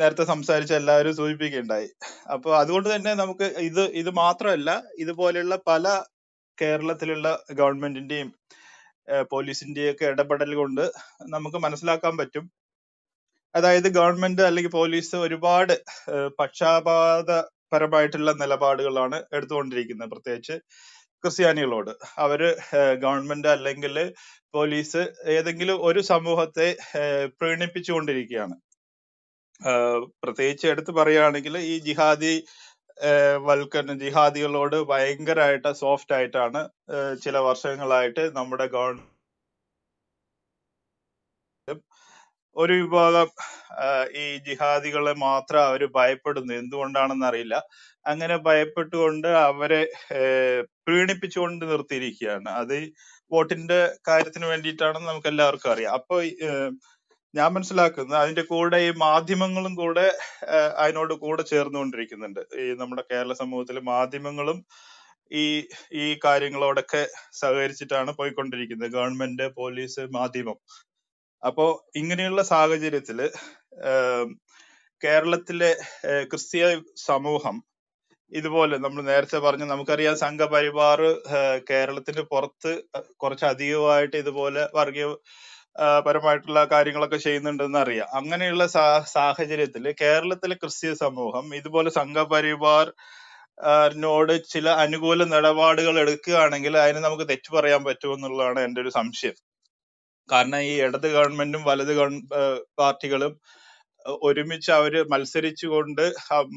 നേരത്തെ സംസാരിച്ച എല്ലാവരും സൂചിപ്പിക്കുകയുണ്ടായി. അപ്പൊ അതുകൊണ്ട് തന്നെ നമുക്ക് ഇത് മാത്രമല്ല, ഇതുപോലെയുള്ള പല കേരളത്തിലുള്ള ഗവൺമെന്റിന്റെയും പോലീസിന്റെയും ഒക്കെ ഇടപെടൽ കൊണ്ട് നമുക്ക് മനസ്സിലാക്കാൻ പറ്റും. അതായത് ഗവൺമെന്റ് അല്ലെങ്കിൽ പോലീസ് ഒരുപാട് പക്ഷപാതപരമായിട്ടുള്ള നിലപാടുകളാണ് എടുത്തുകൊണ്ടിരിക്കുന്നത്, പ്രത്യേകിച്ച് ക്രിസ്ത്യാനികളോട്. അവര് ഗവൺമെന്റ് അല്ലെങ്കിൽ പോലീസ് ഏതെങ്കിലും ഒരു സമൂഹത്തെ പ്രീണിപ്പിച്ചുകൊണ്ടിരിക്കുകയാണ്. പ്രത്യേകിച്ച് എടുത്ത് പറയുകയാണെങ്കിൽ ഈ ജിഹാദികളോട് ഭയങ്കരമായിട്ട് സോഫ്റ്റ് ആയിട്ടാണ് ചില വർഷങ്ങളായിട്ട് നമ്മുടെ ഗവൺമെന്റ് ഒരു വിഭാഗം ഈ ജിഹാദികളെ മാത്രം അവര് ഭയപ്പെടുന്നു. എന്തുകൊണ്ടാണെന്ന് അറിയില്ല. അങ്ങനെ ഭയപ്പെട്ടുകൊണ്ട് അവരെ പ്രീണിപ്പിച്ചുകൊണ്ട് നിർത്തിയിരിക്കുകയാണ്. അത് വോട്ടിന്റെ കാര്യത്തിന് വേണ്ടിയിട്ടാണെന്ന് നമുക്ക് എല്ലാവർക്കും അറിയാം. അപ്പൊ ഞാൻ മനസ്സിലാക്കുന്നത് അതിന്റെ കൂടെ ഈ മാധ്യമങ്ങളും കൂടെ അതിനോട് കൂടെ ചേർന്നുകൊണ്ടിരിക്കുന്നുണ്ട്. ഈ നമ്മുടെ കേരള സമൂഹത്തിലെ മാധ്യമങ്ങളും ഈ കാര്യങ്ങളോടൊക്കെ സഹകരിച്ചിട്ടാണ് പോയിക്കൊണ്ടിരിക്കുന്നത്, ഗവൺമെന്റ്, പോലീസ്, മാധ്യമം. അപ്പോ ഇങ്ങനെയുള്ള സാഹചര്യത്തില് കേരളത്തിലെ ക്രിസ്തീയ സമൂഹം ഇതുപോലെ നമ്മൾ നേരത്തെ പറഞ്ഞു, നമുക്കറിയാം സംഘപരിവാർ കേരളത്തിന് പുറത്ത് കുറച്ചധികമായിട്ട് ഇതുപോലെ വർഗീയ പരമായിട്ടുള്ള കാര്യങ്ങളൊക്കെ ചെയ്യുന്നുണ്ടെന്ന് അറിയാം. അങ്ങനെയുള്ള സാഹചര്യത്തിൽ കേരളത്തിലെ ക്രിസ്ത്യൻ സമൂഹം ഇതുപോലെ സംഘപരിവാർ നോട് ചില അനുകൂല നിലപാടുകൾ എടുക്കുകയാണെങ്കിൽ അതിന് നമുക്ക് തെറ്റു പറയാൻ പറ്റുമെന്നുള്ളതാണ് എൻ്റെ ഒരു സംശയം. കാരണം ഈ ഇടത് ഗവൺമെന്റും വലത് പാർട്ടികളും ഒരുമിച്ച് അവര് മത്സരിച്ചുകൊണ്ട്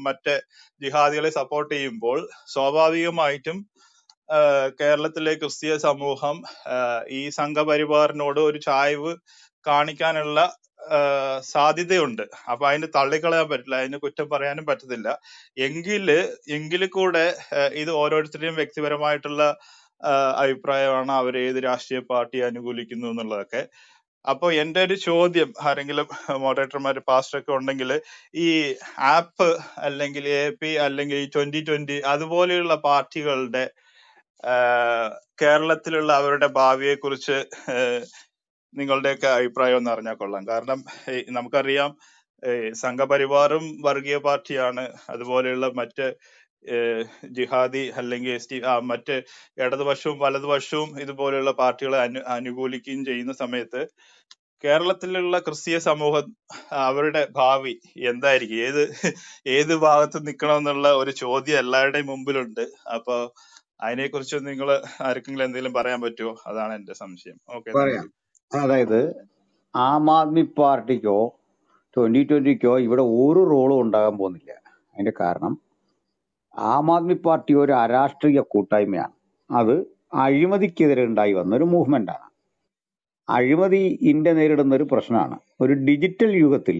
മറ്റേ ജിഹാദികളെ സപ്പോർട്ട് ചെയ്യുമ്പോൾ സ്വാഭാവികമായിട്ടും കേരളത്തിലെ ക്രിസ്തീയ സമൂഹം ഈ സംഘപരിവാറിനോട് ഒരു ചായ്വ് കാണിക്കാനുള്ള സാധ്യതയുണ്ട്. അപ്പൊ അതിന് തള്ളിക്കളയാൻ പറ്റില്ല, അതിന് കുറ്റം പറയാനും പറ്റത്തില്ല. എങ്കിൽ കൂടെ ഇത് ഓരോരുത്തരുടെയും വ്യക്തിപരമായിട്ടുള്ള അഭിപ്രായമാണ് അവർ ഏത് രാഷ്ട്രീയ പാർട്ടിയെ അനുകൂലിക്കുന്നു എന്നുള്ളതൊക്കെ. അപ്പൊ എൻ്റെ ഒരു ചോദ്യം, ആരെങ്കിലും മോഡറേറ്റർമാർ പാസ്റ്ററൊക്കെ ഉണ്ടെങ്കിൽ, ഈ ആപ്പ് അല്ലെങ്കിൽ AP അല്ലെങ്കിൽ 2020 അതുപോലെയുള്ള പാർട്ടികളുടെ കേരളത്തിലുള്ള അവരുടെ ഭാവിയെ കുറിച്ച് നിങ്ങളുടെയൊക്കെ അഭിപ്രായം ഒന്ന് അറിഞ്ഞാൽ കൊള്ളാം. കാരണം നമുക്കറിയാം സംഘപരിവാറും വർഗീയ പാർട്ടിയാണ്, അതുപോലെയുള്ള മറ്റ് ജിഹാദി അല്ലെങ്കിൽ മറ്റ് ഇടതുപക്ഷവും വലതുപക്ഷവും ഇതുപോലെയുള്ള പാർട്ടികളെ അനുകൂലിക്കുകയും ചെയ്യുന്ന സമയത്ത് കേരളത്തിലുള്ള ക്രിസ്തീയ സമൂഹം അവരുടെ ഭാവി എന്തായിരിക്കും, ഏത് ഭാഗത്ത് നിൽക്കണമെന്നുള്ള ഒരു ചോദ്യം എല്ലാവരുടെയും മുമ്പിലുണ്ട്. അപ്പൊ അതിനെക്കുറിച്ച് നിങ്ങൾ ആർക്കെങ്കിലും എന്തെങ്കിലും പറയാൻ പറ്റുമോ? അതാണ് എന്റെ സംശയം. ഓക്കെ, പറയാം. അതായത് ആം ആദ്മി പാർട്ടിക്കോ 2020-ക്കോ ഇവിടെ ഒരു റോളും ഉണ്ടാകാൻ പോകുന്നില്ല. അതിന്റെ കാരണം ആം ആദ്മി പാർട്ടി ഒരു അരാഷ്ട്രീയ കൂട്ടായ്മയാണ്. അത് അഴിമതിക്കെതിരെ ഉണ്ടായി വന്നൊരു മൂവ്മെന്റാണ്. അഴിമതി ഇന്ത്യ നേരിടുന്ന ഒരു പ്രശ്നമാണ്. ഒരു ഡിജിറ്റൽ യുഗത്തിൽ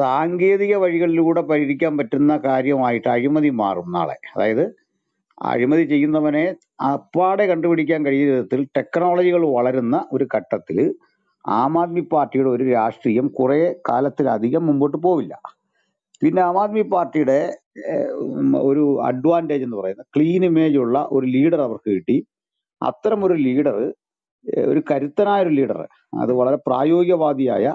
സാങ്കേതിക വഴികളിലൂടെ പരിഹരിക്കാൻ പറ്റുന്ന കാര്യമായിട്ട് അഴിമതി മാറും നാളെ. അതായത് അഴിമതി ചെയ്യുന്നവനെ അപ്പാടെ കണ്ടുപിടിക്കാൻ കഴിയുന്ന വിധത്തിൽ ടെക്നോളജികൾ വളരുന്ന ഒരു ഘട്ടത്തിൽ ആം ആദ്മി പാർട്ടിയുടെ ഒരു രാഷ്ട്രീയം കുറേ കാലത്തിലധികം മുമ്പോട്ട് പോവില്ല. പിന്നെ ആം ആദ്മി പാർട്ടിയുടെ ഒരു അഡ്വാൻറ്റേജ് എന്ന് പറയുന്ന ക്ലീൻ ഇമേജ് ഉള്ള ഒരു ലീഡർ അവർക്ക് കിട്ടി. അത്തരം ഒരു ലീഡർ, ഒരു കരുത്തനായ ഒരു ലീഡർ, അത് വളരെ പ്രായോഗികവാദിയായ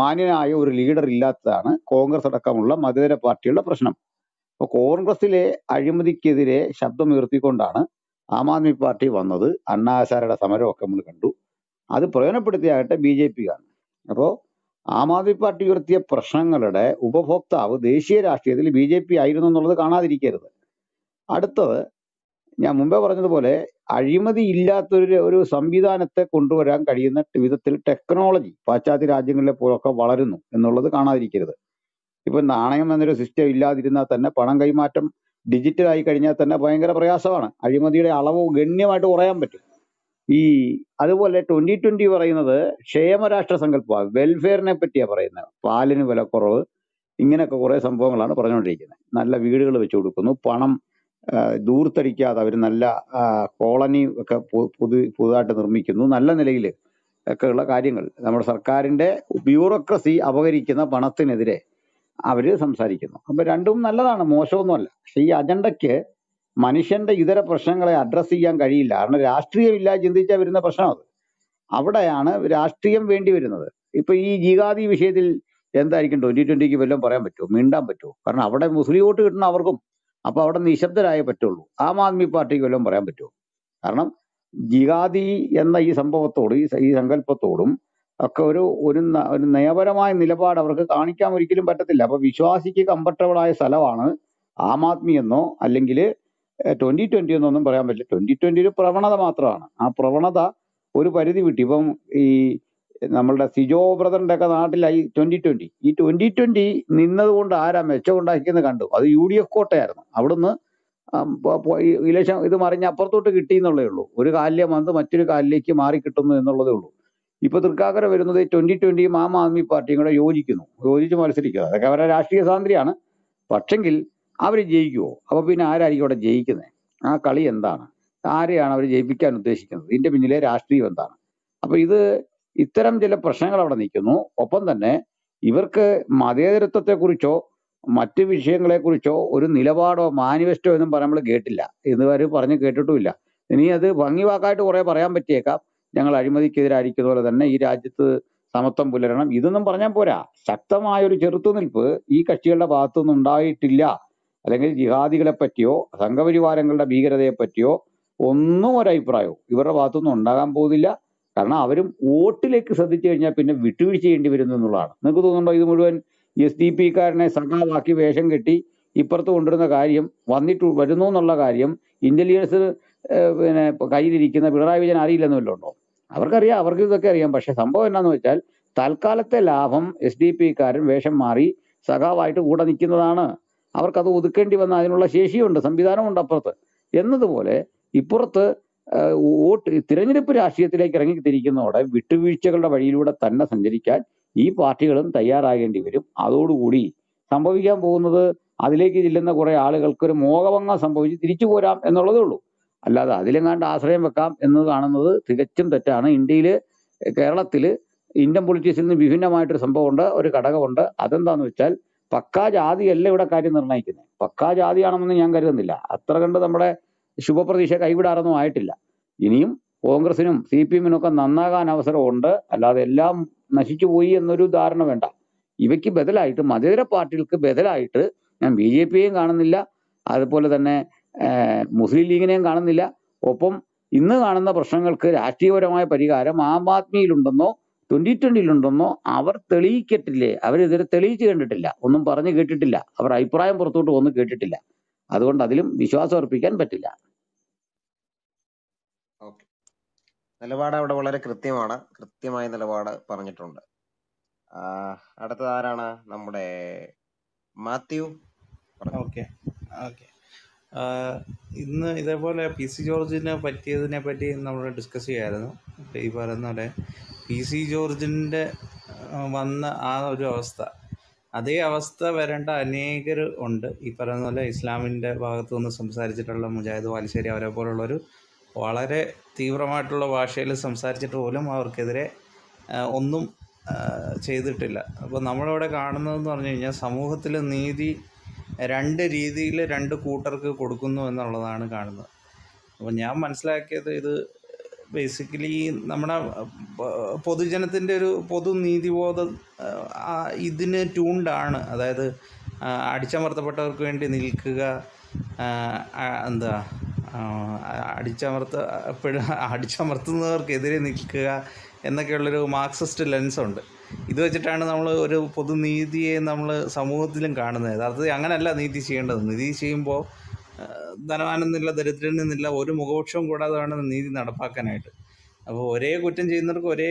മാന്യനായ ഒരു ലീഡർ ഇല്ലാത്തതാണ് കോൺഗ്രസ് അടക്കമുള്ള മതേതര പാർട്ടികളുടെ പ്രശ്നം. അപ്പോൾ കോൺഗ്രസിലെ അഴിമതിക്കെതിരെ ശബ്ദമുയർത്തിക്കൊണ്ടാണ് ആം ആദ്മി പാർട്ടി വന്നത്. അണ്ണാഹസാരയുടെ സമരമൊക്കെ നമ്മൾ കണ്ടു. അത് പ്രയോജനപ്പെടുത്തിയാകട്ടെ BJP ആണ്. അപ്പോൾ ആം ആദ്മി പാർട്ടി ഉയർത്തിയ പ്രശ്നങ്ങളുടെ ഉപഭോക്താവ് ദേശീയ രാഷ്ട്രീയത്തിൽ BJP ആയിരുന്നു എന്നുള്ളത് കാണാതിരിക്കരുത്. അടുത്തത്, ഞാൻ മുമ്പേ പറഞ്ഞതുപോലെ അഴിമതി ഇല്ലാത്തൊരു സംവിധാനത്തെ കൊണ്ടുവരാൻ കഴിയുന്ന വിധത്തിൽ ടെക്നോളജി പാശ്ചാത്യ രാജ്യങ്ങളിലെ പോലൊക്കെ വളരുന്നു എന്നുള്ളത് കാണാതിരിക്കരുത്. ഇപ്പൊ നാണയം എന്നൊരു സിസ്റ്റം ഇല്ലാതിരുന്നാൽ തന്നെ, പണം കൈമാറ്റം ഡിജിറ്റൽ ആയി കഴിഞ്ഞാൽ തന്നെ ഭയങ്കര പ്രയാസമാണ്. അഴിമതിയുടെ അളവ് ഗണ്യമായിട്ട് കുറയാൻ പറ്റും. അതുപോലെ 2020 പറയുന്നത് ക്ഷേമരാഷ്ട്ര സങ്കല്പമാണ്, വെൽഫെയറിനെ പറ്റിയാണ് പറയുന്നത്. പാലിന് വിലക്കുറവ്, ഇങ്ങനെയൊക്കെ കുറേ സംഭവങ്ങളാണ് പറഞ്ഞുകൊണ്ടിരിക്കുന്നത്. നല്ല വീടുകൾ വെച്ച് കൊടുക്കുന്നു, പണം ദൂർത്തടിക്കാതെ അവർ നല്ല കോളനി ഒക്കെ പുതുതായിട്ട് നിർമ്മിക്കുന്നു, നല്ല നിലയിൽ ഒക്കെ ഉള്ള കാര്യങ്ങൾ. നമ്മുടെ സർക്കാരിൻ്റെ ബ്യൂറോക്രസി അപഹരിക്കുന്ന പണത്തിനെതിരെ അവർ സംസാരിക്കുന്നു. അപ്പം രണ്ടും നല്ലതാണ്, മോശമൊന്നുമല്ല. പക്ഷെ ഈ അജണ്ടയ്ക്ക് മനുഷ്യന്റെ ഇതര പ്രശ്നങ്ങളെ അഡ്രസ്സ് ചെയ്യാൻ കഴിയില്ല. കാരണം രാഷ്ട്രീയമില്ലാതെ ചിന്തിച്ചാൽ വരുന്ന പ്രശ്നം അത്. അവിടെയാണ് രാഷ്ട്രീയം വേണ്ടി വരുന്നത്. ഇപ്പൊ ഈ ജിഹാദി വിഷയത്തിൽ എന്തായിരിക്കും 2020-ക്ക് വല്ലതും പറയാൻ പറ്റുമോ, മിണ്ടാൻ പറ്റുമോ? കാരണം അവിടെ മുസ്ലിം വോട്ട് കിട്ടണം അവർക്കും. അപ്പൊ അവിടെ നിശബ്ദരായേ പറ്റുള്ളൂ. ആം ആദ്മി പാർട്ടിക്ക് വല്ലതും പറയാൻ പറ്റുമോ? കാരണം ജിഹാദി എന്ന ഈ സംഭവത്തോട് ഈ സങ്കല്പത്തോടും ഒക്കെ ഒരു നയപരമായ നിലപാട് അവർക്ക് കാണിക്കാൻ ഒരിക്കലും പറ്റത്തില്ല. അപ്പൊ വിശ്വാസിക്ക് കംഫർട്ടബിളായ സ്ഥലമാണ് ആം ആദ്മി എന്നോ അല്ലെങ്കിൽ 2020 എന്നൊന്നും പറയാൻ പറ്റില്ല. 2020 ഒരു പ്രവണത മാത്രമാണ്. ആ പ്രവണത ഒരു പരിധി വിട്ടു. ഇപ്പം ഈ നമ്മളുടെ സിജോ ബ്രദറിൻ്റെ ഒക്കെ നാട്ടിലായി 2020. ഈ 2020 നിന്നതുകൊണ്ട് ആരാ മെച്ചം ഉണ്ടാക്കിയെന്ന് കണ്ടു. അത് UDF കോട്ടയായിരുന്നു. അവിടുന്ന് ഇലക്ഷൻ ഇത് മറിഞ്ഞ് അപ്പുറത്തോട്ട് കിട്ടി എന്നുള്ളതേ ഉള്ളൂ. ഒരു കാലിലെ വന്ന് മറ്റൊരു കാലിലേക്ക് മാറിക്കിട്ടുന്നു എന്നുള്ളതേ ഉള്ളൂ. ഇപ്പൊ തൃക്കാക്കര വരുന്നത് 2020 ആം ആദ്മി പാർട്ടിയും കൂടെ യോജിച്ച് മത്സരിക്കുക. അതൊക്കെ അവരുടെ രാഷ്ട്രീയ സ്വാതന്ത്ര്യമാണ്. പക്ഷെങ്കിൽ അവർ ജയിക്കുമോ? അപ്പോൾ പിന്നെ ആരായിരിക്കും അവിടെ ജയിക്കുന്നത്? ആ കളി എന്താണ്? ആരെയാണ് അവർ ജയിപ്പിക്കാൻ ഉദ്ദേശിക്കുന്നത്? ഇതിൻ്റെ പിന്നിലെ രാഷ്ട്രീയം എന്താണ്? അപ്പോൾ ഇത്തരം ചില പ്രശ്നങ്ങൾ അവിടെ നിൽക്കുന്നു. ഒപ്പം തന്നെ ഇവർക്ക് മതേതരത്വത്തെക്കുറിച്ചോ മറ്റ് വിഷയങ്ങളെക്കുറിച്ചോ ഒരു നിലപാടോ മാനിഫെസ്റ്റോ എന്നും പറയുമ്പോൾ കേട്ടില്ല, ഇതുവരെ പറഞ്ഞ് കേട്ടിട്ടുമില്ല. ഇനി അത് ഭംഗിവാക്കായിട്ട് കുറേ പറയാൻ പറ്റിയേക്കാം. ഞങ്ങൾ അഴിമതിക്കെതിരായിരിക്കുന്ന പോലെ തന്നെ ഈ രാജ്യത്ത് സമത്വം പുലരണം, ഇതൊന്നും പറഞ്ഞാൽ പോരാ. ശക്തമായൊരു ചെറുത്തുനിൽപ്പ് ഈ കക്ഷികളുടെ ഭാഗത്തുനിന്ന് ഉണ്ടായിട്ടില്ല. അല്ലെങ്കിൽ ജിഹാദികളെ പറ്റിയോ സംഘപരിവാരങ്ങളുടെ ഭീകരതയെ പറ്റിയോ ഒന്നും ഒരഭിപ്രായവും ഇവരുടെ ഭാഗത്തുനിന്നും ഉണ്ടാകാൻ പോകുന്നില്ല. കാരണം അവരും വോട്ടിലേക്ക് ശ്രദ്ധിച്ചു കഴിഞ്ഞാൽ പിന്നെ വിട്ടുവീഴ്ച ചെയ്യേണ്ടി വരുന്നു എന്നുള്ളതാണ്. നിങ്ങൾക്ക് തോന്നുന്നുണ്ടോ ഇത് മുഴുവൻ എസ് ഡി പി കാരനെ സഖാവാക്കി വേഷം കെട്ടി ഇപ്പുറത്ത് കൊണ്ടുവരുന്ന കാര്യം വരുന്നു എന്നുള്ള കാര്യം ഇന്റലിജൻസ് പിന്നെ കയ്യിലിരിക്കുന്ന പിണറായി വിജയൻ അറിയില്ലെന്ന് വല്ലതുണ്ടോ? അവർക്കറിയാം, അവർക്ക് ഇതൊക്കെ അറിയാം. പക്ഷെ സംഭവം എന്താണെന്ന് വെച്ചാൽ തൽക്കാലത്തെ ലാഭം എസ് ഡി പി കാരൻ വേഷം മാറി സഖാവായിട്ട് കൂടെ നിൽക്കുന്നതാണ്. അവർക്കത് ഒതുക്കേണ്ടി വന്ന അതിനുള്ള ശേഷിയുണ്ട്, സംവിധാനമുണ്ട് അപ്പുറത്ത്. എന്നതുപോലെ ഇപ്പുറത്ത് വോട്ട് തിരഞ്ഞെടുപ്പ് രാഷ്ട്രീയത്തിലേക്ക് ഇറങ്ങിത്തിരിക്കുന്നതോടെ വിട്ടുവീഴ്ചകളുടെ വഴിയിലൂടെ തന്നെ സഞ്ചരിക്കാൻ ഈ പാർട്ടികളും തയ്യാറാകേണ്ടി വരും. അതോടുകൂടി സംഭവിക്കാൻ പോകുന്നത് അതിലേക്ക് ചെല്ലുന്ന കുറേ ആളുകൾക്ക് ഒരു മോഹഭംഗം സംഭവിച്ച് തിരിച്ചു പോരാം എന്നുള്ളതേ ഉള്ളൂ. അല്ലാതെ അതിലെങ്ങാണ്ട് ആശ്രയം വെക്കാം എന്ന് കാണുന്നത് തികച്ചും തെറ്റാണ്. ഇന്ത്യയിൽ, കേരളത്തിൽ ഇന്ത്യൻ പൊളിറ്റിക്സിൽ നിന്ന് വിഭിന്നമായിട്ടൊരു സംഭവമുണ്ട്, ഒരു ഘടകമുണ്ട്. അതെന്താണെന്ന് വെച്ചാൽ പക്കാ ജാതിയല്ല ഇവിടെ കാര്യം നിർണ്ണയിക്കുന്നത്. പക്കാ ജാതിയാണെന്നൊന്നും ഞാൻ കരുതുന്നില്ല. അത്ര കണ്ട് നമ്മുടെ ശുഭപ്രതീക്ഷ കൈവിടാറൊന്നും ആയിട്ടില്ല. ഇനിയും കോൺഗ്രസിനും സി പി എമ്മിനൊക്കെ നന്നാകാൻ അവസരമുണ്ട്. അല്ലാതെ എല്ലാം നശിച്ചു പോയി എന്നൊരു ധാരണ വേണ്ട. ഇവയ്ക്ക് ബദലായിട്ട്, മതേതര പാർട്ടികൾക്ക് ബദലായിട്ട് ഞാൻ ബി ജെ പിയെയും കാണുന്നില്ല, അതുപോലെ തന്നെ മുസ്ലിം ലീഗിനെയും കാണുന്നില്ല. ഒപ്പം ഇന്ന് കാണുന്ന പ്രശ്നങ്ങൾക്ക് രാഷ്ട്രീയപരമായ പരിഹാരം ആം ആദ്മിയിലുണ്ടെന്നോ 2020-ലുണ്ടെന്നോ അവർ തെളിയിക്കട്ടില്ലേ? അവരിതുവരെ തെളിയിച്ച് കണ്ടിട്ടില്ല, ഒന്നും പറഞ്ഞു കേട്ടിട്ടില്ല, അവർ അഭിപ്രായം പുറത്തോട്ട് വന്ന് കേട്ടിട്ടില്ല. അതുകൊണ്ട് അതിലും വിശ്വാസം അർപ്പിക്കാൻ പറ്റില്ല. ഓക്കെ, നിലപാട് അവിടെ വളരെ കൃത്യമാണ്, കൃത്യമായ നിലപാട് പറഞ്ഞിട്ടുണ്ട്. അടുത്തതാരാണ്? നമ്മുടെ മാത്യു. ഓക്കെ ഓക്കെ, ഇന്ന് ഇതേപോലെ പി സി ജോർജിനെ പറ്റിയതിനെ പറ്റി നമ്മൾ ഡിസ്കസ് ചെയ്യായിരുന്നു. ഈ പറയുന്ന പോലെ പി സി ജോർജിൻ്റെ വന്ന ആ ഒരു അവസ്ഥ, അതേ അവസ്ഥ വരേണ്ട അനേകർ ഉണ്ട്. ഈ പറയുന്ന പോലെ ഇസ്ലാമിൻ്റെ ഭാഗത്തു നിന്ന് സംസാരിച്ചിട്ടുള്ള മുജാഹിദ് വാലിശ്ശേരി അവരെ പോലുള്ളൊരു വളരെ തീവ്രമായിട്ടുള്ള ഭാഷയിൽ സംസാരിച്ചിട്ട് പോലും അവർക്കെതിരെ ഒന്നും ചെയ്തിട്ടില്ല. അപ്പോൾ നമ്മളിവിടെ കാണുന്നതെന്ന് പറഞ്ഞു കഴിഞ്ഞാൽ സമൂഹത്തിൽ നീതി രണ്ട് രീതിയിൽ രണ്ട് കൂട്ടർക്ക് കൊടുക്കുന്നു എന്നുള്ളതാണ് കാണുന്നത്. അപ്പോൾ ഞാൻ മനസ്സിലാക്കിയത് ഇത് ബേസിക്കലി നമ്മുടെ പൊതുജനത്തിൻ്റെ ഒരു പൊതുനീതിബോധം ഇതിന് ട്യൂൺഡാണ്. അതായത് അടിച്ചമർത്തപ്പെട്ടവർക്ക് വേണ്ടി നിൽക്കുക, എന്താ അടിച്ചമർത്തുന്നവർക്കെതിരെ നിൽക്കുക എന്നൊക്കെയുള്ളൊരു മാർക്സിസ്റ്റ് ലെൻസുണ്ട്. ഇത് വെച്ചിട്ടാണ് നമ്മൾ ഒരു പൊതുനീതിയെ നമ്മൾ സമൂഹത്തിലും കാണുന്നത്. യഥാർത്ഥത്തിൽ അങ്ങനെയല്ല നീതി ചെയ്യേണ്ടത്. നീതി ചെയ്യുമ്പോൾ ധനവാനെന്നില്ല, ദരിദ്രൻ എന്നില്ല, ഒരു മുഖപക്ഷവും കൂടാതെ വേണം നീതി നടപ്പാക്കാനായിട്ട്. അപ്പോൾ ഒരേ കുറ്റം ചെയ്യുന്നവർക്ക് ഒരേ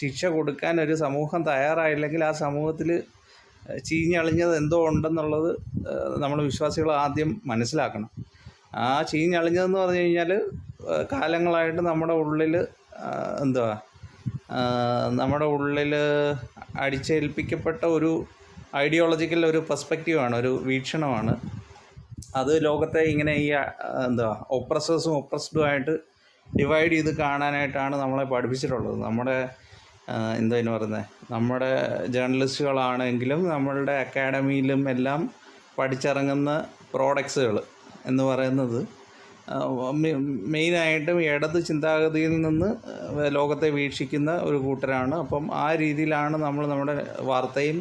ശിക്ഷ കൊടുക്കാൻ ഒരു സമൂഹം തയ്യാറായില്ലെങ്കിൽ ആ സമൂഹത്തിൽ ചീഞ്ഞളിഞ്ഞത് എന്തോ ഉണ്ടെന്നുള്ളത് നമ്മൾ വിശ്വാസികൾ ആദ്യം മനസ്സിലാക്കണം. ആ ചീഞ്ഞളിഞ്ഞതെന്ന് പറഞ്ഞു കഴിഞ്ഞാൽ കാലങ്ങളായിട്ട് നമ്മുടെ ഉള്ളിൽ അടിച്ചേൽപ്പിക്കപ്പെട്ട ഒരു ഐഡിയോളജിക്കൽ ഒരു പെർസ്പെക്റ്റീവാണ്, ഒരു വീക്ഷണമാണ്. അത് ലോകത്തെ ഇങ്ങനെ ഈ ഒപ്രസേഴ്സും ഒപ്രസ്ഡുമായിട്ട് ഡിവൈഡ് ചെയ്ത് കാണാനായിട്ടാണ് നമ്മളെ പഠിപ്പിച്ചിട്ടുള്ളത്. നമ്മുടെ എന്താ പറയുന്നത്, നമ്മുടെ ജേർണലിസ്റ്റുകളാണെങ്കിലും നമ്മളുടെ അക്കാഡമിയിലും എല്ലാം പഠിച്ചിറങ്ങുന്ന പ്രോഡക്ട്സുകൾ എന്ന് പറയുന്നത് മെയിനായിട്ടും ഇടത് ചിന്താഗതിയിൽ നിന്ന് ലോകത്തെ വീക്ഷിക്കുന്ന ഒരു കൂട്ടരാണ്. അപ്പം ആ രീതിയിലാണ് നമ്മൾ നമ്മുടെ വാർത്തയും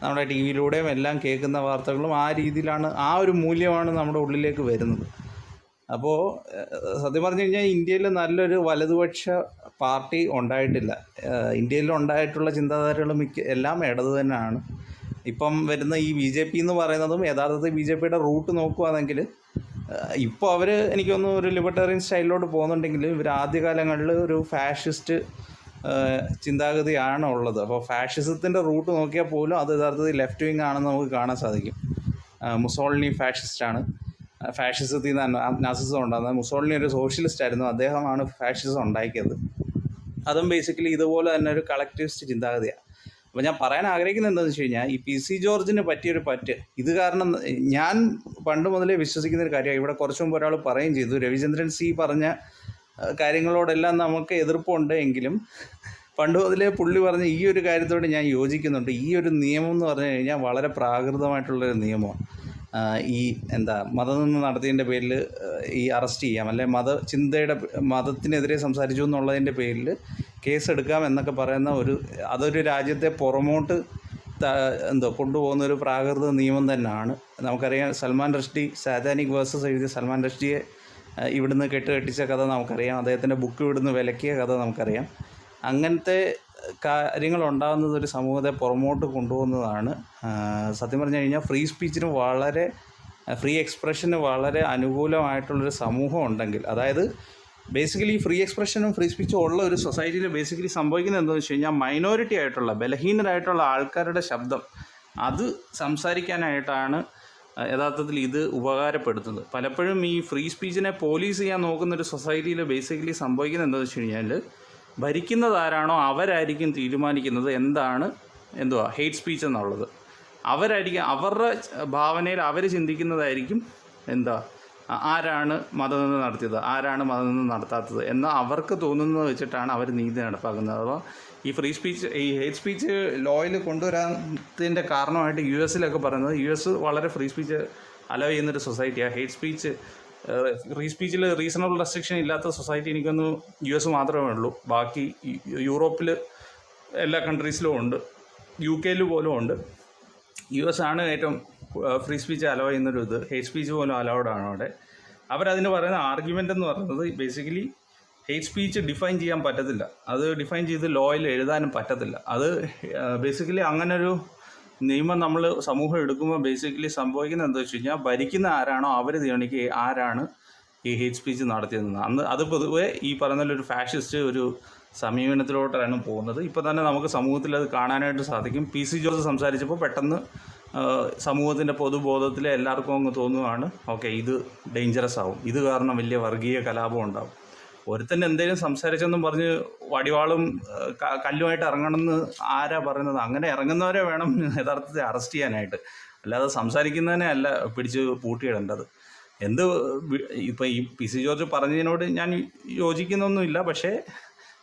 നമ്മുടെ ടി വിയിലൂടെയും എല്ലാം കേൾക്കുന്ന വാർത്തകളും ആ രീതിയിലാണ്, ആ ഒരു മൂല്യമാണ് നമ്മുടെ ഉള്ളിലേക്ക് വരുന്നത്. അപ്പോൾ സത്യം പറഞ്ഞു കഴിഞ്ഞാൽ ഇന്ത്യയിൽ നല്ലൊരു വലതുപക്ഷ പാർട്ടി ഉണ്ടായിട്ടില്ല. ഇന്ത്യയിൽ ഉണ്ടായിട്ടുള്ള ചിന്താധാരകൾ എല്ലാം ഇടത് തന്നെയാണ്. ഇപ്പം വരുന്ന ഈ ബി ജെ പി എന്ന് പറയുന്നതും യഥാർത്ഥത്തിൽ ബി ജെ പിയുടെ റൂട്ട് നോക്കുകയാണെങ്കിൽ ഇപ്പോൾ അവർ എനിക്ക് തോന്നുന്നു ഒരു ലിബർട്ടേറിയൻ സ്റ്റൈലിലോട്ട് പോകുന്നുണ്ടെങ്കിലും ഇവർ ആദ്യകാലങ്ങളിൽ ഒരു ഫാഷിസ്റ്റ് ചിന്താഗതിയാണ് ഉള്ളത്. അപ്പോൾ ഫാഷിസത്തിൻ്റെ റൂട്ട് നോക്കിയാൽ പോലും അത് യഥാർത്ഥത്തിൽ ലെഫ്റ്റ് വിങ് ആണെന്ന് നമുക്ക് കാണാൻ സാധിക്കും. മുസോളിനി ഫാഷിസ്റ്റാണ്, ഫാഷിസത്തിൽ നിന്ന് നാസിസം ഉണ്ടാകുന്നത്. മുസോളിനി ഒരു സോഷ്യലിസ്റ്റ് ആയിരുന്നു, അദ്ദേഹമാണ് ഫാഷിസം ഉണ്ടാക്കിയത്. അതും ബേസിക്കലി ഇതുപോലെ തന്നെ ഒരു കളക്ടിവിസ്റ്റ് ചിന്താഗതിയാണ്. അപ്പോൾ ഞാൻ പറയാൻ ആഗ്രഹിക്കുന്നത് എന്താണെന്ന് വെച്ച് കഴിഞ്ഞാൽ ഈ പി സി ജോർജിന് പറ്റിയൊരു പറ്റ് ഇത് കാരണം ഞാൻ പണ്ട് മുതലേ വിശ്വസിക്കുന്നൊരു കാര്യമാണ്. ഇവിടെ കുറച്ച് മുമ്പ് ഒരാൾ പറയുകയും ചെയ്തു, രവിചന്ദ്രൻ സി പറഞ്ഞ കാര്യങ്ങളോടെല്ലാം നമുക്ക് എതിർപ്പുണ്ട് എങ്കിലും പണ്ട് മുതലേ പുള്ളി പറഞ്ഞ ഈ ഒരു കാര്യത്തോട് ഞാൻ യോജിക്കുന്നുണ്ട്. ഈ ഒരു നിയമം എന്ന് പറഞ്ഞു കഴിഞ്ഞാൽ വളരെ പ്രാകൃതമായിട്ടുള്ളൊരു നിയമമാണ്. ഈ മതനിന്ദ നടത്തിയതിൻ്റെ പേരിൽ ഈ അറസ്റ്റ് ചെയ്യാം, അല്ലെ മതചിന്തയുടെ മതത്തിനെതിരെ സംസാരിച്ചു എന്നുള്ളതിൻ്റെ പേരിൽ കേസെടുക്കാം എന്നൊക്കെ പറയുന്ന ഒരു അതൊരു രാജ്യത്തെ പുറമോട്ട് കൊണ്ടുപോകുന്നൊരു പ്രാകൃത നിയമം തന്നെയാണ്. നമുക്കറിയാം സൽമാൻ റഷ്ടി സാതാനിക് വേഴ്സസ് എഴുതിയ സൽമാൻ റഷ്ടിയെ ഇവിടുന്ന് കെട്ടിച്ച കഥ നമുക്കറിയാം, അദ്ദേഹത്തിൻ്റെ ബുക്ക് ഇവിടുന്ന് വിലക്കിയ കഥ നമുക്കറിയാം. അങ്ങനത്തെ കാര്യങ്ങളുണ്ടാകുന്നത് ഒരു സമൂഹത്തെ പുറമോട്ട് കൊണ്ടുപോകുന്നതാണ്. സത്യം പറഞ്ഞു കഴിഞ്ഞാൽ ഫ്രീ സ്പീച്ചിന് വളരെ ഫ്രീ എക്സ്പ്രഷന് വളരെ അനുകൂലമായിട്ടുള്ളൊരു സമൂഹം ഉണ്ടെങ്കിൽ, അതായത് ബേസിക്കലി ഫ്രീ എക്സ്പ്രഷനും ഫ്രീ സ്പീച്ചും ഉള്ള ഒരു സൊസൈറ്റിയിൽ ബേസിക്കലി സംഭവിക്കുന്നത് എന്താണെന്ന് വെച്ച് കഴിഞ്ഞാൽ മൈനോറിറ്റി ആയിട്ടുള്ള ബലഹീനരായിട്ടുള്ള ആൾക്കാരുടെ ശബ്ദം അത് സംസാരിക്കാനായിട്ടാണ് യഥാർത്ഥത്തിൽ ഇത് ഉപകാരപ്പെടുത്തുന്നത്. പലപ്പോഴും ഈ ഫ്രീ സ്പീച്ചിനെ പോലീസ് ചെയ്യാൻ നോക്കുന്നൊരു സൊസൈറ്റിയിൽ ബേസിക്കലി സംഭവിക്കുന്നത് എന്താണെന്ന് വെച്ച് കഴിഞ്ഞാൽ ഭരിക്കുന്നതാരാണോ അവരായിരിക്കും തീരുമാനിക്കുന്നത് എന്താണ് ഹെയ്റ്റ് സ്പീച്ച് എന്നുള്ളത്. അവരായിരിക്കും അവരുടെ ഭാവനയിൽ അവർ ചിന്തിക്കുന്നതായിരിക്കും ആരാണ് മതനിന്ദ നടത്തിയത്, ആരാണ് മതനിന്ദ നടത്താത്തത് എന്ന് അവർക്ക് തോന്നുന്നത് വെച്ചിട്ടാണ് അവർ നീതി നടപ്പാക്കുന്നത്. അപ്പോൾ ഈ ഫ്രീ സ്പീച്ച് ഈ ഹേറ്റ് സ്പീച്ച് ലോയിൽ കൊണ്ടുവരാത്തതിൻ്റെ കാരണമായിട്ട് US പറയുന്നത്, US വളരെ ഫ്രീ സ്പീച്ച് അലോ ചെയ്യുന്നൊരു സൊസൈറ്റിയാണ്. ഹേറ്റ് സ്പീച്ച് ഫ്രീ സ്പീച്ചിൽ റീസണബിൾ റെസ്ട്രിക്ഷൻ ഇല്ലാത്ത സൊസൈറ്റി എനിക്കൊന്ന് US മാത്രമേ ഉള്ളൂ. ബാക്കി യൂറോപ്പിൽ എല്ലാ കൺട്രീസിലും ഉണ്ട്, UK പോലും ഉണ്ട്. US ആണ് ഏറ്റവും ഫ്രീ സ്പീച്ച് അലോ ചെയ്യുന്നൊരു ഇത്. ഹേറ്റ് സ്പീച്ച് പോലും അലൗഡാണ് അവിടെ. അവരതിന് പറയുന്ന ആർഗ്യുമെൻ്റ് എന്ന് പറയുന്നത് ബേസിക്കലി ഹേറ്റ് സ്പീച്ച് ഡിഫൈൻ ചെയ്യാൻ പറ്റത്തില്ല, അത് ഡിഫൈൻ ചെയ്ത് ലോയിൽ എഴുതാനും പറ്റത്തില്ല. അത് ബേസിക്കലി അങ്ങനൊരു നിയമം നമ്മൾ സമൂഹം എടുക്കുമ്പോൾ ബേസിക്കലി സംഭവിക്കുന്നത് എന്താ വെച്ച് കഴിഞ്ഞാൽ ഭരിക്കുന്ന ആരാണോ അവർ തീരുമാനിക്കുക ആരാണ് ഈ ഹേറ്റ് സ്പീച്ച് നടത്തിയതെന്ന്. അത് പൊതുവെ ഈ പറയുന്ന ഒരു ഫാഷിസ്റ്റ് ഒരു സമീപനത്തിലോട്ടാണ് പോകുന്നത്. ഇപ്പോൾ തന്നെ നമുക്ക് സമൂഹത്തിൽ അത് കാണാനായിട്ട് സാധിക്കും. PC ജോർജ് സംസാരിച്ചപ്പോൾ പെട്ടെന്ന് സമൂഹത്തിൻ്റെ പൊതുബോധത്തിൽ എല്ലാവർക്കും അങ്ങ് തോന്നുവാണ് ഓക്കെ ഇത് ഡേഞ്ചറസ് ആവും, ഇത് കാരണം വലിയ വർഗീയ കലാപം ഉണ്ടാവും. ഒരുത്തന്നെ എന്തെങ്കിലും സംസാരിച്ചെന്നും പറഞ്ഞ് വടിവാളും കല്ലുമായിട്ട് ഇറങ്ങണമെന്ന് ആരാ പറയുന്നത്? അങ്ങനെ ഇറങ്ങുന്നവരെ വേണം യഥാർത്ഥത്തിൽ അറസ്റ്റ് ചെയ്യാനായിട്ട്, അല്ലാതെ സംസാരിക്കുന്നതിനെ അല്ല പിടിച്ച് പൂട്ടിയിടേണ്ടത്. ഇപ്പോൾ ഈ PC ജോർജ് പറഞ്ഞതിനോട് ഞാൻ യോജിക്കുന്നൊന്നുമില്ല, പക്ഷേ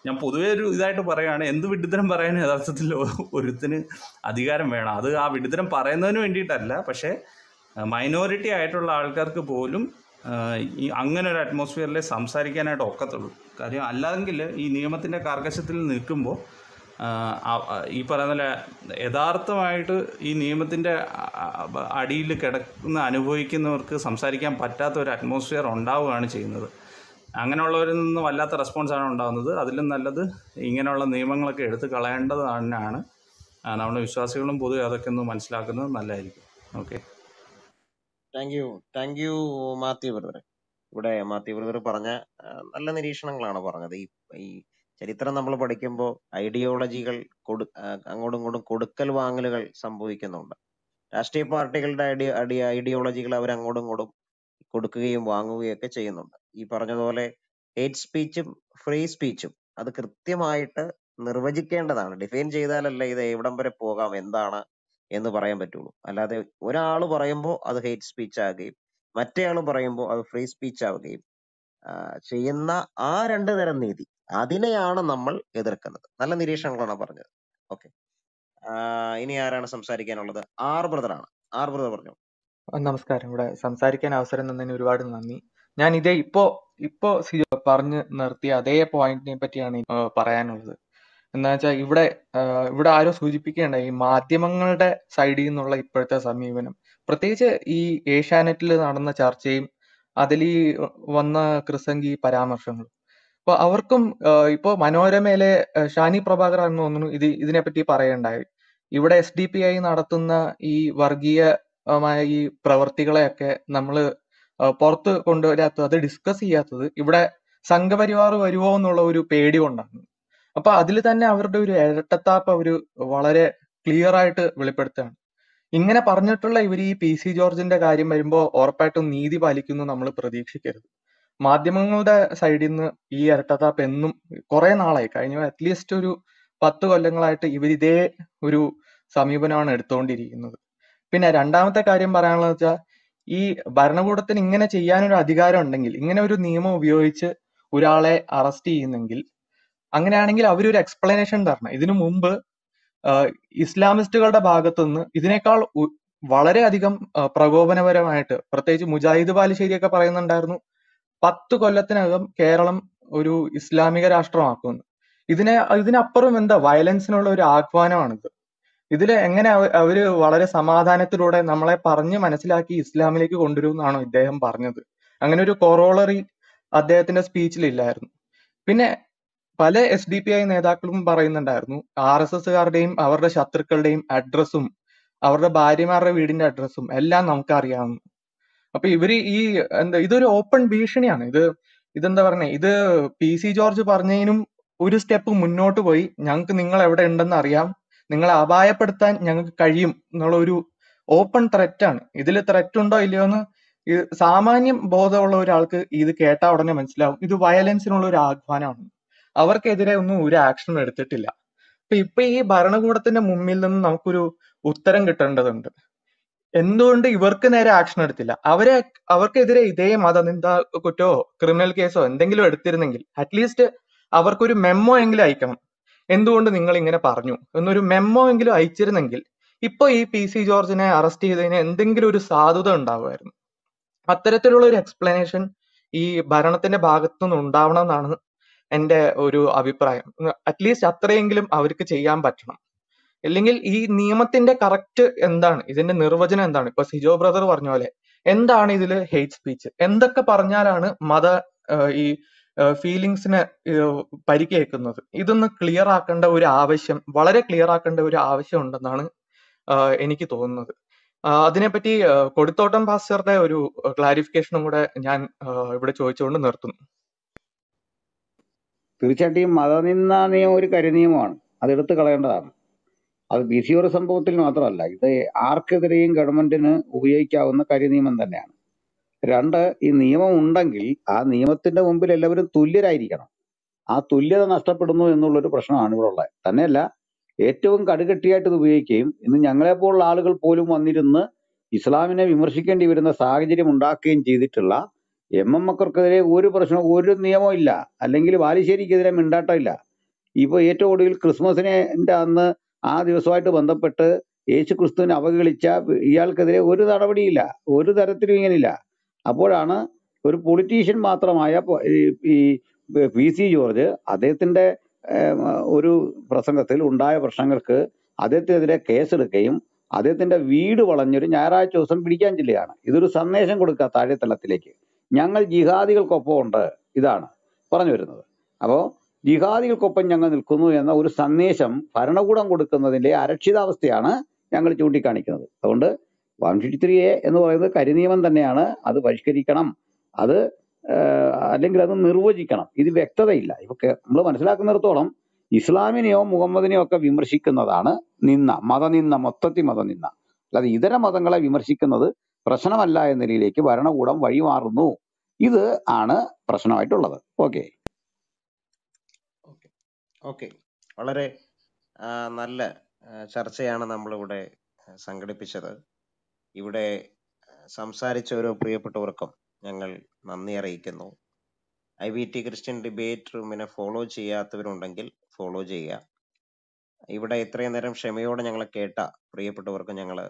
ഞാൻ പൊതുവേ ഒരു ഇതായിട്ട് പറയുകയാണ് എന്ത് വിഡിത്തരം പറയാൻ യഥാർത്ഥത്തിൽ ഒരുത്തിന് അധികാരം വേണം. അത് ആ വിഡിത്തരം പറയുന്നതിന് വേണ്ടിയിട്ടല്ല, പക്ഷേ മൈനോറിറ്റി ആയിട്ടുള്ള ആൾക്കാർക്ക് പോലും അങ്ങനെ ഒരു അറ്റ്മോസ്ഫിയറിൽ സംസാരിക്കാനായിട്ട് ഒക്കത്തുള്ളൂ. കാര്യം അല്ലെങ്കിൽ ഈ നിയമത്തിൻ്റെ കാർക്കശത്തിൽ നിൽക്കുമ്പോൾ ഈ പറയുന്ന യഥാർത്ഥമായിട്ട് ഈ നിയമത്തിൻ്റെ അടിയിൽ കിടക്കുന്ന അനുഭവിക്കുന്നവർക്ക് സംസാരിക്കാൻ പറ്റാത്ത ഒരു അറ്റ്മോസ്ഫിയർ ഉണ്ടാവുകയാണ് ചെയ്യുന്നത്. അങ്ങനെയുള്ളവരിൽ നിന്ന് വല്ലാത്ത റെസ്പോൺസാണ് ഉണ്ടാകുന്നത്. അതിലും നല്ലത് ഇങ്ങനെയുള്ള നിയമങ്ങളൊക്കെ എടുത്ത് കളയേണ്ടത് തന്നെയാണ്. നമ്മുടെ വിശ്വാസികളും പൊതുവെ അതൊക്കെ ഒന്ന് മനസ്സിലാക്കുന്നത് നല്ലതായിരിക്കും. Okay, thank you Matthew brother. ഇവിടെ മാത്യു ബ്രദർ പറഞ്ഞ നല്ല നിരീക്ഷണങ്ങളാണ് പറഞ്ഞത്. ഈ ചരിത്രം നമ്മൾ പഠിക്കുമ്പോൾ ഐഡിയോളജികൾ അങ്ങോട്ടും ഇങ്ങോട്ടും കൊടുക്കൽ വാങ്ങലുകൾ സംഭവിക്കുന്നുണ്ട്. രാഷ്ട്രീയ പാർട്ടികളുടെ ഐഡിയോളജികൾ അവർ അങ്ങോട്ടും ഇങ്ങോട്ടും കൊടുക്കുകയും വാങ്ങുകയും ഒക്കെ ചെയ്യുന്നുണ്ട്. ഈ പറഞ്ഞതുപോലെ ഹേറ്റ് സ്പീച്ചും ഫ്രീ സ്പീച്ചും അത് കൃത്യമായിട്ട് നിർവചിക്കേണ്ടതാണ്. ഡിഫൈൻ ചെയ്താലല്ല ഇത് എവിടം വരെ പോകാം, എന്താണ് എന്ന് പറയാൻ പറ്റുള്ളൂ. അല്ലാതെ ഒരാൾ പറയുമ്പോൾ അത് ഹേറ്റ് സ്പീച്ച് ആകുകയും മറ്റേയാൾ പറയുമ്പോൾ അത് ഫ്രീ സ്പീച്ച് ആവുകയും ചെയ്യുന്ന ആ രണ്ടു തരം നീതി, അതിനെയാണ് നമ്മൾ എതിർക്കുന്നത്. നല്ല നിരീക്ഷണങ്ങളാണ് പറഞ്ഞത്. ഓക്കെ, ഇനി ആരാണ് സംസാരിക്കാനുള്ളത്? ആർ ബ്രദർ പറഞ്ഞു. നമസ്കാരം. ഇവിടെ സംസാരിക്കാൻ അവസരം തന്നതിന് ഒരുപാട് നന്ദി. ഞാൻ ഇപ്പോ പറഞ്ഞ് നിർത്തിയ അതേ പോയിന്റിനെ പറ്റിയാണ് പറയാനുള്ളത്. എന്താ വെച്ചാൽ ഇവിടെ ആരോ സൂചിപ്പിക്കേണ്ട ഈ മാധ്യമങ്ങളുടെ സൈഡിൽ നിന്നുള്ള ഇപ്പോഴത്തെ സമീപനം, പ്രത്യേകിച്ച് ഈ ഏഷ്യാനെറ്റിൽ നടന്ന ചർച്ചയും അതിൽ ഈ വന്ന ക്രിസംഗി പരാമർശങ്ങളും, അപ്പൊ അവർക്കും ഇപ്പോ മനോരമയിലെ ഷാനി പ്രഭാകർ എന്ന് തോന്നുന്നു ഇതിനെപ്പറ്റി പറയണ്ടായി. ഇവിടെ SDPI നടത്തുന്ന ഈ വർഗീയമായ ഈ പ്രവർത്തികളെയൊക്കെ നമ്മള് പുറത്ത് കൊണ്ടുവരാത്തത്, അത് ഡിസ്കസ് ചെയ്യാത്തത് ഇവിടെ സംഘപരിവാർ വരുമോ എന്നുള്ള ഒരു പേടി കൊണ്ടാണ്. അപ്പൊ അതിൽ തന്നെ അവരുടെ ഒരു ഇരട്ടത്താപ്പ് അവര് വളരെ ക്ലിയർ ആയിട്ട് വെളിപ്പെടുത്തുകയാണ്. ഇങ്ങനെ പറഞ്ഞിട്ടുള്ള ഇവർ ഈ PC ജോർജിന്റെ കാര്യം വരുമ്പോൾ ഉറപ്പായിട്ടും നീതി പാലിക്കുന്നു നമ്മൾ പ്രതീക്ഷിക്കരുത്. മാധ്യമങ്ങളുടെ സൈഡിൽ നിന്ന് ഈ ഇരട്ടത്താപ്പ് എന്നും കുറെ നാളായി, കഴിഞ്ഞ അറ്റ്ലീസ്റ്റ് ഒരു 10 കൊല്ലങ്ങളായിട്ട് ഇവരിതേ ഒരു സമീപനമാണ് എടുത്തുകൊണ്ടിരിക്കുന്നത്. പിന്നെ രണ്ടാമത്തെ കാര്യം പറയാനുള്ളത് വെച്ചാൽ ഈ ഭരണകൂടത്തിന് ഇങ്ങനെ ചെയ്യാനൊരു അധികാരം ഉണ്ടെങ്കിൽ, ഇങ്ങനെ ഒരു നിയമം ഉപയോഗിച്ച് ഒരാളെ അറസ്റ്റ് ചെയ്യുന്നെങ്കിൽ, അങ്ങനെയാണെങ്കിൽ അവരൊരു എക്സ്പ്ലനേഷൻ തരണം. ഇതിനു മുമ്പ് ഇസ്ലാമിസ്റ്റുകളുടെ ഭാഗത്തുനിന്ന് ഇതിനേക്കാൾ വളരെയധികം പ്രകോപനപരമായിട്ട്, പ്രത്യേകിച്ച് മുജാഹിദ് ബാലുശ്ശേരിയൊക്കെ പറയുന്നുണ്ടായിരുന്നു 10 കൊല്ലത്തിനകം കേരളം ഒരു ഇസ്ലാമിക രാഷ്ട്രമാക്കുമെന്ന്. ഇതിനപ്പുറം വയലൻസിനുള്ള ഒരു ആഹ്വാനമാണിത്. ഇതിൽ എങ്ങനെ അവര് വളരെ സമാധാനത്തിലൂടെ നമ്മളെ പറഞ്ഞ് മനസ്സിലാക്കി ഇസ്ലാമിലേക്ക് കൊണ്ടുവരുമെന്നാണോ ഇദ്ദേഹം പറഞ്ഞത്? അങ്ങനെ ഒരു കൊറോളറി അദ്ദേഹത്തിന്റെ സ്പീച്ചിലില്ലായിരുന്നു. പിന്നെ പല SDPI നേതാക്കളും പറയുന്നുണ്ടായിരുന്നു ആർ എസ് എസ്സുകാരുടെയും അവരുടെ ശത്രുക്കളുടെയും അഡ്രസ്സും അവരുടെ ഭാര്യമാരുടെ വീടിന്റെ അഡ്രസ്സും എല്ലാം നമുക്കറിയാവുന്നു. അപ്പൊ ഇവര് ഈ ഇതൊരു ഓപ്പൺ ഭീഷണിയാണ്. ഇതെന്താ പറഞ്ഞേ, ഇത് PC ജോർജ് പറഞ്ഞതിനും ഒരു സ്റ്റെപ്പ് മുന്നോട്ട് പോയി ഞങ്ങൾക്ക് നിങ്ങൾ എവിടെ ഉണ്ടെന്ന് അറിയാം, നിങ്ങളെ അപായപ്പെടുത്താൻ ഞങ്ങൾക്ക് കഴിയും എന്നുള്ള ഒരു ഓപ്പൺ ത്രെറ്റാണ്. ഇതിൽ ത്രെറ്റ് ഉണ്ടോ ഇല്ലയോ എന്ന് സാമാന്യം ബോധമുള്ള ഒരാൾക്ക് ഇത് കേട്ടാ ഉടനെ മനസ്സിലാവും. ഇത് വയലൻസിനുള്ള ഒരു ആഹ്വാനമാണ്. അവർക്കെതിരെ ഒന്നും ഒരു ആക്ഷനും എടുത്തിട്ടില്ല. അപ്പൊ ഇപ്പൊ ഈ ഭരണകൂടത്തിന്റെ മുമ്പിൽ നിന്ന് നമുക്കൊരു ഉത്തരം കിട്ടേണ്ടതുണ്ട്. എന്തുകൊണ്ട് ഇവർക്ക് നേരെ ആക്ഷൻ എടുത്തില്ല? അവർക്കെതിരെ ഇതേ മതനിന്ദാ കുറ്റോ ക്രിമിനൽ കേസോ എന്തെങ്കിലും എടുത്തിരുന്നെങ്കിൽ അറ്റ്ലീസ്റ്റ് അവർക്കൊരു മെമ്മോ എങ്കിലും അയക്കണം. എന്തുകൊണ്ട് നിങ്ങൾ ഇങ്ങനെ പറഞ്ഞു എന്നൊരു മെമ്മോ എങ്കിലും അയച്ചിരുന്നെങ്കിൽ ഇപ്പൊ ഈ PC ജോർജിനെ അറസ്റ്റ് ചെയ്തതിന് എന്തെങ്കിലും ഒരു സാധുത ഉണ്ടാവുമായിരുന്നു. അത്തരത്തിലുള്ള ഒരു എക്സ്പ്ലനേഷൻ ഈ ഭരണത്തിന്റെ ഭാഗത്തുനിന്ന് ഉണ്ടാവണം എന്നാണ് എന്റെ ഒരു അഭിപ്രായം. അറ്റ്ലീസ്റ്റ് അത്രയെങ്കിലും അവർക്ക് ചെയ്യാൻ പറ്റണം. അല്ലെങ്കിൽ ഈ നിയമത്തിന്റെ കറക്റ്റ് എന്താണ്, ഇതിന്റെ നിർവചനം എന്താണ്? ഇപ്പൊ സിജോ ബ്രദർ പറഞ്ഞ പോലെ എന്താണ് ഇതിൽ ഹെയ്റ്റ് സ്പീച്ച്? എന്തൊക്കെ പറഞ്ഞാലാണ് മത ഈ ഫീലിങ്സിന് പരിക്കേക്കുന്നത്? ഇതൊന്ന് ക്ലിയർ ആക്കേണ്ട ഒരു ആവശ്യം, വളരെ ക്ലിയർ ആക്കേണ്ട ഒരു ആവശ്യം ഉണ്ടെന്നാണ് എനിക്ക് തോന്നുന്നത്. അതിനെപ്പറ്റി കൊടുത്തോട്ടം പാസ്റ്ററുടെ ഒരു ക്ലാരിഫിക്കേഷനും കൂടെ ഞാൻ ഇവിടെ ചോദിച്ചുകൊണ്ട് നിർത്തുന്നു. തീർച്ചയായിട്ടും മതനിന്ദ നിയമം ഒരു കരിനിയമമാണ്, അതെടുത്ത് കളയേണ്ടതാണ്. അത് PC ജോർജ് സംഭവത്തിൽ മാത്രമല്ല, ഇത് ആർക്കെതിരെയും ഗവൺമെന്റിന് ഉപയോഗിക്കാവുന്ന കരിനിയമം തന്നെയാണ്. രണ്ട്, ഈ നിയമം ഉണ്ടെങ്കിൽ ആ നിയമത്തിന്റെ മുമ്പിൽ എല്ലാവരും തുല്യരായിരിക്കണം. ആ തുല്യത നഷ്ടപ്പെടുന്നു എന്നുള്ളൊരു പ്രശ്നമാണ് ഇവിടെ ഉള്ളത്. തന്നെയല്ല, ഏറ്റവും കടുകെട്ടിയായിട്ട് ഇത് ഉപയോഗിക്കുകയും ഇന്ന് ഞങ്ങളെപ്പോലുള്ള ആളുകൾ പോലും വന്നിരുന്ന് ഇസ്ലാമിനെ വിമർശിക്കേണ്ടി വരുന്ന സാഹചര്യം ഉണ്ടാക്കുകയും ചെയ്തിട്ടുള്ള MMക്കെതിരെ ഒരു പ്രശ്നവും ഒരു നിയമവും ഇല്ല. അല്ലെങ്കിൽ ബാലുശ്ശേരിക്കെതിരെ മിണ്ടാട്ടം ഇല്ല. ഇപ്പോൾ ഏറ്റവും ഒടുവിൽ ക്രിസ്മസിനെ അന്ന് ആ ദിവസമായിട്ട് ബന്ധപ്പെട്ട് യേശു ക്രിസ്തുവിനെ അവഗണിച്ച ഇയാൾക്കെതിരെ ഒരു നടപടിയില്ല, ഒരു തരത്തിലും ഇങ്ങനെയില്ല. അപ്പോഴാണ് ഒരു പൊളിറ്റീഷ്യൻ മാത്രമായ ഈ PC ജോർജ് അദ്ദേഹത്തിൻ്റെ ഒരു പ്രസംഗത്തിൽ ഉണ്ടായ പ്രശ്നങ്ങൾക്ക് അദ്ദേഹത്തിനെതിരെ കേസെടുക്കുകയും അദ്ദേഹത്തിൻ്റെ വീട് വളഞ്ഞൊരു ഞായറാഴ്ച ദിവസം പിടിക്കാൻ ചെല്ലുകയാണ്. ഇതൊരു സന്ദേശം കൊടുക്കുക താഴെത്തലത്തിലേക്ക്, ഞങ്ങൾ ജിഹാദികൾക്കൊപ്പം ഉണ്ട്, ഇതാണ് പറഞ്ഞു വരുന്നത്. അപ്പോൾ ജിഹാദികൾക്കൊപ്പം ഞങ്ങൾ നിൽക്കുന്നു എന്ന ഒരു സന്ദേശം ഭരണകൂടം കൊടുക്കുന്നതിൻ്റെ അരക്ഷിതാവസ്ഥയാണ് ഞങ്ങൾ ചൂണ്ടിക്കാണിക്കുന്നത്. അതുകൊണ്ട് 153A എന്ന് പറയുന്നത് കരിനിയമം തന്നെയാണ്. അത് പരിഷ്കരിക്കണം, അത് അല്ലെങ്കിൽ അത് നിർവചിക്കണം. ഇത് വ്യക്തതയില്ല. ഇപ്പൊ നമ്മൾ മനസ്സിലാക്കുന്നിടത്തോളം ഇസ്ലാമിനെയോ മുഹമ്മദിനെയോ ഒക്കെ വിമർശിക്കുന്നതാണ് നിന്ന, മതനിന്ന, മൊത്തത്തിൽ മതനിന്ന. അല്ലാതെ ഇതര മതങ്ങളെ വിമർശിക്കുന്നത് പ്രശ്നമല്ല എന്ന നിലയിലേക്ക് ഭരണകൂടം വഴിമാറുന്നു. ഇത് ആണ് പ്രശ്നമായിട്ടുള്ളത്. ഓക്കെ ഓക്കെ വളരെ നല്ല ചർച്ചയാണ് നമ്മളിവിടെ സംഘടിപ്പിച്ചത്. ഇവിടെ സംസാരിച്ച ഓരോ പ്രിയപ്പെട്ടവർക്കും ഞങ്ങൾ നന്ദി അറിയിക്കുന്നു. IBT ക്രിസ്ത്യൻ ഡിബേറ്റ് റൂമിനെ ഫോളോ ചെയ്യാത്തവരുണ്ടെങ്കിൽ ഫോളോ ചെയ്യുക. ഇവിടെ ഇത്രയും നേരം ക്ഷമയോടെ ഞങ്ങളെ കേട്ട പ്രിയപ്പെട്ടവർക്ക് ഞങ്ങൾ